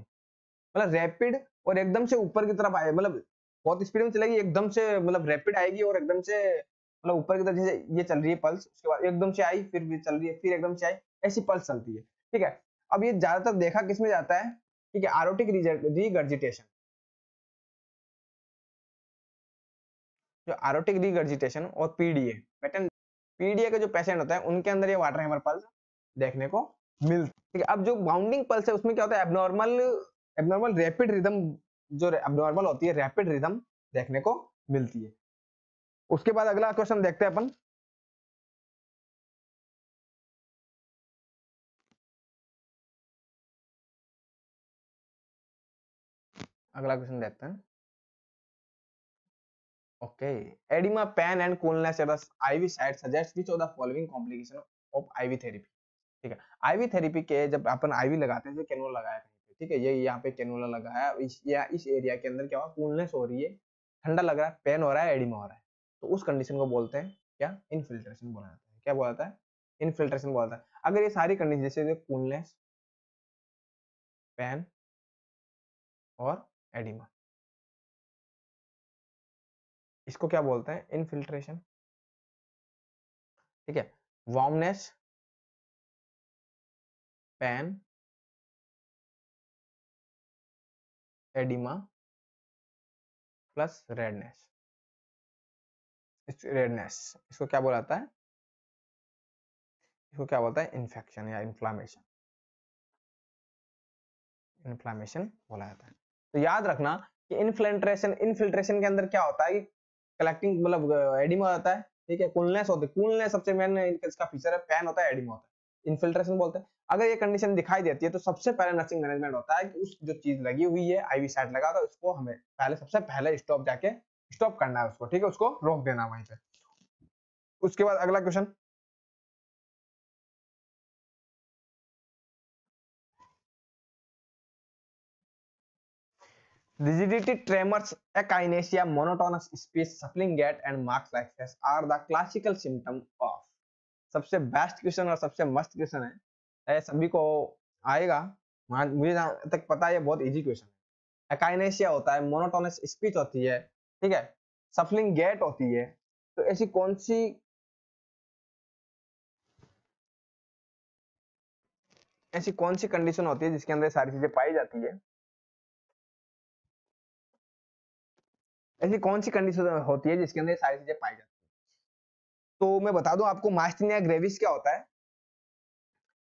मतलब रैपिड और एकदम से ऊपर की तरफ आए, मतलब बहुत स्पीड में चलेगी एकदम से, मतलब रैपिड आएगी और एकदम से मतलब ऊपर की तरफ, जैसे ये चल रही है पल्स, उसके बाद एकदम से आई, फिर भी चल रही है, फिर एकदम से आई, ऐसी पल्स चलती है। ठीक है, अब ये ज्यादातर देखा किसमें जाता है, ठीक है, आरोटिक रीगर्जिटेशन, जो आरोटिक रीगर्जिटेशन और पीडीए पैटर्न, पीडीए के जो पेशेंट होते हैं उनके अंदर ये वाटर हैमर पल्स देखने को मिलती है। अब जो बाउंडिंग पल्स है उसमें क्या होता है, एब्नॉर्मल रैपिड रिदम, जो एब्नॉर्मल होती है रैपिड रिदम देखने को मिलती है। उसके बाद अगला क्वेश्चन देखते हैं अपन। अगला क्वेश्चन देखते हैं, okay, oedema pain and coolness at the IV site suggest which of the following complication of IV therapy. ठीक है, आईवी थेरेपी के जब अपन आईवी लगाते हैं, कैनोला लगाया, ठीक है, ये यहाँ पे कैनोला लगा है, इस एरिया के अंदर क्या हुआ, कूलनेस हो रही है, ठंडा लग रहा है, पेन हो रहा है, एडिमा हो रहा है, तो उस कंडीशन को बोलते हैं क्या, इनफिल्ट्रेशन बोला जाता है। क्या बोला जाता है, इनफिल्ट्रेशन बोला जाता है। अगर ये सारी कंडीशन जैसे कूलनेस, पेन और एडिमा, इसको क्या बोलते हैं, इनफिल्ट्रेशन। ठीक है, warmness, pain, oedema plus redness, redness इसको क्या बोला जाता है, इसको क्या बोलता है, इन्फेक्शन या इन्फ्लामेशन, इन्फ्लामेशन बोला जाता है। तो याद रखना कि इनफिल्ट्रेशन के अंदर क्या होता है कि कलेक्टिंग, मतलब एडिमा होता है, ठीक है, कूलनेस होती है, कूलनेस सबसे मेन इसका फीचर है, पेन होता है, एडिमा होता है, इनफिल्ट्रेशन बोलते हैं। अगर ये कंडीशन दिखाई देती है तो सबसे पहले नर्सिंग मैनेजमेंट होता है कि उस जो चीज लगी हुई है, आईवी साइट लगा था, उसको हमें पहले सबसे पहले स्टॉप जाके स्टॉप करना है उसको, ठीक है, उसको रोक देना वहीं पे। उसके बाद अगला question, rigidity, tremors, akinesia, monotonous speech, shuffling gait and marks like this are the classical symptom of. सबसे बेस्ट क्वेश्चन और सबसे मस्त क्वेश्चन है, सभी को आएगा, मुझे जहां तक पता है ये बहुत इजी क्वेश्चन है। एकाइनेसिया होता है, मोनोटोनस स्पीच होती है, ठीक है, सफलिंग गेट होती है, तो ऐसी कौन सी कंडीशन होती है जिसके अंदर सारी चीजें पाई जाती है, ऐसी कौन सी कंडीशन होती है जिसके अंदर सारी चीजें पाई जाती है। तो मैं बता दूं आपको, मास्टिनिया ग्रेविस क्या होता है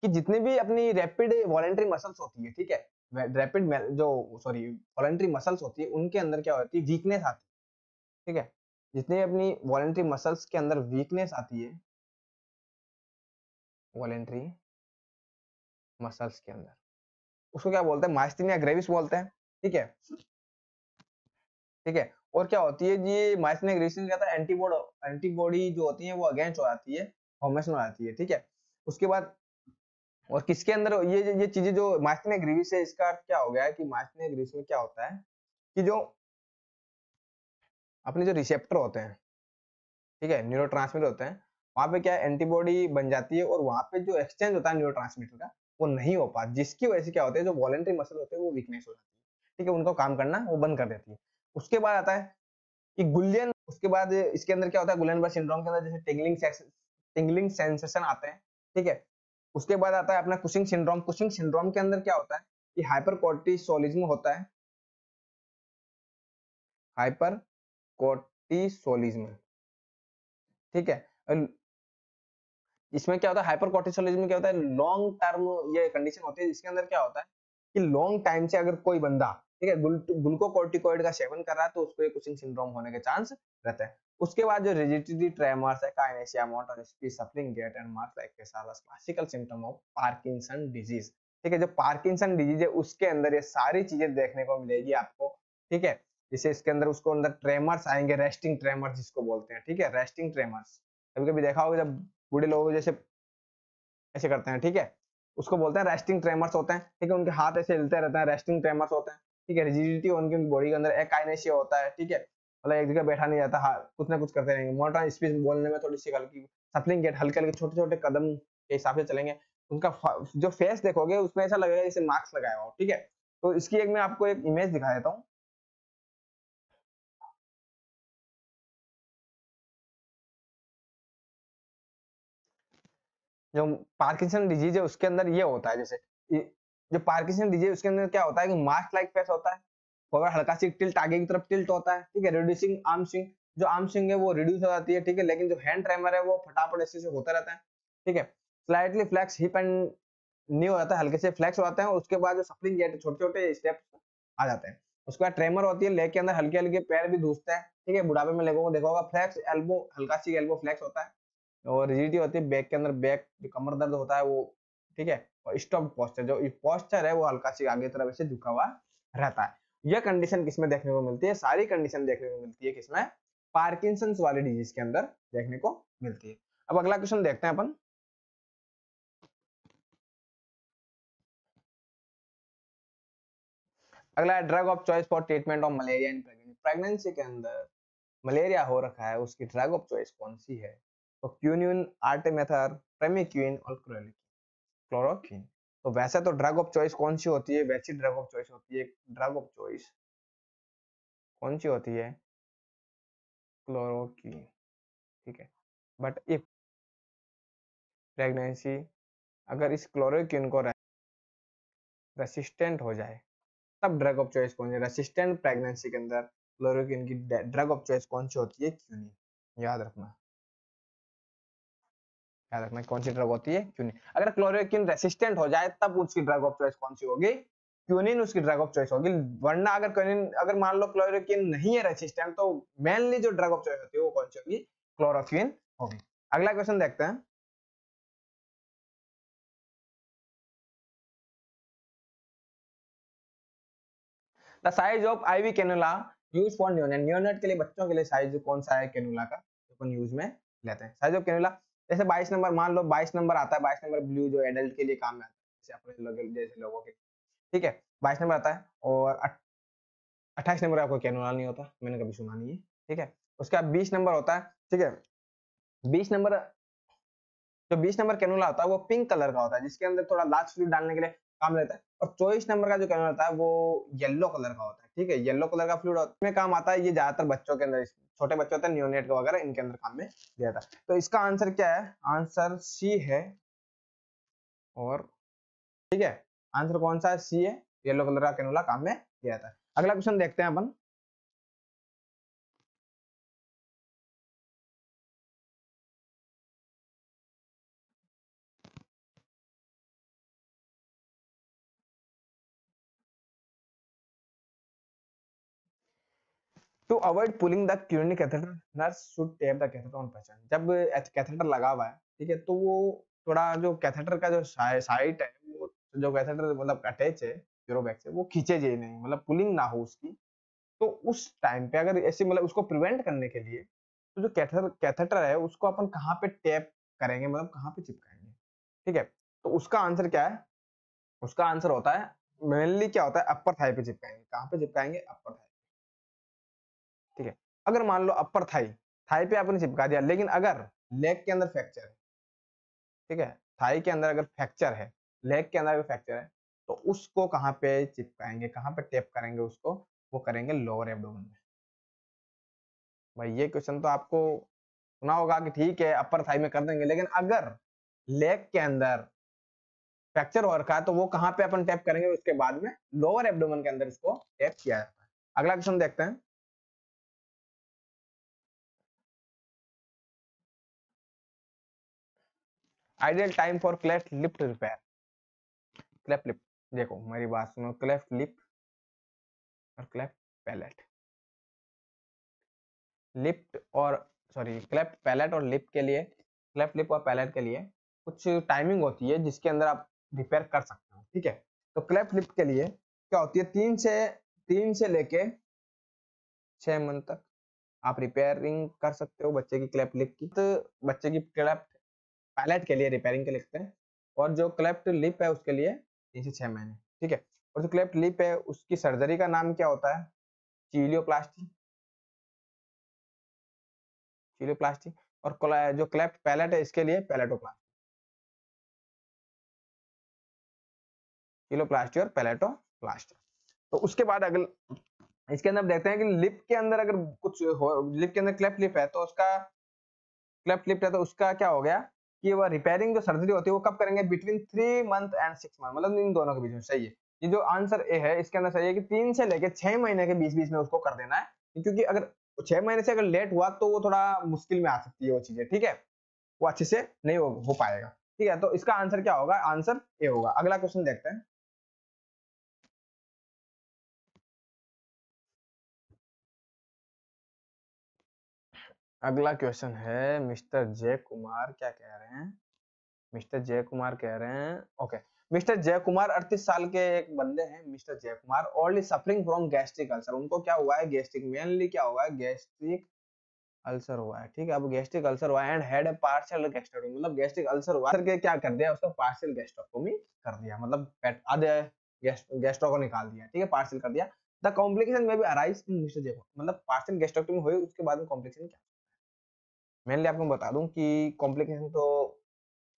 कि जितने भी अपनी रैपिड वॉलेंट्री मसल्स होती है, ठीक है, रैपिड जो वॉलेंट्री मसल्स होती है उनके अंदर क्या होती है, वीकनेस आती है, ठीक है, जितने अपनी वॉलेंट्री मसल्स के अंदर वीकनेस आती है, वॉलेंट्री मसल्स के अंदर उसको क्या बोलते हैं, मास्टिनिया ग्रेविस बोलते हैं, ठीक है, ठीक है। और क्या होती है जी, माइसिनिया ग्रेविस क्या था, एंटीबॉडी जो होती है वो अगेंस्ट हो जाती है, फॉर्मेशन हो जाती है, ठीक है। उसके बाद और किसके अंदर ये चीजें जो माइसिनिया ग्रेविस है, इसका अर्थ क्या हो गया है कि माइसिनिया ग्रेविस में क्या होता है कि जो अपने जो रिसेप्टर होते हैं, ठीक है, न्यूरोट्रांसमीटर होते हैं, वहाँ पे क्या एंटीबॉडी बन जाती है और वहाँ पे जो एक्सचेंज होता है न्यूरोट्रांसमीटर का वो नहीं हो पाता, जिसकी वजह से क्या होता है जो वॉलेंट्री मसल होते हैं वो वीकनेस हो जाती है, ठीक है, उनका काम करना वो बंद कर देती है। उसके बाद आता है कि गुलियन, उसके बाद इसके अंदर क्या होता है गुलियन बर्ड सिंड्रोम के अंदर जैसे टिंगलिंग सेंसेशन आते हैं, ठीक है। उसके बाद आता है अपना कुशिंग सिंड्रोम। कुशिंग सिंड्रोम के अंदर क्या होता है कि हाइपरकोर्टिसोलिज्म होता है, हाइपरकोर्टिसोलिज्म, ठीक है। इसमें क्या होता है हाइपरकोर्टिसोलिज्म में क्या होता है लॉन्ग टर्म ये कंडीशन होती है जिसके अंदर क्या होता है कि लॉन्ग टाइम से अगर कोई बंदा, ठीक है, ग्लूकोकॉर्टिकॉइड का सेवन कर रहा है तो उसको ये कुशिंग सिंड्रोम होने के चांस रहता है। उसके बाद जो रिजिडिटी, ट्रेमर्स है, kinesia, motor speed suffering, gait and marks like classical symptom of Parkinson disease, ठीक है। जो पार्किंसन डिजीज है उसके अंदर ये सारी चीजें देखने को मिलेगी आपको, ठीक है। जैसे इसके अंदर उसको अंदर ट्रेमर्स आएंगे, रेस्टिंग ट्रेमर्स जिसको बोलते हैं, ठीक है, रेस्टिंग ट्रेमर्स। कभी कभी देखा होगा जब बूढ़े लोग जैसे ऐसे करते हैं, ठीक है, उसको बोलते हैं रेस्टिंग ट्रेमर्स होते हैं, ठीक है, उनके हाथ ऐसे हिलते रहते हैं, रेस्टिंग ट्रेमर्स होते हैं, ठीक है। रिजिडिटी उनकी बॉडी के अंदर, एकाइनेसिया होता है, ठीक है, मतलब एक जगह बैठा नहीं जाता, हाँ कुछ ना कुछ करते रहेंगे। मोटर स्पीड बोलने में थोड़ी सी हल्की, सफलिंग गेट हल्के हल्के छोटे छोटे कदम के हिसाब से चलेंगे। उनका जो फेस देखोगे उसमें ऐसा लगेगा जैसे मास्क लगाया हो, ठीक है। तो इसकी एक मैं आपको एक इमेज दिखा देता हूँ, जो पार्किंसन डिजीज है उसके अंदर ये होता है, जैसे जो पार्किंसन डिजीज उसके अंदर क्या होता है कि मास्क लाइक फेस होता है, और हल्का सी टिल्ट आगे की तरफ टिल्ट होता है, ठीक है। रिड्यूसिंग आर्म स्विंग, जो आर्म स्विंग है वो रिड्यूस हो जाती है, ठीक है, लेकिन जो हैंड ट्रेमर है वो फटाफट ऐसे से होता रहता है, ठीक है। Slightly flex hip and knee हो जाता है, हल्के से फ्लैक्स हो जाते हैं। उसके बाद जो सफरिंग गेट छोटे छोटे स्टेप्स आ जाते हैं। उसके बाद ट्रेमर होती है, लेग के अंदर हल्के हल्के पैर भी धूसते हैं, ठीक है, बुढ़ापे में लोगों को देखा होगा। फ्लैक्स एल्बो, हल्का सी एल्बो फ्लैक्स होता है। और रिजिडिटी होती है बैक के अंदर, बैक जो कमर दर्द होता है वो, ठीक है। और स्टॉप पोस्चर, जो पोस्चर है वो हल्का सी आगे तरफ ऐसे झुका हुआ रहता है। यह कंडीशन किसमें देखने को मिलती है? सारी कंडीशन देखने को मिलती है किसमें? पार्किंसंस वाले डिजीज के अंदर देखने को मिलती है। अब अगला क्वेश्चन देखते हैं अपन। अगला है drug of choice for treatment of malaria and pregnancy. Pregnancy के अंदर मलेरिया हो रखा है, उसकी ड्रग ऑफ चॉइस कौन सी है? तो क्यूनिन, आर्टेमेथर, प्रेमिक्यूइन और क्लोरोक्वीन। तो वैसे तो ड्रग ऑफ चॉइस कौन सी होती है? वैसी ड्रग ऑफ चॉइस होती है, ड्रग ऑफ चॉइस कौन सी होती है? क्लोरोक्वीन, ठीक है। बट इफ प्रेगनेंसी अगर इस क्लोरोक्वीन को रेसिस्टेंट हो जाए तब ड्रग ऑफ चॉइस कौन सी? रेसिस्टेंट प्रेगनेंसी के अंदर क्लोरोक्वीन की ड्रग ऑफ चॉइस कौन सी होती है? क्यूनिन। याद रखना कौन सी ड्रग होती है? क्यूनिन। अगर क्लोरोक्वीन रेसिस्टेंट हो जाए तब उसकी ड्रग ऑफ चॉइस कौन सी होगी? क्यूनिन उसकी ड्रग ऑफ चॉइस होगी। वरना अगर क्यूनिन, अगर मान लो क्लोरोक्वीन नहीं है रेसिस्टेंट, तो मेनली जो ड्रग ऑफ चॉइस होती है वो कौन सी होगी? क्लोरोक्वीन होगी। अगला क्वेश्चन देखते हैं। The size of IV cannula use for neonate. Neonate के लिए, बच्चों के लिए साइज कौन सा है कैनुला का अपन यूज में लेते हैं? साइज ऑफ कैनुला जैसे 22 नंबर, मान लो 22 नंबर आता है, 22 नंबर ब्लू जो एडल्ट के लिए काम में आता है, जैसे अपने जैसे लोगों के, ठीक है, 22 नंबर आता है। और 28 नंबर आपको कैनुला नहीं होता, मैंने कभी सुना नहीं है, ठीक है। उसका 20 नंबर होता है, ठीक है। 20 नंबर जो 20 नंबर कैनुला होता है वो पिंक कलर का होता है, जिसके अंदर थोड़ा लार्ज फ्लूइड डालने के लिए काम रहता है। और 24 नंबर का जो कैनुला होता है वो येलो कलर का होता है, ठीक है, येलो कलर का फ्लूइड में काम आता है। ये ज्यादातर बच्चों के अंदर, छोटे बच्चे होते हैं, न्यूनेट वगैरह इनके अंदर काम में दिया था। तो इसका आंसर क्या है? आंसर सी है, और ठीक है, आंसर कौन सा है? सी है, येलो कलर का कैनुला काम में दिया था। अगला क्वेश्चन देखते हैं अपन। To avoid pulling the urinary catheter, nurse should tap the catheter on patient. जब कैथेटर लगा हुआ है, ठीक है, तो वो थोड़ा जो कैथेटर का जो साइट है, वो जो कैथेटर मतलब अटैच है यूरोबैग से, वो खींचे जाए नहीं, मतलब पुलिंग ना हो उसकी। तो उस टाइम पे अगर ऐसे, मतलब उसको प्रिवेंट करने के लिए, तो जो कैथेटर है उसको अपन कहाँ पे टैप करेंगे, मतलब कहाँ पे चिपकाएंगे, ठीक है। तो उसका आंसर क्या है? उसका आंसर होता है मेनली क्या होता है? अपर थाई पे चिपकाएंगे। कहाँ पे चिपकाएंगे? अपर थाई, ठीक है। अगर मान लो अपर थाई पे आपने चिपका दिया, लेकिन अगर लेग के अंदर फ्रैक्चर है, ठीक है, थाई के अंदर अगर फ्रैक्चर है, लेग के अंदर अगर फ्रैक्चर है, तो उसको कहाँ पे चिपकाएंगे, कहाँ पे टेप करेंगे उसको, वो करेंगे लोअर एब्डोमेन में। भाई ये क्वेश्चन तो आपको सुना होगा कि ठीक है अपर थाई में कर देंगे, लेकिन अगर लेग के अंदर फ्रैक्चर हो रखा है तो वो कहाँ पे अपन टैप करेंगे, उसके बाद में लोअर एब्डोमेन के अंदर इसको टैप किया जाता है। अगला क्वेश्चन देखते हैं। Ideal time for cleft lip repair. Cleft lip, देखो मेरी बात सुनो, क्लेफ्ट लिप और क्लेफ्ट पैलेट, लिप और सॉरी क्लेफ्ट पैलेट और लिप के लिए, क्लेफ्ट लिप और पैलेट के लिए कुछ टाइमिंग होती है जिसके अंदर आप रिपेयर कर सकते हो, ठीक है। तो क्लेफ्ट लिप के लिए क्या होती है, 3 से लेके 6 महीने तक आप रिपेयरिंग कर सकते हो बच्चे की क्लेफ्ट लिप की। तो बच्चे की क्लेफ्ट पैलेट के लिए रिपेयरिंग के लिखते हैं, और जो क्लेफ्ट लिप है उसके लिए 3 से 6 महीने, ठीक है। और जो क्लेफ्ट लिप है उसकी सर्जरी का नाम क्या होता है, चीलियोप्लास्टी, चीलियोप्लास्टी। और जो क्लेफ्ट पैलेट है इसके लिए पैलेटोप्लास्टी, चीलियोप्लास्टी और पैलेटोप्लास्टी। तो उसके बाद अगर इसके अंदर देखते हैं कि लिप के अंदर अगर कुछ हो, लिप के अंदर क्लेफ्ट लिप है तो उसका क्लेफ्ट लिप है तो उसका क्या हो गया कि वह रिपेयरिंग जो सर्जरी होती है वो कब करेंगे, बिटवीन 3 मंथ एंड 6 मंथ, मतलब इन दोनों के बीच में। सही है, ये जो आंसर ए है इसके अंदर सही है कि 3 से लेकर 6 महीने के बीच में उसको कर देना है, क्योंकि अगर 6 महीने से अगर लेट हुआ तो वो थोड़ा मुश्किल में आ सकती है वो चीजें, ठीक है, वो अच्छे से नहीं हो पाएगा, ठीक है। तो इसका आंसर क्या होगा, आंसर ए होगा। अगला क्वेश्चन देखते हैं। अगला क्वेश्चन है, मिस्टर जय कुमार क्या कह रहे हैं, मिस्टर जय कुमार कह रहे हैं, ओके, मिस्टर जय कुमार 38 साल के एक बंदे हैं, mister Jay Kumar already suffering from gastric ulcer. उनको क्या हुआ है, गैस्ट्रिक, मेनली क्या हुआ है, गैस्ट्रिक अल्सर हुआ है, ठीक है। अब गैस्ट्रिक अल्सर हुआ है and had a partial gastrectomy, मतलब गैस्ट्रिक अल्सर हुआ है, क्या कर दिया उसको, पार्शियल गैस्ट्रेक्टोमी कर दिया, मतलब आधे गैस्ट्रो को निकाल दिया, ठीक है, पार्शियल कर दिया। द कॉम्प्लिकेशन में भी arise in mister Jay Kumar, मतलब पार्शियल गैस्ट्रेक्टोमी हुई, उसके बाद में कॉम्प्लिकेशन क्या, मेनली आपको बता दूं कि कॉम्प्लिकेशन तो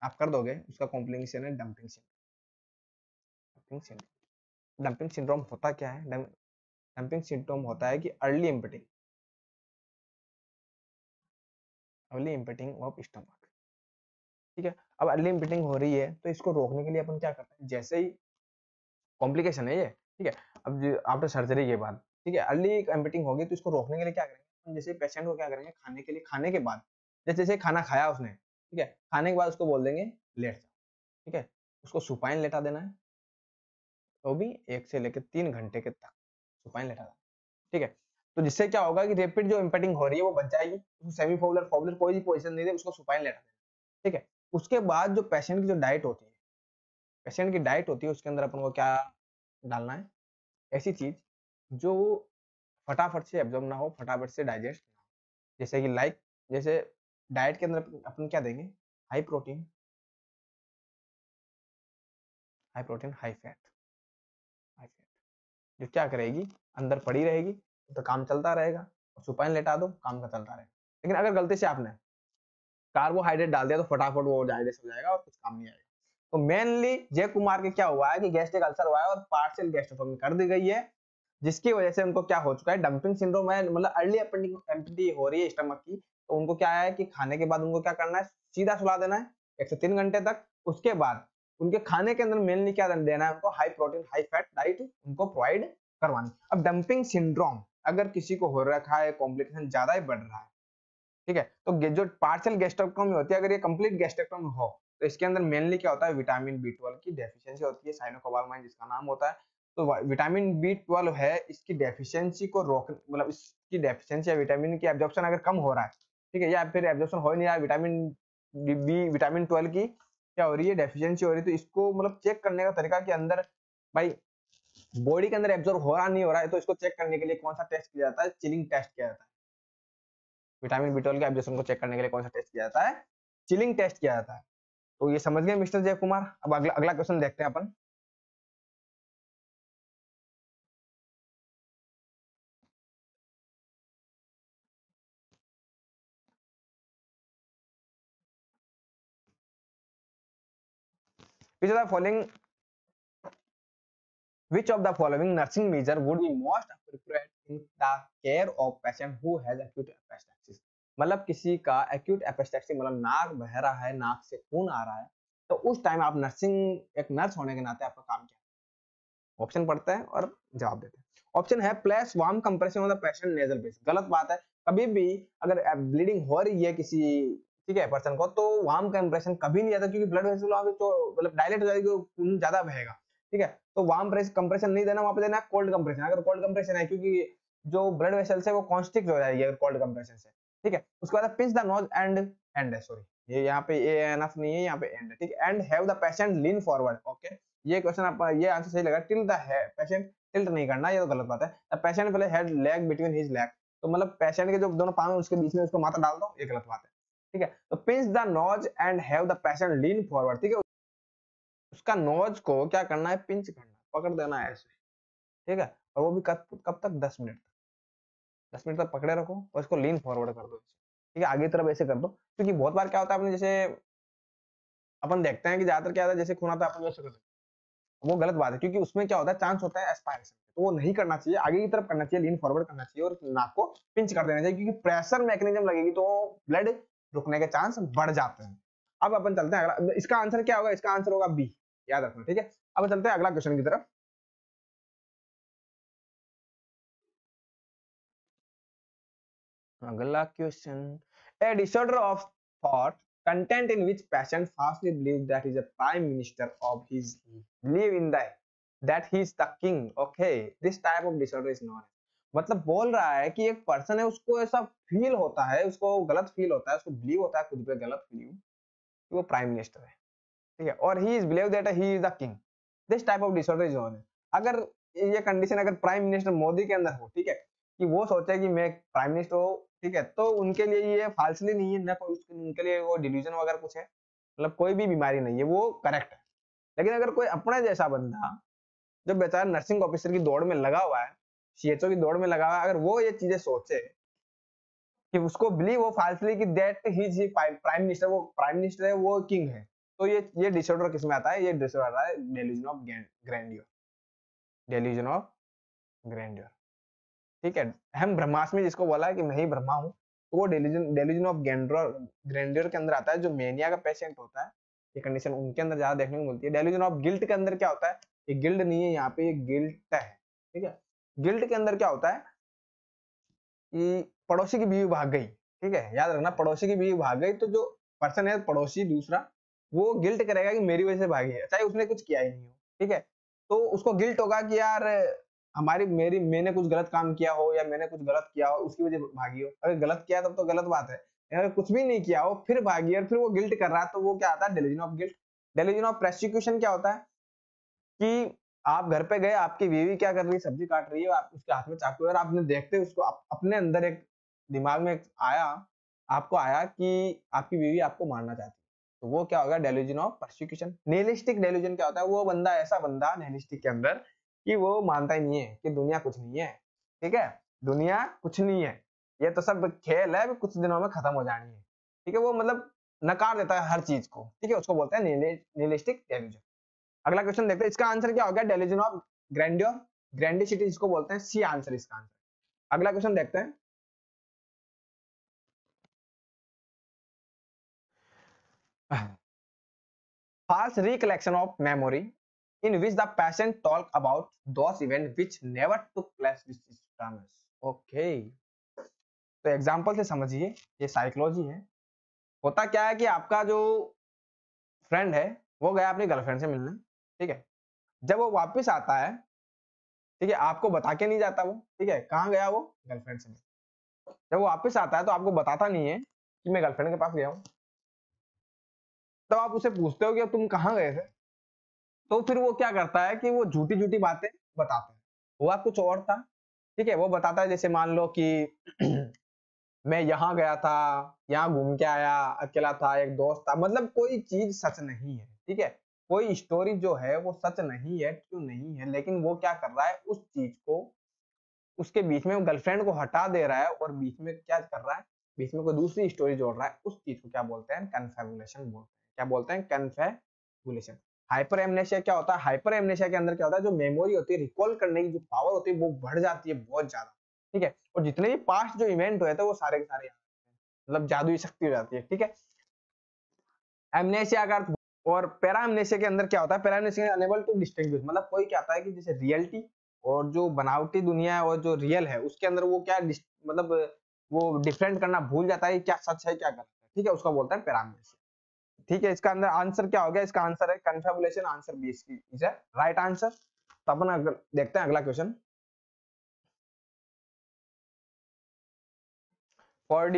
आप कर दोगे, उसका कॉम्प्लिकेशन है डंपिंग सिंड्रोम। डंपिंग सिंड्रोम होता क्या है, डंपिंग सिंड्रोम होता है कि अर्ली इंपेटिंग ऑफ स्टमक, ठीक है। अब अर्ली इंपेटिंग हो रही है तो इसको रोकने के लिए अपन क्या करते हैं, जैसे ही कॉम्प्लिकेशन है ये, ठीक है, अब आफ्टर सर्जरी के बाद, ठीक है, अर्ली इंपेटिंग होगी तो इसको रोकने के लिए क्या करेंगे, जैसे पेशेंट को क्या करेंगे, खाने के लिए, खाने के बाद जैसे खाना खाया उसने, ठीक है, खाने के बाद उसको बोल देंगे लेट जाओ, ठीक है, उसको सुपाइन लेटा देना है, तो भी 1 से लेकर 3 घंटे के तक सुपाइन लेटा देना, ठीक है। तो जिससे क्या होगा कि रैपिड जो इंपेटिंग हो रही है वो बच जाएगी, उसको सेमी फाउलर, फाउलर कोई भी पोजीशन नहीं दे, उसको सुपाइन लेटा देना, ठीक है। उसके बाद जो पेशेंट की जो डाइट होती है, पेशेंट की डाइट होती है उसके अंदर अपन को क्या डालना है, ऐसी चीज जो फटाफट से एब्जॉर्ब ना हो, फटाफट से डाइजेस्ट ना हो, जैसे कि लाइक जैसे डाइट के अंदर अपन क्या देंगे, high protein, high protein, high fat, high fat, जो क्या करेगी अंदर पड़ी रहेगी तो काम चलता रहेगा, और सुपाइन लेटा दो काम का चलता रहेगा। लेकिन अगर गलती से आपने कार्बोहाइड्रेट डाल दिया तो फटाफट वो डाइजेस्ट हो जाएगा और कुछ काम नहीं आएगा। तो मेनली जय कुमार के क्या हुआ है कि गैस्ट्रिक अल्सर हुआ है और पार्शियल गैस्ट्रेक्टोमी कर दी गई है, जिसकी वजह से उनको क्या हो चुका है, डंपिंग सिंड्रोम है, मतलब अर्ली एम्प्टी हो रही है स्टमक की, तो उनको क्या है कि खाने के बाद उनको क्या करना है, सीधा सुला देना है 1 से 3 घंटे तक। उसके बाद उनके खाने के अंदर मेनली क्या देना है, उनको high protein high fat diet उनको प्रोवाइड करवानी। अब डंपिंग सिंड्रोम अगर किसी को हो रखा है, कॉम्प्लिकेशन ज्यादा ही बढ़ रहा है, ठीक है, तो जो पार्शियल गैस्ट्रेक्टोमी होती है, अगर ये कंप्लीट गैस्ट्रेक्टोमी हो तो इसके अंदर मेनली क्या होता है, विटामिन B12 की डेफिशिएंसी होती है, साइनोकाबालमाइन जिसका नाम होता है। तो विटामिन B12 है, इसकी डेफिशिएंसी को रोक, मतलब इसकी डेफिशिएंसी या विटामिन की एब्जॉर्प्शन अगर कम हो रहा है, ठीक है, या फिर एब्जॉर्प्शन हो ही नहीं रहा, विटामिन बी विटामिन 12 की क्या हो रही है, डेफिशिएंसी हो रही है। तो इसको मतलब चेक करने का तरीका कि अंदर भाई बॉडी के अंदर एब्जॉर्ब हो रहा नहीं हो रहा है, तो इसको चेक करने के लिए कौन सा टेस्ट किया जाता है, चिलिंग टेस्ट किया जाता है। विटामिन B12 के एब्जॉर्प्शन को चेक करने के लिए कौन सा टेस्ट किया जाता है, चिलिंग टेस्ट किया जाता है। तो ये समझ गए मिस्टर जय कुमार। अब अगला क्वेश्चन देखते हैं अपन। Which of the following nursing measure would be most appropriate in the care of patient who has acute epistaxis? मतलब किसी का acute epistaxis मतलब नाक बह रहा है, नाक से खून आ रहा है, तो उस टाइम आप नर्सिंग, एक नर्स होने के नाते आपका काम क्या है? ऑप्शन पढ़ते हैं और जवाब देते हैं। ऑप्शन है plus warm compression of the patient nasal base. गलत बात है, कभी भी अगर ब्लीडिंग हो रही है किसी पर्सन को तो वार्म कंप्रेशन कभी नहीं जाता, क्योंकि ब्लड वेसल मतलब डायलेट हो जाएगी, खून ज्यादा बहेगा, ठीक है। तो वार्म कंप्रेशन नहीं देना, वहां पे देना है कोल्ड कंप्रेशन। अगर कोल्ड कंप्रेशन है, क्योंकि जो ब्लड वेसल से वो कॉन्स्ट्रिक्ट हो जाएगी अगर कोल्ड कंप्रेशन से, ठीक है। उसके बाद pinch the nose and and है, सॉरी ये यहाँ पे ए एनफ नहीं है, यहाँ पे एंड है, ठीक है। And have the patient lean forward, okay ये क्वेश्चन आप, ये आंसर सही लगा। टिल द पेशेंट, टिल्ट नहीं करना, ये तो गलत बात है। द पेशेंट पहले head leg between his leg, तो मतलब पेशेंट के जो दोनों पाँव है उसके बीच में उसको माथा डाल दो, ये गलत बात है, ठीक है। तो pinch the nose and have the patient lean forward, ठीक है। उसका नोज को क्या करना है? पिंच करना, पकड़ देना है ऐसे, ठीक है। और वो भी कब तक? 10 मिनट तक, 10 मिनट तक पकड़े रखो और इसको लीन फॉरवर्ड कर दो, ठीक है। आगे तरफ ऐसे कर दो, क्योंकि बहुत बार क्या होता है, आपने जैसे अपन देखते हैं कि ज्यादातर क्या होता है, जैसे खून आता है अपन वैसे कर देते हैं, वो गलत बात है, क्योंकि उसमें क्या होता है, चांस होता है एस्पायरेशन, तो वो नहीं करना चाहिए। आगे की तरफ करना चाहिए, लीन फॉरवर्ड करना चाहिए और नाक को पिंच कर देना चाहिए, क्योंकि प्रेशर मैकेनिज्म लगेगी तो ब्लड रुकने के चांस बढ़ जाते हैं। अब अपन चलते हैं अगला, इसका आंसर क्या होगा? इसका आंसर होगा बी, याद रखना, ठीक है। अब चलते हैं अगला क्वेश्चन की तरफ। अगला question, a disorder of thought content in which patient fastly believe that is a prime minister of his believe in that he is the king, okay this type of disorder is not, मतलब बोल रहा है कि एक person है, उसको ऐसा feel होता है, उसको गलत फील होता है, उसको बिलीव होता है खुद पे, गलत बिलीव कि वो प्राइम मिनिस्टर है, ठीक है। और he is believe that he is the king, this type of disorder is non. अगर ये कंडीशन अगर प्राइम मिनिस्टर मोदी के अंदर हो, ठीक है, कि वो सोचे कि मैं प्राइम मिनिस्टर हूं, ठीक है, तो उनके लिए ये फाल्सली नहीं है, ना उनके लिए वो डिल्यूजन वगैरह कुछ है, मतलब कोई भी बीमारी नहीं है, वो करेक्ट है। लेकिन अगर कोई अपने जैसा बंदा जो बेचारा नर्सिंग ऑफिसर की दौड़ में लगा हुआ है, CHO की दौड़ में लगा हुआ, अगर वो ये चीजें सोचे कि उसको बिलीव हो फाल्सली कि that he is prime minister, वो प्राइम मिनिस्टर है, वो किंग है, तो ये डिसऑर्डर किस में आता है? ये डिसऑर्डर आता है delusion of grandeur, delusion of grandeur, ठीक है। हम ब्रह्मास्मि जिसको बोला है कि मैं ही ब्रह्मा हूँ, तो वो डेल्यूजन ऑफ ग्रैंडियर के अंदर आता है। जो मेनिया का पेशेंट होता है, ये कंडीशन उनके अंदर ज्यादा देखने को मिलती है। डेल्यूजन ऑफ गिल्ट के अंदर क्या होता है? ये गिल्ट नहीं है, यहाँ पे गिल्ट है, ठीक है। गिल्ट के अंदर क्या होता है कि पड़ोसी की बीवी भाग गई, ठीक है, याद रखना, पड़ोसी की बीवी भाग गई, तो जो पर्सन है पड़ोसी दूसरा, वो गिल्ट करेगा कि मेरी वजह से भागी है, चाहे उसने कुछ किया ही नहीं हो, ठीक है। तो उसको गिल्ट होगा कि यार मैंने कुछ गलत काम किया हो, या मैंने कुछ गलत किया हो उसकी वजह से भागी हो। अगर गलत किया तब तो गलत बात है, अगर कुछ भी नहीं किया हो फिर भागी और फिर वो गिल्ट कर रहा है, तो वो क्या आता है? Delusion of guilt. Delusion of prosecution क्या होता है कि आप घर पे गए, आपकी बीवी क्या कर रही है, सब्जी काट रही है, आप उसके हाथ में चाकू है, और आपने देखते उसको अपने अंदर एक दिमाग में आया, आपको आया कि आपकी बीवी आपको मारना चाहती है, तो वो क्या होगा? Delusion of persecution. Nihilistic delusion क्या होता है? वो बंदा, ऐसा बंदा निहिलिस्टिक के अंदर कि वो मानता ही नहीं है कि दुनिया कुछ नहीं है, ठीक है, दुनिया कुछ नहीं है, ये तो सब खेल है, कुछ दिनों में खत्म हो जानी है, ठीक है, वो मतलब नकार देता है हर चीज को, ठीक है, उसको बोलते हैं निहिलिस्टिक डेल्यूजन। अगला क्वेश्चन देखते हैं, इसका आंसर क्या होगा? डेल्यूजन ऑफ ग्रैंडियर, ग्रैंडिसिटी इसको बोलते हैं, सी आंसर इसका आंसर। अगला क्वेश्चन देखते हैं, false recollection of memory in which the patient talk about those event which never took place, which is promise, okay. तो एग्जांपल से समझिए, ये साइकोलॉजी है। होता क्या है कि आपका जो फ्रेंड है वो गया अपनी गर्लफ्रेंड से मिलने, ठीक है, जब वो वापस आता है, ठीक है, आपको बता के नहीं जाता वो, ठीक है, कहाँ गया वो? गर्लफ्रेंड से। जब वो वापस आता है तो आपको बताता नहीं है कि मैं गर्लफ्रेंड के पास गया हूँ, तब आप उसे पूछते हो कि तुम कहाँ गए थे, तो फिर वो क्या करता है कि वो झूठी झूठी बातें बताते हैं, हुआ कुछ और था, ठीक है, वो बताता है, जैसे मान लो कि मैं यहाँ गया था, यहाँ घूम के आया, अकेला था, एक दोस्त था, मतलब कोई चीज सच नहीं है, ठीक है, कोई स्टोरी जो है वो सच नहीं है, क्यों नहीं है, लेकिन वो क्या कर रहा है, उस चीज को, उसके बीच में गर्लफ्रेंड को हटा दे रहा है और बीच में क्या कर रहा है, बीच में कोई दूसरी स्टोरी जोड़ रहा है, उस चीज को क्या बोलते हैं? कन्फेबुलेशन बोलते हैं। क्या बोलते हैं? कन्फेबुलेशन। हाइपर एमनेशिया क्या होता है, हाइपर एमनेशिया के अंदर क्या होता है, जो मेमोरी होती है, रिकॉल करने की जो पावर होती है वो बढ़ जाती है बहुत ज्यादा, ठीक है। और जितने भी पास्ट जो इवेंट हुए थे वो सारे के सारे मतलब जादुई शक्ति हो जाती है, ठीक है। एमनेशिया का अर्थ, और पैरा एमनेशिया के अंदर क्या होता है, para amnesia unable to distinguish, मतलब कोई क्या होता है कि जैसे रियलिटी और जो बनावटी दुनिया है और जो रियल है उसके अंदर वो क्या मतलब वो डिफरेंट करना भूल जाता है, क्या सच है क्या गलत है, ठीक है, उसका बोलता है पैरा एमनेशिया, ठीक है। इसका अंदर आंसर क्या हो गया, इसका आंसर है confabulation, answer B is a right answer. तो अपन देखते हैं अगला question, four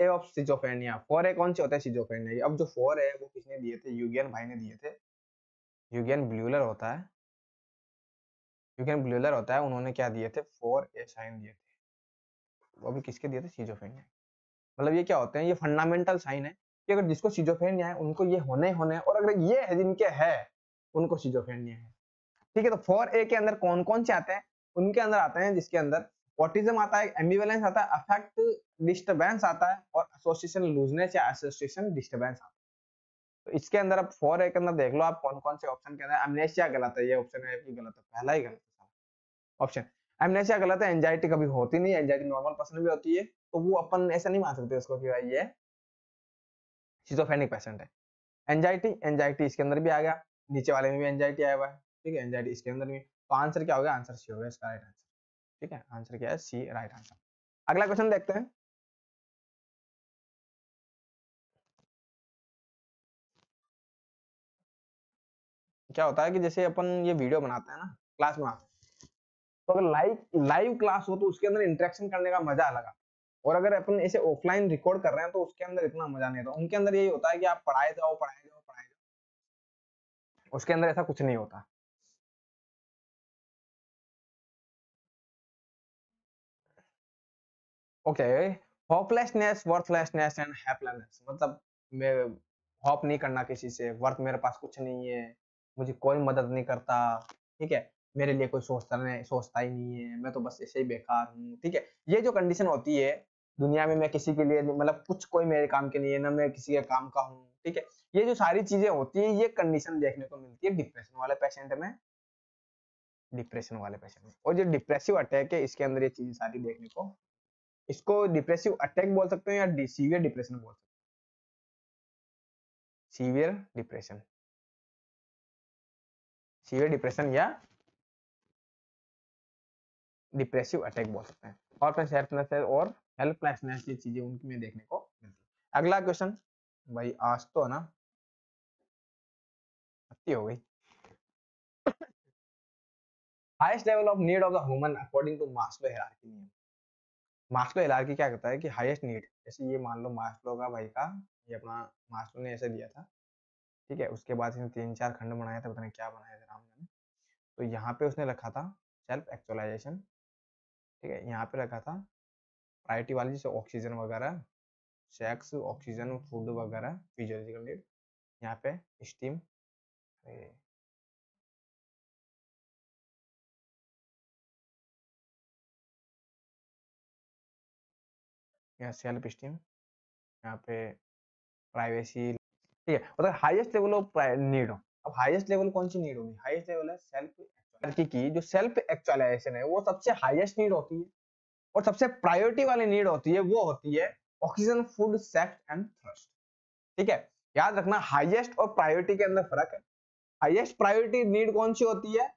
A of schizophrenia, four A कौन से होता है सिजोफ्रेनिया। अब जो फोर है वो किसने दिए थे, यूगियन भाई ने दिए थे, यूगियन ब्लूलर होता है, यूगियन ब्लूलर होता है, उन्होंने क्या दिए थे, फोर ए साइन दिए थे। अभी किसके दिए थे, सिजोफ्रेनिया, मतलब ये क्या होते हैं, ये फंडामेंटल साइन है कि अगर जिसको सिजोफ्रेनिया है उनको ये होने और अगर ये है जिनके है उनको सिजोफ्रेनिया है, ठीक है। तो फोर ए के अंदर कौन कौन से आते हैं, उनके अंदर आते हैं जिसके अंदर ऑटिज्म आता है, एम्बिवेलेंस आता है, अफेक्ट डिस्टर्बेंस आता है और एसोसिएशन लूजनेस या एसोसिएशन डिस्टर्बेंस आता है। तो इसके अंदर अब 4A के अंदर देख लो आप कौन कौन से ऑप्शन के अंदर एमनेशिया गलत है, ये ऑप्शन है कि गलत है, पहला ही गलत है ऑप्शन, एमनेशिया गलत है। एंजाइटी कभी होती नहीं, एंजाइटी नॉर्मल पर्सन भी होती है, तो वो अपन ऐसा नहीं मान सकते उसको कि भाई ये सिजोफ्रेनिक पेशेंट है। एंजाइटी, एंजाइटी इसके अंदर भी आ गया, नीचे वाले में भी एंजाइटी आया हुआ है, ठीक है, एंजाइटी इसके अंदर भी, तो आंसर क्या होगा, आंसर सी होगा इसका राइट आंसर, ठीक है, आंसर क्या है, सी राइट आंसर। अगला क्वेश्चन देखते हैं, क्या होता है कि जैसे अपन ये वीडियो बनाते हैं ना, क्लास बनाते हैं, तो अगर लाइव क्लास हो तो उसके अंदर इंटरेक्शन करने का मजा अलग आता है, और अगर अपन ऐसे ऑफलाइन रिकॉर्ड कर रहे हैं तो उसके अंदर इतना मजा नहीं आता। उनके अंदर यही होता है कि आप पढ़ाए जाओ, उसके अंदर ऐसा कुछ नहीं होता। Okay, hopelessness, worthlessness and haplessness, मतलब मैं होप नहीं करना किसी से, वर्थ मेरे पास कुछ नहीं है, मुझे कोई मदद नहीं करता, ठीक है, मेरे लिए कोई सोचता ही नहीं है, मैं तो बस ऐसे ही बेकार हूँ, ठीक है। ये जो कंडीशन होती है दुनिया में, मैं किसी के लिए मतलब कुछ, कोई मेरे काम के लिए ना, मैं किसी के काम का हूँ, ठीक है, ये जो सारी चीजें होती है ये कंडीशन देखने को मिलती है डिप्रेशन वाले पेशेंट में, और जो डिप्रेसिव अटैक है इसके अंदर ये चीजें सारी देखने को, इसको डिप्रेसिव अटैक बोल सकते हैं या सीवियर डिप्रेशन बोल सकते हैं, सीवियर डिप्रेशन या डिप्रेसिव अटैक बोल सकते हैं। और हेल्पलेसनेस और हेल्पलेसनेस ये चीजें उनकी में देखने को मिलती है। अगला क्वेश्चन, भाई आज तो है ना अच्छी हो गई। Highest level of need of the human according to Maslow hierarchy नियम। मास्लो हायरार्की क्या कहता है कि हाईएस्ट नीड, जैसे ये मान लो मास्लो का भाई का, ये अपना मास्लो ने ऐसे दिया था, ठीक है, उसके बाद इसने 3-4 खंड बनाया था, पता नहीं क्या बनाया था राम ने, तो यहाँ पे उसने रखा था सेल्फ एक्चुअलाइजेशन, ठीक है, यहाँ पे रखा था प्रायोरिटी वाली जैसे ऑक्सीजन वगैरह, सेक्स, ऑक्सीजन, फूड वगैरह, फिजियोलॉजिकल नीड, यहाँ पे स्टीम, सेल्फ स्टीम, यहाँ पे प्राइवेसी, ठीक है, मतलब हाईएस्ट लेवल ऑफ नीड हो। अब हाईएस्ट लेवल कौन सी नीड होगी, हाईएस्ट लेवल है सेल्फ एक्चुअलाइजेशन की, जो सेल्फ एक्चुअलाइजेशन है वो सबसे हाईएस्ट नीड होती है, और सबसे प्रायोरिटी वाली नीड होती है वो होती है oxygen, food, sex and thrust, ठीक है। याद रखना हाईएस्ट और प्रायोरिटी के अंदर फर्क है। हाईएस्ट प्रायोरिटी नीड कौन सी होती है,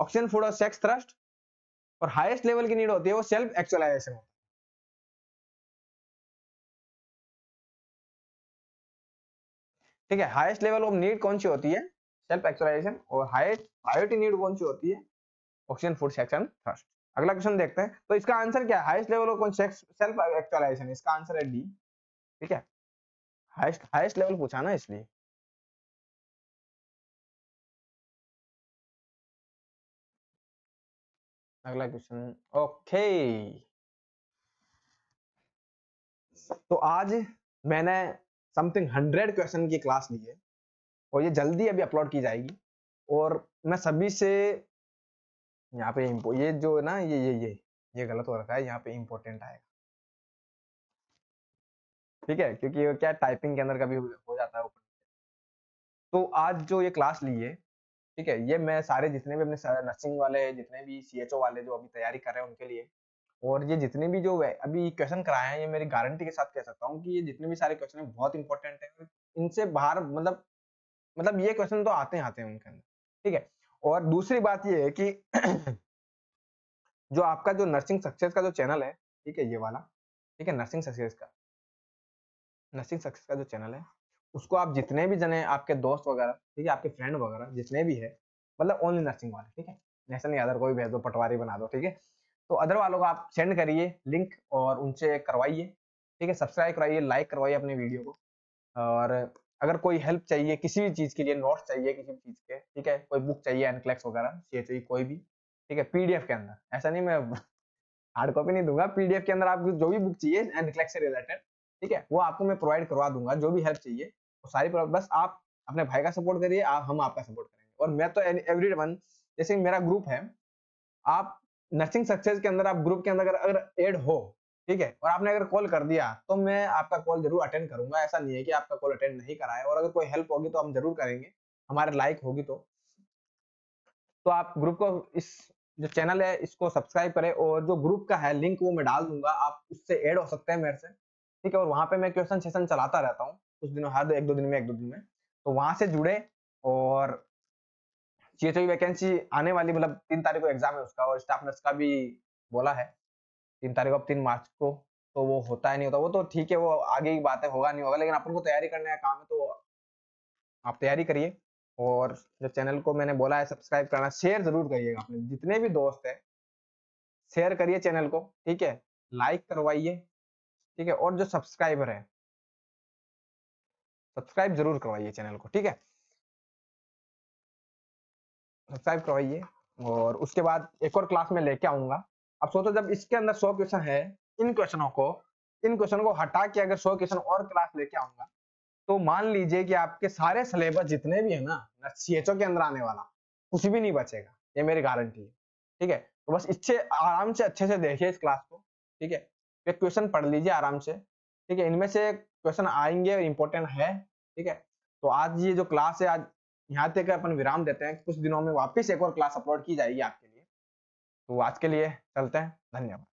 ऑक्सीजन, फूड और सेक्स, थ्रस्ट, और हाईएस्ट लेवल की नीड होती है वो सेल्फ एक्चुअलाइजेशन। ठीक है, हाईएस्ट लेवल ऑफ नीड कौन सी होती है, सेल्फ एक्चुअलाइजेशन, और हाईएस्ट प्रायोरिटी नीड कौन सी होती है, oxygen, food, sex and thrust. अगला क्वेश्चन देखते हैं, तो इसका आंसर क्या है, highest level of self actualisation, इसका आंसर है डी, ठीक है, हाईएस्ट लेवल पूछा ना इसलिए। अगला क्वेश्चन, ओके, तो आज मैंने समथिंग 100 क्वेश्चन की क्लास ली है, और ये जल्दी अभी अपलोड की जाएगी, और मैं सभी से यहाँ पे ये जो है ना ये गलत हो रखा है, यहाँ पे इम्पोर्टेंट आएगा, ठीक है, क्योंकि क्या टाइपिंग के अंदर कभी हो जाता है। तो आज जो ये क्लास ली है, ठीक है, ये मैं सारे जितने भी अपने नर्सिंग वाले हैं, जितने भी CHO वाले जो अभी तैयारी कर रहे हैं उनके लिए, और ये जितने भी जो अभी क्वेश्चन कराए हैं, ये मेरी गारंटी के साथ कह सकता हूँ कि ये जितने भी सारे क्वेश्चन हैं बहुत इंपॉर्टेंट है। इनसे बाहर मतलब ये क्वेश्चन तो आते हैं उनके अंदर, ठीक है। और दूसरी बात ये है कि जो आपका जो नर्सिंग सक्सेस का जो चैनल है, ठीक है, ये वाला, ठीक है, नर्सिंग सक्सेस का जो चैनल है, उसको आप जितने भी जने आपके दोस्त वगैरह, ठीक है, आपके फ्रेंड वगैरह जितने भी है, मतलब ओनली नर्सिंग वाले, ठीक है, ऐसा नहीं अदर कोई भेज दो, पटवारी बना दो, ठीक है, तो अदर वालों को आप सेंड करिए लिंक और उनसे करवाइए, ठीक है, सब्सक्राइब कराइए, लाइक करवाइए अपने वीडियो को। और अगर कोई हेल्प चाहिए किसी भी चीज़ के लिए, नोट्स चाहिए किसी भी चीज़ के, ठीक है, कोई बुक चाहिए एनक्लेक्स वगैरह CHE कोई भी, ठीक है, PDF के अंदर, ऐसा नहीं मैं हार्ड कॉपी नहीं दूंगा, PDF के अंदर आपको जो भी बुक चाहिए एनक्लेक्स से रिलेटेड, ठीक है, वो आपको मैं प्रोवाइड करवा दूंगा। जो भी हेल्प चाहिए वो सारी, बस आप अपने भाई का सपोर्ट करिए, आप हम आपका सपोर्ट करेंगे। और मैं तो एवरीवन, जैसे मेरा ग्रुप है, आप नर्सिंग सक्सेस के अंदर आप ग्रुप के अंदर अगर एड हो, ठीक है, और आपने अगर कॉल कर दिया तो मैं आपका कॉल जरूर अटेंड करूंगा, ऐसा नहीं है कि आपका कॉल अटेंड नहीं कराए। और अगर कोई हेल्प होगी तो हम जरूर करेंगे, हमारे लाइक होगी तो आप ग्रुप को, इस जो चैनल है इसको सब्सक्राइब करें, और जो ग्रुप का है लिंक वो मैं डाल दूंगा, आप उससे ऐड हो सकते हैं मेरे से, ठीक है। और वहाँ पे मैं क्वेश्चन सेशन चलाता रहता हूँ कुछ दिनों, हर एक दो दिन में, तो वहाँ से जुड़े। और CHO की वैकेंसी आने वाली, मतलब 3 तारीख को एग्जाम है उसका, और स्टाफ नर्स का भी बोला है 3 तारीख को। अब 3 मार्च को तो वो होता है नहीं होता, वो तो ठीक है, वो आगे की बातें होगा नहीं होगा, लेकिन अपन को तैयारी करने का काम है, तो आप तैयारी करिए। और जो चैनल को मैंने बोला है सब्सक्राइब करना, शेयर जरूर करिएगा, अपने जितने भी दोस्त है शेयर करिए चैनल को, ठीक है, लाइक करवाइए, ठीक है, और जो सब्सक्राइबर है सब्सक्राइब जरूर करवाइए चैनल को, ठीक है, सब्सक्राइब करवाइए। और उसके बाद एक और क्लास में लेके आऊंगा। अब सोचो जब इसके अंदर 100 क्वेश्चन है, इन क्वेश्चनों को हटा के अगर 100 क्वेश्चन और क्लास लेके आऊंगा, तो मान लीजिए कि आपके सारे सिलेबस जितने भी है ना CHO के अंदर आने वाला कुछ भी नहीं बचेगा, ये मेरी गारंटी है, ठीक है। तो बस इससे आराम से अच्छे से देखिए इस क्लास को, ठीक है, ये क्वेश्चन पढ़ लीजिए आराम से, ठीक है, इनमें से क्वेश्चन आएंगे, इंपॉर्टेंट है, ठीक है। तो आज ये जो क्लास है, आज यहाँ तक अपन विराम देते हैं, कुछ दिनों में वापस एक और क्लास अपलोड की जाएगी आपके लिए। तो आज के लिए चलते हैं, धन्यवाद।